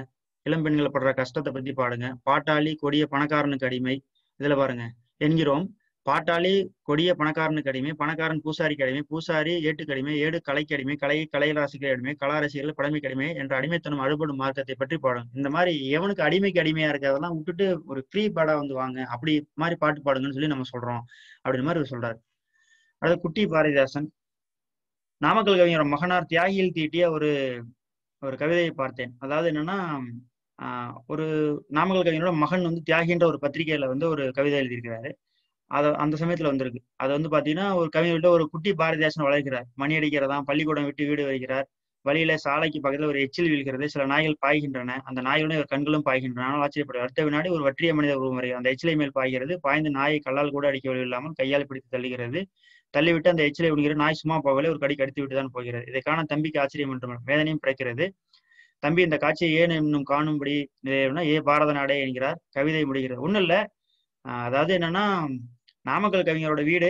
இளம்பெண்களை படுற கஷ்டத்தை பத்தி பாடுங்க, பாட்டாளி கொடிய பணக்காரனுக்கு அடிமை இதுல பாருங்க என்கிறோம். பாட்டாளி கொடிய பணக்காரனுக்கு அடிமை, பணக்காரன் பூசாரிக்கு அடிமை, பூசாரி ஏட்டுக்கு அடிமை, ஏடு கலைக்கு அடிமை, கலை கலை ராசிக்கு அடிமை, கலா ரசிகர்கள் பழமைக்கு அடிமை என்ற அடிமைத்தனம் அறுபடும் மார்க்கத்தை பற்றி பாடும். இந்த மாதிரி எவனுக்கு அடிமைக்கு அடிமையா இருக்கிறதெல்லாம் விட்டுட்டு ஒரு ஃப்ரீ பேர்டா வந்து வாங்க, அப்படி மாதிரி பாட்டு பாடுங்கன்னு சொல்லி நம்ம சொல்றோம் அப்படின்ற மாதிரி சொல்றாரு. அதாவது குட்டி பாரதிதாசன். நாமக்கல் கவிஞர் மகனார் தியாகியில் தீட்டிய ஒரு ஒரு கவிதையை பார்த்தேன். அதாவது என்னன்னா, ஆஹ் ஒரு நாமக்கல் கவிஞரோட மகன் வந்து தியாகின்ற ஒரு பத்திரிகையில வந்து ஒரு கவிதை எழுதியிருக்கிறாரு. அத அந்த சமயத்துல வந்திருக்கு. அது வந்து பாத்தீங்கன்னா ஒரு கவிஞர்கிட்ட ஒரு குட்டி பாரதிதாசன் வளர்க்கிறார். மணி அடிக்கிறதான், பள்ளிக்கூடம் விட்டு வீடு வருகிறார், வழியில சாலைக்கு பக்கத்துல ஒரு எச்சில் வீழ்கிறது, சில நாய்கள் பாய்கின்றன, அந்த நாயுடன் ஒரு கண்களும் பாய்கின்றன, ஆனால் ஆச்சரியப்படுவார். அடுத்த வினாடி ஒரு வற்றிய மனித உருவம் வரை அந்த எச்சிலை மேல் பாய்கிறது, பாய்ந்து நாயை கல்லால் கூட அடிக்க வழியில்லாமல் கையால் பிடித்து தள்ளுகிறது, தள்ளிவிட்டு அந்த எச்சிலை விடுகிற நாய் சும்மா போகவில்லை, ஒரு கடிக்கு அடித்து விட்டு தான் போகிறது. இதைக்கான தம்பிக்கு ஆச்சரியம் என்று வேதனையும் பிறக்கிறது. தம்பி இந்த காட்சியை ஏன் இன்னும் காணும்படி ஏ பாரத நாடே என்கிறார். கவிதை முடிகிறது. ஒன்னும் இல்ல, அதாவது என்னன்னா நாமக்கல் கவிஞரோட வீடு,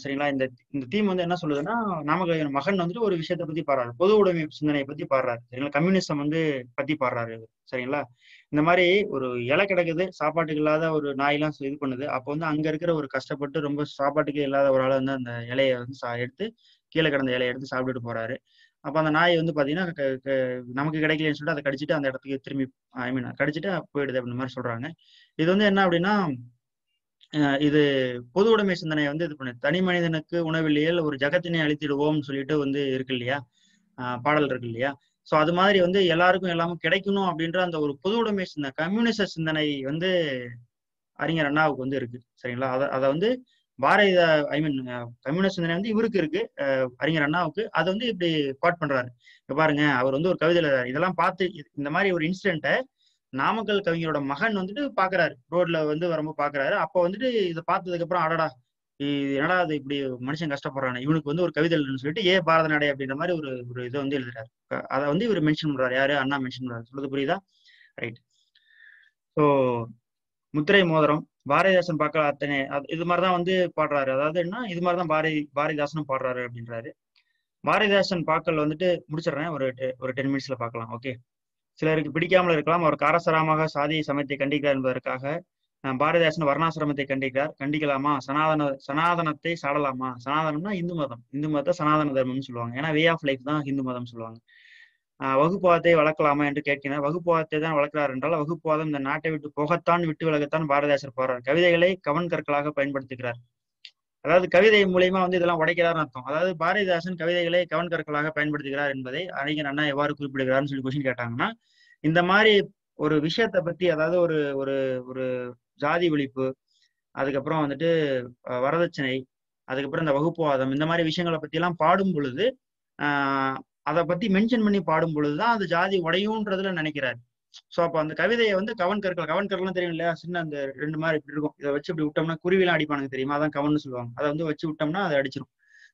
சரிங்களா. இந்த இந்த தீம் வந்து என்ன சொல்லுதுன்னா, நாமக்கல் கவிஞர் மகன் வந்துட்டு ஒரு விஷயத்த பத்தி பாடுறாரு, பொது உடைமை சிந்தனையை பத்தி பாடுறாரு, சரிங்களா. கம்யூனிசம் வந்து பத்தி பாடுறாரு, சரிங்களா. இந்த மாதிரி ஒரு இலை கிடக்குது, சாப்பாட்டுக்கு இல்லாத ஒரு நாயெல்லாம் இது பண்ணுது, அப்போ வந்து அங்க இருக்கிற ஒரு கஷ்டப்பட்டு ரொம்ப சாப்பாட்டுக்கே இல்லாத ஒரு ஆளை வந்து அந்த இலையை வந்து சா எடுத்து கீழே கிடந்த இலையை எடுத்து சாப்பிட்டுட்டு போறாரு. அப்ப அந்த நாய் வந்து பாத்தீங்கன்னா நமக்கு கிடைக்கலன்னு சொல்லிட்டு அதை கடிச்சிட்டு அந்த இடத்துக்கு திரும்பி ஐ மீன் கடிச்சிட்டு போயிடுது அப்படின்ற மாதிரி சொல்றாங்க. இது வந்து என்ன அப்படின்னா, இது பொது உடைமை சிந்தனையை வந்து இது பண்ணுது. தனி மனிதனுக்கு உணவில்லையில் ஒரு ஜகத்தினை அழித்திடுவோம்னு சொல்லிட்டு வந்து இருக்கு இல்லையா, ஆஹ் பாடல் இருக்கு இல்லையா. ஸோ அது மாதிரி வந்து எல்லாருக்கும் எல்லாமும் கிடைக்கணும் அப்படின்ற அந்த ஒரு பொது உடைமை சிந்தனை, கம்யூனிச சிந்தனை வந்து அறிஞர் அண்ணாவுக்கு வந்து இருக்கு, சரிங்களா. அதை அதை வந்து பாரதிய ஐ மீன் கம்யூனிஸ்ட் சிந்தனை வந்து இவருக்கு இருக்கு, அறிஞர் அண்ணாவுக்கு. அதை வந்து இப்படி கோட் பண்றாரு. இப்ப பாருங்க, அவர் வந்து ஒரு கவிதையில இதெல்லாம் பார்த்து இந்த மாதிரி ஒரு இன்சிடென்ட்டை நாமக்கல் கவிஞரோட மகன் வந்துட்டு பாக்குறாரு, ரோட்ல வந்து வரும்போது பாக்குறாரு. அப்போ வந்துட்டு இதை பார்த்ததுக்கு அப்புறம் அடடா என்னடா அது இப்படி மனுஷன் கஷ்டப்படுறானே, இவனுக்கு வந்து ஒரு கவிதை எழுதுன்னு சொல்லிட்டு ஏ பாரத நாடே அப்படின்ற மாதிரி ஒரு ஒரு இதை வந்து எழுதுறாரு. அதை வந்து இவர் மென்ஷன் பண்றாரு, யாரு அண்ணா மென்ஷன் பண்றாரு, சொல்றது புரியுதா. ரைட். ஸோ முத்திரை மோதிரம் பாரதிதாசன் பார்க்க அத்தனை இது மாதிரிதான் வந்து பாடுறாரு. அதாவது என்ன, இது மாதிரிதான் பாரதி பாரதிதாசனும் பாடுறாரு அப்படின்றாரு. பாரதிதாசன் பாக்கல் வந்துட்டு முடிச்சிடுறேன், ஒரு ஒரு டென் மினிட்ஸ்ல பாக்கலாம். ஓகே. சிலருக்கு பிடிக்காமல் இருக்கலாம், அவருக்கு அரசராமாக சாதியை சமயத்தை கண்டிக்கிறார் என்பதற்காக பாரதிதாசன் வர்ணாசிரமத்தை கண்டிக்கிறார். கண்டிக்கலாமா? சனாதன சனாதனத்தை சாடலாமா? சனாதனம்னா இந்து மதம், இந்து மதத்தை சனாதன தர்மம்னு சொல்லுவாங்க. ஏன்னா வே ஆஃப் லைஃப் தான் இந்து மதம் சொல்லுவாங்க. ஆஹ் வகுப்புவாதத்தை வளர்க்கலாமா என்று கேட்கிறார். வகுப்புவாதத்தை தான் வளர்க்கிறார் என்றால் வகுப்புவாதம் இந்த நாட்டை விட்டு போகத்தான் விட்டு விலகத்தான் பாரதிதாசர் போறார். கவிதைகளை கவன் கற்களாக பயன்படுத்துகிறார். அதாவது கவிதை மூலியமா வந்து இதெல்லாம் உடைக்கிறார் அர்த்தம். அதாவது பாரதிதாசன் கவிதைகளை கவன் கற்களாக பயன்படுத்துகிறார் என்பதை அறிஞர் அண்ணா எவ்வாறு குறிப்பிடுகிறார்னு சொல்லி கொஸ்டின் கேட்டாங்கன்னா, இந்த மாதிரி ஒரு விஷயத்த பத்தி, அதாவது ஒரு ஒரு ஒரு ஜாதி ஒழிப்பு, அதுக்கப்புறம் வந்துட்டு வரதட்சணை, அதுக்கப்புறம் இந்த வகுப்புவாதம், இந்த மாதிரி விஷயங்களை பத்தி எல்லாம் பாடும் பொழுது ஆஹ் அதை பத்தி மென்ஷன் பண்ணி பாடும் பொழுதுதான் அது ஜாதி உடையும்ன்றதுல நினைக்கிறாரு. சோ அப்ப அந்த கவிதையை வந்து கவன் கற்கள், கவன் கற்கள்லாம் தெரியும் இல்லையா, சின்ன அந்த ரெண்டு மாதிரி இப்படி இருக்கும், இதை வச்சு இப்படி விட்டோம்னா குருவிலாம் அடிப்பானுங்க தெரியுமா, அதான் கவன்னு சொல்லுவாங்க. அதை வந்து வச்சு விட்டோம்னா அதை அடிச்சிடும்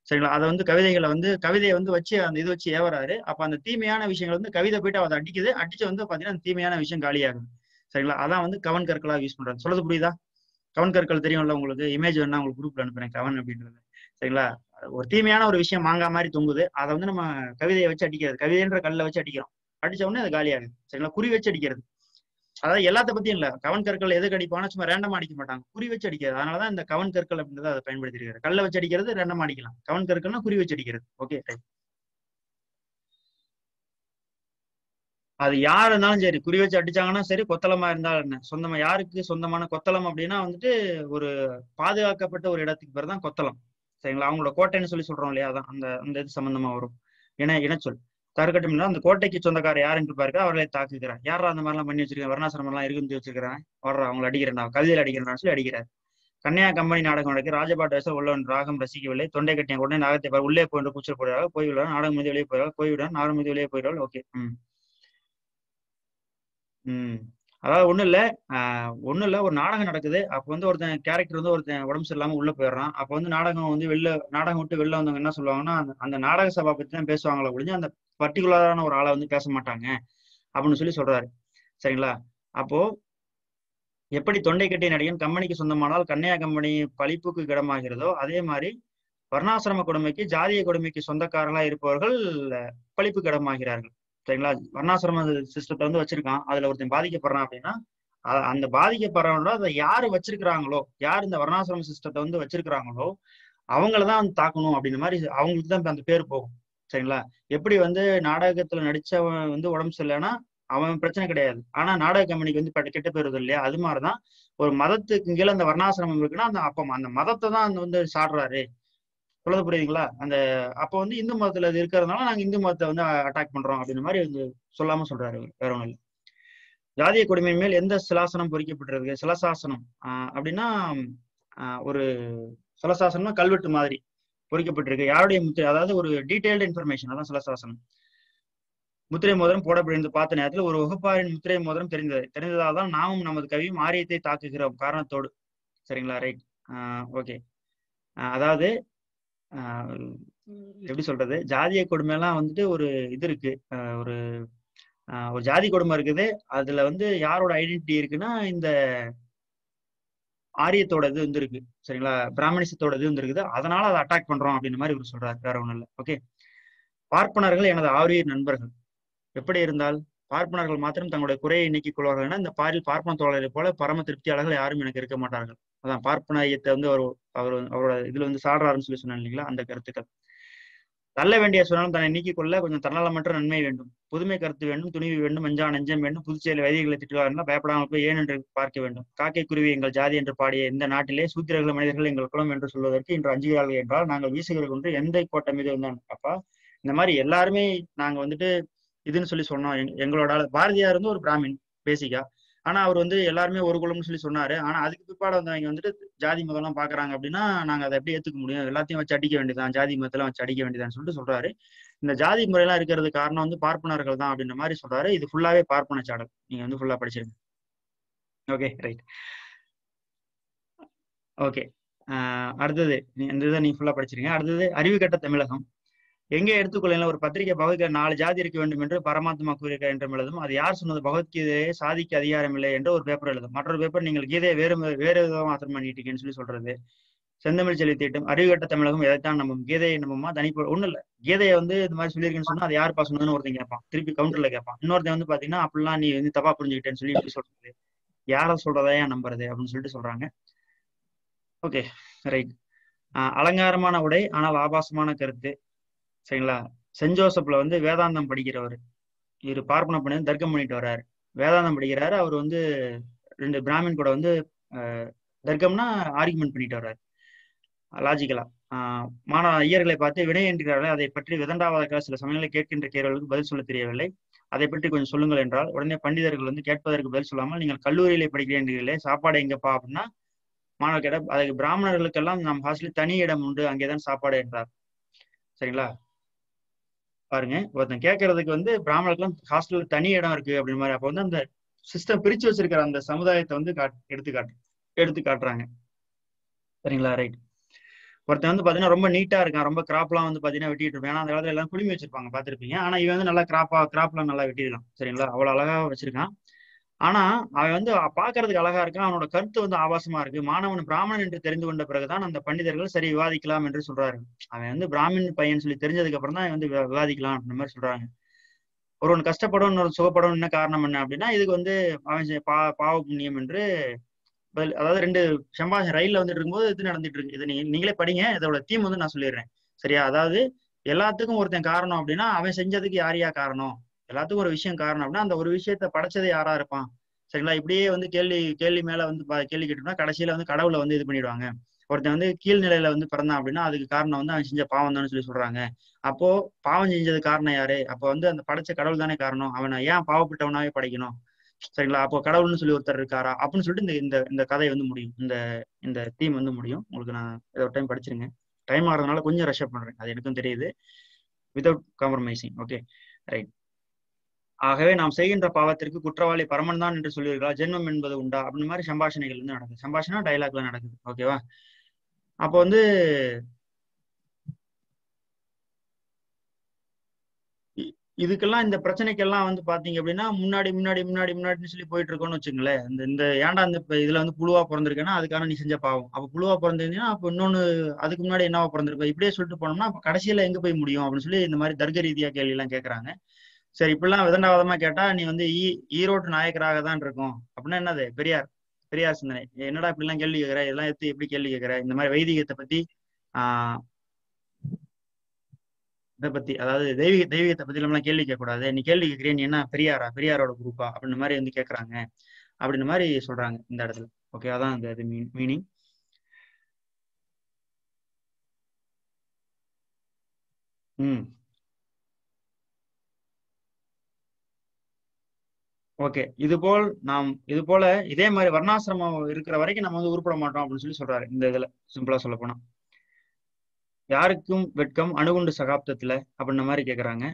சரிங்களா. அதை வந்து கவிதைகளை வந்து கவிதையை வந்து வச்சு அந்த இது வச்சு ஏவறாரு. அப்ப அந்த தீமையான விஷயங்கள் வந்து கவிதை போயிட்டு அதை அடிக்குது, அடிச்சு வந்து பாத்தீங்கன்னா அந்த தீமையான விஷயம் காலியாகுது சரிங்களா. அதான் வந்து கவன் கற்களா யூஸ் பண்றாங்க. சொல்றது புரியுதா? கவன் கற்கள் தெரியும்ல உங்களுக்கு, இமேஜ் வேணா உங்களுக்கு குரூப்ல அனுப்புறேன் கவன் அப்படின்றது சரிங்களா. ஒரு தீமையான ஒரு விஷயம் மாங்கா மாதிரி தொங்குது, அதை வந்து நம்ம கவிதையை வச்சு அடிக்கிறது, கவிதைன்ற கல்ல வச்சு அடிக்கிறோம், அடிச்ச உடனே அது காலியாகுது சரிங்களா. குறி வச்சு அடிக்கிறது, அதாவது எல்லாத்த பத்தியும் இல்ல, கவன் கற்கள் எது அடிப்பாங்கன்னா சும்மா ரேண்டமா அடிக்க மாட்டாங்க, குறி வச்சு அடிக்கிறது. அதனாலதான் இந்த கவன் கற்கள் அப்படின்றத அதை பயன்படுத்திருக்காரு. கல்ல வச்சு அடிக்கிறது ரேண்டமா அடிக்கலாம், கவன் கற்கள்னா குறி வச்சு அடிக்கிறது. ஓகே, அது யார் இருந்தாலும் சரி, குறி வச்சு அடிச்சாங்கன்னா சரி, கொத்தளமா இருந்தாலும் என்ன சொந்தமா, யாருக்கு சொந்தமான கொத்தளம் அப்படின்னா வந்துட்டு ஒரு பாதுகாக்கப்பட்ட ஒரு இடத்துக்கு பேர் தான் கொத்தளம் சரிங்களா. அவங்களோட கோட்டைன்னு சொல்லி சொல்றோம் இல்லையா, அதான் அந்த அந்த இது சம்பந்தமா வரும். ஏன்னா இனச்சொல் தற்கட்டம்னா அந்த கோட்டைக்கு சொந்தக்கார யாருன்னு இருப்பாரு, அவர்களை தாக்குகிறார். யாரா அந்த மாதிரிலாம் பண்ணி வச்சிருக்கேன், வர்ணாசிரமம் எல்லாம் இருந்து வச்சிருக்கிறேன், வர்றா அவங்களை அடிக்கிறேன், நான் கவிதையில் அடிக்கிறேன் சொல்லி அடிக்கிறார். கன்னியா கம்பெனி நாடகம் நடக்கிறது. ராஜபாட்டு வயசு உள்ளவன் ராகம் ரசிக்கவில்லை, தொண்டை கட்டிய உடனே நாகத்தை உள்ளே போய் கூச்சல் போடுறாங்க, போய் விட நாடகம் மீது வெளியே போயிடுவாள், போய் விட நாடகம் மீது வெளியே போயிடுவாள். ஓகே, ம் ம் அதாவது ஒண்ணும் இல்ல, ஆஹ் ஒண்ணும் இல்ல, ஒரு நாடகம் நடக்குது. அப்ப வந்து ஒருத்தன் கேரக்டர் வந்து ஒருத்தன் உடம்பு சரியில்லாம உள்ள போயிடுறான். அப்ப வந்து நாடகம் வந்து வெளில, நாடகம் விட்டு வெளில வந்தவங்க என்ன சொல்லுவாங்கன்னா, அந்த நாடக சபா பத்தி தான் பேசுவாங்களா ஒழிஞ்சு அந்த பர்டிகுலரான ஒரு ஆளை வந்து பேச மாட்டாங்க அப்படின்னு சொல்லி சொல்றாரு சரிங்களா. அப்போ எப்படி தொண்டை கட்டிய நடிகன் கம்பெனிக்கு சொந்தமானால் கன்னியா கம்பெனி பழிப்புக்கு கிடமாகிறதோ, அதே மாதிரி வர்ணாசிரம கொடுமைக்கு, ஜாதிய கொடுமைக்கு சொந்தக்காரங்களா இருப்பவர்கள் பழிப்பு கிடமாகிறார்கள் சரிங்களா. வர்ணாசிரம சிஸ்டத்தை வந்து வச்சிருக்கான், அதுல ஒருத்தன் பாதிக்கப்படுறான் அப்படின்னா அந்த பாதிக்கப்படுறவங்களோ அதை யாரு வச்சிருக்கிறாங்களோ, யார் இந்த வர்ணாசிரம சிஸ்டத்தை வந்து வச்சிருக்கிறாங்களோ அவங்களதான் வந்து தாக்கணும் அப்படின்ற மாதிரி அவங்களுக்கு தான் அந்த பேர் போகும் சரிங்களா. எப்படி வந்து நாடகத்துல நடிச்சவன் வந்து உடம்பு சரியில்லைன்னா அவன் பிரச்சனை கிடையாது, ஆனா நாடக கம்பெனிக்கு வந்து கெட்ட பேர் வருது இல்லையா, அது மாதிரிதான் ஒரு மதத்துக்கு கீழே அந்த வர்ணாசிரமம் இருக்குன்னா அந்த அப்போ அந்த மதத்தை தான் அந்த வந்து சாடுறாரு. சொல்றது புரியுதுங்களா? அந்த அப்போ வந்து இந்து மதத்துல அது இருக்கிறதுனால நாங்க இந்து மதத்தை வந்து அட்டாக் பண்றோம் அப்படின்ற மாதிரி வந்து சொல்லாம சொல்றாரு. வேற ஒன்றும் இல்லை. ஜாதிய கொடுமையின் மேல் எந்த சிலாசனம் பொறிக்கப்பட்டிருக்கு? சிலசாசனம் ஆஹ் அப்படின்னா ஒரு சிலசாசனம்னா கல்வெட்டு மாதிரி பொறிக்கப்பட்டிருக்கு. யாருடைய முத்திரை? அதாவது ஒரு டீடைல்டு இன்ஃபர்மேஷன், அதான் சிலசாசனம். முத்திரை மோதிரம் போடப்படுகிறது பார்த்த நேரத்தில் ஒரு வகுப்பாரின் முத்திரை மோதிரம் தெரிந்தது, தெரிந்ததால் தான் நாமும் நமது கவியும் ஆரியத்தை தாக்குகிறோம் காரணத்தோடு சரிங்களா. Right, ah okay. அதாவது ஆஹ் எப்படி சொல்றது, ஜாதிய கொடுமை எல்லாம் வந்துட்டு ஒரு இது இருக்கு, ஒரு ஆஹ் ஒரு ஜாதி கொடுமை இருக்குது. அதுல வந்து யாரோட ஐடென்டிட்டி இருக்குன்னா இந்த ஆரியத்தோட இது வந்து இருக்கு சரிங்களா, பிராமணிசத்தோட இது வந்து இருக்குது, அதனால அதை அட்டாக் பண்றோம் அப்படின்ற மாதிரி இவர் சொல்றாரு. வேற ஒண்ணும் இல்லை. ஓகே. பார்ப்பனர்கள் எனது ஆரிய நண்பர்கள் எப்படி இருந்தால் பார்ப்பனர்கள் மாத்திரம் தங்களுடைய குறையை நீக்கிக் கொள்வார்கள் என இந்த பாரில் பார்ப்பன தோழரை போல பரம திருப்தியாளர்கள் யாரும் எனக்கு இருக்க மாட்டார்கள். அதான் பார்ப்பனையத்தை வந்து அவர் அவர் அவரோட இதுல வந்து சாடுறாருன்னு சொல்லி சொன்னாங்க இல்லைங்களா. அந்த கருத்துக்கள் தள்ள வேண்டிய சொன்னாலும் தன்னை நீக்கிக் கொள்ள கொஞ்சம் தன்னலமற்ற நன்மை வேண்டும், புதுமை கருத்து வேண்டும், துணிவு வேண்டும், மஞ்சா நெஞ்சம் வேண்டும், புதுச்சேரி வைதிகளை திட்டுவார்கள் பயப்படாமல் போய் ஏன் என்று பார்க்க வேண்டும். காக்கை குருவி எங்கள் ஜாதி என்று பாடிய இந்த நாட்டிலே சூத்திரர்கள் மனிதர்கள் எங்கள் குலம் என்று சொல்வதற்கு இன்று அஞ்சுகிறார்கள் என்றால் நாங்கள் வீசுகிறோம் என்று எந்த கோட்டை மீது வந்தான். அப்பா இந்த மாதிரி எல்லாருமே நாங்க வந்துட்டு இதுன்னு சொல்லி சொன்னோம். எங்களோட பாரதியார் வந்து ஒரு பிராமின் பேசிக்கா, ஆனா அவர் வந்து எல்லாருமே ஒரு குலம்னு சொல்லி சொன்னாரு. ஆனா அதுக்கு பிற்பாடு வந்தவங்க வந்துட்டு ஜாதி மதம் எல்லாம் பாக்குறாங்க அப்படின்னா நாங்க அதை எப்படி ஏத்துக்க முடியும், எல்லாத்தையும் வச்சு அடிக்க வேண்டியதான், ஜாதி மதத்தெல்லாம் வச்சு அடிக்க வேண்டியதான்னு சொல்லிட்டு சொல்றாரு. இந்த ஜாதி முறையெல்லாம் இருக்கிறது காரணம் வந்து பார்ப்பனர்கள் தான் அப்படின்ற மாதிரி சொல்றாரு. இது ஃபுல்லாவே பார்ப்பன சாடல், நீங்க வந்து ஃபுல்லா படிச்சிருங்க. Okay, right, okay. ஆஹ் அடுத்தது இந்த இதை நீங்க ஃபுல்லா படிச்சிருங்க. அடுத்தது அறிவு கட்ட தமிழகம் எங்கே எடுத்துக்கொள்ள ஒரு பத்திரிகை பகவத்கீதை நாலு ஜாதி இருக்க வேண்டும் என்று பரமாத்மா கூறுகிறார் என்று எழுதும். அது யார் சொன்னது? பகவத்கீதையை சாதிக்கு அதிகாரம் இல்லை என்று ஒரு பேப்பர் எழுதும். மற்றொரு பேப்பர் நீங்கள் கீதையை வேறு வேறு விதமாக மாத்திரம் பண்ணிட்டீங்கன்னு சொல்லி சொல்றது. செந்தமிழ் செல்வி திட்டம் அறிவுகட்ட தமிழகம் எதைத்தான் நம்பும், கீதையை நம்புமா தனிப்போ? ஒண்ணும் இல்ல, கீதையை வந்து இந்த மாதிரி சொல்லியிருக்கேன்னு சொன்னா அது யாருப்பா சொன்னதுன்னு ஒருத்தன் கேட்பான், திருப்பி கவுண்டர்ல கேட்பான். இன்னொருத்தன் வந்து பாத்தீங்கன்னா அப்படிலாம் நீ வந்து தப்பா புரிஞ்சுக்கிட்டேன்னு சொல்லி இப்படி சொல்றது. யாரை சொல்றதையா நம்புறது அப்படின்னு சொல்லிட்டு சொல்றாங்க. Okay right. ஆஹ் அலங்காரமான உடை ஆனால் ஆபாசமான கருத்து. சரிங்களா, சென்ட் ஜோசப்ல வந்து வேதாந்தம் படிக்கிறவர், இவர் பார்ப்பன பண்ணி தர்க்கம் பண்ணிட்டு வர்றாரு, வேதாந்தம் படிக்கிறாரு. அவர் வந்து ரெண்டு பிராமின் கூட வந்து தர்க்கம்னா ஆர்குமெண்ட் பண்ணிட்டு வர்றாரு லாஜிக்கலா. ஆஹ் மாணவ ஐயர்களை பார்த்து வினை என்கிறார்களே அதை பற்றி விதண்டாவதாக சில சமயங்களை கேட்கின்ற கேள்விகளுக்கு பதில் சொல்ல தெரியவில்லை, அதை பற்றி கொஞ்சம் சொல்லுங்கள் என்றால் உடனே பண்டிதர்கள் வந்து கேட்பதற்கு பதில் சொல்லாமல் நீங்கள் கல்லூரியிலே படிக்கிறீர்களே சாப்பாடு எங்கப்பா அப்படின்னா மாணவர் கேட்ட அதுக்கு பிராமணர்களுக்கெல்லாம் நம் ஹாஸ்டலில் தனி இடம் உண்டு அங்கேதான் சாப்பாடு என்றார். சரிங்களா பாருங்க, ஒருத்தன் கேட்கறதுக்கு வந்து பிராமணர்களுக்கெல்லாம் ஹாஸ்டல்ல தனி இடம் இருக்கு அப்படின்ற மாதிரி அப்போ வந்து அந்த சிஸ்டம் பிரிச்சு வச்சிருக்கிற அந்த சமுதாயத்தை வந்து காட் எடுத்து காட்டு எடுத்து காட்டுறாங்க. சரிங்களா ரைட். ஒருத்தன் வந்து பாத்தீங்கன்னா ரொம்ப நீட்டா இருக்கான், ரொம்ப கிராப்லாம் வந்து பாத்தீங்கன்னா வெட்டிட்டு இருப்பான். ஏன்னா அந்த காலத்துல எல்லாம் குளிமி வச்சிருப்பாங்க பாத்திருப்பீங்க. ஆனா இவன் வந்து நல்லா கிராப்பா கிராப்லாம் நல்லா வெட்டிருக்கான். சரிங்களா, அவ்வளவு அழகா வச்சிருக்கான். ஆனா அவன் வந்து பாக்குறதுக்கு அழகா இருக்கான், அவனோட கருத்து வந்து ஆபாசமா இருக்கு. மாணவன் பிராமணன் என்று தெரிந்து கொண்ட பிறகுதான் அந்த பண்டிதர்கள் சரி விவாதிக்கலாம் என்று சொல்றாரு. அவன் வந்து பிராமின் பையன் சொல்லி தெரிஞ்சதுக்கு அப்புறம் தான் வந்து விவாதிக்கலாம் அப்படின்ற மாதிரி சொல்றாங்க. ஒருவன் கஷ்டப்படும் சுகப்படும் என்ன காரணம் என்ன அப்படின்னா இதுக்கு வந்து அவன் பா பாவ புண்ணியம் என்று, அதாவது ரெண்டு சம்பாஷன் ரயில்ல வந்துட்டு இருக்கும்போது இது நடந்துட்டு இருக்கு. இது நீ நீங்களே படிங்க, இதோட தீம் வந்து நான் சொல்லிடுறேன். சரியா, அதாவது எல்லாத்துக்கும் ஒருத்தன் காரணம் அப்படின்னா அவன் செஞ்சதுக்கு யாரையா காரணம், எல்லாத்துக்கும் ஒரு விஷயம் காரணம் அப்படின்னா அந்த ஒரு விஷயத்த படைச்சது யாரா இருப்பான். சரிங்களா, இப்படியே வந்து கேள்வி கேள்வி மேல வந்து கேள்வி கேட்டோம்னா கடைசியில வந்து கடவுளை வந்து இது பண்ணிடுவாங்க. ஒருத்தன் வந்து கீழ்நிலையில வந்து பிறந்தான் அப்படின்னா அதுக்கு காரணம் வந்து அவன் செஞ்ச பாவம் தான்னு சொல்லி சொல்றாங்க. அப்போ பாவம் செஞ்சது காரணம் யாரு, அப்போ வந்து அந்த படைச்ச கடவுள் தானே காரணம், அவனை ஏன் பாவப்பட்டவனாவே படைக்கணும். சரிங்களா, அப்போ கடவுள்னு சொல்லி ஒருத்தர் இருக்காரா அப்படின்னு சொல்லிட்டு இந்த இந்த கதை வந்து முடியும், இந்த இந்த தீம் வந்து முடியும். உங்களுக்கு நான் ஒரு டைம் படிச்சிருங்க, டைம் ஆகிறதுனால கொஞ்சம் ரஷ் அப் பண்றேன், அது எனக்கும் தெரியுது, வித்வுட் காம்ப்ரமைசிங். Okay right. ஆகவே நாம் செய்கின்ற பாவத்திற்கு குற்றவாளி பரமன் தான் என்று சொல்லியிருக்கலாம், ஜென்மம் என்பது உண்டா அப்படின்னு மாதிரி சம்பாஷணைகள் வந்து நடக்குது, சம்பாஷணா டைலாக்ல நடக்குது. ஓகேவா, அப்போ வந்து இதுக்கெல்லாம் இந்த பிரச்சனைக்கெல்லாம் வந்து பாத்தீங்க அப்படின்னா முன்னாடி முன்னாடி முன்னாடி முன்னாடின்னு சொல்லி போயிட்டு இருக்கோம்னு வச்சுங்களேன். இந்த இந்த ஏன்டா இந்த இதுல வந்து புழுவா பிறந்திருக்கேன்னா அதுக்கான நீ செஞ்ச பாவம், அப்போ புழுவா பிறந்திருந்தீங்கன்னா அப்போ இன்னொன்னு அதுக்கு முன்னாடி என்னவா பிறந்திருப்ப, இப்படியே சொல்லிட்டு போனோம்னா அப்ப கடைசியில எங்க போய் முடியும் அப்படின்னு சொல்லி இந்த மாதிரி தர்க்க ரீதியா கேள்வி எல்லாம் கேட்கறாங்க. சரி, இப்படிலாம் விதண்டாவதமா கேட்டா நீ வந்து ஈ ஈரோட்டு நாயக்கராக தான் இருக்கும் அப்படின்னா என்னது, பெரியார் பெரியார் சிந்தனை. என்னடா இப்படி எல்லாம் கேள்வி கேட்கிற, இதெல்லாம் எடுத்து எப்படி கேள்வி கேட்கிற, இந்த மாதிரி வைதிகத்தை பத்தி ஆஹ் இதை பத்தி, அதாவது தெய்வீக தெய்வீகத்தை பத்தி நம்மளாம் கேள்வி கேட்கக்கூடாது, நீ கேள்வி கேட்கிறேன் நீ என்ன பெரியாரா பெரியாரோட குரூப்பா அப்படின்ற மாதிரி வந்து கேட்கறாங்க அப்படின்ற மாதிரி சொல்றாங்க இந்த இடத்துல. ஓகே, அதான் அந்த இது மீனிங். ம் ஓகே. இது போல் நாம் இது போல இதே மாதிரி வர்ணாசிரமம் இருக்கிற வரைக்கும் நம்ம வந்து உருப்பட மாட்டோம் அப்படின்னு சொல்லி சொல்றாரு இந்த இதுல. சிம்பிளா சொல்ல போனா யாருக்கும் வெட்கம் அணுகுண்டு சகாப்தத்துல அப்படின்ற மாதிரி கேக்குறாங்க.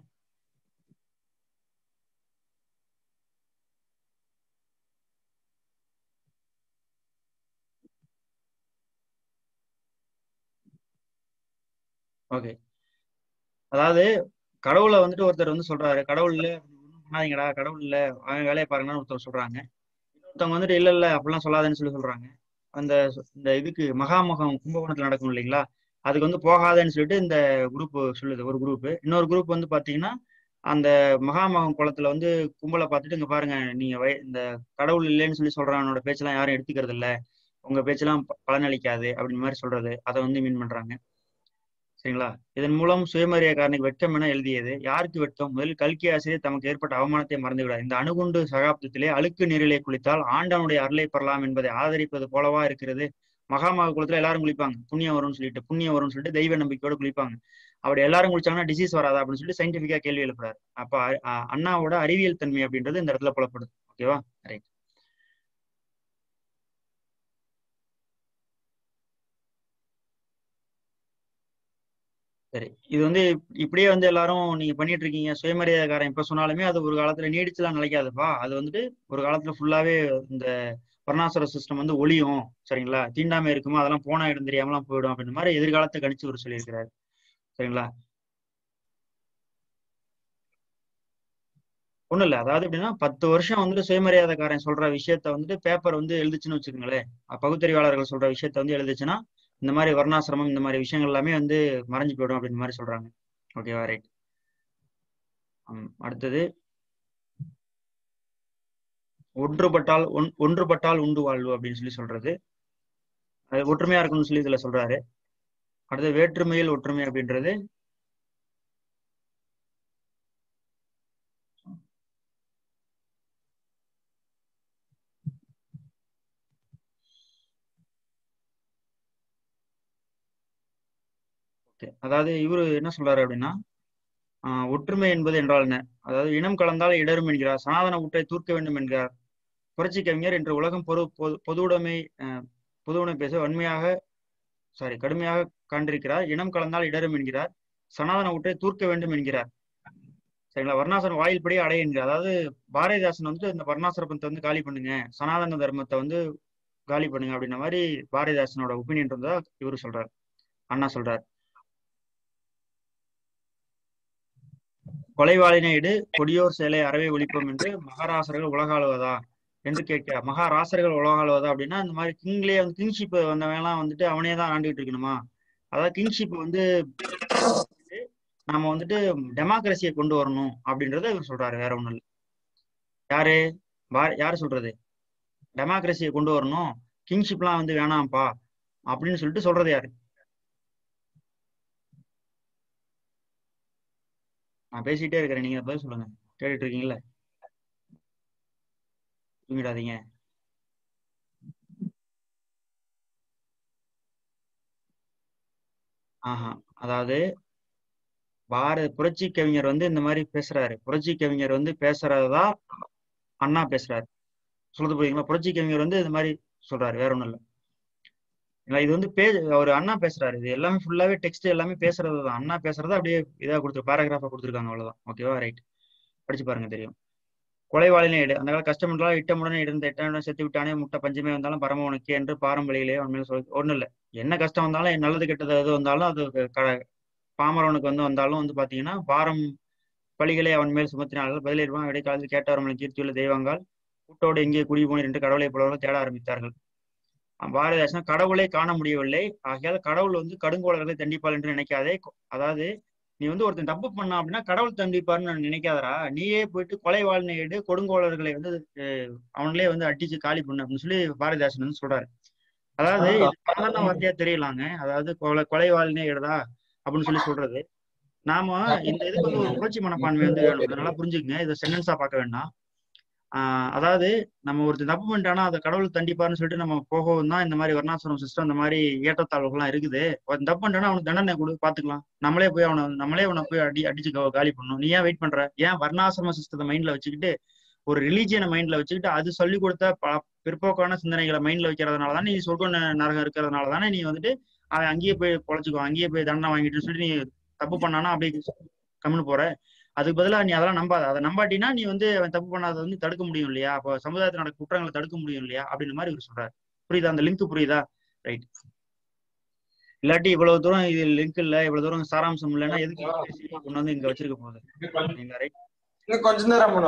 ஓகே, அதாவது கடவுளை வந்துட்டு ஒருத்தர் வந்து சொல்றாரு கடவுள் இல்ல பண்ணாதீங்கடா, கடவுள் இல்ல அவன் வேலையை பாருங்கன்னு ஒருத்தர் சொல்றாங்க. இன்னொருத்தவங்க வந்துட்டு இல்ல இல்ல அப்படிலாம் சொல்லாதேன்னு சொல்லி சொல்றாங்க. அந்த இந்த இதுக்கு மகாமகம் கும்பகோணத்துல நடக்கும் இல்லைங்களா, அதுக்கு வந்து போகாதேன்னு சொல்லிட்டு இந்த குரூப் சொல்லுது ஒரு குரூப். இன்னொரு குரூப் வந்து பாத்தீங்கன்னா அந்த மகாமகம் குளத்துல வந்து கும்பலை பார்த்துட்டு இங்க பாருங்க நீங்க வய இந்த கடவுள் இல்லைன்னு சொல்லி சொல்றவனோட பேச்செல்லாம் யாரும் எடுத்துக்கிறது இல்ல, உங்க பேச்செல்லாம் பலனளிக்காது அப்படின்ற மாதிரி சொல்றது, அதை வந்து மீன் பண்றாங்க. சரிங்களா, இதன் மூலம் சுயமரியாக்காரனுக்கு வெட்கம் என எழுதியது யாருக்கு வெட்கம், முதலில் கல்கி ஆசிரியர் தமக்கு ஏற்பட்ட அவமானத்தை மறந்துவிடாது. இந்த அணுகுண்டு சகாப்தத்திலே அழுக்கு நீரிலே குளித்தால் ஆண்டவனுடைய அருளை பெறலாம் என்பதை ஆதரிப்பது போலவா இருக்கிறது. மகாமக குளத்துல எல்லாரும் குளிப்பாங்க, புண்ணியம் வரும்னு சொல்லிட்டு புண்ணியம் வரும்னு சொல்லிட்டு தெய்வ நம்பிக்கையோட குளிப்பாங்க. அப்படி எல்லாரும் குளிச்சாங்கன்னா டிசீஸ் வராதா அப்படின்னு சொல்லிட்டு சயின்டிபிக்கா கேள்வி எழுப்புறாரு. அப்ப அண்ணாவோட அறிவியல் தன்மை அப்படின்றது இந்த இடத்துல புலப்படுது. ஓகேவா ரைட். சரி, இது வந்து இப்படியே வந்து எல்லாரும் நீங்க பண்ணிட்டு இருக்கீங்க சுயமரியாதைக்காரன் இப்ப சொன்னாலுமே அது ஒரு காலத்துல நீடிச்சுலாம் நிலைக்காதுப்பா, அது வந்துட்டு ஒரு காலத்துல ஃபுல்லாவே இந்த வர்ணாசுர சிஸ்டம் வந்து ஒளியும். சரிங்களா, தீண்டாம இருக்குமோ அதெல்லாம் போனா இடம் தெரியாமலாம் போயிடும் அப்படின்ற மாதிரி எதிர்காலத்தை கணிச்சு ஒரு சொல்லியிருக்கிறாரு. சரிங்களா, ஒண்ணும் இல்ல, அதாவது எப்படின்னா பத்து வருஷம் வந்துட்டு சுயமரியாதைக்காரன் சொல்ற விஷயத்த வந்துட்டு பேப்பர் வந்து எழுதுச்சுன்னு வச்சுக்கோங்களேன், பகுத்தறிவாளர்கள் சொல்ற விஷயத்த வந்து எழுதுச்சுன்னா இந்த மாதிரி வர்ணாசிரமம் இந்த மாதிரி விஷயங்கள் எல்லாமே வந்து மறைஞ்சு போயிடும் அப்படின்ற மாதிரி சொல்றாங்க. ஓகேவா ரைட். அடுத்தது ஒன்றுபட்டால் ஒன் ஒன்றுபட்டால் உண்டு வாழ்வு அப்படின்னு சொல்லி சொல்றது. அது ஒற்றுமையா இருக்குன்னு சொல்லி இதுல சொல்றாரு. அடுத்து வேற்றுமையில் ஒற்றுமை அப்படின்றது அதாவது இவரு என்ன சொல்றாரு அப்படின்னா ஆஹ் ஒற்றுமை என்பது என்றால் என்ன? அதாவது இனம் கலந்தால் இடரும் என்கிறார், சனாதன ஊற்றை தூர்க்க வேண்டும் என்கிறார் புரட்சி கவிஞர். என்று உலகம் பொது பொதுவுடைமை பொதுவுடைமை பேச வன்மையாக சாரி கடுமையாக கண்டிருக்கிறார். இனம் கலந்தால் இடரும் என்கிறார், சனாதன ஊற்றை தூர்க்க வேண்டும் என்கிறார். சரிங்களா? வர்ணாசன் வாயில்படி அடைய என்கிறார். அதாவது பாரதிதாசன் வந்து இந்த வர்ணாசிரமத்தை வந்து காலி பண்ணுங்க, சனாதன தர்மத்தை வந்து காலி பண்ணுங்க அப்படின்ற மாதிரி பாரதிதாசனோட ஒப்பீனியன் இருந்தா இவரு சொல்றாரு, அண்ணா சொல்றாரு. கொலைவாளினை இடு கொடியோர் சேலை அறவே ஒழிப்போம் என்று மகாராசர்கள் உலகாளுவதா என்று கேட்கிறார். மகாராசர்கள் உலகாளுவதா அப்படின்னா இந்த மாதிரி கிங்லேயே வந்து கிங்ஷிப் வந்தவன் எல்லாம் வந்துட்டு அவனே தான் ஆண்டுகிட்டு இருக்கணுமா? அதாவது கிங்ஷிப் வந்து நாம வந்துட்டு டெமோக்ரஸியை கொண்டு வரணும் அப்படின்றத இவர் சொல்றாரு, வேற ஒண்ணும் இல்லை. யாரு பா யாரு சொல்றது? டெமோக்ரஸியை கொண்டு வரணும், கிங்ஷிப்லாம் வந்து வேணாம்ப்பா அப்படின்னு சொல்லிட்டு சொல்றது யாரு? நான் பேசிட்டே இருக்கிறேன், நீங்க பதில் சொல்லுங்க. கேட்டுட்டு இருக்கீங்களா? தூங்கிடாதீங்க. ஆஹா அதாவது பாரத புரட்சி கவிஞர் வந்து இந்த மாதிரி பேசுறாரு. புரட்சி கவிஞர் வந்து பேசுறதா அண்ணா பேசுறாரு. சொல்றது போறீங்களா? புரட்சி கவிஞர் வந்து இந்த மாதிரி சொல்றாரு, வேற ஒண்ணும் இல்லை. இது வந்து பே அவர் அண்ணா பேசுறாரு. இது எல்லாமே ஃபுல்லாவே டெக்ஸ்ட் எல்லாமே பேசுறது தான். அண்ணா பேசுறதா அப்படியே இதாக கொடுத்து பேராகிராஃபா கொடுத்துருக்காங்க, அவ்வளவுதான். ஓகேவா? ரைட், படிச்சு பாருங்க தெரியும். கொலைவாளினே இடு, அந்த கால கஷ்டம் என்றாலும் இட்டமுடன் இடம் எட்டமுடன் செத்து விட்டானே முட்டை பஞ்சமே வந்தாலும் பரம உனக்கே என்று பாரம்பரியலே உண்மையில சொல். ஒன்றும் இல்லை, என்ன கஷ்டம் வந்தாலும் நல்லது கெட்டது எது வந்தாலும் அது க பாமரவனுக்கு வந்து வந்தாலும் வந்து பாத்தீங்கன்னா பாரம் பலிகளை அவன் மேல் சுமத்தினார்கள். பதிலேறுவான் இடைக்காலத்தில் கேட்டவர்களை கீர்த்தியுள்ள தெய்வங்கள் கூட்டோடு எங்கே குடி போனீர் என்று கடவுளை புலவர்கள் தேட ஆரம்பித்தார்கள். பாரதிதாசன் கடவுளை காண முடியவில்லை, ஆகையால் கடவுள் வந்து கடுங்கோளர்களை தண்டிப்பாள் என்று நினைக்காதே. அதாவது நீ வந்து ஒருத்தன் தப்பு பண்ணா அப்படின்னா கடவுள் தண்டிப்பார்னு நினைக்காதரா, நீயே போயிட்டு கொலைவாளினை எடு கொடுங்கோளர்களை வந்து அவன்லயே வந்து அடிச்சு காலி பண்ணு அப்படின்னு சொல்லி பாரதிதாசன் வந்து சொல்றாரு. அதாவது சாதாரண வார்த்தையா தெரியலாங்க, அதாவது கொலை கொலைவாளினே எடுதா அப்படின்னு சொல்லி சொல்றது. நாம இந்த இதுக்கு வந்து ஒரு புரட்சி மனப்பான்மை வந்து வேணும், நல்லா புரிஞ்சுக்குங்க. இதை சென்டென்ஸா பார்க்க வேண்டாம். ஆஹ் அதாவது நம்ம ஒரு தப்பு பண்ணிட்டானா அதை கடவுள் தண்டிப்பார்னு சொல்லிட்டு நம்ம போகவும் தான் இந்த மாதிரி வர்ணாசிரமம் சிஸ்டம் இந்த மாதிரி ஏற்றத்தாழ்வுகள்லாம் இருக்குது. ஒரு தப்பு பண்ணிட்டானா அவனுக்கு தண்டனை கொடு பாத்துக்கலாம், நம்மளே போய் அவனை நம்மளே அவனை போய் அடி அடிச்சு காலி பண்ணணும். நீ ஏன் வெயிட் பண்ற? ஏன் வர்ணாசிரம சிஸ்டத்தை மைண்ட்ல வச்சுக்கிட்டு ஒரு ரிலீஜியனை மைண்ட்ல வச்சுக்கிட்டு அது சொல்லி கொடுத்த ப பிற்போக்கான சிந்தனைகளை மைண்ட்ல வைக்கிறதுனால தானே நீ சொர்க்க நரகம் இருக்கிறதுனால தானே நீ வந்துட்டு அவன் அங்கேயே போய் பொழைச்சுக்கோ, அங்கேயே போய் தண்டனை வாங்கிட்டுன்னு சொல்லி நீ தப்பு பண்ணானா அப்படியே கம்முன்னு போற. அதுக்கு பதிலாக நீ அதெல்லாம் நம்பாத, அதை நம்பாட்டினா நீ வந்து அவன் தப்பு பண்ணாத வந்து தடுக்க முடியும் இல்லையா? அப்போ சமுதாயத்தில் நடக்கிற குற்றங்களை தடுக்க முடியும் இல்லையா அப்படின்ற மாதிரி இவர் சொல்றாரு. புரியுதா? அந்த லிங்க் புரியுதா? ரைட். இல்லாட்டி இவ்வளவு தூரம் இது லிங்க் இல்ல, இவ்வளவு தூரம் சாராம்சம் இல்லைன்னா எதுக்கு கொண்டு வந்து இங்க வச்சிருக்க போகுது? கொஞ்ச நேரம்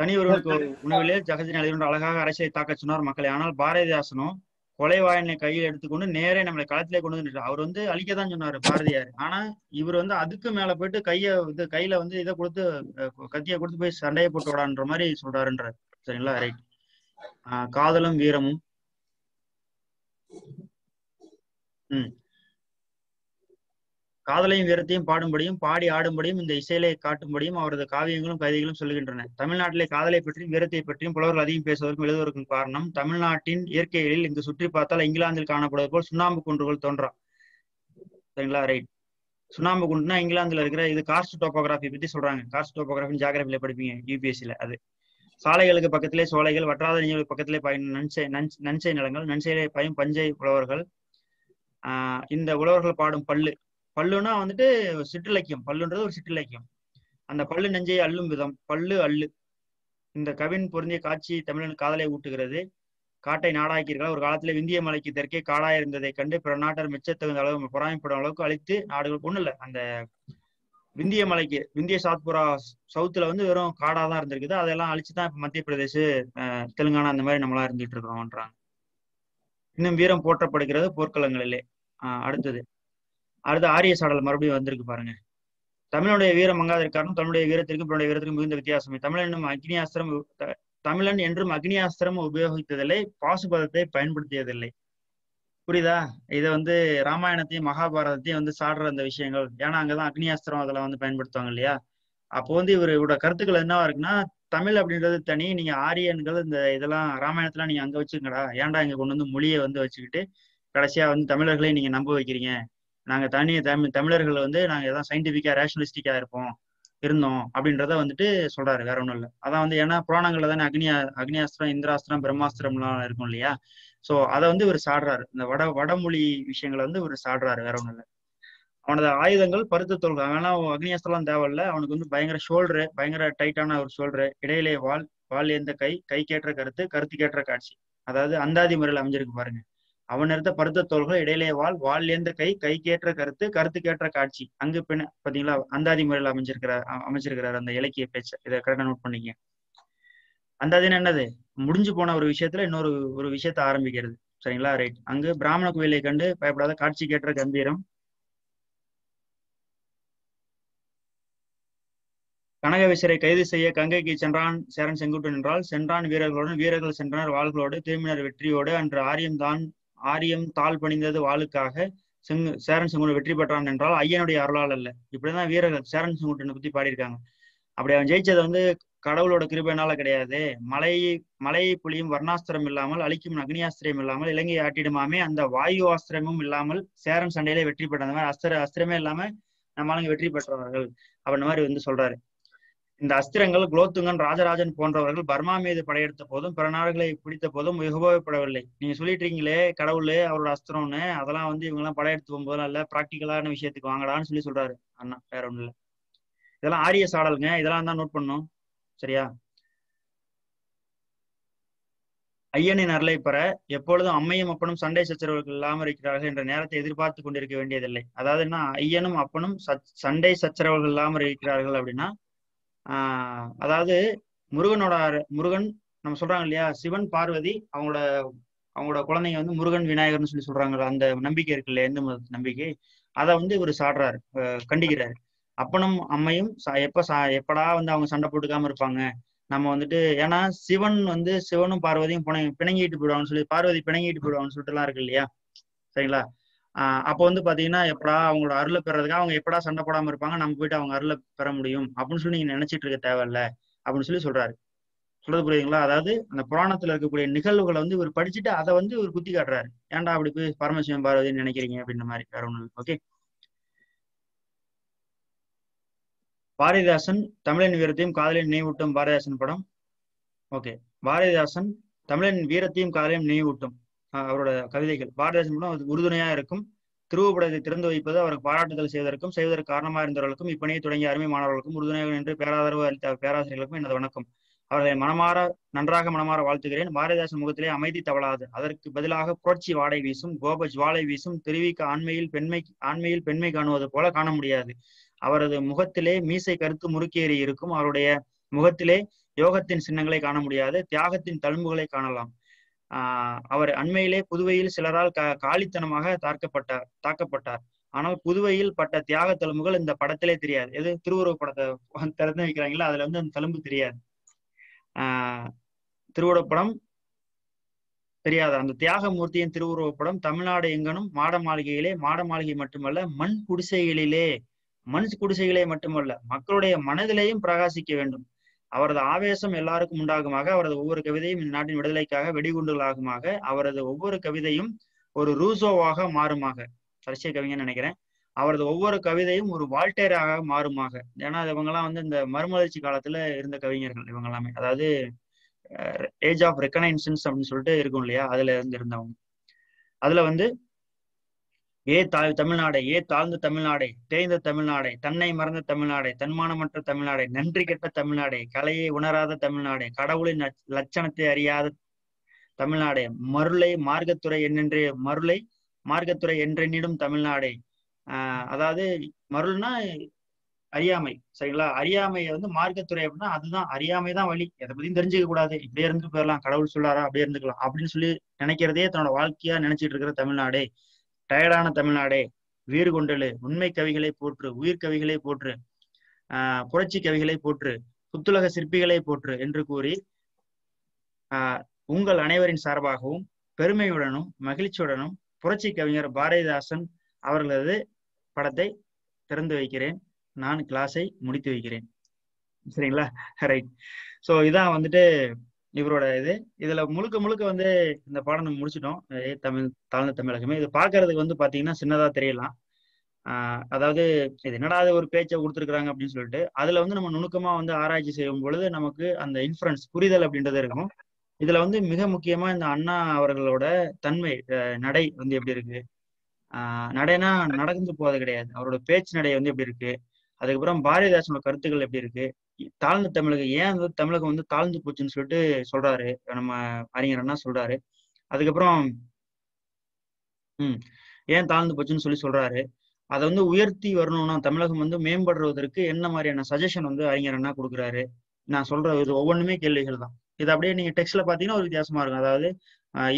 தனி ஒருவனுக்கு ஒரு உணவிலே ஜகஜின் எழுதினோட அழகாக அரசியலை தாக்க சொன்னார் மக்களை. ஆனால் பாரதிதாசனும் கொலை வாயினை கையில் எடுத்துக்கொண்டு நேரே நம்மளை களத்திலே கொண்டு வந்து நிற்கிறார். அவர் வந்து அழிக்கதான் சொன்னாரு பாரதியார். ஆனா இவர் வந்து அதுக்கு மேல போயிட்டு கைய இது கையில வந்து இதை கொடுத்து கத்தியை கொடுத்து போய் சண்டையை போட்டு விடான்ற மாதிரி சொல்றாருன்றாரு. சரிங்களா? ரைட். ஆஹ் காதலும் வீரமும் உம் காதலையும் வீரத்தையும் பாடும்படியும் பாடி ஆடும்படியும் இந்த இசையிலே காட்டும்படியும் அவரது காவியங்களும் கவிதைகளும் சொல்லுகின்றன. தமிழ்நாட்டிலே காதலை பற்றியும் வீரத்தை பற்றியும் புலவர்கள் அதிகம் பேசுவதற்கும் எழுதுவதற்கும் காரணம் தமிழ்நாட்டின் இயற்கைகளில் இங்கு சுற்றி பார்த்தால் இங்கிலாந்தில் காணப்படுவது போல் சுண்ணாம்பு குன்றுகள் தோன்றா. சரிங்களா? ரைட். சுண்ணாம்பு குன்றுனா இங்கிலாந்துல இருக்கிற இது கார்ஸ்ட் டோபோகிராஃபி பத்தி சொல்றாங்க. கார்ஸ்ட் டோபோகிராஃபி ஜாகிரபியில படிப்பீங்க யூபிஎஸ்சில. அது சாலைகளுக்கு பக்கத்திலே சோலைகள் வற்றாத நீங்களுக்கு பக்கத்திலே பயன் நன்சை நன்சை நன்சை நிலங்கள் நன்சையிலே பயம் பஞ்சை புலவர்கள். ஆஹ் இந்த உழவர்கள் பாடும் பல்லு பல்லுன்னா வந்துட்டு சிற்றிலக்கியம். பல்லுன்றது ஒரு சிற்றிலக்கியம். அந்த பல்லு நெஞ்சை அள்ளும் விதம் பல்லு அள்ளு. இந்த கவின் பொருந்திய காட்சி தமிழன் காதலை ஊட்டுகிறது. காட்டை நாடாக்கீர்களா ஒரு காலத்துல விந்திய மலைக்கு தெற்கே காடாய் இருந்ததை கண்டு பிற நாட்டார் மிச்சத்தகுந்த அளவு பொறாமைப்படும் அளவுக்கு அழித்து நாடுகள். ஒண்ணு இல்லை, அந்த விந்திய மலைக்கு விந்திய சாத்புரா சவுத்துல வந்து வெறும் காடாதான் இருந்திருக்குது. அதெல்லாம் அழிச்சுதான் இப்ப மத்திய பிரதேச அஹ் தெலுங்கானா அந்த மாதிரி நம்மளா இருந்துட்டு இருக்கிறோம்ன்றாங்க. இன்னும் வீரம் போற்றப்படுகிறது போர்க்களங்களிலே. ஆஹ் அடுத்தது அடுத்த ஆரிய சாடல் மறுபடியும் வந்திருக்கு பாருங்க. தமிழுடைய வீரம் மங்காதிற்காரனும் தன்னுடைய வீரத்திற்கும் பிறனுடைய வீரத்திற்கும் மிகுந்த வித்தியாசமே. தமிழ் என்னும் அக்னியாஸ்திரம் தமிழன் என்றும் அக்னியாஸ்திரமும் உபயோகித்ததில்லை, பாசுபதத்தை பயன்படுத்தியதில்லை. புரியுதா? இதை வந்து ராமாயணத்தையும் மகாபாரதத்தையும் வந்து சாடுற அந்த விஷயங்கள், ஏன்னா அங்கதான் அக்னியாஸ்திரம் அதெல்லாம் வந்து பயன்படுத்துவாங்க இல்லையா? அப்போ வந்து இவரோட கருத்துக்கள் என்னவா இருக்குன்னா, தமிழ் அப்படின்றது தனி, நீங்க ஆரியன்கள் இந்த இதெல்லாம் ராமாயணத்துல நீங்க அங்க வச்சுக்கடா, ஏன்டா இங்க கொண்டு வந்து மொழியை வந்து வச்சுக்கிட்டு கடைசியா வந்து தமிழர்களை நீங்க நம்ப வைக்கிறீங்க. நாங்க தனி தமிழ் தமிழர்கள் வந்து நாங்க எதாவது சயின்டிபிக்கா ரேஷனலிஸ்டிக்கா இருப்போம் இருந்தோம் அப்படின்றத வந்துட்டு சொல்றாரு, வேற ஒன்றும் இல்லை. அதான் வந்து ஏன்னா புராணங்கள்ல தானே அக்னியா அக்னியாஸ்திரம் இந்திராஸ்திரம் பிரம்மாஸ்திரம்லாம் இருக்கும் இல்லையா? சோ அதை வந்து இவர் சாடுறாரு, இந்த வட வடமொழி விஷயங்களை வந்து இவர் சாடுறாரு, வேற ஒன்றும் இல்லை. அவனது ஆயுதங்கள் பருத்த தோல்கள், ஆனா அக்னியாஸ்திரம்லாம் தேவையில்லை. அவனுக்கு வந்து பயங்கர ஷோல்டரு, பயங்கர டைட்டான ஒரு ஷோல்டரு, இடையிலே வால், வால் ஏந்த கை, கை கேட்ட கருத்து, கருத்து கேட்ட காட்சி, அதாவது அந்தாதி முறையில் அமைஞ்சிருக்கு பாருங்க. அவன் இருந்த பருத்த தோள்கள், இடையிலே வால், வால் ஏந்த கை, கை கேட்ட கருத்து, கருத்து கேட்ட காட்சி, அங்கு பின்ன பாத்தீங்களா அந்தாதி முறையில் அமைஞ்சிருக்கிறார் அமைச்சிருக்கிறார் அந்த இலக்கிய பேச்சை. இதை கரெக்டா நோட் பண்ணீங்க. அந்தாதின்னு என்னது? முடிஞ்சு போன ஒரு விஷயத்துல இன்னொரு ஒரு விஷயத்த ஆரம்பிக்கிறது, சரிங்களா? ரைட். அங்கு பிராமண கோயிலை கண்டு பயப்படாத, காட்சி கேட்ட கம்பீரம், கனகவிசரை கைது செய்ய கங்கைக்கு சென்றான் சேரன் செங்குட்டன் என்றால், சென்றான் வீரர்களுடன், வீரர்கள் சென்றனர் வாள்களோடு, திரும்பினர் வெற்றியோடு, அன்று ஆரியம் தான் ஆரியம் தாழ் பணிந்தது வாளுக்காக, செங்கு சேரன் செங்குட்டன் வெற்றி பெற்றான் என்றால் ஐயனுடைய அருளால் அல்ல. இப்படிதான் வீரர்கள் சேரன் செங்குட்டனை பத்தி பாடியிருக்காங்க. அப்படி அவன் ஜெயிச்சது வந்து கடவுளோட கிருபையினால கிடையாது, மலை மலையை புலியும் வர்ணாஸ்திரம் இல்லாமல், அழிக்கும் அக்னியாஸ்திரம் இல்லாமல், இலங்கையை ஆட்டிடுமாமே அந்த வாயு ஆஸ்திரமும் இல்லாமல் சேரன் சண்டையிலே வெற்றி பெற்றாங்க. அஸ்திர அஸ்திரமே இல்லாம நம்மளால வெற்றி பெற்றவர்கள் அப்படின்ற மாதிரி வந்து சொல்றாரு. இந்த அஸ்திரங்கள் குலோத்துங்கன் ராஜராஜன் போன்றவர்கள் பர்மா மீது படையெடுத்த போதும் பிற நாடுகளை பிடித்த போதும் உபயோகப்படவில்லை. நீங்க சொல்லிட்டு இருக்கீங்களே கடவுளே அவரோட அஸ்திரம்னு, அதெல்லாம் வந்து இவங்க எல்லாம் படையெடுத்து போகும்போதெல்லாம் இல்ல, பிராக்டிகலான விஷயத்துக்கு வாங்கடான்னு சொல்லி சொல்றாரு அண்ணா, வேற ஒண்ணும் இல்லை. இதெல்லாம் ஆரிய சாடலுங்க, இதெல்லாம் தான் நோட் பண்ணும், சரியா? ஐயனின் அருளை பெற எப்பொழுதும் அம்மையும் அப்பனும் சண்டை சச்சரவுகள் இல்லாமல் இருக்கிறார்கள் என்ற நேரத்தை எதிர்பார்த்து கொண்டிருக்க வேண்டியதில்லை. அதாவது என்ன, ஐயனும் அப்பனும் சண்டை சச்சரவுகள் இல்லாமல் இருக்கிறார்கள் அப்படின்னா ஆஹ் அதாவது முருகனோட முருகன் நம்ம சொல்றாங்க இல்லையா, சிவன் பார்வதி அவங்களோட அவங்களோட குழந்தைங்க வந்து முருகன் விநாயகர்னு சொல்லி சொல்றாங்களா, அந்த நம்பிக்கை இருக்குல்ல எந்த நம்பிக்கை, அதை வந்து இவர் சாடுறாரு, கண்டிக்கிறாரு. அப்பனும் அம்மையும் எப்ப சா எப்படா வந்து அவங்க சண்டை போட்டுக்காம இருப்பாங்க நம்ம வந்துட்டு, ஏன்னா சிவன் வந்து சிவனும் பார்வதியும் பிணை பிணங்கிட்டு போயிடுவாங்கன்னு சொல்லி, பார்வதி பிணங்கிட்டு போயிடுவாங்கன்னு சொல்லிட்டு எல்லாம் இருக்கு இல்லையா, சரிங்களா? ஆஹ் அப்போ வந்து பாத்தீங்கன்னா எப்படா அவங்களோட அருளை பெறதுக்காக அவங்க எப்படா சண்டை போடாம இருப்பாங்க, நம்ம போயிட்டு அவங்க அருளை பெற முடியும் அப்படின்னு சொல்லி நீங்க நினைச்சிட்டு இருக்க தேவையில்ல அப்படின்னு சொல்லி சொல்றாரு. சொல்றது புரியுதுங்களா? அதாவது அந்த புராணத்துல இருக்கக்கூடிய நிகழ்வுகளை வந்து இவர் படிச்சுட்டு அதை வந்து இவர் குத்தி காட்டுறாரு, ஏன்டா அப்படி போய் பரமசிவம் பார்வதின்னு நினைக்கிறீங்க அப்படின்ற மாதிரி, வேற ஒண்ணு. ஓகே. பாரதிதாசன் தமிழின் வீரத்தையும் காதலின் நினைவூட்டும் பாரதிதாசன் படம். ஓகே. பாரதிதாசன் தமிழின் வீரத்தையும் காதலின் நினைவூட்டும் அவரோட கவிதைகள். பாரதிதாசன் மூலம் அது உறுதுணையா இருக்கும். திருவுபடத்தை திறந்து வைப்பது அவருக்கு பாராட்டுதல் செய்வதற்கும் செய்வதற்கு காரணமா இருந்தவர்களுக்கும் இப்பணியை தொடங்கிய அருமை மாணவர்களுக்கும் உறுதுணையாக என்று பேராதரவு அளித்த பேராசிரியர்களுக்கும் எனது வணக்கம். அவர்களை மனமாற நன்றாக மனமாற வாழ்த்துகிறேன். பாரதிதாசன் முகத்திலே அமைதி தவளாது, அதற்கு பதிலாக புரட்சி வாடை வீசும், கோப ஜுவாலை வீசும். திருவிக்க ஆண்மையில் பெண்மை ஆண்மையில் பெண்மை காணுவது போல காண முடியாது. அவரது முகத்திலே மீசை கருத்து முறுக்கேறி இருக்கும். அவருடைய முகத்திலே யோகத்தின் சின்னங்களை காண முடியாது, தியாகத்தின் தழும்புகளை காணலாம். ஆஹ் அவர் அண்மையிலே புதுவையில் சிலரால் க காலித்தனமாக தாக்கப்பட்டார் தாக்கப்பட்டார் ஆனால் புதுவையில் பட்ட தியாக தழும்புகள் இந்த படத்திலே தெரியாது. எது, திருவுருவ படத்தை திறந்து வைக்கிறாங்களா அதுல வந்து அந்த தழும்பு தெரியாது. ஆஹ் திருவுருவப்படம் தெரியாது. அந்த தியாக மூர்த்தியின் திருவுருவப்படம் தமிழ்நாடு எங்கனும் மாட மாளிகையிலே, மாட மாளிகை மட்டுமல்ல மண் குடிசைகளிலே, மண் குடிசைகளே மட்டுமல்ல மக்களுடைய மனதிலேயும் பிரகாசிக்க வேண்டும். அவரது ஆவேசம் எல்லாருக்கும் உண்டாகுமாக, அவரது ஒவ்வொரு கவிதையும் இந்நாட்டின் விடுதலைக்காக வெடிகுண்டுகளாகுமாக, அவரது ஒவ்வொரு கவிதையும் ஒரு ரூசோவாக மாறுமாக, ரஷ்ய கவிஞன்னு நினைக்கிறேன், அவரது ஒவ்வொரு கவிதையும் ஒரு வால்டேராக மாறுமாக. ஏன்னா இவங்கெல்லாம் வந்து இந்த மறுமலர்ச்சி காலத்துல இருந்த கவிஞர்கள் இவங்க எல்லாமே, அதாவது ஏஜ் ஆஃப் ரெக்கனைசன்ஸ் அப்படின்னு சொல்லிட்டு இருக்கும் இல்லையா, அதுல இருந்து இருந்தவங்க. அதுல வந்து ஏ தாழ் தமிழ்நாடை, ஏ தாழ்ந்த தமிழ்நாடை, தேய்ந்த தமிழ்நாடை, தன்னை மறந்த தமிழ்நாடை, தன்மானமற்ற தமிழ்நாடை, நன்றி கெட்ட தமிழ்நாடை, கலையை உணராத தமிழ்நாடை, கடவுளின் லட்சணத்தை அறியாத தமிழ்நாடை, மருளை மார்க்கத்துறை என்னென்று மருளை மார்க்கத்துறை என்றெண்ணிடும் தமிழ்நாடை. ஆஹ் அதாவது மருள்னா அறியாமை, சரிங்களா? அறியாமையை வந்து மார்க்கத்துறை அப்படின்னா அதுதான் அறியாமைதான் வழி, எதை பத்தியும் தெரிஞ்சுக்க கூடாது, இப்படியே இருந்து போயிடலாம், கடவுள் சொல்லாரா அப்படியே இருந்துக்கலாம் அப்படின்னு சொல்லி நினைக்கிறதே தன்னோட வாழ்க்கையா நினைச்சிட்டு இருக்கிற தமிழ்நாடே, டயர்டான தமிழ்நாடே, வீறு கொண்டெழு, உண்மை கவிகளை போற்று, உயிர் கவிகளை போற்று, ஆஹ் புரட்சி கவிகளை போற்று, புத்துலக சிற்பிகளை போற்று என்று கூறி ஆஹ் உங்கள் அனைவரின் சார்பாகவும் பெருமையுடனும் மகிழ்ச்சியுடனும் புரட்சி கவிஞர் பாரதிதாசன் அவர்களது படத்தை திறந்து வைக்கிறேன். நான் கிளாஸை முடித்து வைக்கிறேன். சரிங்களா? ரைட். ஸோ இதான் வந்துட்டு இவரோட இது. இதுல முழுக்க முழுக்க வந்து இந்த பாடம் நம்ம முடிச்சிட்டோம். ஏ தமிழ் தாழ்ந்த தமிழகமே. இது பார்க்கறதுக்கு வந்து பாத்தீங்கன்னா சின்னதா தெரியலாம். ஆஹ் அதாவது இது என்னடா ஒரு பேச்சை கொடுத்துருக்குறாங்க அப்படின்னு சொல்லிட்டு அதுல வந்து நம்ம நுணுக்கமா வந்து ஆராய்ச்சி செய்யும் பொழுது நமக்கு அந்த இன்ஃபரன்ஸ் புரிதல் அப்படின்றது இருக்கும். இதுல வந்து மிக முக்கியமா இந்த அண்ணா அவர்களோட தன்மை நடை வந்து எப்படி இருக்கு, ஆஹ் நடைனா நடந்து போவது கிடையாது, அவரோட பேச்சு நடை வந்து எப்படி இருக்கு, அதுக்கப்புறம் பாரதிதாசனோட கருத்துக்கள் எப்படி இருக்கு, தாழ்ந்த தமிழகம் ஏன் வந்து தமிழகம் வந்து தாழ்ந்து போச்சுன்னு சொல்லிட்டு சொல்றாரு நம்ம அறிஞர் அண்ணா சொல்றாரு, அதுக்கப்புறம் உம் ஏன் தாழ்ந்து போச்சுன்னு சொல்லி சொல்றாரு, அதை வந்து உயர்த்தி வரணும்னா தமிழகம் வந்து மேம்படுறதற்கு என்ன மாதிரியான சஜஷன் வந்து அறிஞர் அண்ணா கொடுக்குறாரு. நான் சொல்ற இது ஒவ்வொன்றுமே கேள்விகள் தான். இது அப்படியே நீங்க டெக்ஸ்ட்ல பாத்தீங்கன்னா ஒரு வித்தியாசமா இருக்கும். அதாவது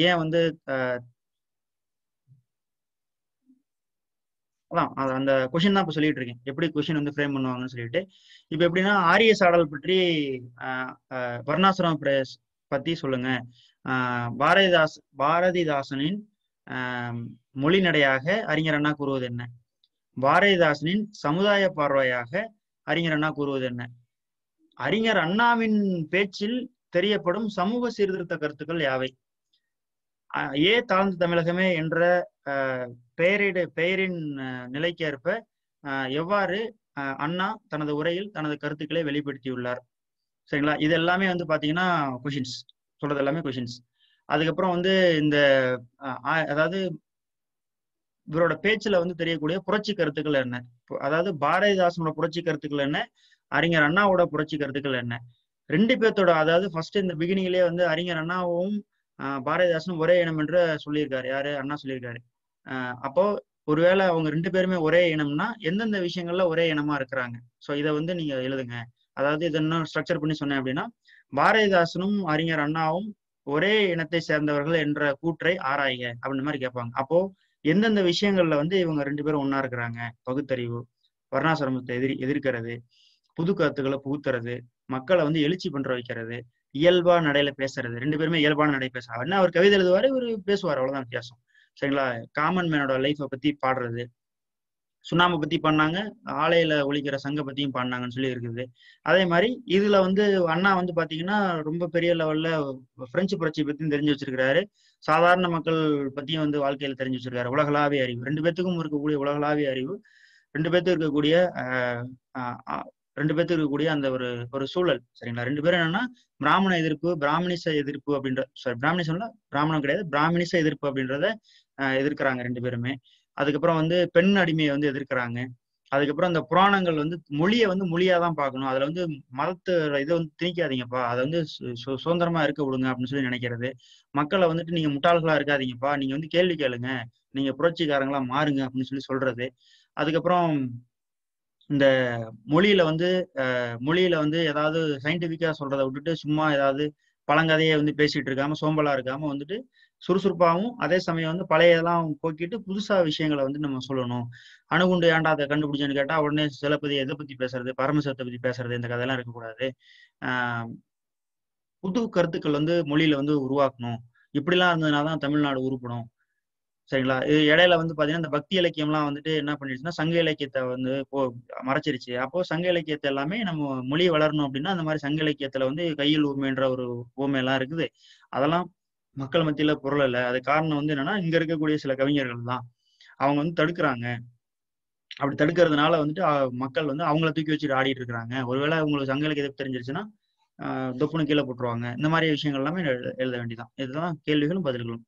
ஏன் வந்து அதான் அந்த கொஸ்டின் தான் இப்போ சொல்லிட்டு இருக்கேன், எப்படி கொஸ்டின் வந்து ஃப்ரேம் பண்ணுவாங்கன்னு சொல்லிட்டு. இப்போ எப்படின்னா ஆரிய சாடல் பற்றி வர்ணாசிரம பிரஸ் பத்தி சொல்லுங்க, பாரதிதாஸ் பாரதிதாசனின் மொழி நடையாக அறிஞர் அண்ணா கூறுவது என்ன, பாரதிதாசனின் சமுதாய பார்வையாக அறிஞர் அண்ணா கூறுவது என்ன, அறிஞர் அண்ணாவின் பேச்சில் தெரியப்படும் சமூக சீர்திருத்த கருத்துக்கள் யாவை, ஏ தாழ்ந்த தமிழகமே என்ற பெயரிட பெயரின் நிலைக்கேற்ப எவ்வாறு அண்ணா தனது உரையில் தனது கருத்துக்களை வெளிப்படுத்தியுள்ளார். சரிங்களா? இது எல்லாமே வந்து பாத்தீங்கன்னா கொஷின்ஸ் சொல்றது எல்லாமே கொஷின்ஸ். அதுக்கப்புறம் வந்து இந்த அதாவது இவரோட பேச்சுல வந்து தெரியக்கூடிய புரட்சி கருத்துக்கள் என்ன, அதாவது பாரதிதாசனோட புரட்சி கருத்துக்கள் என்ன, அறிஞர் அண்ணாவோட புரட்சி கருத்துக்கள் என்ன, ரெண்டு பேர்த்தோட அதாவது ஃபர்ஸ்ட் இந்த பிகினிங்லயே வந்து அறிஞர் அண்ணாவும் ஆஹ் பாரதிதாசனும் ஒரே இனம் என்று சொல்லியிருக்காரு. யாரு? அண்ணா சொல்லியிருக்காரு. ஆஹ் அப்போ ஒருவேளை அவங்க ரெண்டு பேருமே ஒரே இனம்னா எந்தெந்த விஷயங்கள்ல ஒரே இனமா இருக்கிறாங்க, சோ இதை வந்து நீங்க எழுதுங்க. அதாவது இது இன்னும் ஸ்ட்ரக்சர் பண்ணி சொன்னேன் அப்படின்னா பாரதிதாசனும் அறிஞர் அண்ணாவும் ஒரே இனத்தை சேர்ந்தவர்கள் என்ற கூற்றை ஆராய அப்படின்ற மாதிரி கேட்பாங்க. அப்போ எந்தெந்த விஷயங்கள்ல வந்து இவங்க ரெண்டு பேரும் ஒன்னா இருக்கிறாங்க, பகுத்தறிவு, வர்ணாசிரமத்தை எதிரி எதிர்க்கிறது, புது கருத்துக்களை புகுத்துறது, மக்களை வந்து எழுச்சி பண்ற வைக்கிறது, இயல்பா நடையில பேசுறது, ரெண்டு பேருமே இயல்பான நடை பேசுறாங்க. அப்படின்னா அவர் கவிதை எழுதுவாரு, இவர் பேசுவார், அவ்வளவுதான் வித்தியாசம். சரிங்களா? காமன் மேனோட லைஃபை பத்தி பாடுறது, சுண்ணாம்பை பத்தி பண்ணாங்க, ஆலையில ஒழிக்கிற சங்க பத்தியும் பாடினாங்கன்னு சொல்லி இருக்குது. அதே மாதிரி இதுல வந்து அண்ணா வந்து பாத்தீங்கன்னா ரொம்ப பெரிய லெவல்ல பிரெஞ்சு புரட்சி பத்தியும் தெரிஞ்சு வச்சிருக்கிறாரு, சாதாரண மக்கள் பத்தியும் வந்து வாழ்க்கையில தெரிஞ்சு வச்சிருக்காரு. உலகளாவிய அறிவு, ரெண்டு பேத்துக்கும் இருக்கக்கூடிய உலகளாவிய அறிவு, ரெண்டு பேத்துக்கு இருக்கக்கூடிய ஆஹ் ரெண்டு பேர்த்துக்கு இருக்கக்கூடிய அந்த ஒரு ஒரு சூழல். சரிங்களா? ரெண்டு பேரும் என்னன்னா பிராமண எதிர்ப்பு, பிராமணிச எதிர்ப்பு அப்படின்ற சாரி பிராமணிசம்ல பிராமணம் கிடையாது, பிராமணிச எதிர்ப்பு அப்படின்றத அஹ் எதிர்க்கிறாங்க ரெண்டு பேருமே. அதுக்கப்புறம் வந்து பெண் அடிமையை வந்து எதிர்க்கிறாங்க. அதுக்கப்புறம் அந்த புராணங்கள் வந்து மொழியை வந்து மொழியாதான் பார்க்கணும், அதுல வந்து மதத்தை இதை வந்து திணிக்காதீங்கப்பா, அதை வந்து சு சுதந்திரமா இருக்க விடுங்க அப்படின்னு சொல்லி நினைக்கிறது. மக்களை வந்துட்டு நீங்க முட்டாள்களா இருக்காதீங்கப்பா, நீங்க வந்து கேள்வி கேளுங்க, நீங்க புரட்சிக்காரங்களா மாறுங்க அப்படின்னு சொல்லி சொல்றது. அதுக்கப்புறம் இந்த மொழியில வந்து அஹ் மொழியில வந்து ஏதாவது சயின்டிபிக்கா சொல்றதை விட்டுட்டு சும்மா ஏதாவது பழங்கதையை வந்து பேசிட்டு இருக்காம, சோம்பலா இருக்காம வந்துட்டு சுறுசுறுப்பாகவும் அதே சமயம் வந்து பழையெல்லாம் போக்கிட்டு புதுசா விஷயங்களை வந்து நம்ம சொல்லணும். அணுகுண்டு ஏண்டா அதை கண்டுபிடிச்சேன்னு கேட்டா உடனே சிலப்பதி எதை பத்தி பேசுறது, பரமசிவத்தை பத்தி பேசுறது, இந்த கதையெல்லாம் இருக்கக்கூடாது. ஆஹ் புது கருத்துக்கள் வந்து மொழியில வந்து உருவாக்கணும், இப்படிலாம் இருந்ததுனாலதான் தமிழ்நாடு உருப்படும். சரிங்களா? இது இடையில வந்து பாத்தீங்கன்னா இந்த பக்தி இலக்கியம்லாம் வந்துட்டு என்ன பண்ணிடுச்சுன்னா சங்க இலக்கியத்தை வந்து போ மறைச்சிருச்சு. அப்போ சங்க இலக்கியத்தை எல்லாமே நம்ம மொழி வளரணும் அப்படின்னா அந்த மாதிரி சங்க இலக்கியத்துல வந்து கையில் ஊமைன்ற ஒரு ஊமை எல்லாம் இருக்குது, அதெல்லாம் மக்கள் மத்தியில பொருள் இல்லை. அது காரணம் வந்து என்னன்னா இங்க இருக்கக்கூடிய சில கவிஞர்கள் தான் அவங்க வந்து தடுக்கிறாங்க. அப்படி தடுக்கிறதுனால வந்துட்டு மக்கள் வந்து அவங்கள தூக்கி வச்சுட்டு ஆடிட்டு இருக்கிறாங்க. ஒருவேளை உங்களுக்கு சங்க இலக்கியத்தை தெரிஞ்சிருச்சுன்னா ஆஹ் தொப்புன்னு கீழே போட்டுருவாங்க. இந்த மாதிரி விஷயங்கள் எல்லாமே எழுத வேண்டியதான். இதுதான் கேள்விகளும் பதில்களும்.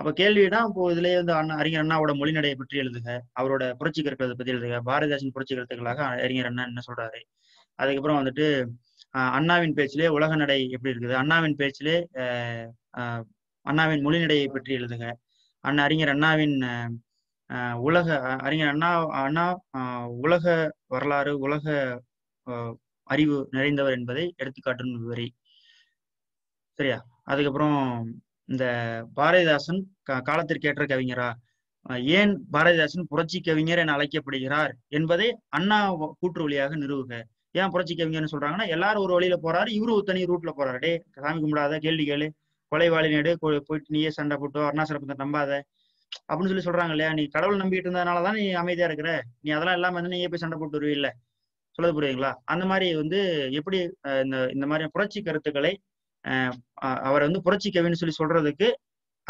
அப்ப கேள்வினா இப்போ இதுலயே வந்து அண்ணா அறிஞர் அண்ணாவோட மொழி நடையை பற்றி எழுதுக, அவரோட புரட்சி கருத்துக்களை பற்றி எழுதுக, பாரதிதாசன் புரட்சி கருத்துக்களாக அறிஞர் அண்ணா என்ன சொல்றாரு. அதுக்கப்புறம் வந்துட்டு அஹ் அண்ணாவின் பேச்சிலே உலக நடை எப்படி இருக்குது, அண்ணாவின் பேச்சிலே அஹ் அஹ் அண்ணாவின் மொழி நடையை பற்றி எழுதுக, அண்ணா அறிஞர் அண்ணாவின் அஹ் உலக அறிஞர் அண்ணா அண்ணா அஹ் உலக வரலாறு உலக அறிவு நிறைந்தவர் என்பதை எடுத்துக்காட்டும் விவரி. சரியா? அதுக்கப்புறம் இந்த பாரதிதாசன் காலத்திற்கேற்ற கவிஞரா, ஏன் பாரதிதாசன் புரட்சி கவிஞர் என அழைக்கப்படுகிறார் என்பதை அண்ணா கூற்று வழியாக நிறுவுக, ஏன் புரட்சி கவிஞர்னு சொல்றாங்கன்னா எல்லாரும் ஒரு வழியில போறாரு, இவரும் தனி ரூட்ல போறாரு. டே சாமி கும்பிடாத, கேள்வி கேளு, கொலை வாழி நேடு, போயிட்டு நீயே சண்டை போட்டு அருணாசலத்தை நம்பாத அப்படின்னு சொல்லி சொல்றாங்க இல்லையா? நீ கடவுள் நம்பிட்டு இருந்ததுனாலதான் நீ அமைதியா இருக்கிற, நீ அதெல்லாம் இல்லாம வந்து நீயே போய் சண்டை போட்டு வருவீ இல்ல, சொல்ல புரியுங்களா? அந்த மாதிரி வந்து எப்படி இந்த இந்த மாதிரி புரட்சி கருத்துக்களை அவரை வந்து புரட்சி கவின்னு சொல்லி சொல்றதுக்கு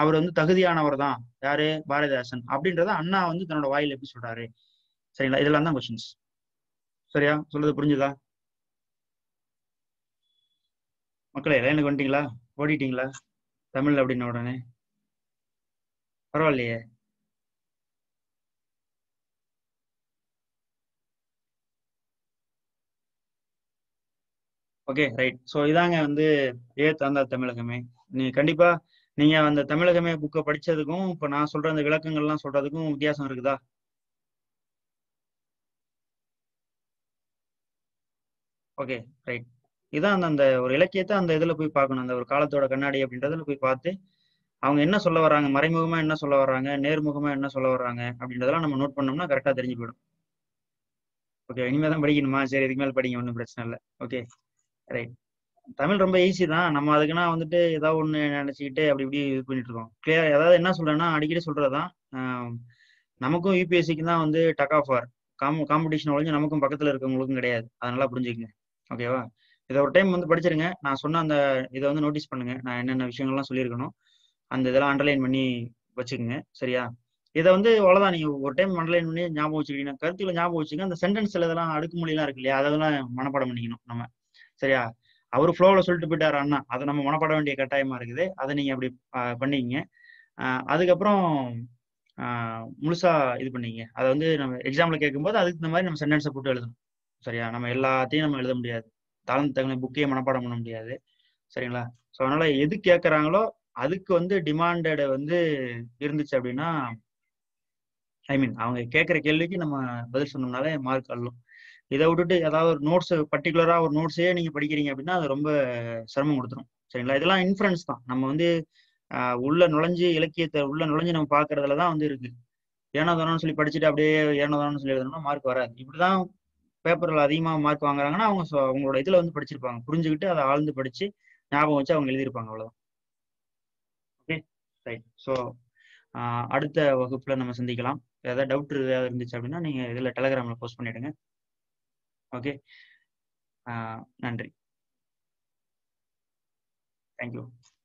அவர் வந்து தகுதியானவர் தான் யாரு, பாரதிதாசன் அப்படின்றத அண்ணா வந்து தன்னோட வாயில எப்படி சொல்றாரு. சரிங்களா? இதெல்லாம் தான் கொஸ்டின்ஸ். சரியா? சொல்றது புரிஞ்சுதா மக்களே? லைனுக்கு வந்துட்டீங்களா? ஓடிட்டீங்களா தமிழ் அப்படின்ன உடனே? பரவாயில்லையே. Okay, right. ஸோ இதாங்க வந்து ஏ தாந்தா தமிழகமே. நீ கண்டிப்பா நீங்க அந்த தமிழகமே புக்கை படிச்சதுக்கும் இப்ப நான் சொல்ற அந்த விளக்கங்கள்லாம் சொல்றதுக்கும் வித்தியாசம் இருக்குதா? Okay, right. இதான் அந்த அந்த ஒரு இலக்கியத்தை அந்த இதுல போய் பார்க்கணும், அந்த ஒரு காலத்தோட கண்ணாடி அப்படின்றதுல போய் பார்த்து அவங்க என்ன சொல்ல வர்றாங்க, மறைமுகமா என்ன சொல்ல வர்றாங்க, நேர்முகமா என்ன சொல்ல வர்றாங்க அப்படின்றதெல்லாம் நம்ம நோட் பண்ணோம்னா கரெக்டா தெரிஞ்சு போயிடும். ஓகே, இனிமேல் தான் படிக்கணுமா? சரி, இதுக்கு மேல படிங்க, ஒன்றும் பிரச்சனை இல்லை. Okay, right. தமிழ் ரொம்ப ஈஸி தான். நம்ம அதுக்குன்னா வந்துட்டு ஏதாவது ஒண்ணு நினைச்சுக்கிட்டு அப்படி இப்படி இது பண்ணிட்டு இருக்கோம். கிளியர்? ஏதாவது என்ன சொல்றேன்னா அடிக்கடி சொல்றதுதான், நமக்கும் யூபிஎஸ்சிக்கு தான் வந்து tug of war com competition ஒழிஞ்சு நமக்கும் பக்கத்துல இருக்கவங்களுக்கும் கிடையாது. அதனால புரிஞ்சுக்கங்க. ஓகேவா? இதை ஒரு டைம் வந்து படிச்சிருங்க. நான் சொன்ன அந்த இதை வந்து நோட்டீஸ் பண்ணுங்க, நான் என்னென்ன விஷயங்கள்லாம் சொல்லியிருக்கணும் அந்த இதெல்லாம் அண்டர்லைன் பண்ணி வச்சுக்கோங்க. சரியா? இதை வந்து அவ்வளோதான், நீங்க ஒரு டைம் அண்டர்லைன் பண்ணி ஞாபகம் வச்சுக்கிட்டீங்கன்னா கருத்துல ஞாபகம் வச்சுங்க. அந்த சென்டென்ஸ்ல இதெல்லாம் அடுக்குமொழிலாம் இருக்கு இல்லையா, அதெல்லாம் மனப்பாடம் பண்ணிக்கணும் நம்ம. சரியா? அவரு ஃப்ளோவில் சொல்லிட்டு போயிட்டாரு அண்ணா, அதை நம்ம மனப்பட வேண்டிய கட்டாயமா இருக்குது. அதை நீங்க அப்படி பண்ணிக்கிங்க. அதுக்கப்புறம் முழுசா இது பண்ணிக்கங்க. அதை வந்து நம்ம எக்ஸாம்ல கேட்கும்போது அதுக்கு இந்த மாதிரி நம்ம சென்டென்ஸை போட்டு எழுதணும். சரியா? நம்ம எல்லாத்தையும் நம்ம எழுத முடியாது, தாழ்ந்த தகுந்த புக்கையே மனப்பாடம் பண்ண முடியாது. சரிங்களா? ஸோ அதனால எது கேட்குறாங்களோ அதுக்கு வந்து டிமாண்டட் வந்து இருந்துச்சு அப்படின்னா, ஐ மீன் அவங்க கேட்குற கேள்விக்கு நம்ம பதில் சொன்னோம்னாலே மார்க் அள்ளும். இதை விட்டுட்டு ஏதாவது ஒரு நோட்ஸ், பர்டிகுலரா ஒரு நோட்ஸே நீங்க படிக்கிறீங்க அப்படின்னா அது ரொம்ப சிரமம் கொடுத்துரும். சரிங்களா? இதெல்லாம் இன்ஃபரன்ஸ் தான். நம்ம வந்து ஆஹ் உள்ள நுழைஞ்சு இலக்கியத்தை உள்ள நுழைஞ்சு நம்ம பாக்குறதுலதான் வந்து இருக்கு. ஏனோ தானோன்னு சொல்லி படிச்சுட்டு அப்படியே ஏனோ தானோன்னு சொல்லி எழுதணும்னா மார்க் வராது. இப்படிதான் பேப்பர்ல அதிகமா மார்க் வாங்குறாங்கன்னா அவங்க அவங்களோட இதுல வந்து படிச்சிருப்பாங்க, புரிஞ்சுக்கிட்டு அதை ஆழ்ந்து படிச்சு ஞாபகம் வச்சு அவங்க எழுதியிருப்பாங்க. அவ்வளவுதான். Okay, right. ஸோ ஆஹ் அடுத்த வகுப்புல நம்ம சந்திக்கலாம். ஏதாவது டவுட் ஏதாவது இருந்துச்சு அப்படின்னா நீங்க இதுல டெலகிராம்ல போஸ்ட் பண்ணிடுங்க. ஓகே, நன்றி. தேங்க்யூ.